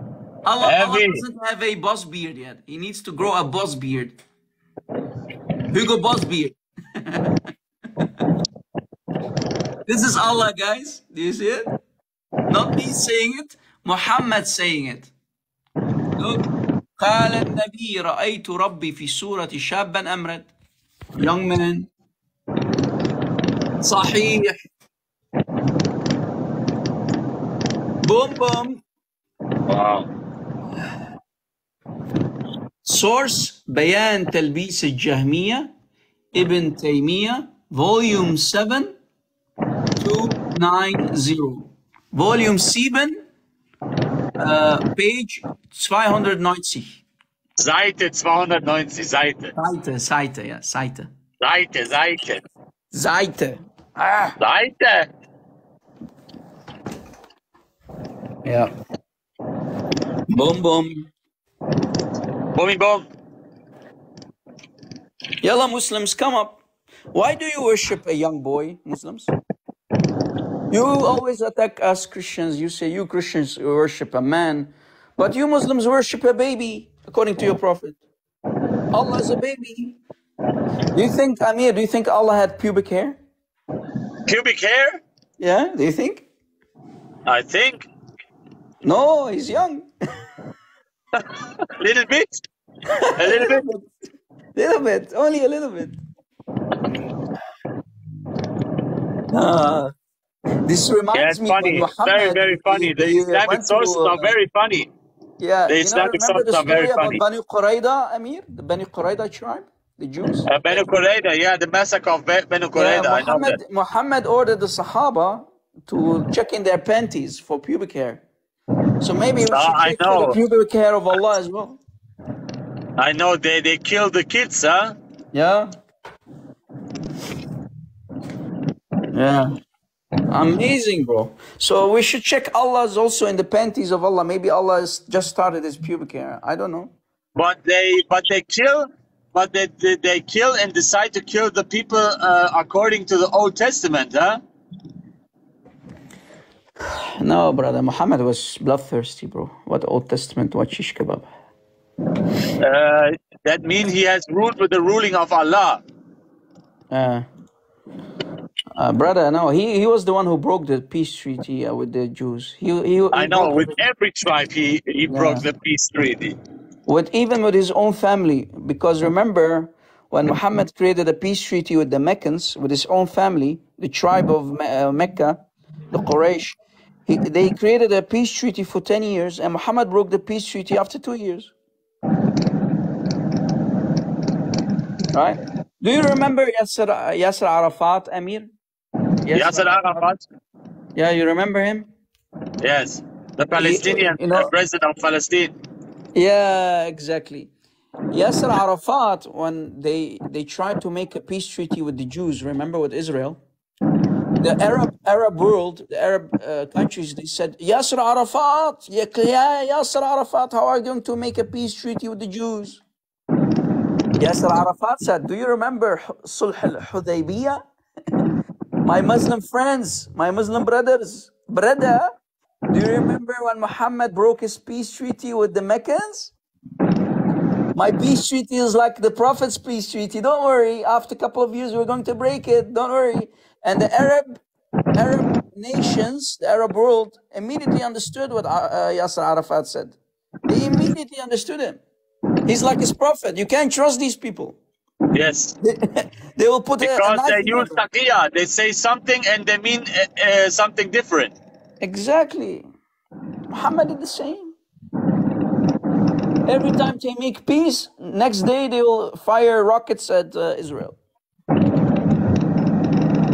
Allah, Heavy. Allah doesn't have a boss beard yet, he needs to grow a boss beard, Hugo Boss beard. This is Allah, guys. Do you see it? Not me saying it, Muhammad saying it. Look. قال النبي رأيت ربي في سورة شابا أمرد. Young man. صحيح. Boom, boom. Wow. source, Bayan Talbis al-Jahmiyyah, Ibn Taymiyyah, Volume seven, two ninety. Volume seven, uh, Page zweihundertneunzig. Seite zweihundertneunzig, Seite. Seite, Seite, ja, Seite. Seite, Seite. Seite. Ah. Seite. Ja. Bum, bum. Bummy, bum. Yalla, Muslims, come up. Why do you worship a young boy, Muslims? You always attack us Christians. You say you Christians worship a man, but you Muslims worship a baby, according to your prophet. Allah is a baby. Do you think, Amir, do you think Allah had pubic hair? Pubic hair? Yeah, do you think? I think. No, he's young. Little bit? A little bit? Little bit, only a little bit. Uh, this reminds yeah, me funny. When Muhammad, very, very funny. The Islamic sources uh, are very funny. Yeah, the Islamic you know, sources are very funny. Bani Quraydah, Amir? The Bani Quraydah tribe? The Jews? Uh, Bani Quraydah, yeah, the massacre of Bani Quraydah. Yeah, Muhammad, Muhammad ordered the Sahaba to check in their panties for pubic hair. So maybe we should uh, check for the pubic hair of Allah as well. I know, they, they killed the kids, huh? Yeah. Yeah. Amazing, bro. So we should check Allah's also in the panties of Allah. Maybe Allah has just started his pubic hair. I don't know. But they but they kill, but they, they, they kill and decide to kill the people uh, according to the Old Testament, huh? No, brother. Muhammad was bloodthirsty, bro. What Old Testament? What shish kebab? Uh, that means he has ruled with the ruling of Allah. Uh, uh, brother, no. He, he was the one who broke the peace treaty uh, with the Jews. He, he, he I know. With the, every tribe, he, he yeah. broke the peace treaty. With even with his own family. Because remember, when Muhammad created a peace treaty with the Meccans, with his own family, the tribe of Me uh, Mecca, the Quraysh, he, they created a peace treaty for ten years, and Muhammad broke the peace treaty after two years. Right? Do you remember Yasser, Yasser Arafat, Amir? Yasser, Yasser Arafat? Yeah, you remember him? Yes, the Palestinian he, you know, president of Palestine. Yeah, exactly. Yasser Arafat, when they, they tried to make a peace treaty with the Jews, remember, with Israel? The Arab Arab world, the Arab uh, countries, they said, Yasser Arafat, ya, Yasser Arafat, how are you going to make a peace treaty with the Jews? Yasser Arafat said, do you remember Sulh al-Hudaybiyah? My Muslim friends, my Muslim brothers, brother, do you remember when Muhammad broke his peace treaty with the Meccans? My peace treaty is like the Prophet's peace treaty. Don't worry, after a couple of years, we're going to break it. Don't worry. And the Arab, Arab nations, the Arab world, immediately understood what uh, Yasser Arafat said. They immediately understood him. He's like his prophet. You can't trust these people. Yes. They, they will put because a, a knife they use taqiyya. They say something and they mean uh, uh, something different. Exactly. Muhammad did the same. Every time they make peace, next day they will fire rockets at uh, Israel.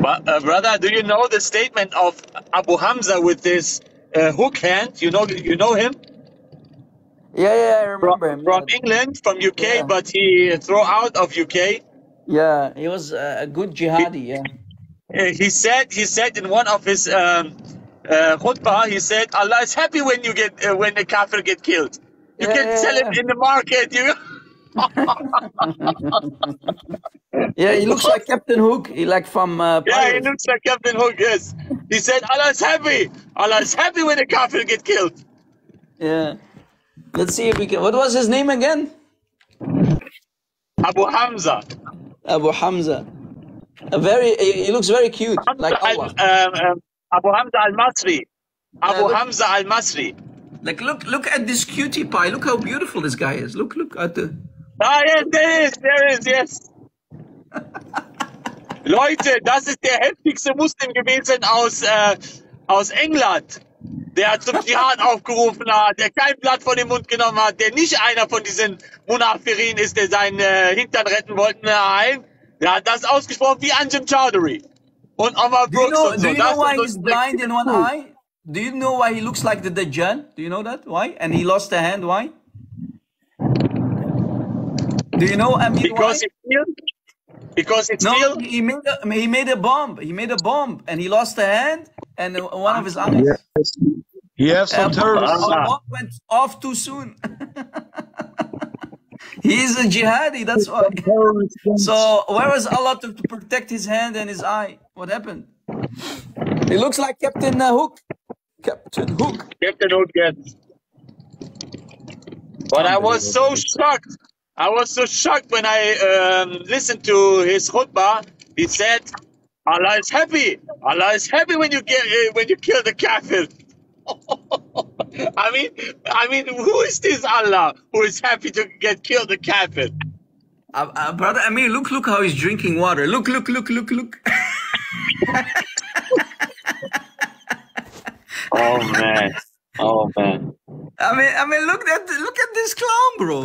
Uh, brother, do you know the statement of Abu Hamza with this uh, hook hand? You know, you know him. Yeah, yeah, I remember from, him. From yeah. England, from U K, yeah. But he threw out of U K. Yeah, he was a good jihadi. He, yeah. He said, he said in one of his um, uh, khutbah, he said, "Allah is happy when you get uh, when a kafir get killed. You yeah, can yeah, sell yeah. him in the market." You. Yeah, he looks like Captain Hook. He like from uh, yeah, he looks like Captain Hook. Yes, he said Allah is happy. Allah is happy when the kafir get killed. Yeah, let's see if we can. What was his name again? Abu Hamza. Abu Hamza. A very. He looks very cute. Hamza like Allah. Al, um, um, Abu Hamza al-Masri. Abu uh, Hamza al-Masri. Like look, look at this cutie pie. Look how beautiful this guy is. Look, look at the. Ah, yes, there is, there is, yes. Leute, das ist der heftigste Muslim gewesen aus, äh, aus England. der zum Dschihad aufgerufen hat, der kein Blatt von dem Mund genommen hat, der nicht einer von diesen Munafirin ist, der seinen äh, Hintern retten wollte. Nein, der hat das ausgesprochen wie Anjem Chowdhury und Omar Brooks know, und so. Do you know why he's blind in one eye? Do you know why he looks like the Dajjal? Do you know that? Why? And he lost a hand, why? Do you know Amir Because why? He killed? Because it's no, still he made a, he made a bomb. He made a bomb, and he lost a hand and one of his eyes. Yes, yes, um, a bomb went off too soon. He is a jihadi. That's why. So where was Allah to, to protect his hand and his eye? What happened? He looks like Captain uh, Hook. Captain Hook. Captain Hook. Yes. But I was so shocked. I was so shocked when I um, listened to his khutbah. He said, "Allah is happy. Allah is happy when you get uh, when you kill the kafir." I mean, I mean, who is this Allah who is happy to get killed the kafir? Uh, uh, brother Amir, look, look how he's drinking water. Look, look, look, look, look. Oh man! Oh man! I mean, I mean, look at look at this clown, bro.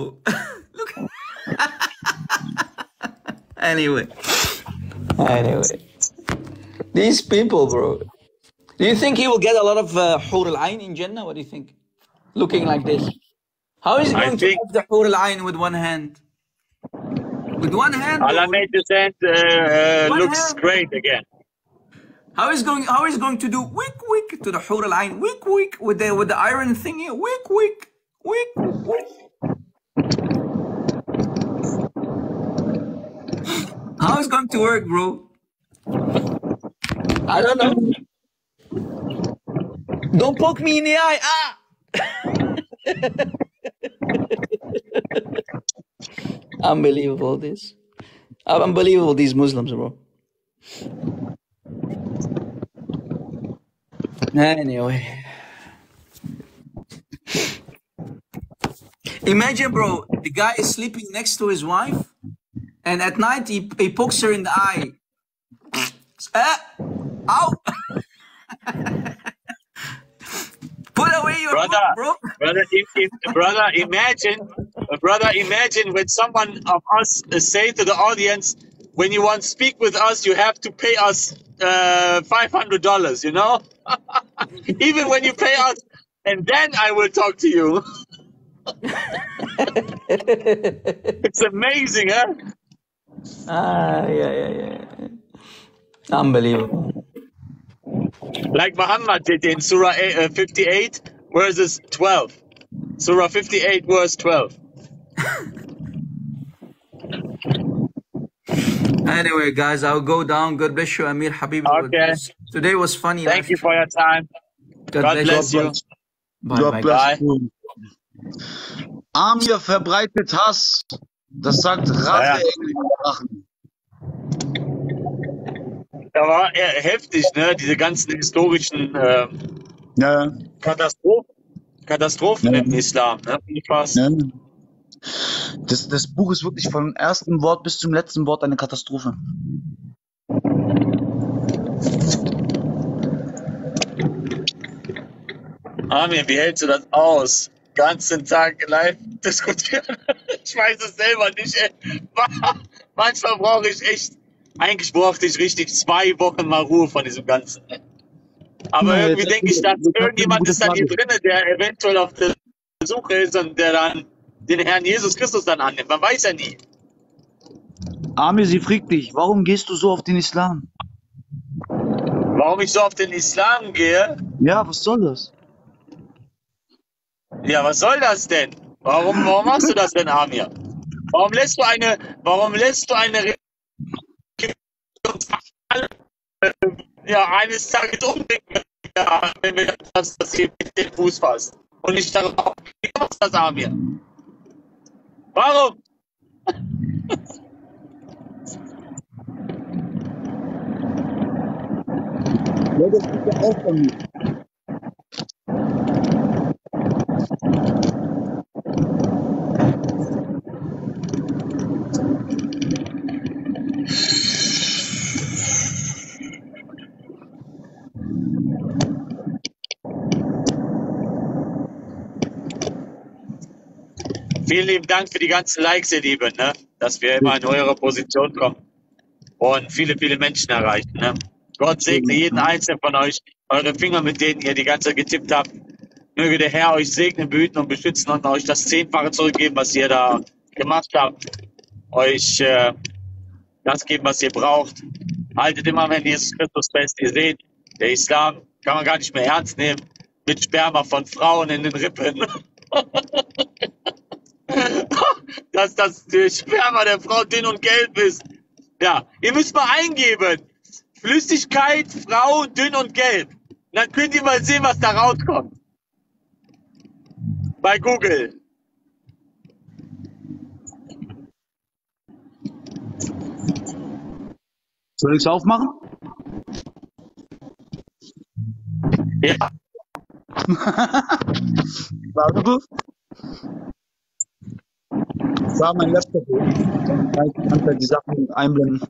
Look. anyway, anyway, these people, bro. Do you think he will get a lot of uh, Hur al-Ain in Jannah? What do you think? Looking like this, how is he going I to have the Hur al-Ain with one hand? With one hand. Allah made this hand uh, looks hand. great again. How is going? How is going to do wick wick to the Hur al-Ain? Wick wick with the with the iron thingy. Wick wick wick wick. How is going to work, bro? I don't know. Don't poke me in the eye. Ah! Unbelievable, this. Unbelievable, these Muslims, bro. Anyway. Imagine, bro, the guy is sleeping next to his wife. And at night, he, he pokes her in the eye. Ah, ow! Put away your brother, book, bro. brother, if, if, brother, imagine, brother, imagine when someone of us say to the audience, when you want to speak with us, you have to pay us uh, five hundred dollars, you know? Even when you pay us, and then I will talk to you. It's amazing, huh? Ah, yeah, yeah, yeah. Unbelievable. Like Muhammad did in Surah fifty-eight, verses twelve. Surah fifty-eight, verse twelve. Anyway, guys, I'll go down. God bless you, Amir Habib. Okay. Today was funny. Thank you for your time. God, God bless, bless you. Bye, God bye, bless you. Amir verbreitet Hass. Das sagt Ratte in den Sprachen. Da war er heftig, ne? Diese ganzen historischen äh, ja. Katastrophen, Katastrophen ja. im Islam. Ne? Ja. Das, das Buch ist wirklich vom ersten Wort bis zum letzten Wort eine Katastrophe. Amir, wie hältst du das aus? Ganzen Tag live diskutieren. Ich weiß es selber nicht. Manchmal brauche ich echt, eigentlich brauchte ich richtig zwei Wochen mal Ruhe von diesem Ganzen. Aber nee, irgendwie denke ich, dass irgendjemand ist da hier drin, der eventuell auf der Suche ist und der dann den Herrn Jesus Christus dann annimmt. Man weiß ja nie. Amir, sie fragt dich, warum gehst du so auf den Islam? Warum ich so auf den Islam gehe? Ja, was soll das? Ja, was soll das denn? Warum, warum machst du das denn, Amir? Warum lässt du eine, warum lässt du eine, ja, eines Tages umdenken, ja, wenn wir das, das hier mit dem Fuß fassen? Und ich sage, warum machst du das, Amir? Warum? Ja, das ist ja auch von mir. Vielen lieben Dank für die ganzen Likes, ihr Lieben, ne? Dass wir immer in eure Position kommen und viele, viele Menschen erreichen. Ne? Gott segne jeden Einzelnen von euch, eure Finger, mit denen ihr die ganze Zeit getippt habt. Möge der Herr euch segnen, behüten und beschützen und euch das Zehnfache zurückgeben, was ihr da gemacht habt. Euch äh, das geben, was ihr braucht. Haltet immer, wenn Jesus Christus fest, ihr seht, der Islam kann man gar nicht mehr ernst nehmen. Mit Sperma von Frauen in den Rippen. Dass das Sperma der Frau dünn und gelb ist. Ja, ihr müsst mal eingeben. Flüssigkeit, Frau, dünn und gelb. Und dann könnt ihr mal sehen, was da rauskommt. Bei Google. Soll ich es aufmachen? Ja. Warte. Das war mein letzter Bild. Dann kann ich die Sachen einblenden.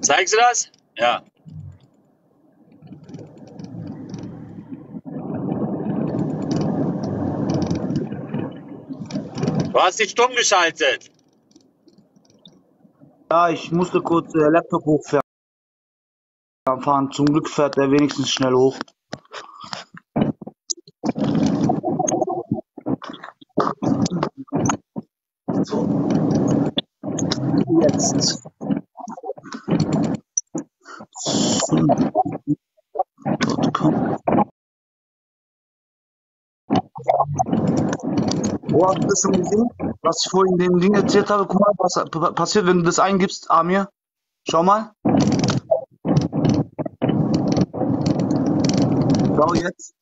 Zeigst du das? Ja. Du hast dich stumm geschaltet. Ja, ich musste kurz den äh, Laptop hochfahren. Zum Glück fährt er wenigstens schnell hoch. So. Jetzt. Oh, hast du das schon gesehen, was ich vorhin dem Ding erzählt habe? Guck mal, was passiert, wenn du das eingibst, Amir. Schau mal. Schau jetzt.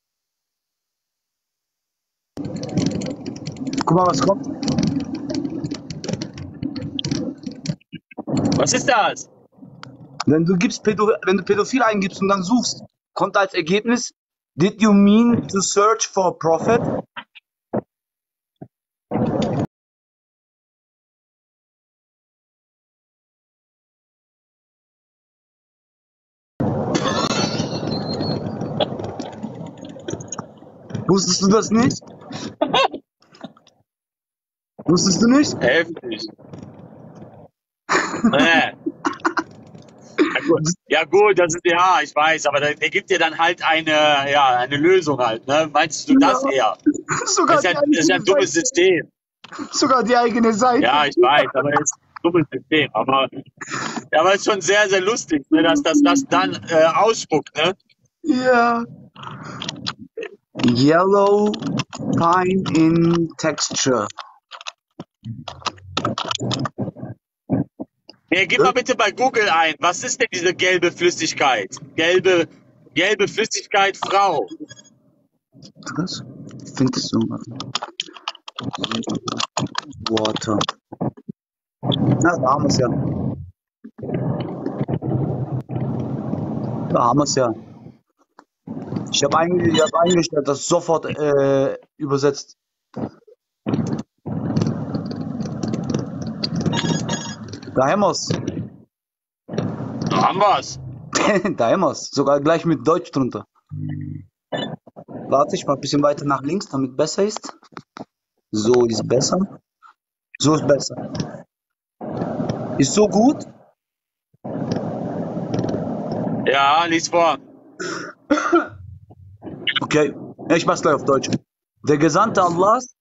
Guck mal, was kommt. Was ist das? Wenn du, gibst, wenn du Pädophil eingibst und dann suchst, kommt als Ergebnis, did you mean to search for a prophet? Wusstest du das nicht? Wusstest du nicht? Heftig. Ja gut. ja gut, das ist ja, ich weiß, aber der, der gibt dir dann halt eine, ja, eine Lösung halt, ne? Meinst du ja. Das eher? Sogar das ist, ja, das ist ja ein dummes System. Sogar die eigene Seite. Ja, ich weiß, aber es ist ein dummes System. Aber es ist schon sehr, sehr lustig, ne, dass das das dann äh, ausspuckt, ne? Ja. Yellow Pine in Texture. Ja, gib mal bitte bei Google ein, was ist denn diese gelbe Flüssigkeit? Gelbe, gelbe Flüssigkeit, Frau. Was? Findest du mal. Water. Na, da haben wir es ja. Da haben wir es ja. Ich habe eigentlich, hab eingestellt, das sofort äh, übersetzt. Da haben wir's. Da haben wir's. Da haben wir's. Sogar gleich mit Deutsch drunter. Warte, ich mal ein bisschen weiter nach links, damit besser ist. So ist besser. So ist besser. Ist so gut? Ja, lies vor. Okay, ich mach's gleich auf Deutsch. Der Gesandte Allahs,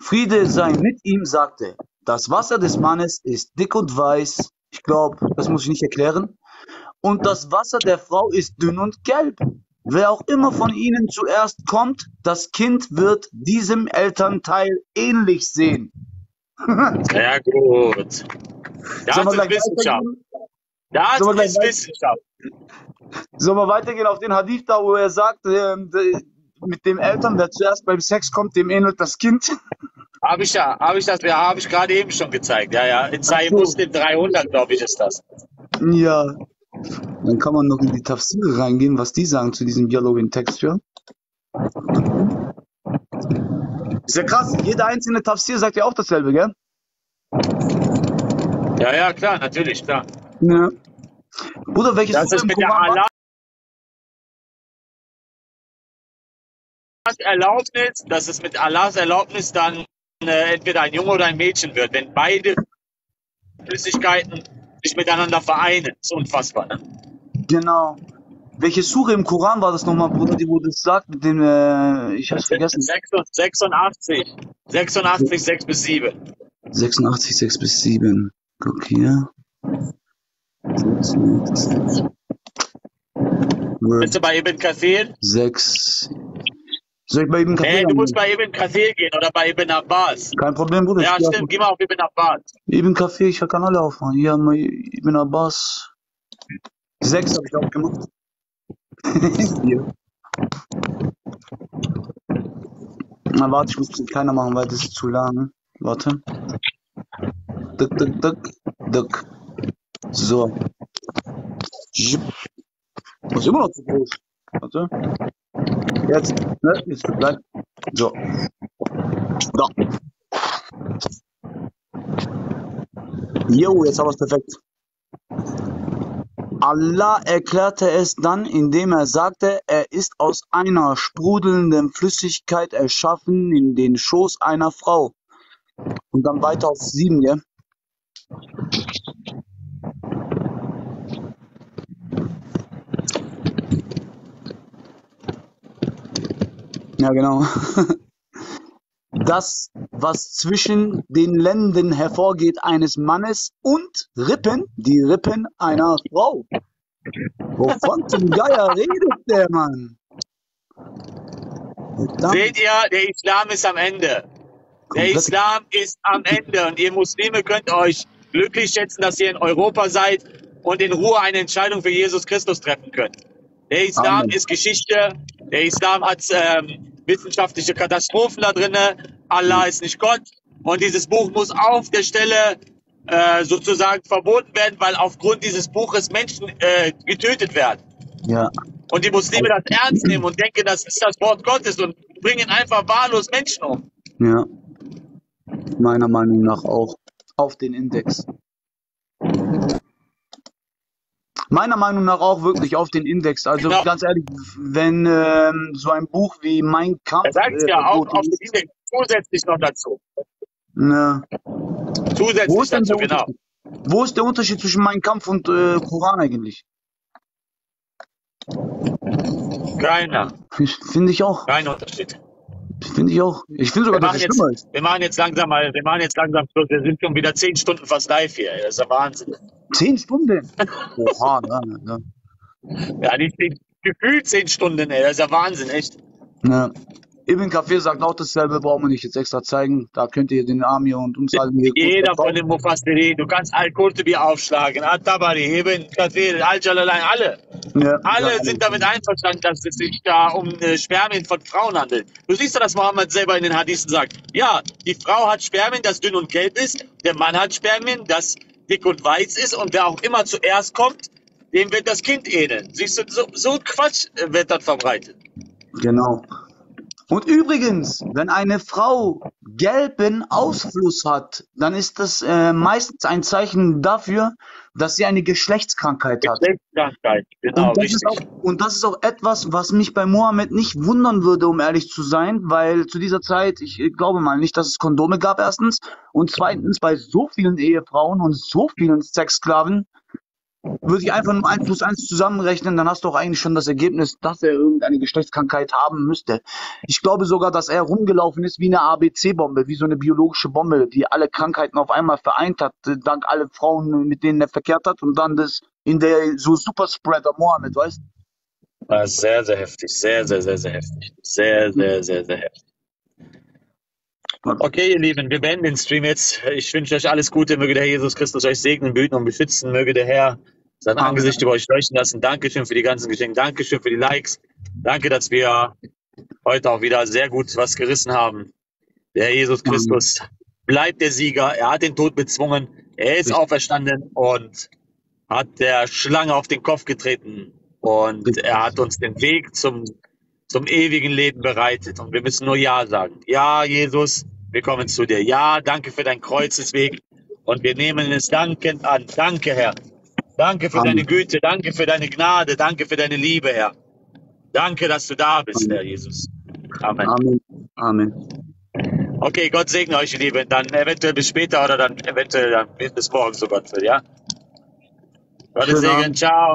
Friede sei mit ihm, sagte: Das Wasser des Mannes ist dick und weiß. Ich glaube, das muss ich nicht erklären. Und das Wasser der Frau ist dünn und gelb. Wer auch immer von ihnen zuerst kommt, das Kind wird diesem Elternteil ähnlich sehen. Sehr gut. Das ist Wissenschaft. Das so ist Wissenschaft. Sollen wir weitergehen auf den Hadith da, wo er sagt, äh, mit dem Eltern, der zuerst beim Sex kommt, dem ähnelt das Kind? Habe ich ja, habe ich das, ja, habe ich gerade eben schon gezeigt. Ja, ja, in Sahih Muslim dreihundert, glaube ich, ist das. Ja, dann kann man noch in die Tafsir reingehen, was die sagen zu diesem Dialog in Texture. Ist ja krass, jeder einzelne Tafsir sagt ja auch dasselbe, gell? Ja, ja, klar, natürlich, klar. Ja. Bruder, welches das ist mit der Allah Erlaubnis, dass es mit Allahs Erlaubnis dann äh, entweder ein Junge oder ein Mädchen wird, wenn beide Flüssigkeiten sich miteinander vereinen. Das ist unfassbar, ne? Genau. Welche Sure im Koran war das nochmal, Bruder, die wo das sagt? Mit dem, äh, ich hab's vergessen. sechsundachtzig. sechsundachtzig, sechs bis sieben. sechsundachtzig, sechs bis sieben. Guck hier. sechsundachtzig. Bist du bei Ibn Kathir? sechs. Soll ich bei Ibn Kathir? Nee, du musst bei Ibn Kathir gehen oder bei Ibn Abbas. Kein Problem, Bruder. Ja, stimmt, geh mal auf Ibn Abbas. Ibn Kathir, ich kann alle aufmachen. Hier haben wir Ibn Abbas. sechs habe ich auch gemacht. Hier. Na, warte, ich muss den kleiner machen, weil das ist zu lang. Warte. Duck, duck, duck, duck. So. Das ist immer noch zu groß. Warte. Jetzt, ne? Jetzt bleibt. So. Da. Jo, jetzt haben wir es perfekt. Allah erklärte es dann, indem er sagte, er ist aus einer sprudelnden Flüssigkeit erschaffen in den Schoß einer Frau. Und dann weiter auf sieben, ja? Ja, genau. Das, was zwischen den Lenden hervorgeht eines Mannes und Rippen, die Rippen einer Frau. Wovon zum Geier redet der Mann? Verdammt. Seht ihr, der Islam ist am Ende. Der Islam ist am Ende. Und ihr Muslime könnt euch glücklich schätzen, dass ihr in Europa seid und in Ruhe eine Entscheidung für Jesus Christus treffen könnt. Der Islam Amen. Ist Geschichte. Der Islam hat ähm, wissenschaftliche Katastrophen da drin. Allah ist nicht Gott. Und dieses Buch muss auf der Stelle äh, sozusagen verboten werden, weil aufgrund dieses Buches Menschen äh, getötet werden. Ja. Und die Muslime das ernst nehmen und denken, das ist das Wort Gottes und bringen einfach wahllos Menschen um. Ja. Meiner Meinung nach auch auf den Index. Meiner Meinung nach auch wirklich auf den Index. Also genau. Ganz ehrlich, wenn ähm, so ein Buch wie Mein Kampf... Er sagt es ja äh, auch auf den Index zusätzlich noch dazu. Ne. Zusätzlich dazu, genau. Wo ist der Unterschied zwischen Mein Kampf und äh, Koran eigentlich? Keiner. Finde ich auch. Kein Unterschied. Finde ich auch. Ich finde sogar, dass es schlimmer ist. Wir machen jetzt langsam mal, wir machen jetzt langsam Schluss. Wir sind schon wieder zehn Stunden fast live hier. Das ist ja Wahnsinn. Zehn Stunden? Oha, ja, ja. Ja, die gefühlt zehn Stunden, ey. Das ist ja Wahnsinn, echt. Ja. Ibn Kathir sagt auch dasselbe, brauchen wir nicht jetzt extra zeigen. Da könnt ihr den Amir und uns alle... Jeder von den Mufassirin, du kannst Al-Qurtubi aufschlagen, Al-Tabari, Ibn Kathir, Al-Jalalain, alle. Ja, alle ja, sind damit einverstanden, dass es sich da um äh, Spermien von Frauen handelt. Du siehst ja, dass Mohammed selber in den Hadithen sagt, ja, die Frau hat Spermien, das dünn und gelb ist, der Mann hat Spermien, das dick und weiß ist und wer auch immer zuerst kommt, dem wird das Kind ähneln. Siehst du, so, so Quatsch wird dann verbreitet. Genau. Und übrigens, wenn eine Frau gelben Ausfluss hat, dann ist das äh, meistens ein Zeichen dafür, dass sie eine Geschlechtskrankheit hat. Geschlechtskrankheit, genau, und das, ist auch, und das ist auch etwas, was mich bei Mohammed nicht wundern würde, um ehrlich zu sein, weil zu dieser Zeit, ich glaube mal nicht, dass es Kondome gab erstens und zweitens bei so vielen Ehefrauen und so vielen Sexsklaven, würde ich einfach nur eins plus eins zusammenrechnen, dann hast du auch eigentlich schon das Ergebnis, dass er irgendeine Geschlechtskrankheit haben müsste. Ich glaube sogar, dass er rumgelaufen ist wie eine A B C-Bombe, wie so eine biologische Bombe, die alle Krankheiten auf einmal vereint hat, dank alle Frauen, mit denen er verkehrt hat und dann das in der so Superspreader Mohammed, weißt du? Sehr, sehr heftig, sehr, sehr, sehr, sehr heftig. Sehr, sehr, sehr, sehr heftig. Okay, ihr Lieben, wir beenden den Stream jetzt. Ich wünsche euch alles Gute. Möge der Herr Jesus Christus euch segnen, behüten und beschützen. Möge der Herr sein Angesicht über euch leuchten lassen. Dankeschön für die ganzen Geschenke. Dankeschön für die Likes. Danke, dass wir heute auch wieder sehr gut was gerissen haben. Der Jesus Christus bleibt der Sieger. Er hat den Tod bezwungen. Er ist auferstanden und hat der Schlange auf den Kopf getreten. Und er hat uns den Weg zum, zum ewigen Leben bereitet. Und wir müssen nur Ja sagen. Ja, Jesus, wir kommen zu dir. Ja, danke für dein Kreuzesweg. Und wir nehmen es dankend an. Danke, Herr. Danke für Amen. Deine Güte. Danke für deine Gnade. Danke für deine Liebe, Herr. Danke, dass du da bist, Amen. Herr Jesus. Amen. Amen. Amen. Okay, Gott segne euch, ihr Lieben. Dann eventuell bis später oder dann eventuell dann bis morgen, so Gott will, ja? Gottes Segen. Ciao.